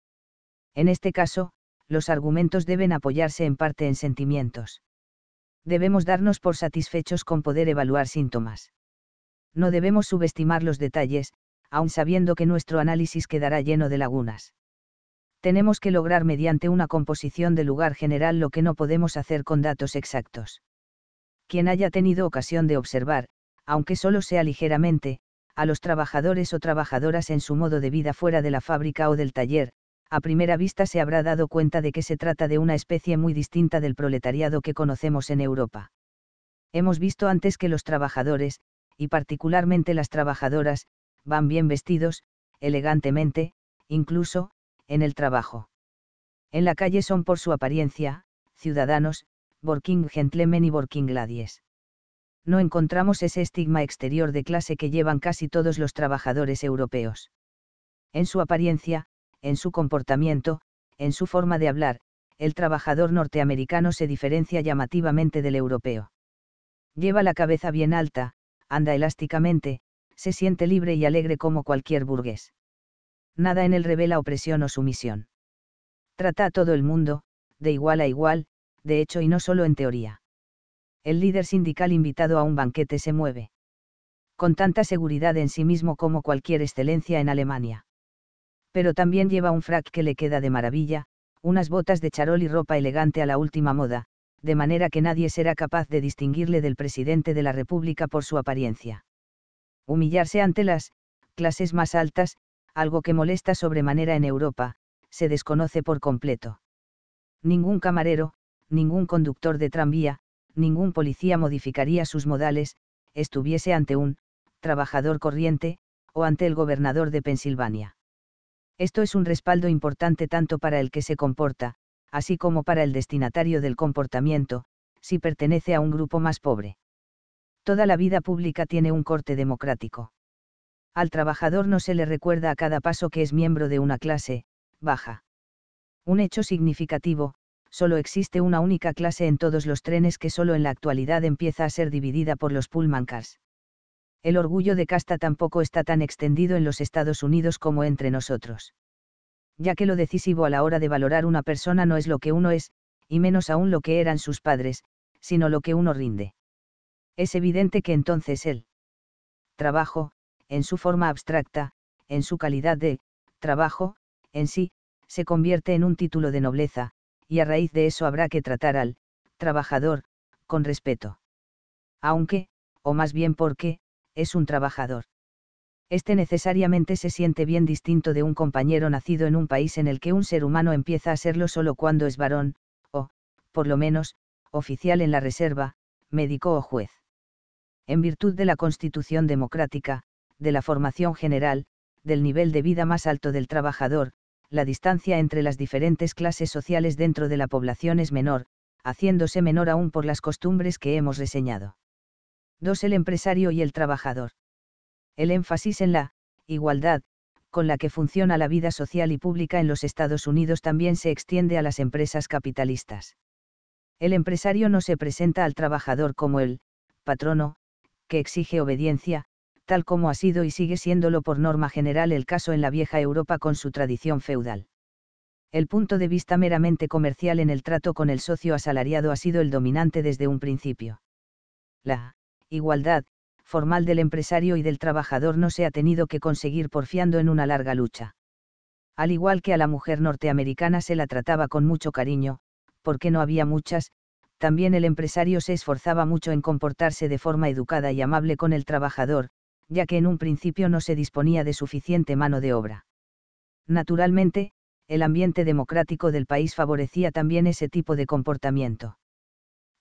En este caso, los argumentos deben apoyarse en parte en sentimientos. Debemos darnos por satisfechos con poder evaluar síntomas. No debemos subestimar los detalles, aun sabiendo que nuestro análisis quedará lleno de lagunas. Tenemos que lograr mediante una composición de lugar general lo que no podemos hacer con datos exactos. Quien haya tenido ocasión de observar, aunque solo sea ligeramente, a los trabajadores o trabajadoras en su modo de vida fuera de la fábrica o del taller, a primera vista se habrá dado cuenta de que se trata de una especie muy distinta del proletariado que conocemos en Europa. Hemos visto antes que los trabajadores, y particularmente las trabajadoras, van bien vestidos, elegantemente, incluso, en el trabajo. En la calle son por su apariencia, ciudadanos, working gentlemen y working ladies. No encontramos ese estigma exterior de clase que llevan casi todos los trabajadores europeos. En su apariencia, en su comportamiento, en su forma de hablar, el trabajador norteamericano se diferencia llamativamente del europeo. Lleva la cabeza bien alta, anda elásticamente, se siente libre y alegre como cualquier burgués. Nada en él revela opresión o sumisión. Trata a todo el mundo, de igual a igual, de hecho y no solo en teoría. El líder sindical invitado a un banquete se mueve con tanta seguridad en sí mismo como cualquier excelencia en Alemania. Pero también lleva un frac que le queda de maravilla, unas botas de charol y ropa elegante a la última moda, de manera que nadie será capaz de distinguirle del presidente de la República por su apariencia. Humillarse ante las clases más altas, algo que molesta sobremanera en Europa, se desconoce por completo. Ningún camarero, ningún conductor de tranvía, ningún policía modificaría sus modales, estuviese ante un trabajador corriente, o ante el gobernador de Pensilvania. Esto es un respaldo importante tanto para el que se comporta, así como para el destinatario del comportamiento, si pertenece a un grupo más pobre. Toda la vida pública tiene un corte democrático. Al trabajador no se le recuerda a cada paso que es miembro de una clase baja. Un hecho significativo: solo existe una única clase en todos los trenes, que solo en la actualidad empieza a ser dividida por los pullman cars. El orgullo de casta tampoco está tan extendido en los Estados Unidos como entre nosotros. Ya que lo decisivo a la hora de valorar una persona no es lo que uno es, y menos aún lo que eran sus padres, sino lo que uno rinde. Es evidente que entonces el trabajo, en su forma abstracta, en su calidad de trabajo, en sí, se convierte en un título de nobleza, y a raíz de eso habrá que tratar al trabajador con respeto. Aunque, o más bien porque, es un trabajador. Este necesariamente se siente bien distinto de un compañero nacido en un país en el que un ser humano empieza a serlo solo cuando es varón, o, por lo menos, oficial en la reserva, médico o juez. En virtud de la Constitución democrática, de la formación general, del nivel de vida más alto del trabajador, la distancia entre las diferentes clases sociales dentro de la población es menor, haciéndose menor aún por las costumbres que hemos reseñado. dos El empresario y el trabajador. El énfasis en la igualdad, con la que funciona la vida social y pública en los Estados Unidos, también se extiende a las empresas capitalistas. El empresario no se presenta al trabajador como el patrono, que exige obediencia, tal como ha sido y sigue siéndolo por norma general el caso en la vieja Europa con su tradición feudal. El punto de vista meramente comercial en el trato con el socio asalariado ha sido el dominante desde un principio. La igualdad formal del empresario y del trabajador no se ha tenido que conseguir porfiando en una larga lucha. Al igual que a la mujer norteamericana se la trataba con mucho cariño, porque no había muchas, también el empresario se esforzaba mucho en comportarse de forma educada y amable con el trabajador, ya que en un principio no se disponía de suficiente mano de obra. Naturalmente, el ambiente democrático del país favorecía también ese tipo de comportamiento.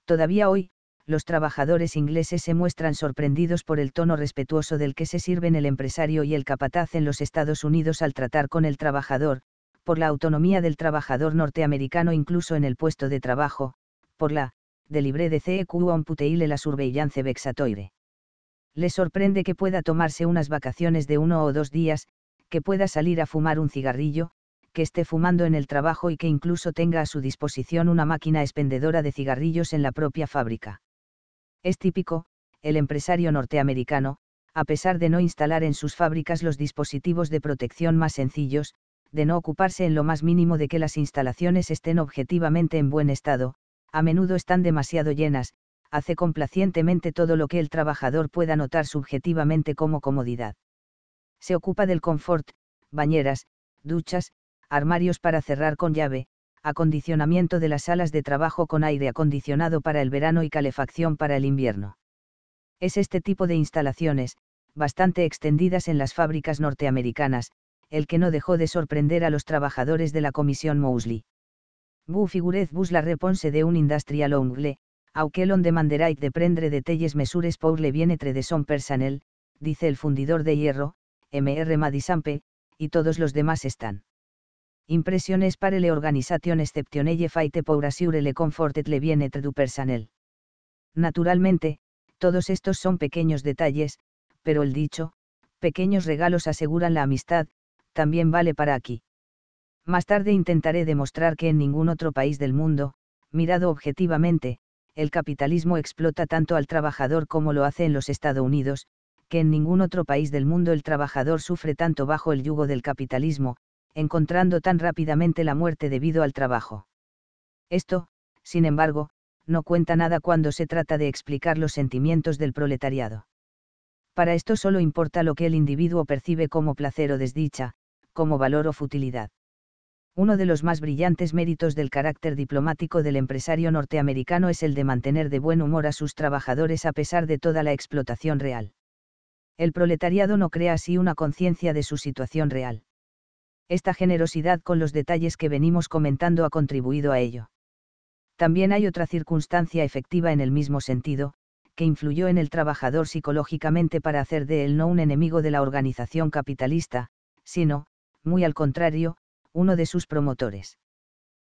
Todavía hoy, los trabajadores ingleses se muestran sorprendidos por el tono respetuoso del que se sirven el empresario y el capataz en los Estados Unidos al tratar con el trabajador, por la autonomía del trabajador norteamericano incluso en el puesto de trabajo, por la de libre de C E Q on puteile la surveillance vexatoire. Le sorprende que pueda tomarse unas vacaciones de uno o dos días, que pueda salir a fumar un cigarrillo, que esté fumando en el trabajo y que incluso tenga a su disposición una máquina expendedora de cigarrillos en la propia fábrica. Es típico, el empresario norteamericano, a pesar de no instalar en sus fábricas los dispositivos de protección más sencillos, de no ocuparse en lo más mínimo de que las instalaciones estén objetivamente en buen estado, a menudo están demasiado llenas, hace complacientemente todo lo que el trabajador pueda notar subjetivamente como comodidad. Se ocupa del confort, bañeras, duchas, armarios para cerrar con llave, acondicionamiento de las salas de trabajo con aire acondicionado para el verano y calefacción para el invierno. Es este tipo de instalaciones, bastante extendidas en las fábricas norteamericanas, el que no dejó de sorprender a los trabajadores de la Comisión Mosley. Vous figurez-vous la réponse de un industrial anglais, auquel on demanderait de prendre de telles mesures pour le bien-être de son personnel, dice el fundidor de hierro, M R Madisampe, y todos los demás están. Impresiones para le organización exceptionnelle faite pour assurer le confort et le bien-être du personnel. Naturalmente, todos estos son pequeños detalles, pero el dicho, pequeños regalos aseguran la amistad, también vale para aquí. Más tarde intentaré demostrar que en ningún otro país del mundo, mirado objetivamente, el capitalismo explota tanto al trabajador como lo hace en los Estados Unidos, que en ningún otro país del mundo el trabajador sufre tanto bajo el yugo del capitalismo, encontrando tan rápidamente la muerte debido al trabajo. Esto, sin embargo, no cuenta nada cuando se trata de explicar los sentimientos del proletariado. Para esto solo importa lo que el individuo percibe como placer o desdicha, como valor o futilidad. Uno de los más brillantes méritos del carácter diplomático del empresario norteamericano es el de mantener de buen humor a sus trabajadores a pesar de toda la explotación real. El proletariado no crea así una conciencia de su situación real. Esta generosidad con los detalles que venimos comentando ha contribuido a ello. También hay otra circunstancia efectiva en el mismo sentido, que influyó en el trabajador psicológicamente para hacer de él no un enemigo de la organización capitalista, sino, muy al contrario, uno de sus promotores.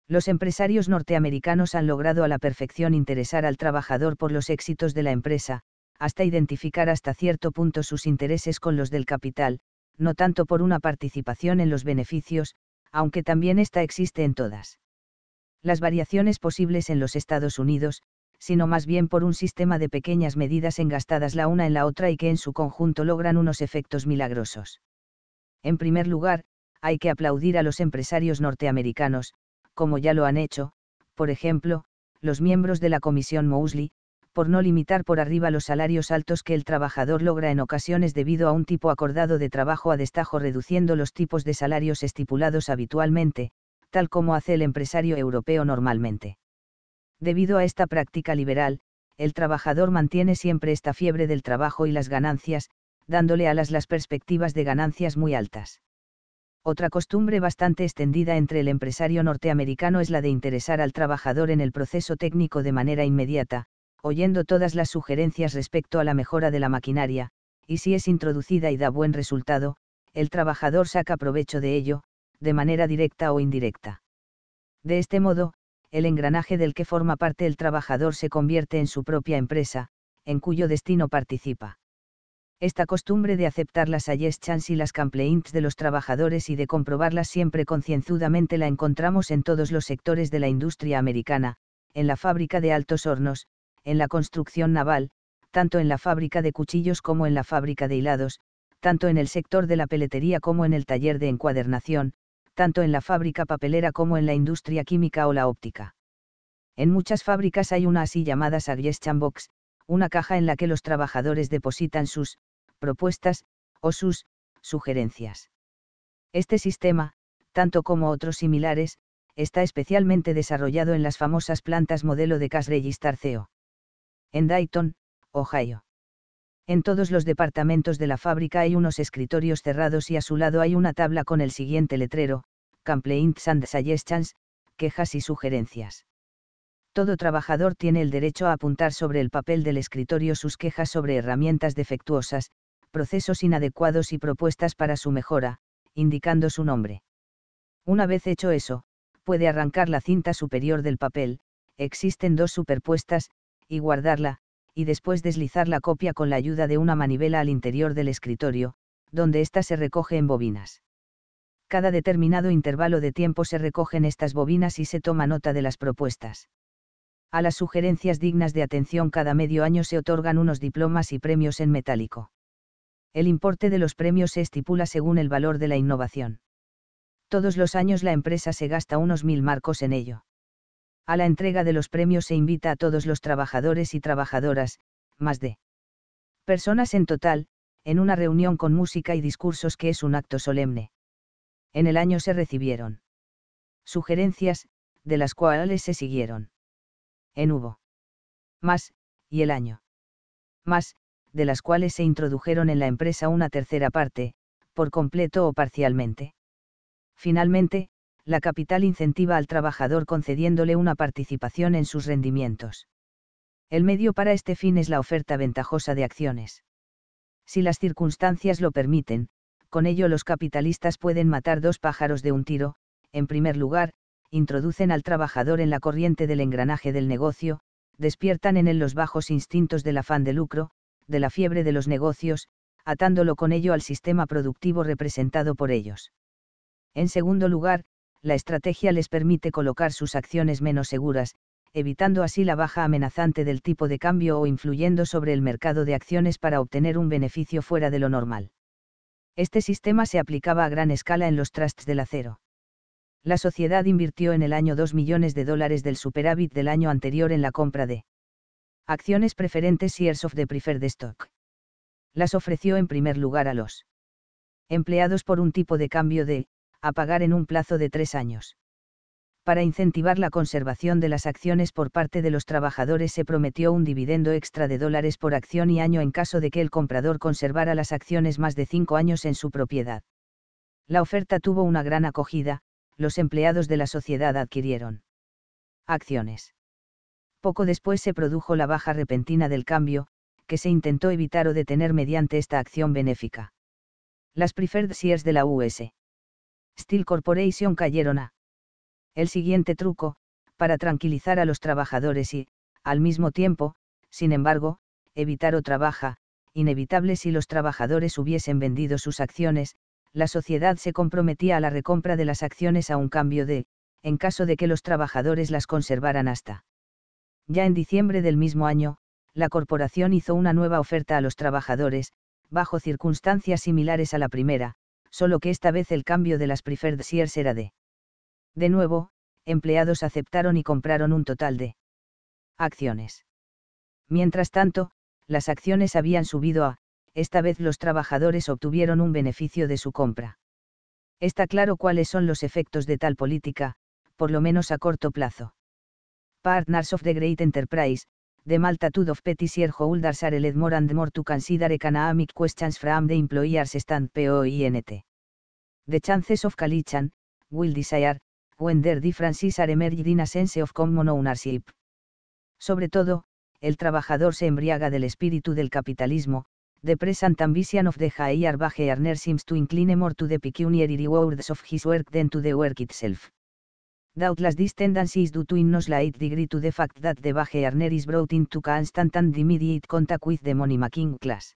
Los empresarios norteamericanos han logrado a la perfección interesar al trabajador por los éxitos de la empresa, hasta identificar hasta cierto punto sus intereses con los del capital, no tanto por una participación en los beneficios, aunque también esta existe en todas las variaciones posibles en los Estados Unidos, sino más bien por un sistema de pequeñas medidas engastadas la una en la otra y que en su conjunto logran unos efectos milagrosos. En primer lugar, hay que aplaudir a los empresarios norteamericanos, como ya lo han hecho, por ejemplo, los miembros de la Comisión Mosley, por no limitar por arriba los salarios altos que el trabajador logra en ocasiones debido a un tipo acordado de trabajo a destajo reduciendo los tipos de salarios estipulados habitualmente, tal como hace el empresario europeo normalmente. Debido a esta práctica liberal, el trabajador mantiene siempre esta fiebre del trabajo y las ganancias, dándole alas las perspectivas de ganancias muy altas. Otra costumbre bastante extendida entre el empresario norteamericano es la de interesar al trabajador en el proceso técnico de manera inmediata, oyendo todas las sugerencias respecto a la mejora de la maquinaria, y si es introducida y da buen resultado, el trabajador saca provecho de ello, de manera directa o indirecta. De este modo, el engranaje del que forma parte el trabajador se convierte en su propia empresa, en cuyo destino participa. Esta costumbre de aceptar las suggestions y las complaints de los trabajadores y de comprobarlas siempre concienzudamente la encontramos en todos los sectores de la industria americana, en la fábrica de altos hornos, en la construcción naval, tanto en la fábrica de cuchillos como en la fábrica de hilados, tanto en el sector de la peletería como en el taller de encuadernación, tanto en la fábrica papelera como en la industria química o la óptica. En muchas fábricas hay una así llamada suggestion box, una caja en la que los trabajadores depositan sus propuestas o sus sugerencias. Este sistema, tanto como otros similares, está especialmente desarrollado en las famosas plantas modelo de Cash Register C E O. En Dayton, Ohio. En todos los departamentos de la fábrica hay unos escritorios cerrados y a su lado hay una tabla con el siguiente letrero: Complaints and Suggestions, quejas y sugerencias. Todo trabajador tiene el derecho a apuntar sobre el papel del escritorio sus quejas sobre herramientas defectuosas, procesos inadecuados y propuestas para su mejora, indicando su nombre. Una vez hecho eso, puede arrancar la cinta superior del papel, existen dos superpuestas, y guardarla, y después deslizar la copia con la ayuda de una manivela al interior del escritorio, donde ésta se recoge en bobinas. Cada determinado intervalo de tiempo se recogen estas bobinas y se toma nota de las propuestas. A las sugerencias dignas de atención cada medio año se otorgan unos diplomas y premios en metálico. El importe de los premios se estipula según el valor de la innovación. Todos los años la empresa se gasta unos mil marcos en ello. A la entrega de los premios se invita a todos los trabajadores y trabajadoras, más de personas en total, en una reunión con música y discursos que es un acto solemne. En el año se recibieron sugerencias, de las cuales se siguieron en hubo más, y el año más, de las cuales se introdujeron en la empresa una tercera parte, por completo o parcialmente. Finalmente, la capital incentiva al trabajador concediéndole una participación en sus rendimientos. El medio para este fin es la oferta ventajosa de acciones. Si las circunstancias lo permiten, con ello los capitalistas pueden matar dos pájaros de un tiro: en primer lugar, introducen al trabajador en la corriente del engranaje del negocio, despiertan en él los bajos instintos del afán de lucro, de la fiebre de los negocios, atándolo con ello al sistema productivo representado por ellos. En segundo lugar, la estrategia les permite colocar sus acciones menos seguras, evitando así la baja amenazante del tipo de cambio o influyendo sobre el mercado de acciones para obtener un beneficio fuera de lo normal. Este sistema se aplicaba a gran escala en los trusts del acero. La sociedad invirtió en el año dos millones de dólares del superávit del año anterior en la compra de acciones preferentes, shares of the preferred stock. Las ofreció en primer lugar a los empleados por un tipo de cambio de a pagar en un plazo de tres años. Para incentivar la conservación de las acciones por parte de los trabajadores se prometió un dividendo extra de dólares por acción y año en caso de que el comprador conservara las acciones más de cinco años en su propiedad. La oferta tuvo una gran acogida, los empleados de la sociedad adquirieron acciones. Poco después se produjo la baja repentina del cambio, que se intentó evitar o detener mediante esta acción benéfica. Las preferred shares de la U S Steel Corporation cayeron a el siguiente truco, para tranquilizar a los trabajadores y, al mismo tiempo, sin embargo, evitar otra baja, inevitable si los trabajadores hubiesen vendido sus acciones. La sociedad se comprometía a la recompra de las acciones a un cambio de, en caso de que los trabajadores las conservaran hasta. Ya en diciembre del mismo año, la corporación hizo una nueva oferta a los trabajadores, bajo circunstancias similares a la primera, solo que esta vez el cambio de las preferred shares era de. De nuevo, empleados aceptaron y compraron un total de acciones. Mientras tanto, las acciones habían subido a, esta vez los trabajadores obtuvieron un beneficio de su compra. Está claro cuáles son los efectos de tal política, por lo menos a corto plazo. Partners of the Great Enterprise, the multitude of petty shareholders are led more and more to consider economic questions from the employer's standpoint. The chances of collision will desire, when their differences are emerged in a sense of common ownership. Sobre todo, el trabajador se embriaga del espíritu del capitalismo. The present ambition of the higher wage earner seems to incline more to the pecuniary rewards of his work than to the work itself. Doubtless this tendency is due to in no slight degree to the fact that the wage earner is brought into constant and immediate contact with the money-making class.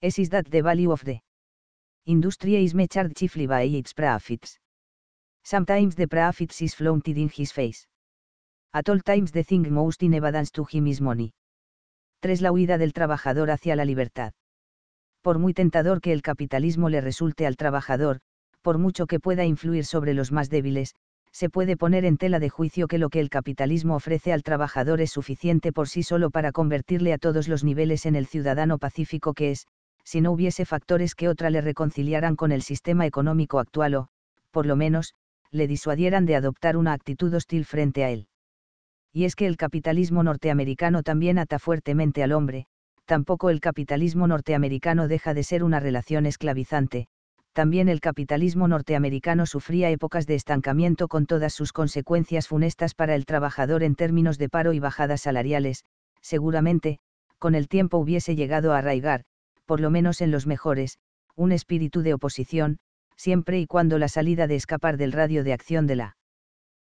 As is that the value of the industry is measured chiefly by its profits. Sometimes the profits is flaunted in his face. At all times the thing most in evidence to him is money. tres La huida del trabajador hacia la libertad. Por muy tentador que el capitalismo le resulte al trabajador, por mucho que pueda influir sobre los más débiles, se puede poner en tela de juicio que lo que el capitalismo ofrece al trabajador es suficiente por sí solo para convertirle a todos los niveles en el ciudadano pacífico que es, si no hubiese factores que otra le reconciliaran con el sistema económico actual o, por lo menos, le disuadieran de adoptar una actitud hostil frente a él. Y es que el capitalismo norteamericano también ata fuertemente al hombre, tampoco el capitalismo norteamericano deja de ser una relación esclavizante, también el capitalismo norteamericano sufría épocas de estancamiento con todas sus consecuencias funestas para el trabajador en términos de paro y bajadas salariales, seguramente, con el tiempo hubiese llegado a arraigar, por lo menos en los mejores, un espíritu de oposición, siempre y cuando la salida de escapar del radio de acción de la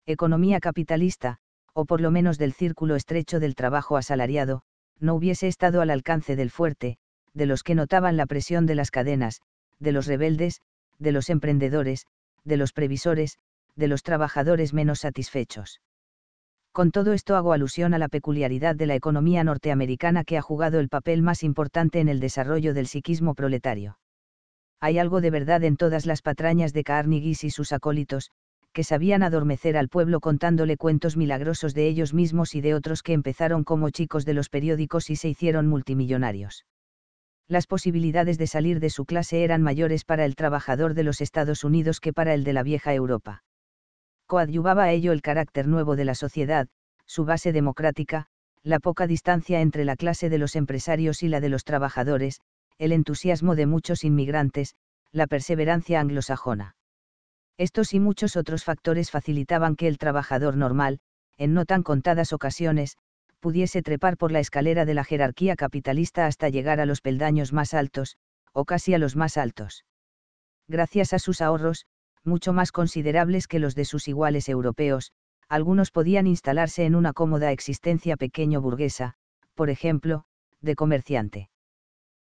economía capitalista, o por lo menos del círculo estrecho del trabajo asalariado, no hubiese estado al alcance del fuerte, de los que notaban la presión de las cadenas, de los rebeldes, de los emprendedores, de los previsores, de los trabajadores menos satisfechos. Con todo esto hago alusión a la peculiaridad de la economía norteamericana que ha jugado el papel más importante en el desarrollo del psiquismo proletario. Hay algo de verdad en todas las patrañas de Carnegie y sus acólitos, que sabían adormecer al pueblo contándole cuentos milagrosos de ellos mismos y de otros que empezaron como chicos de los periódicos y se hicieron multimillonarios. Las posibilidades de salir de su clase eran mayores para el trabajador de los Estados Unidos que para el de la vieja Europa. Coadyuvaba a ello el carácter nuevo de la sociedad, su base democrática, la poca distancia entre la clase de los empresarios y la de los trabajadores, el entusiasmo de muchos inmigrantes, la perseverancia anglosajona. Estos y muchos otros factores facilitaban que el trabajador normal, en no tan contadas ocasiones, pudiese trepar por la escalera de la jerarquía capitalista hasta llegar a los peldaños más altos, o casi a los más altos. Gracias a sus ahorros, mucho más considerables que los de sus iguales europeos, algunos podían instalarse en una cómoda existencia pequeño burguesa, por ejemplo, de comerciante.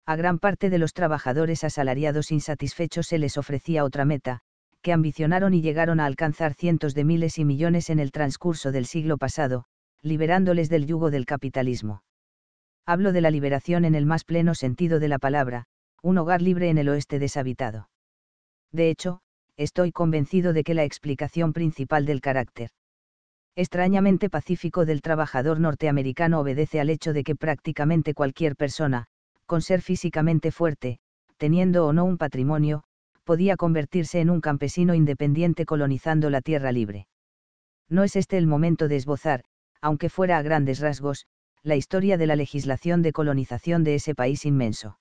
A gran parte de los trabajadores asalariados insatisfechos se les ofrecía otra meta, que ambicionaron y llegaron a alcanzar cientos de miles y millones en el transcurso del siglo pasado, liberándoles del yugo del capitalismo. Hablo de la liberación en el más pleno sentido de la palabra, un hogar libre en el oeste deshabitado. De hecho, estoy convencido de que la explicación principal del carácter extrañamente pacífico del trabajador norteamericano obedece al hecho de que prácticamente cualquier persona, con ser físicamente fuerte, teniendo o no un patrimonio, podía convertirse en un campesino independiente colonizando la tierra libre. No es este el momento de esbozar, aunque fuera a grandes rasgos, la historia de la legislación de colonización de ese país inmenso.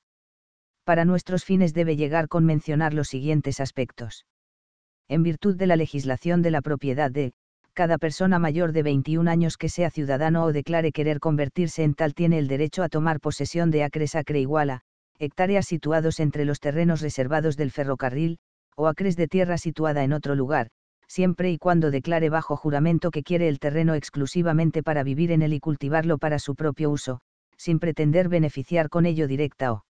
Para nuestros fines debe llegar con mencionar los siguientes aspectos. En virtud de la legislación de la propiedad de, cada persona mayor de veintiún años que sea ciudadano o declare querer convertirse en tal tiene el derecho a tomar posesión de acres acre igual a, hectáreas situados entre los terrenos reservados del ferrocarril, o acres de tierra situada en otro lugar, siempre y cuando declare bajo juramento que quiere el terreno exclusivamente para vivir en él y cultivarlo para su propio uso, sin pretender beneficiar con ello directa o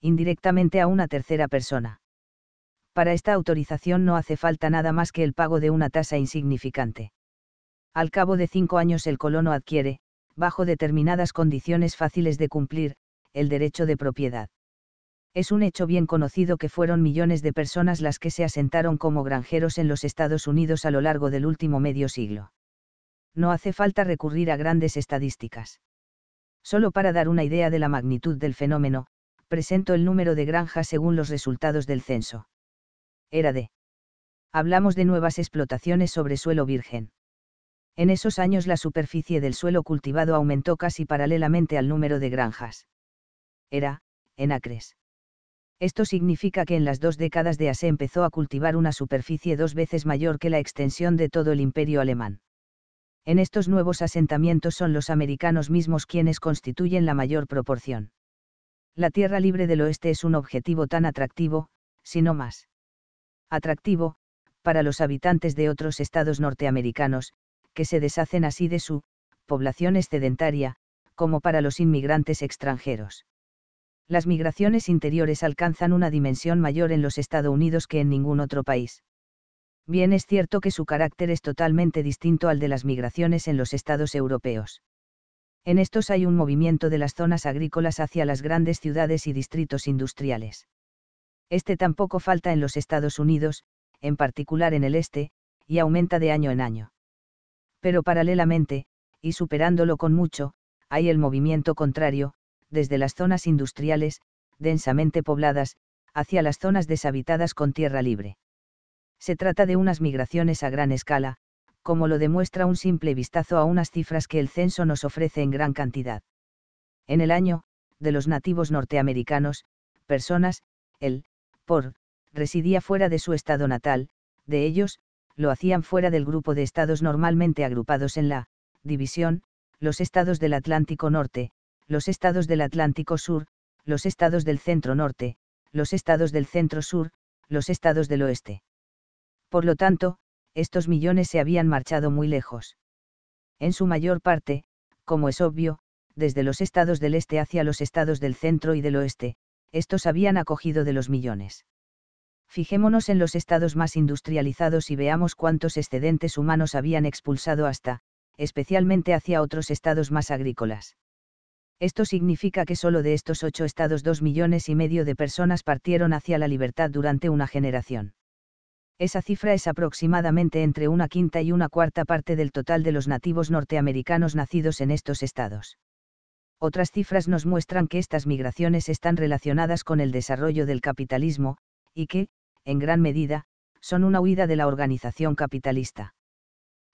indirectamente a una tercera persona. Para esta autorización no hace falta nada más que el pago de una tasa insignificante. Al cabo de cinco años el colono adquiere, bajo determinadas condiciones fáciles de cumplir, el derecho de propiedad. Es un hecho bien conocido que fueron millones de personas las que se asentaron como granjeros en los Estados Unidos a lo largo del último medio siglo. No hace falta recurrir a grandes estadísticas. Solo para dar una idea de la magnitud del fenómeno, presento el número de granjas según los resultados del censo. Era de. Hablamos de nuevas explotaciones sobre suelo virgen. En esos años la superficie del suelo cultivado aumentó casi paralelamente al número de granjas. Era, en acres. Esto significa que en las dos décadas de A se empezó a cultivar una superficie dos veces mayor que la extensión de todo el imperio alemán. En estos nuevos asentamientos son los americanos mismos quienes constituyen la mayor proporción. La tierra libre del oeste es un objetivo tan atractivo, si no más atractivo, para los habitantes de otros estados norteamericanos, que se deshacen así de su población excedentaria, como para los inmigrantes extranjeros. Las migraciones interiores alcanzan una dimensión mayor en los Estados Unidos que en ningún otro país. Bien es cierto que su carácter es totalmente distinto al de las migraciones en los estados europeos. En estos hay un movimiento de las zonas agrícolas hacia las grandes ciudades y distritos industriales. Este tampoco falta en los Estados Unidos, en particular en el este, y aumenta de año en año. Pero paralelamente, y superándolo con mucho, hay el movimiento contrario, desde las zonas industriales, densamente pobladas, hacia las zonas deshabitadas con tierra libre. Se trata de unas migraciones a gran escala, como lo demuestra un simple vistazo a unas cifras que el censo nos ofrece en gran cantidad. En el año, de los nativos norteamericanos, personas, el, por, residía fuera de su estado natal, de ellos, lo hacían fuera del grupo de estados normalmente agrupados en la división, los estados del Atlántico Norte, los estados del Atlántico Sur, los estados del Centro Norte, los estados del Centro Sur, los estados del Oeste. Por lo tanto, estos millones se habían marchado muy lejos. En su mayor parte, como es obvio, desde los estados del Este hacia los estados del Centro y del Oeste, estos habían acogido de los millones. Fijémonos en los estados más industrializados y veamos cuántos excedentes humanos habían expulsado hasta, especialmente hacia otros estados más agrícolas. Esto significa que solo de estos ocho estados dos millones y medio de personas partieron hacia la libertad durante una generación. Esa cifra es aproximadamente entre una quinta y una cuarta parte del total de los nativos norteamericanos nacidos en estos estados. Otras cifras nos muestran que estas migraciones están relacionadas con el desarrollo del capitalismo, y que, en gran medida, son una huida de la organización capitalista.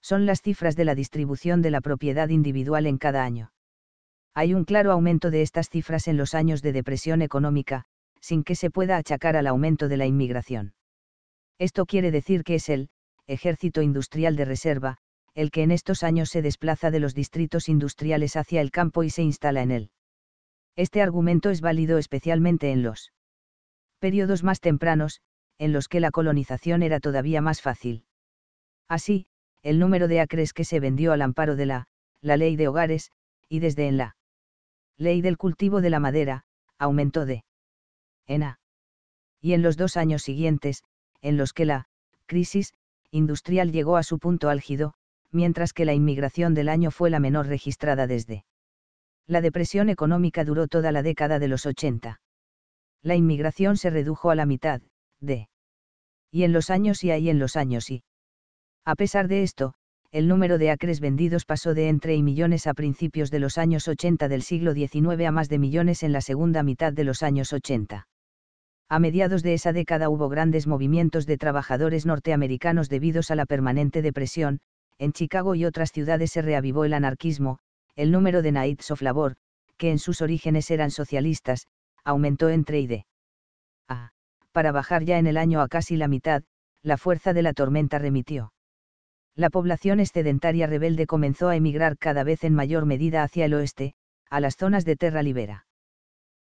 Son las cifras de la distribución de la propiedad individual en cada año. Hay un claro aumento de estas cifras en los años de depresión económica, sin que se pueda achacar al aumento de la inmigración. Esto quiere decir que es el ejército industrial de reserva, el que en estos años se desplaza de los distritos industriales hacia el campo y se instala en él. Este argumento es válido especialmente en los periodos más tempranos, en los que la colonización era todavía más fácil. Así, el número de acres que se vendió al amparo de la, la ley de hogares, y desde en la ley del cultivo de la madera, aumentó de en a. Y en los dos años siguientes, en los que la crisis industrial llegó a su punto álgido, mientras que la inmigración del año fue la menor registrada desde. La depresión económica duró toda la década de los ochenta. La inmigración se redujo a la mitad, de. Y en los años y ahí en los años y. A pesar de esto, el número de acres vendidos pasó de entre y millones a principios de los años ochenta del siglo diecinueve a más de millones en la segunda mitad de los años ochenta. A mediados de esa década hubo grandes movimientos de trabajadores norteamericanos debidos a la permanente depresión, en Chicago y otras ciudades se reavivó el anarquismo, el número de Knights of Labor, que en sus orígenes eran socialistas, aumentó entre y de a, para bajar ya en el año a casi la mitad, la fuerza de la tormenta remitió. La población excedentaria rebelde comenzó a emigrar cada vez en mayor medida hacia el oeste, a las zonas de tierra libera.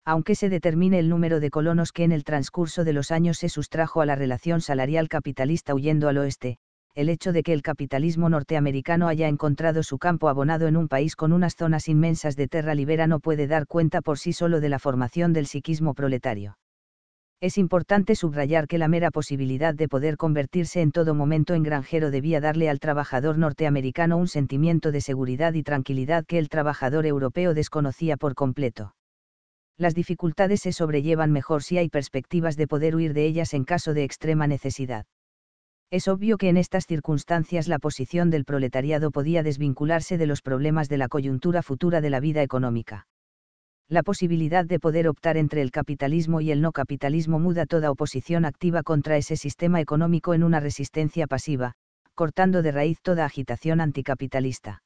Aunque se determine el número de colonos que en el transcurso de los años se sustrajo a la relación salarial capitalista huyendo al oeste, el hecho de que el capitalismo norteamericano haya encontrado su campo abonado en un país con unas zonas inmensas de tierra libera no puede dar cuenta por sí solo de la formación del psiquismo proletario. Es importante subrayar que la mera posibilidad de poder convertirse en todo momento en granjero debía darle al trabajador norteamericano un sentimiento de seguridad y tranquilidad que el trabajador europeo desconocía por completo. Las dificultades se sobrellevan mejor si hay perspectivas de poder huir de ellas en caso de extrema necesidad. Es obvio que en estas circunstancias la posición del proletariado podía desvincularse de los problemas de la coyuntura futura de la vida económica. La posibilidad de poder optar entre el capitalismo y el no capitalismo muda toda oposición activa contra ese sistema económico en una resistencia pasiva, cortando de raíz toda agitación anticapitalista.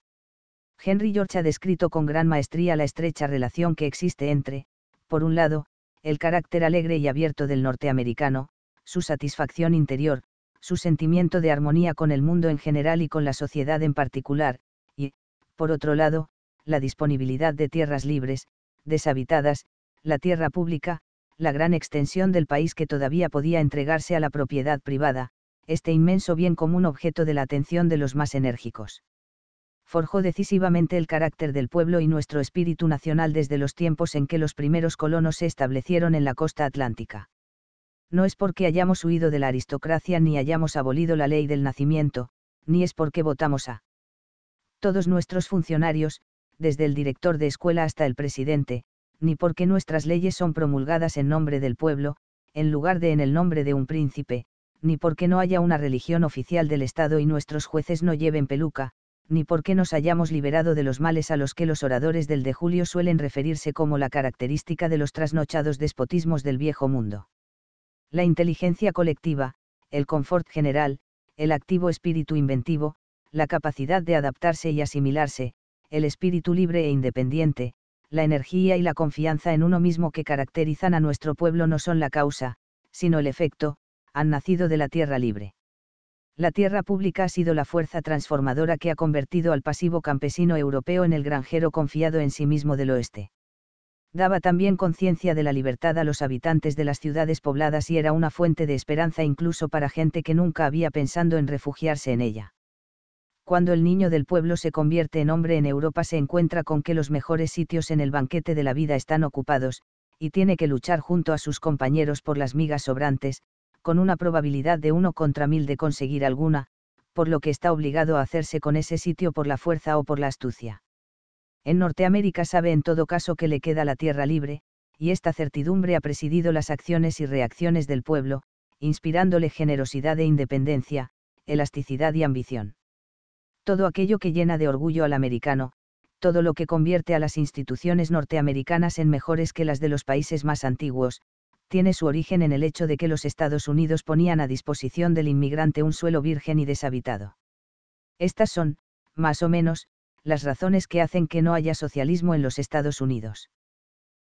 Henry George ha descrito con gran maestría la estrecha relación que existe entre, por un lado, el carácter alegre y abierto del norteamericano, su satisfacción interior, su sentimiento de armonía con el mundo en general y con la sociedad en particular, y, por otro lado, la disponibilidad de tierras libres, deshabitadas, la tierra pública, la gran extensión del país que todavía podía entregarse a la propiedad privada, este inmenso bien común objeto de la atención de los más enérgicos. Forjó decisivamente el carácter del pueblo y nuestro espíritu nacional desde los tiempos en que los primeros colonos se establecieron en la costa atlántica. No es porque hayamos huido de la aristocracia ni hayamos abolido la ley del nacimiento, ni es porque votamos a todos nuestros funcionarios, desde el director de escuela hasta el presidente, ni porque nuestras leyes son promulgadas en nombre del pueblo, en lugar de en el nombre de un príncipe, ni porque no haya una religión oficial del Estado y nuestros jueces no lleven peluca, ni porque nos hayamos liberado de los males a los que los oradores del de julio suelen referirse como la característica de los trasnochados despotismos del viejo mundo. La inteligencia colectiva, el confort general, el activo espíritu inventivo, la capacidad de adaptarse y asimilarse, el espíritu libre e independiente, la energía y la confianza en uno mismo que caracterizan a nuestro pueblo no son la causa, sino el efecto, han nacido de la tierra libre. La tierra pública ha sido la fuerza transformadora que ha convertido al pasivo campesino europeo en el granjero confiado en sí mismo del oeste. Daba también conciencia de la libertad a los habitantes de las ciudades pobladas y era una fuente de esperanza incluso para gente que nunca había pensado en refugiarse en ella. Cuando el niño del pueblo se convierte en hombre en Europa se encuentra con que los mejores sitios en el banquete de la vida están ocupados, y tiene que luchar junto a sus compañeros por las migas sobrantes, con una probabilidad de uno contra mil de conseguir alguna, por lo que está obligado a hacerse con ese sitio por la fuerza o por la astucia. En Norteamérica sabe en todo caso que le queda la tierra libre, y esta certidumbre ha presidido las acciones y reacciones del pueblo, inspirándole generosidad e independencia, elasticidad y ambición. Todo aquello que llena de orgullo al americano, todo lo que convierte a las instituciones norteamericanas en mejores que las de los países más antiguos, tiene su origen en el hecho de que los Estados Unidos ponían a disposición del inmigrante un suelo virgen y deshabitado. Estas son, más o menos, las razones que hacen que no haya socialismo en los Estados Unidos.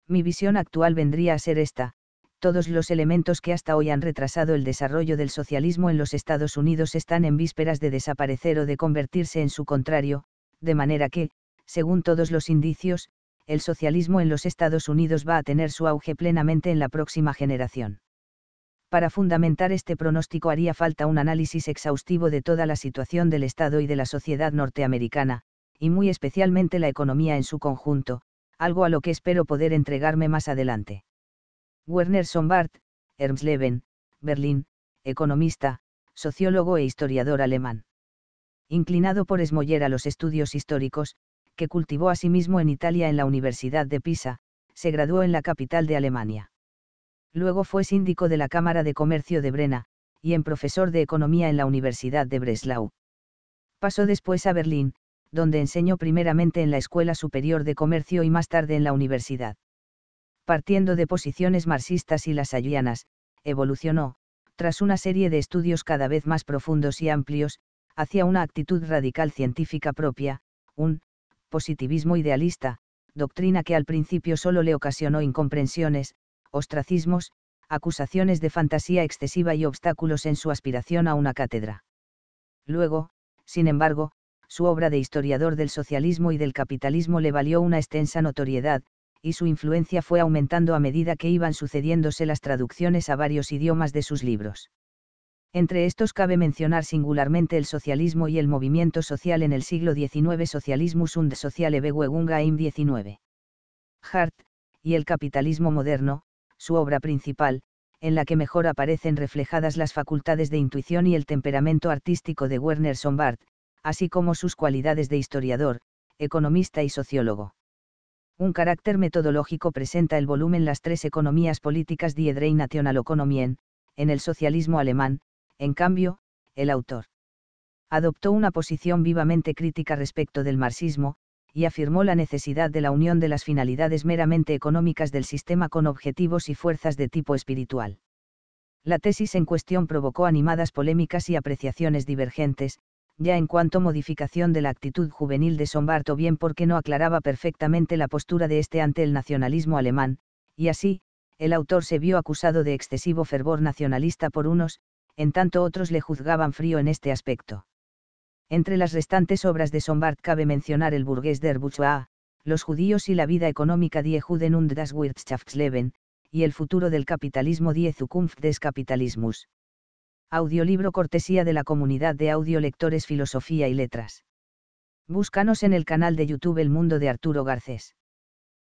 Mi visión actual vendría a ser esta: todos los elementos que hasta hoy han retrasado el desarrollo del socialismo en los Estados Unidos están en vísperas de desaparecer o de convertirse en su contrario, de manera que, según todos los indicios, el socialismo en los Estados Unidos va a tener su auge plenamente en la próxima generación. Para fundamentar este pronóstico haría falta un análisis exhaustivo de toda la situación del Estado y de la sociedad norteamericana, y muy especialmente la economía en su conjunto, algo a lo que espero poder entregarme más adelante. Werner Sombart, Ermsleben, Berlín, economista, sociólogo e historiador alemán. Inclinado por Esmoller a los estudios históricos, que cultivó asimismo en Italia en la Universidad de Pisa, se graduó en la capital de Alemania. Luego fue síndico de la Cámara de Comercio de Brena, y en profesor de economía en la Universidad de Breslau. Pasó después a Berlín, donde enseñó primeramente en la Escuela Superior de Comercio y más tarde en la universidad. Partiendo de posiciones marxistas y lasallanas, evolucionó, tras una serie de estudios cada vez más profundos y amplios, hacia una actitud radical científica propia, un positivismo idealista, doctrina que al principio solo le ocasionó incomprensiones, ostracismos, acusaciones de fantasía excesiva y obstáculos en su aspiración a una cátedra. Luego, sin embargo, su obra de historiador del socialismo y del capitalismo le valió una extensa notoriedad, y su influencia fue aumentando a medida que iban sucediéndose las traducciones a varios idiomas de sus libros. Entre estos cabe mencionar singularmente el socialismo y el movimiento social en el siglo diecinueve, Socialismus und soziale Bewegung im diecinueve. Hart, y el capitalismo moderno, su obra principal, en la que mejor aparecen reflejadas las facultades de intuición y el temperamento artístico de Werner Sombart, así como sus cualidades de historiador, economista y sociólogo. Un carácter metodológico presenta el volumen Las tres economías políticas, Die drei Nationalökonomien, en el socialismo alemán. En cambio, el autor adoptó una posición vivamente crítica respecto del marxismo, y afirmó la necesidad de la unión de las finalidades meramente económicas del sistema con objetivos y fuerzas de tipo espiritual. La tesis en cuestión provocó animadas polémicas y apreciaciones divergentes, ya en cuanto modificación de la actitud juvenil de Sombart o bien porque no aclaraba perfectamente la postura de este ante el nacionalismo alemán, y así, el autor se vio acusado de excesivo fervor nacionalista por unos, en tanto otros le juzgaban frío en este aspecto. Entre las restantes obras de Sombart cabe mencionar El burgués der Bourgeoisie, Los judíos y la vida económica, Die Juden und das Wirtschaftsleben, y El futuro del capitalismo, Die Zukunft des Kapitalismus. Audiolibro cortesía de la comunidad de audiolectores Filosofía y Letras. Búscanos en el canal de YouTube El Mundo de Arturo Garcés.